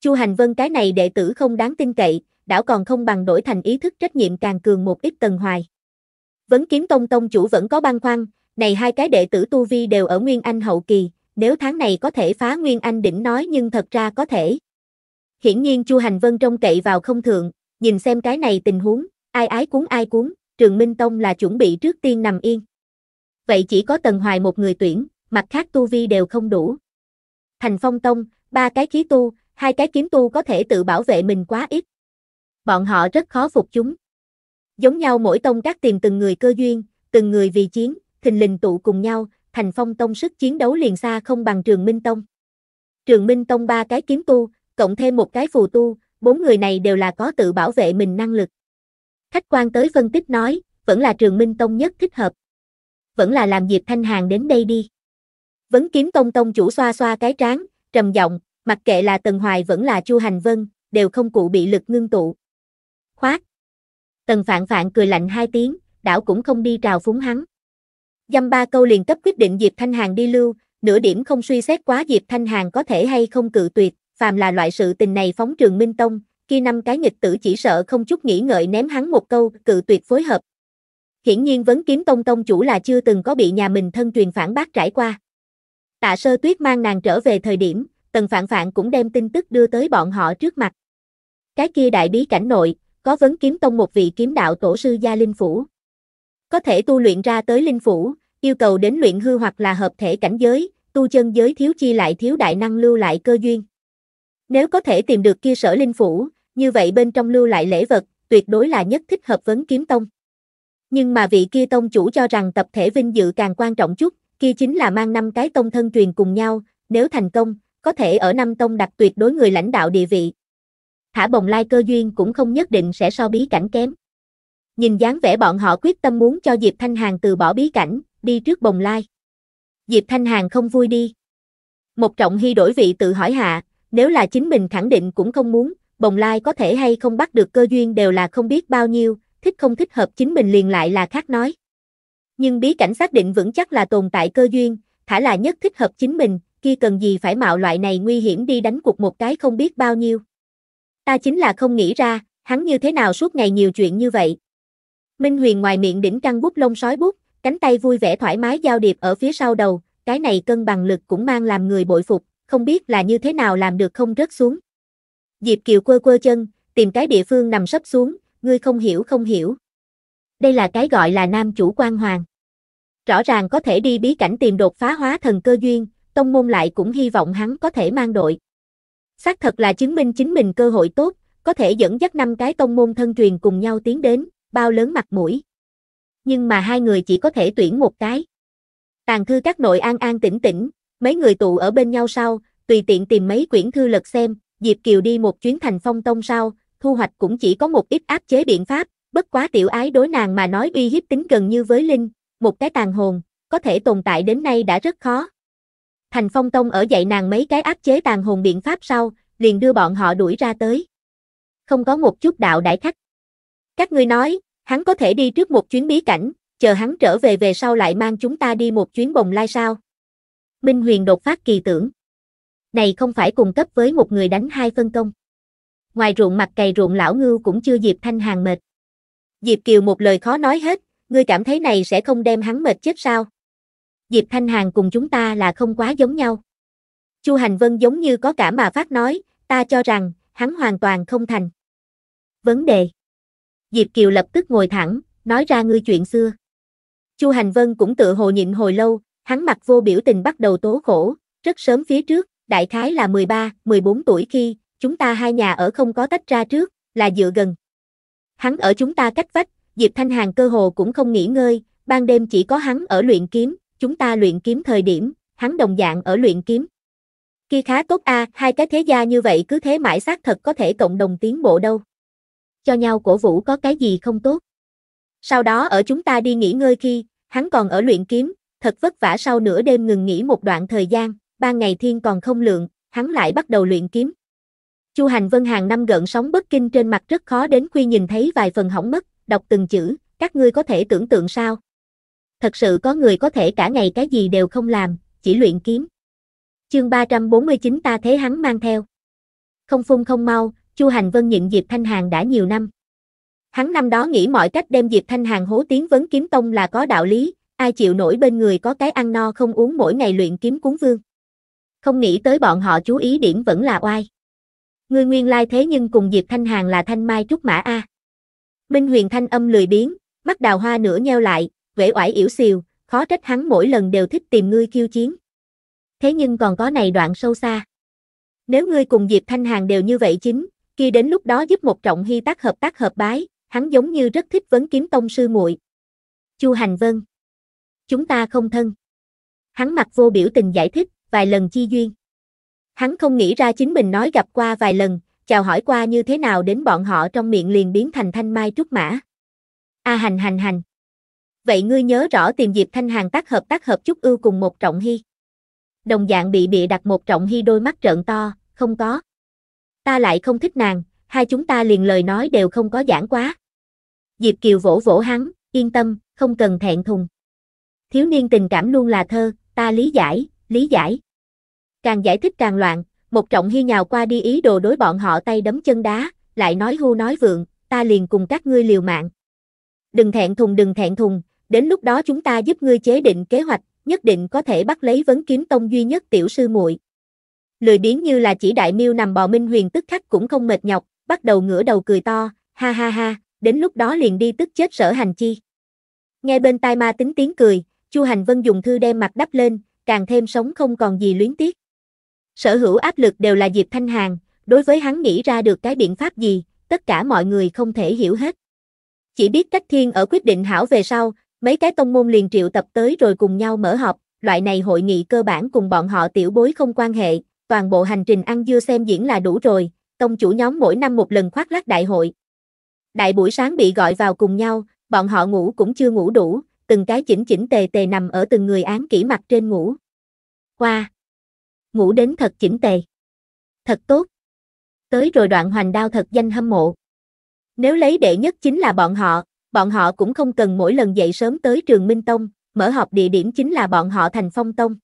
Chu Hành Vân cái này đệ tử không đáng tin cậy, đảo còn không bằng đổi thành ý thức trách nhiệm càng cường một ít Tần Hoài. Vấn Kiếm Tông tông chủ vẫn có băn khoăn, này hai cái đệ tử tu vi đều ở Nguyên Anh hậu kỳ, nếu tháng này có thể phá Nguyên Anh đỉnh nói nhưng thật ra có thể. Hiển nhiên Chu Hành Vân trông cậy vào không thượng, nhìn xem cái này tình huống, ai ái cuốn ai cuốn, Trường Minh Tông là chuẩn bị trước tiên nằm yên. Vậy chỉ có Tần Hoài một người tuyển, mặt khác tu vi đều không đủ. Thành Phong Tông, ba cái khí tu, hai cái kiếm tu có thể tự bảo vệ mình quá ít. Bọn họ rất khó phục chúng. Giống nhau mỗi tông các tìm từng người cơ duyên, từng người vì chiến, thình lình tụ cùng nhau, Thành Phong Tông sức chiến đấu liền xa không bằng Trường Minh Tông. Trường Minh Tông ba cái kiếm tu, cộng thêm một cái phù tu, bốn người này đều là có tự bảo vệ mình năng lực. Khách quan tới phân tích nói, vẫn là Trường Minh Tông nhất thích hợp. Vẫn là làm Diệp Thanh Hàn đến đây đi. Vấn Kiếm Tông tông chủ xoa xoa cái trán, trầm giọng, mặc kệ là Tần Hoài vẫn là Chu Hành Vân, đều không cụ bị lực ngưng tụ. Khoát. Tần Phạn Phạn cười lạnh hai tiếng, đảo cũng không đi trào phúng hắn. Dăm ba câu liền cấp quyết định Diệp Thanh Hàn đi lưu, nửa điểm không suy xét quá Diệp Thanh Hàn có thể hay không cự tuyệt, phàm là loại sự tình này phóng Trường Minh Tông, kia năm cái nghịch tử chỉ sợ không chút nghĩ ngợi ném hắn một câu cự tuyệt phối hợp. Hiển nhiên Vấn Kiếm Tông tông chủ là chưa từng có bị nhà mình thân truyền phản bác trải qua. Tạ Sơ Tuyết mang nàng trở về thời điểm, Tần Phạn Phạn cũng đem tin tức đưa tới bọn họ trước mặt. Cái kia đại bí cảnh nội, có Vấn Kiếm Tông một vị kiếm đạo tổ sư gia linh phủ. Có thể tu luyện ra tới linh phủ, yêu cầu đến luyện hư hoặc là hợp thể cảnh giới, tu chân giới thiếu chi lại thiếu đại năng lưu lại cơ duyên. Nếu có thể tìm được kia sở linh phủ, như vậy bên trong lưu lại lễ vật, tuyệt đối là nhất thích hợp Vấn Kiếm Tông. Nhưng mà vị kia tông chủ cho rằng tập thể vinh dự càng quan trọng chút, kia chính là mang năm cái tông thân truyền cùng nhau, nếu thành công, có thể ở năm tông đặt tuyệt đối người lãnh đạo địa vị. Thả Bồng Lai cơ duyên cũng không nhất định sẽ so bí cảnh kém. Nhìn dáng vẻ bọn họ quyết tâm muốn cho Diệp Thanh Hàn từ bỏ bí cảnh, đi trước Bồng Lai. Diệp Thanh Hàn không vui đi. Một Trọng Hy đổi vị tự hỏi hạ, nếu là chính mình khẳng định cũng không muốn, Bồng Lai có thể hay không bắt được cơ duyên đều là không biết bao nhiêu, thích không thích hợp chính mình liền lại là khác nói. Nhưng bí cảnh xác định vững chắc là tồn tại cơ duyên, thả là nhất thích hợp chính mình, kia cần gì phải mạo loại này nguy hiểm đi đánh cuộc một cái không biết bao nhiêu. Ta chính là không nghĩ ra, hắn như thế nào suốt ngày nhiều chuyện như vậy. Minh Huyền ngoài miệng đỉnh căng bút lông sói bút, cánh tay vui vẻ thoải mái giao điệp ở phía sau đầu, cái này cân bằng lực cũng mang làm người bội phục, không biết là như thế nào làm được không rớt xuống. Diệp Kiều quơ quơ chân, tìm cái địa phương nằm sấp xuống, ngươi không hiểu không hiểu. Đây là cái gọi là nam chủ quan hoàng. Rõ ràng có thể đi bí cảnh tìm đột phá hóa thần cơ duyên, tông môn lại cũng hy vọng hắn có thể mang đội. Xác thật là chứng minh chính mình cơ hội tốt, có thể dẫn dắt năm cái tông môn thân truyền cùng nhau tiến đến, bao lớn mặt mũi. Nhưng mà hai người chỉ có thể tuyển một cái. Tàng thư các nội an an tĩnh tĩnh, mấy người tụ ở bên nhau sau, tùy tiện tìm mấy quyển thư lật xem, Diệp Kiều đi một chuyến Thành Phong Tông sau, thu hoạch cũng chỉ có một ít áp chế biện pháp, bất quá tiểu ái đối nàng mà nói uy hiếp tính gần như với linh, một cái tàn hồn, có thể tồn tại đến nay đã rất khó. Thành Phong Tông ở dạy nàng mấy cái áp chế tàn hồn biện pháp sau, liền đưa bọn họ đuổi ra tới. Không có một chút đạo đãi khách. Các ngươi nói, hắn có thể đi trước một chuyến bí cảnh, chờ hắn trở về về sau lại mang chúng ta đi một chuyến Bồng Lai sao. Minh Huyền đột phát kỳ tưởng. Này không phải cùng cấp với một người đánh hai phân công. Ngoài ruộng mặt cày ruộng lão ngưu cũng chưa Diệp Thanh Hàn mệt. Diệp Kiều một lời khó nói hết, ngươi cảm thấy này sẽ không đem hắn mệt chết sao. Diệp Thanh Hàn cùng chúng ta là không quá giống nhau. Chu Hành Vân giống như có cảm mà phát nói, ta cho rằng, hắn hoàn toàn không thành vấn đề. Diệp Kiều lập tức ngồi thẳng, nói ra ngươi chuyện xưa. Chu Hành Vân cũng tự hồ nhịn hồi lâu, hắn mặt vô biểu tình bắt đầu tố khổ, rất sớm phía trước, đại khái là mười ba, mười bốn tuổi khi, chúng ta hai nhà ở không có tách ra trước, là dựa gần. Hắn ở chúng ta cách vách, Diệp Thanh Hàn cơ hồ cũng không nghỉ ngơi, ban đêm chỉ có hắn ở luyện kiếm, chúng ta luyện kiếm thời điểm, hắn đồng dạng ở luyện kiếm. Kia khá tốt a, à, hai cái thế gia như vậy cứ thế mãi xác thật có thể cộng đồng tiến bộ đâu. Cho nhau cổ vũ có cái gì không tốt. Sau đó ở chúng ta đi nghỉ ngơi khi, hắn còn ở luyện kiếm, thật vất vả sau nửa đêm ngừng nghỉ một đoạn thời gian, ban ngày thiên còn không lượng, hắn lại bắt đầu luyện kiếm. Chu Hành Vân hàng năm gợn sóng bất kinh trên mặt rất khó đến khuya nhìn thấy vài phần hỏng mất, đọc từng chữ, các ngươi có thể tưởng tượng sao. Thật sự có người có thể cả ngày cái gì đều không làm, chỉ luyện kiếm. Chương ba trăm bốn mươi chín ta thế hắn mang theo. Không phun không mau, Chu Hành Vân nhận Diệp Thanh Hàn đã nhiều năm. Hắn năm đó nghĩ mọi cách đem Diệp Thanh Hàn hố tiến Vấn Kiếm Tông là có đạo lý, ai chịu nổi bên người có cái ăn no không uống mỗi ngày luyện kiếm cuốn vương. Không nghĩ tới bọn họ chú ý điểm vẫn là oai. Ngươi nguyên lai thế nhưng cùng Diệp Thanh Hàn là thanh mai trúc mã a. Minh Huyền thanh âm lười biếng, mắt đào hoa nửa nheo lại, uể oải yểu xìu, khó trách hắn mỗi lần đều thích tìm ngươi khiêu chiến. Thế nhưng còn có này đoạn sâu xa. Nếu ngươi cùng Diệp Thanh Hàn đều như vậy chính, kia đến lúc đó giúp Một Trọng Hy tác hợp tác hợp bái, hắn giống như rất thích Vấn Kiếm Tông sư muội. Chu Hành Vân, chúng ta không thân. Hắn mặt vô biểu tình giải thích, vài lần chi duyên. Hắn không nghĩ ra chính mình nói gặp qua vài lần, chào hỏi qua như thế nào đến bọn họ trong miệng liền biến thành thanh mai trúc mã. A à, hành hành hành. Vậy ngươi nhớ rõ tìm Diệp Thanh Hàn tác hợp tác hợp Chúc Ưu cùng Một Trọng Hy. Đồng dạng bị bịa đặt Một Trọng Hy đôi mắt trợn to, không có. Ta lại không thích nàng, hai chúng ta liền lời nói đều không có giảng quá. Diệp Kiều vỗ vỗ hắn, yên tâm, không cần thẹn thùng. Thiếu niên tình cảm luôn là thơ, ta lý giải, lý giải. Càng giải thích càng loạn, Một Trọng Hy nhào qua đi ý đồ đối bọn họ tay đấm chân đá, lại nói hưu nói vượng, ta liền cùng các ngươi liều mạng. Đừng thẹn thùng đừng thẹn thùng, đến lúc đó chúng ta giúp ngươi chế định kế hoạch, nhất định có thể bắt lấy Vấn Kiếm Tông duy nhất tiểu sư muội. Lười biếng như là chỉ đại miêu nằm bò Minh Huyền tức khắc cũng không mệt nhọc, bắt đầu ngửa đầu cười to, ha ha ha, đến lúc đó liền đi tức chết Sở Hành Chi. Nghe bên tai ma tính tiếng cười, Chu Hành Vân dùng thư đem mặt đắp lên, càng thêm sống không còn gì luyến tiếc. Sở hữu áp lực đều là Diệp Thanh Hàn, đối với hắn nghĩ ra được cái biện pháp gì, tất cả mọi người không thể hiểu hết. Chỉ biết cách thiên ở quyết định hảo về sau, mấy cái tông môn liền triệu tập tới rồi cùng nhau mở họp, loại này hội nghị cơ bản cùng bọn họ tiểu bối không quan hệ, toàn bộ hành trình ăn dưa xem diễn là đủ rồi, tông chủ nhóm mỗi năm một lần khoác lác đại hội. Đại buổi sáng bị gọi vào cùng nhau, bọn họ ngủ cũng chưa ngủ đủ, từng cái chỉnh chỉnh tề tề nằm ở từng người án kỹ mặt trên ngủ. Qua. Wow. Ngủ đến thật chỉnh tề. Thật tốt. Tới rồi Đoạn Hoành Đao thật danh hâm mộ. Nếu lấy đệ nhất chính là bọn họ, bọn họ cũng không cần mỗi lần dậy sớm tới Trường Minh Tông, mở họp địa điểm chính là bọn họ Thành Phong Tông.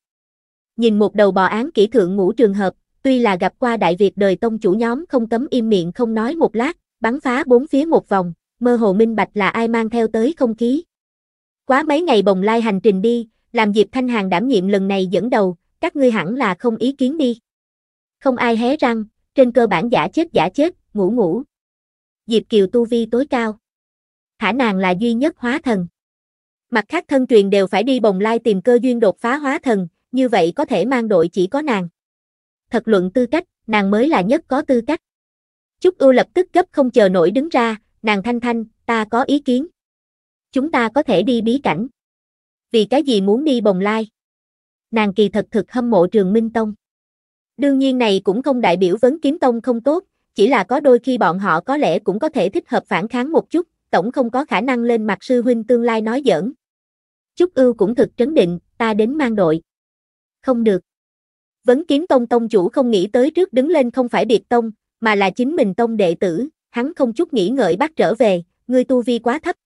Nhìn một đầu bò án kỹ thượng ngũ trường hợp, tuy là gặp qua đại việc đời tông chủ nhóm không cấm im miệng không nói một lát, bắn phá bốn phía một vòng, mơ hồ minh bạch là ai mang theo tới không khí. Quá mấy ngày Bồng Lai hành trình đi, làm Diệp Thanh Hàn đảm nhiệm lần này dẫn đầu, các ngươi hẳn là không ý kiến đi. Không ai hé răng, trên cơ bản giả chết giả chết, ngủ ngủ. Diệp Kiều tu vi tối cao. Thả nàng là duy nhất hóa thần. Mặt khác thân truyền đều phải đi Bồng Lai tìm cơ duyên đột phá hóa thần, như vậy có thể mang đội chỉ có nàng. Thật luận tư cách, nàng mới là nhất có tư cách. Chúc Ưu lập tức gấp không chờ nổi đứng ra, nàng Thanh Thanh, ta có ý kiến. Chúng ta có thể đi bí cảnh. Vì cái gì muốn đi Bồng Lai? Nàng kỳ thật thực hâm mộ Trường Minh Tông. Đương nhiên này cũng không đại biểu Vấn Kiếm Tông không tốt, chỉ là có đôi khi bọn họ có lẽ cũng có thể thích hợp phản kháng một chút, tổng không có khả năng lên mặt sư huynh tương lai nói giỡn. Chúc Ưu cũng thực trấn định, ta đến mang đội. Không được. Vấn Kiếm Tông tông chủ không nghĩ tới trước đứng lên không phải biệt tông, mà là chính mình tông đệ tử, hắn không chút nghĩ ngợi bắt trở về, ngươi tu vi quá thấp.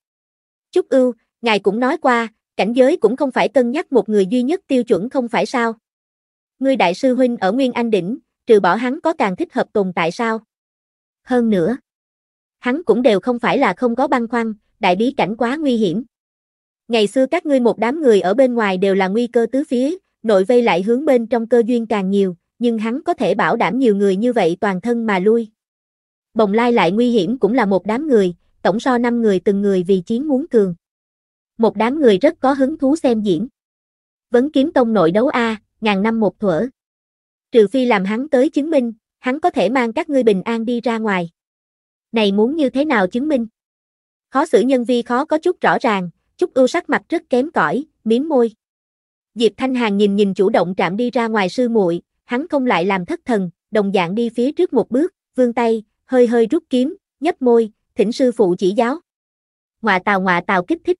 Chúc Ưu, ngài cũng nói qua, cảnh giới cũng không phải cân nhắc một người duy nhất tiêu chuẩn không phải sao. Ngươi đại sư huynh ở Nguyên Anh đỉnh, trừ bỏ hắn có càng thích hợp tồn tại sao? Hơn nữa, hắn cũng đều không phải là không có băn khoăn, đại bí cảnh quá nguy hiểm. Ngày xưa các ngươi một đám người ở bên ngoài đều là nguy cơ tứ phía, nội vây lại hướng bên trong cơ duyên càng nhiều, nhưng hắn có thể bảo đảm nhiều người như vậy toàn thân mà lui. Bồng Lai lại nguy hiểm cũng là một đám người, tổng so năm người từng người vì chiến muốn cường. Một đám người rất có hứng thú xem diễn. Vấn Kiếm Tông nội đấu a, ngàn năm một thuở. Trừ phi làm hắn tới chứng minh, hắn có thể mang các ngươi bình an đi ra ngoài. Này muốn như thế nào chứng minh? Khó xử nhân vi khó có chút rõ ràng, Chúc Ưu sắc mặt rất kém cỏi, mím môi. Diệp Thanh Hàn nhìn nhìn chủ động trạm đi ra ngoài sư muội, hắn không lại làm thất thần, đồng dạng đi phía trước một bước, vươn tay, hơi hơi rút kiếm, nhấp môi, thỉnh sư phụ chỉ giáo. Ngoạ tào ngoạ tào kích thích.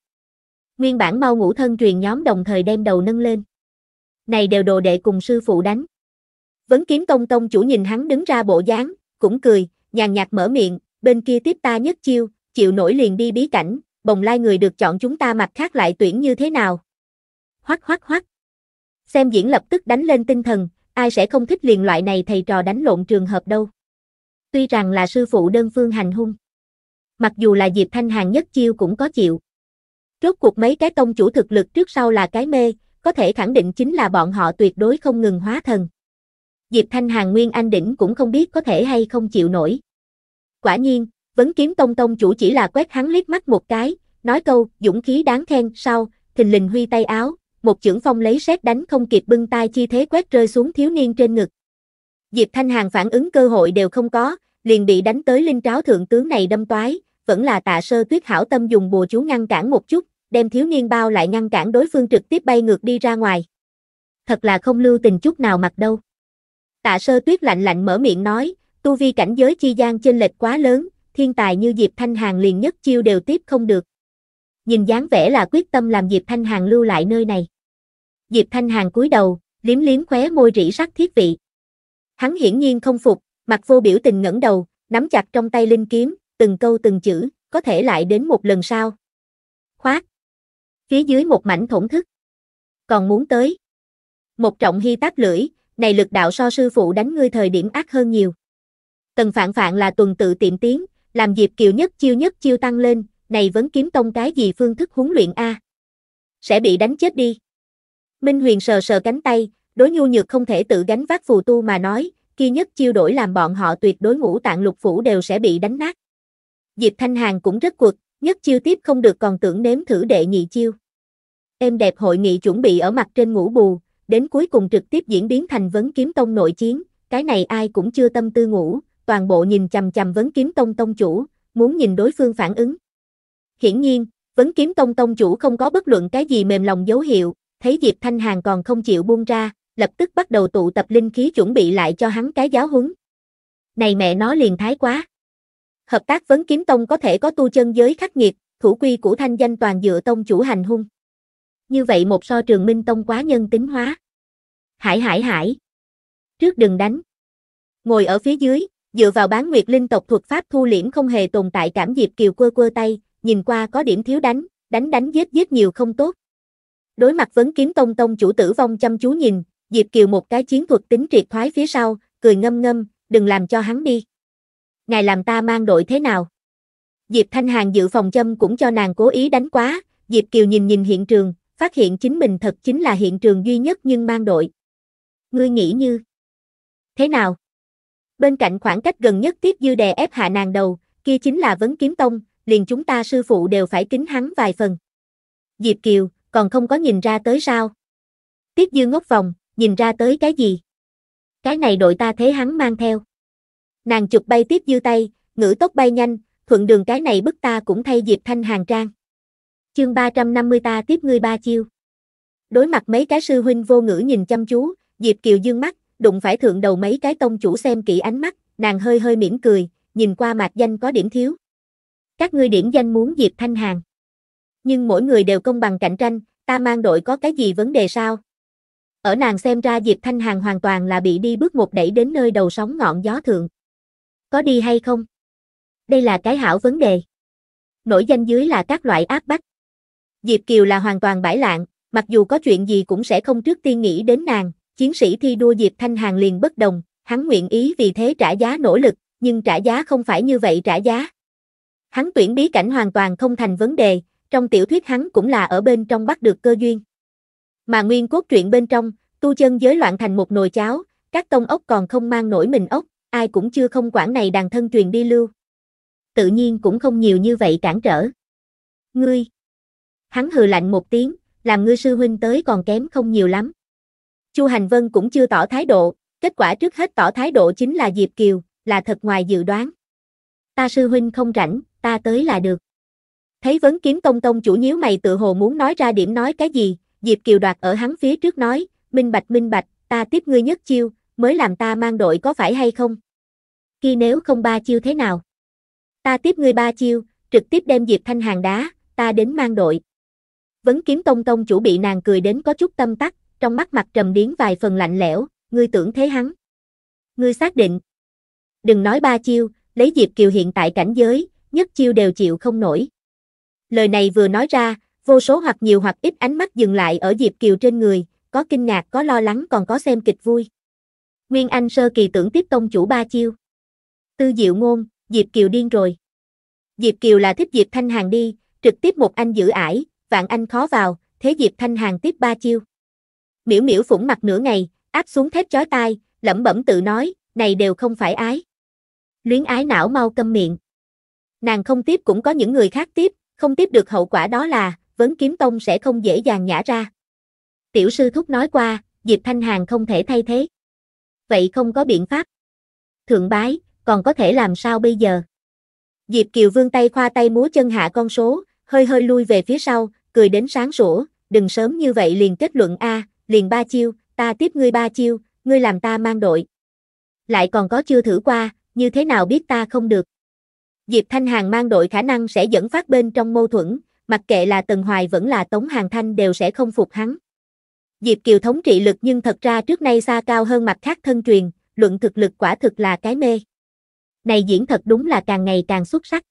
Nguyên bản mau ngủ thân truyền nhóm đồng thời đem đầu nâng lên. Này đều đồ đệ cùng sư phụ đánh. Vấn Kiếm Tông tông chủ nhìn hắn đứng ra bộ dáng, cũng cười, nhàn nhạt mở miệng, bên kia tiếp ta nhất chiêu, chịu nổi liền đi bí cảnh, Bồng Lai người được chọn chúng ta mặt khác lại tuyển như thế nào. Hoắc hoắc hoắc. Xem diễn lập tức đánh lên tinh thần, ai sẽ không thích liền loại này thầy trò đánh lộn trường hợp đâu. Tuy rằng là sư phụ đơn phương hành hung, mặc dù là Diệp Thanh Hàn nhất chiêu cũng có chịu. Rốt cuộc mấy cái tông chủ thực lực trước sau là cái mê, có thể khẳng định chính là bọn họ tuyệt đối không ngừng hóa thần. Diệp Thanh Hàn nguyên anh đỉnh cũng không biết có thể hay không chịu nổi. Quả nhiên, Vấn Kiếm Tông tông chủ chỉ là quét hắn liếc mắt một cái, nói câu dũng khí đáng khen sau, thình lình huy tay áo, một chưởng phong lấy sét đánh không kịp bưng tay chi thế quét rơi xuống thiếu niên trên ngực. Diệp Thanh Hàn phản ứng cơ hội đều không có, liền bị đánh tới linh tráo thượng tướng này đâm toái, vẫn là Tạ Sơ Tuyết hảo tâm dùng bùa chú ngăn cản một chút, đem thiếu niên bao lại ngăn cản đối phương trực tiếp bay ngược đi ra ngoài. Thật là không lưu tình chút nào mặt đâu. Tạ Sơ Tuyết lạnh lạnh mở miệng nói, tu vi cảnh giới chi gian chênh lệch quá lớn, thiên tài như Diệp Thanh Hàn liền nhất chiêu đều tiếp không được. Nhìn dáng vẻ là quyết tâm làm Diệp Thanh Hàn lưu lại nơi này. Diệp Thanh Hàn cúi đầu, liếm liếm khóe môi rỉ sắc thiết vị. Hắn hiển nhiên không phục, mặt vô biểu tình ngẩng đầu, nắm chặt trong tay linh kiếm, từng câu từng chữ, có thể lại đến một lần sau. Khoát. Phía dưới một mảnh thổn thức. Còn muốn tới. Một Trọng Hy táp lưỡi, này lực đạo so sư phụ đánh ngươi thời điểm ác hơn nhiều. Tần Phạn Phạn là tuần tự tiệm tiến, làm Diệp Kiều nhất chiêu nhất chiêu tăng lên, này Vấn Kiếm Tông cái gì phương thức huấn luyện a? Sẽ bị đánh chết đi. Minh Huyền sờ sờ cánh tay, đối nhu nhược không thể tự gánh vác phù tu mà nói, kia nhất chiêu đổi làm bọn họ tuyệt đối ngũ tạng lục phủ đều sẽ bị đánh nát. Diệp Thanh Hàn cũng rất cuột, nhất chiêu tiếp không được còn tưởng nếm thử đệ nhị chiêu. Em đẹp hội nghị chuẩn bị ở mặt trên ngủ bù, đến cuối cùng trực tiếp diễn biến thành Vấn Kiếm Tông nội chiến, cái này ai cũng chưa tâm tư ngủ, toàn bộ nhìn chằm chằm Vấn Kiếm Tông tông chủ, muốn nhìn đối phương phản ứng. Hiển nhiên, Vấn Kiếm Tông tông chủ không có bất luận cái gì mềm lòng dấu hiệu, thấy Diệp Thanh Hàn còn không chịu buông ra, lập tức bắt đầu tụ tập linh khí chuẩn bị lại cho hắn cái giáo huấn. Này mẹ nó liền thái quá. Hợp tác Vấn Kiếm Tông có thể có tu chân giới khắc nghiệt, thủ quy của thanh danh toàn dựa tông chủ hành hung. Như vậy một so Trường Minh Tông quá nhân tính hóa. Hải hải hải. Trước đừng đánh. Ngồi ở phía dưới, dựa vào Bán Nguyệt Linh tộc thuật pháp thu liễm không hề tồn tại cảm Diệp Kiều quơ quơ tay, nhìn qua có điểm thiếu đánh, đánh đánh giết giết nhiều không tốt. Đối mặt Vấn Kiếm Tông tông chủ tử vong chăm chú nhìn, Diệp Kiều một cái chiến thuật tính triệt thoái phía sau, cười ngâm ngâm, đừng làm cho hắn đi. Ngài làm ta mang đội thế nào? Diệp Thanh Hàn dự phòng châm cũng cho nàng cố ý đánh quá, Diệp Kiều nhìn nhìn hiện trường, phát hiện chính mình thật chính là hiện trường duy nhất nhưng mang đội. Ngươi nghĩ như thế nào? Bên cạnh khoảng cách gần nhất Tiếp Dư đè ép hạ nàng đầu, kia chính là Vấn Kiếm Tông, liền chúng ta sư phụ đều phải kính hắn vài phần. Diệp Kiều, còn không có nhìn ra tới sao? Tiếp Dư ngốc vòng, nhìn ra tới cái gì? Cái này đội ta thế hắn mang theo. Nàng chụp bay Tiếp Dư tay, ngữ tốc bay nhanh, thuận đường cái này bức ta cũng thay Diệp Thanh Hàn trang. Chương ba trăm năm mươi ta tiếp ngươi ba chiêu. Đối mặt mấy cái sư huynh vô ngữ nhìn chăm chú, Diệp Kiều dương mắt, đụng phải thượng đầu mấy cái tông chủ xem kỹ ánh mắt, nàng hơi hơi mỉm cười, nhìn qua mạc danh có điểm thiếu. Các ngươi điểm danh muốn Diệp Thanh Hàn. Nhưng mỗi người đều công bằng cạnh tranh, ta mang đội có cái gì vấn đề sao? Ở nàng xem ra Diệp Thanh Hàn hoàn toàn là bị đi bước một đẩy đến nơi đầu sóng ngọn gió thượng. Có đi hay không? Đây là cái hảo vấn đề. Nổi danh dưới là các loại áp bách. Diệp Kiều là hoàn toàn bãi lạng, mặc dù có chuyện gì cũng sẽ không trước tiên nghĩ đến nàng. Chiến sĩ thi đua Diệp Thanh Hàn liền bất đồng, hắn nguyện ý vì thế trả giá nỗ lực, nhưng trả giá không phải như vậy trả giá. Hắn tuyển bí cảnh hoàn toàn không thành vấn đề, trong tiểu thuyết hắn cũng là ở bên trong bắt được cơ duyên. Mà nguyên cốt truyện bên trong, tu chân giới loạn thành một nồi cháo, các tông ốc còn không mang nổi mình ốc, ai cũng chưa không quản này đàn thân truyền đi lưu. Tự nhiên cũng không nhiều như vậy cản trở. Ngươi! Hắn hừ lạnh một tiếng, làm ngươi sư huynh tới còn kém không nhiều lắm. Chu Hành Vân cũng chưa tỏ thái độ, kết quả trước hết tỏ thái độ chính là Diệp Kiều, là thật ngoài dự đoán. Ta sư huynh không rảnh, ta tới là được. Thấy Vấn Kiếm Tông tông chủ nhíu mày tự hồ muốn nói ra điểm nói cái gì, Diệp Kiều đoạt ở hắn phía trước nói, minh bạch minh bạch, ta tiếp ngươi nhất chiêu, mới làm ta mang đội có phải hay không? Khi nếu không ba chiêu thế nào? Ta tiếp ngươi ba chiêu, trực tiếp đem Diệp Thanh Hàn đá, ta đến mang đội. Vấn Kiếm Tông tông chủ bị nàng cười đến có chút tâm tắc. Trong mắt mặt trầm điến vài phần lạnh lẽo, ngươi tưởng thế hắn. Ngươi xác định. Đừng nói ba chiêu, lấy Diệp Kiều hiện tại cảnh giới, nhất chiêu đều chịu không nổi. Lời này vừa nói ra, vô số hoặc nhiều hoặc ít ánh mắt dừng lại ở Diệp Kiều trên người, có kinh ngạc, có lo lắng còn có xem kịch vui. Nguyên anh sơ kỳ tưởng tiếp tông chủ ba chiêu. Tư Diệu Ngôn, Diệp Kiều điên rồi. Diệp Kiều là thích Diệp Thanh Hàn đi, trực tiếp một anh giữ ải, vạn anh khó vào, thế Diệp Thanh Hàn tiếp ba chiêu. Miễu Miễu phủng mặt nửa ngày, áp xuống thét chói tai, lẩm bẩm tự nói, này đều không phải ái. Luyến ái não mau câm miệng. Nàng không tiếp cũng có những người khác tiếp, không tiếp được hậu quả đó là Vấn Kiếm Tông sẽ không dễ dàng nhả ra. Tiểu sư thúc nói qua, Diệp Thanh Hàn không thể thay thế. Vậy không có biện pháp. Thượng bái, còn có thể làm sao bây giờ? Diệp Kiều vươn tay khoa tay múa chân hạ con số, hơi hơi lui về phía sau, cười đến sáng sủa, đừng sớm như vậy liền kết luận a, liền ba chiêu, ta tiếp ngươi ba chiêu, ngươi làm ta mang đội. Lại còn có chưa thử qua, như thế nào biết ta không được? Diệp Thanh Hàn mang đội khả năng sẽ dẫn phát bên trong mâu thuẫn, mặc kệ là Tần Hoài vẫn là Tống Hàn Thanh đều sẽ không phục hắn. Diệp Kiều thống trị lực nhưng thật ra trước nay xa cao hơn mặt khác thân truyền, luận thực lực quả thực là cái mê. Này diễn thật đúng là càng ngày càng xuất sắc.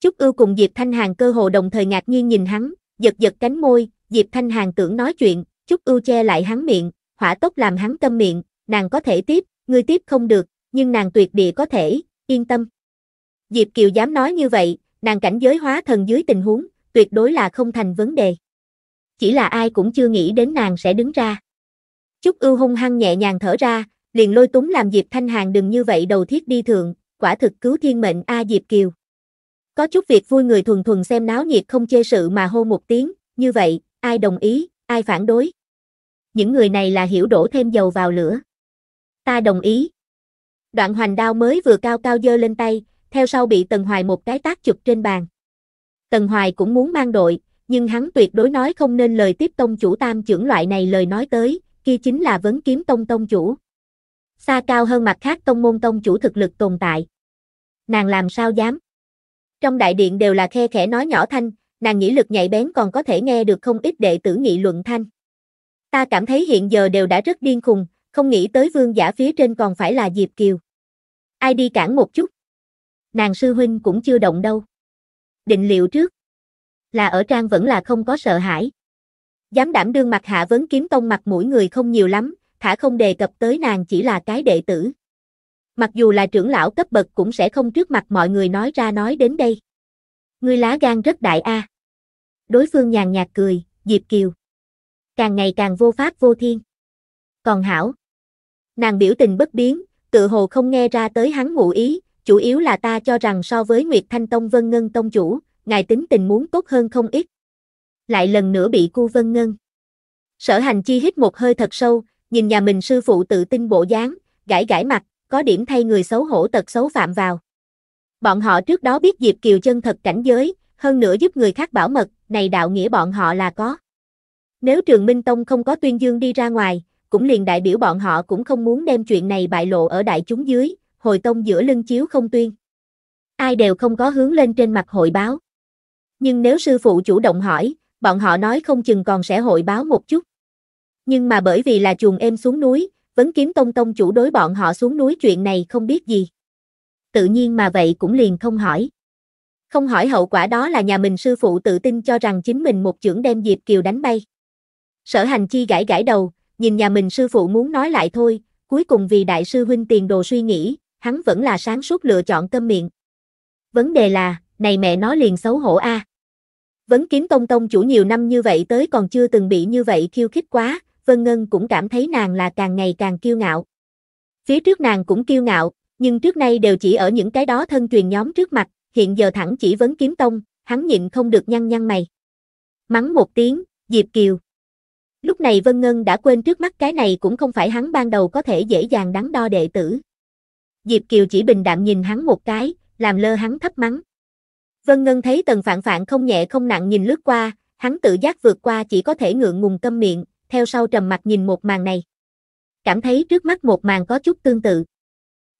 Chúc Ưu cùng Diệp Thanh Hàn cơ hồ đồng thời ngạc nhiên nhìn hắn, giật giật cánh môi, Diệp Thanh Hàn tưởng nói chuyện, Chúc Ưu che lại hắn miệng, hỏa tốc làm hắn câm miệng, nàng có thể tiếp, ngươi tiếp không được, nhưng nàng tuyệt địa có thể, yên tâm. Diệp Kiều dám nói như vậy, nàng cảnh giới hóa thần dưới tình huống, tuyệt đối là không thành vấn đề. Chỉ là ai cũng chưa nghĩ đến nàng sẽ đứng ra. Chúc Ưu hung hăng nhẹ nhàng thở ra, liền lôi túng làm Diệp Thanh Hàn đừng như vậy đầu thiết đi thượng, quả thực cứu thiên mệnh a Diệp Kiều. Có chút việc vui người thuần thuần xem náo nhiệt không chê sự mà hô một tiếng, như vậy, ai đồng ý, ai phản đối. Những người này là hiểu đổ thêm dầu vào lửa. Ta đồng ý. Đoạn Hoành đao mới vừa cao cao dơ lên tay, theo sau bị Tần Hoài một cái tát chụp trên bàn. Tần Hoài cũng muốn mang đội, nhưng hắn tuyệt đối nói không nên lời tiếp tông chủ tam trưởng loại này lời nói tới, kia chính là Vấn Kiếm Tông tông chủ. Xa cao hơn mặt khác tông môn tông chủ thực lực tồn tại. Nàng làm sao dám? Trong đại điện đều là khe khẽ nói nhỏ thanh, nàng nhĩ lực nhạy bén còn có thể nghe được không ít đệ tử nghị luận thanh. Ta cảm thấy hiện giờ đều đã rất điên khùng, không nghĩ tới vương giả phía trên còn phải là Diệp Kiều. Ai đi cản một chút? Nàng sư huynh cũng chưa động đâu. Định liệu trước. Là ở trang vẫn là không có sợ hãi. Dám đảm đương mặt hạ Vấn Kiếm Tông mặt mũi người không nhiều lắm, thả không đề cập tới nàng chỉ là cái đệ tử. Mặc dù là trưởng lão cấp bậc cũng sẽ không trước mặt mọi người nói ra nói đến đây. Ngươi lá gan rất đại a. À. Đối phương nhàn nhạt cười, Diệp Kiều. Càng ngày càng vô pháp vô thiên. Còn hảo. Nàng biểu tình bất biến, tự hồ không nghe ra tới hắn ngụ ý, chủ yếu là ta cho rằng so với Nguyệt Thanh Tông Vân Ngân Tông chủ, ngài tính tình muốn tốt hơn không ít. Lại lần nữa bị cu Vân Ngân. Sở Hành Chi hít một hơi thật sâu, nhìn nhà mình sư phụ tự tin bộ dáng, gãi gãi mặt, có điểm thay người xấu hổ tật xấu phạm vào. Bọn họ trước đó biết Diệp Kiều chân thật cảnh giới, hơn nữa giúp người khác bảo mật, này đạo nghĩa bọn họ là có. Nếu Trường Minh Tông không có tuyên dương đi ra ngoài, cũng liền đại biểu bọn họ cũng không muốn đem chuyện này bại lộ ở đại chúng dưới, hồi tông giữa lưng chiếu không tuyên. Ai đều không có hướng lên trên mặt hội báo. Nhưng nếu sư phụ chủ động hỏi, bọn họ nói không chừng còn sẽ hội báo một chút. Nhưng mà bởi vì là chuồng êm xuống núi, Vấn Kiếm Tông tông chủ đối bọn họ xuống núi chuyện này không biết gì. Tự nhiên mà vậy cũng liền không hỏi. Không hỏi hậu quả đó là nhà mình sư phụ tự tin cho rằng chính mình một chưởng đem Diệp Kiều đánh bay. Sở Hành Chi gãi gãi đầu, nhìn nhà mình sư phụ muốn nói lại thôi, cuối cùng vì đại sư huynh tiền đồ suy nghĩ, hắn vẫn là sáng suốt lựa chọn câm miệng. Vấn đề là, này mẹ nó liền xấu hổ a. Vấn Kiếm Tông tông chủ nhiều năm như vậy tới còn chưa từng bị như vậy khiêu khích quá. Vân Ngân cũng cảm thấy nàng là càng ngày càng kiêu ngạo. Phía trước nàng cũng kiêu ngạo, nhưng trước nay đều chỉ ở những cái đó thân truyền nhóm trước mặt, hiện giờ thẳng chỉ Vấn Kiếm Tông, hắn nhịn không được nhăn nhăn mày. Mắng một tiếng, Diệp Kiều. Lúc này Vân Ngân đã quên trước mắt cái này cũng không phải hắn ban đầu có thể dễ dàng đắn đo đệ tử. Diệp Kiều chỉ bình đạm nhìn hắn một cái, làm lơ hắn thấp mắng. Vân Ngân thấy Tần Phạn Phạn không nhẹ không nặng nhìn lướt qua, hắn tự giác vượt qua chỉ có thể ngượng ngùng câm miệng. Theo sau trầm mặt nhìn một màn này. Cảm thấy trước mắt một màn có chút tương tự.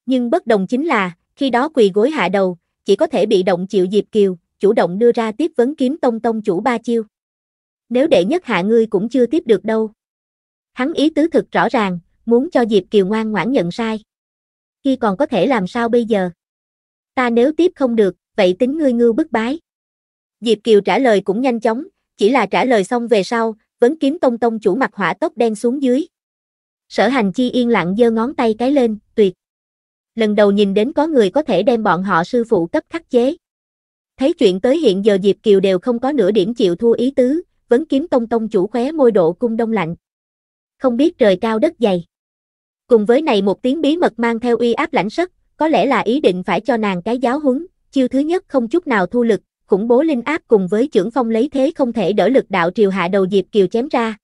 Nhưng bất đồng chính là, khi đó quỳ gối hạ đầu, chỉ có thể bị động chịu Diệp Kiều, chủ động đưa ra tiếp Vấn Kiếm Tông tông chủ ba chiêu. Nếu đệ nhất hạ ngươi cũng chưa tiếp được đâu. Hắn ý tứ thực rõ ràng, muốn cho Diệp Kiều ngoan ngoãn nhận sai. Khi còn có thể làm sao bây giờ? Ta nếu tiếp không được, vậy tính ngươi ngưu bức bái. Diệp Kiều trả lời cũng nhanh chóng, chỉ là trả lời xong về sau. Vấn Kiếm Tông tông chủ mặt hỏa tốc đen xuống dưới. Sở Hành Chi yên lặng giơ ngón tay cái lên, tuyệt. lần đầu nhìn đến có người có thể đem bọn họ sư phụ cấp khắc chế. Thấy chuyện tới hiện giờ Diệp Kiều đều không có nửa điểm chịu thua ý tứ, Vấn Kiếm Tông tông chủ khóe môi độ cung đông lạnh. Không biết trời cao đất dày. Cùng với này một tiếng bí mật mang theo uy áp lãnh sắc, có lẽ là ý định phải cho nàng cái giáo huấn. Chiêu thứ nhất không chút nào thu lực, khủng bố linh áp cùng với chưởng phong lấy thế không thể đỡ lực đạo triều hạ đầu Diệp Kiều chém ra.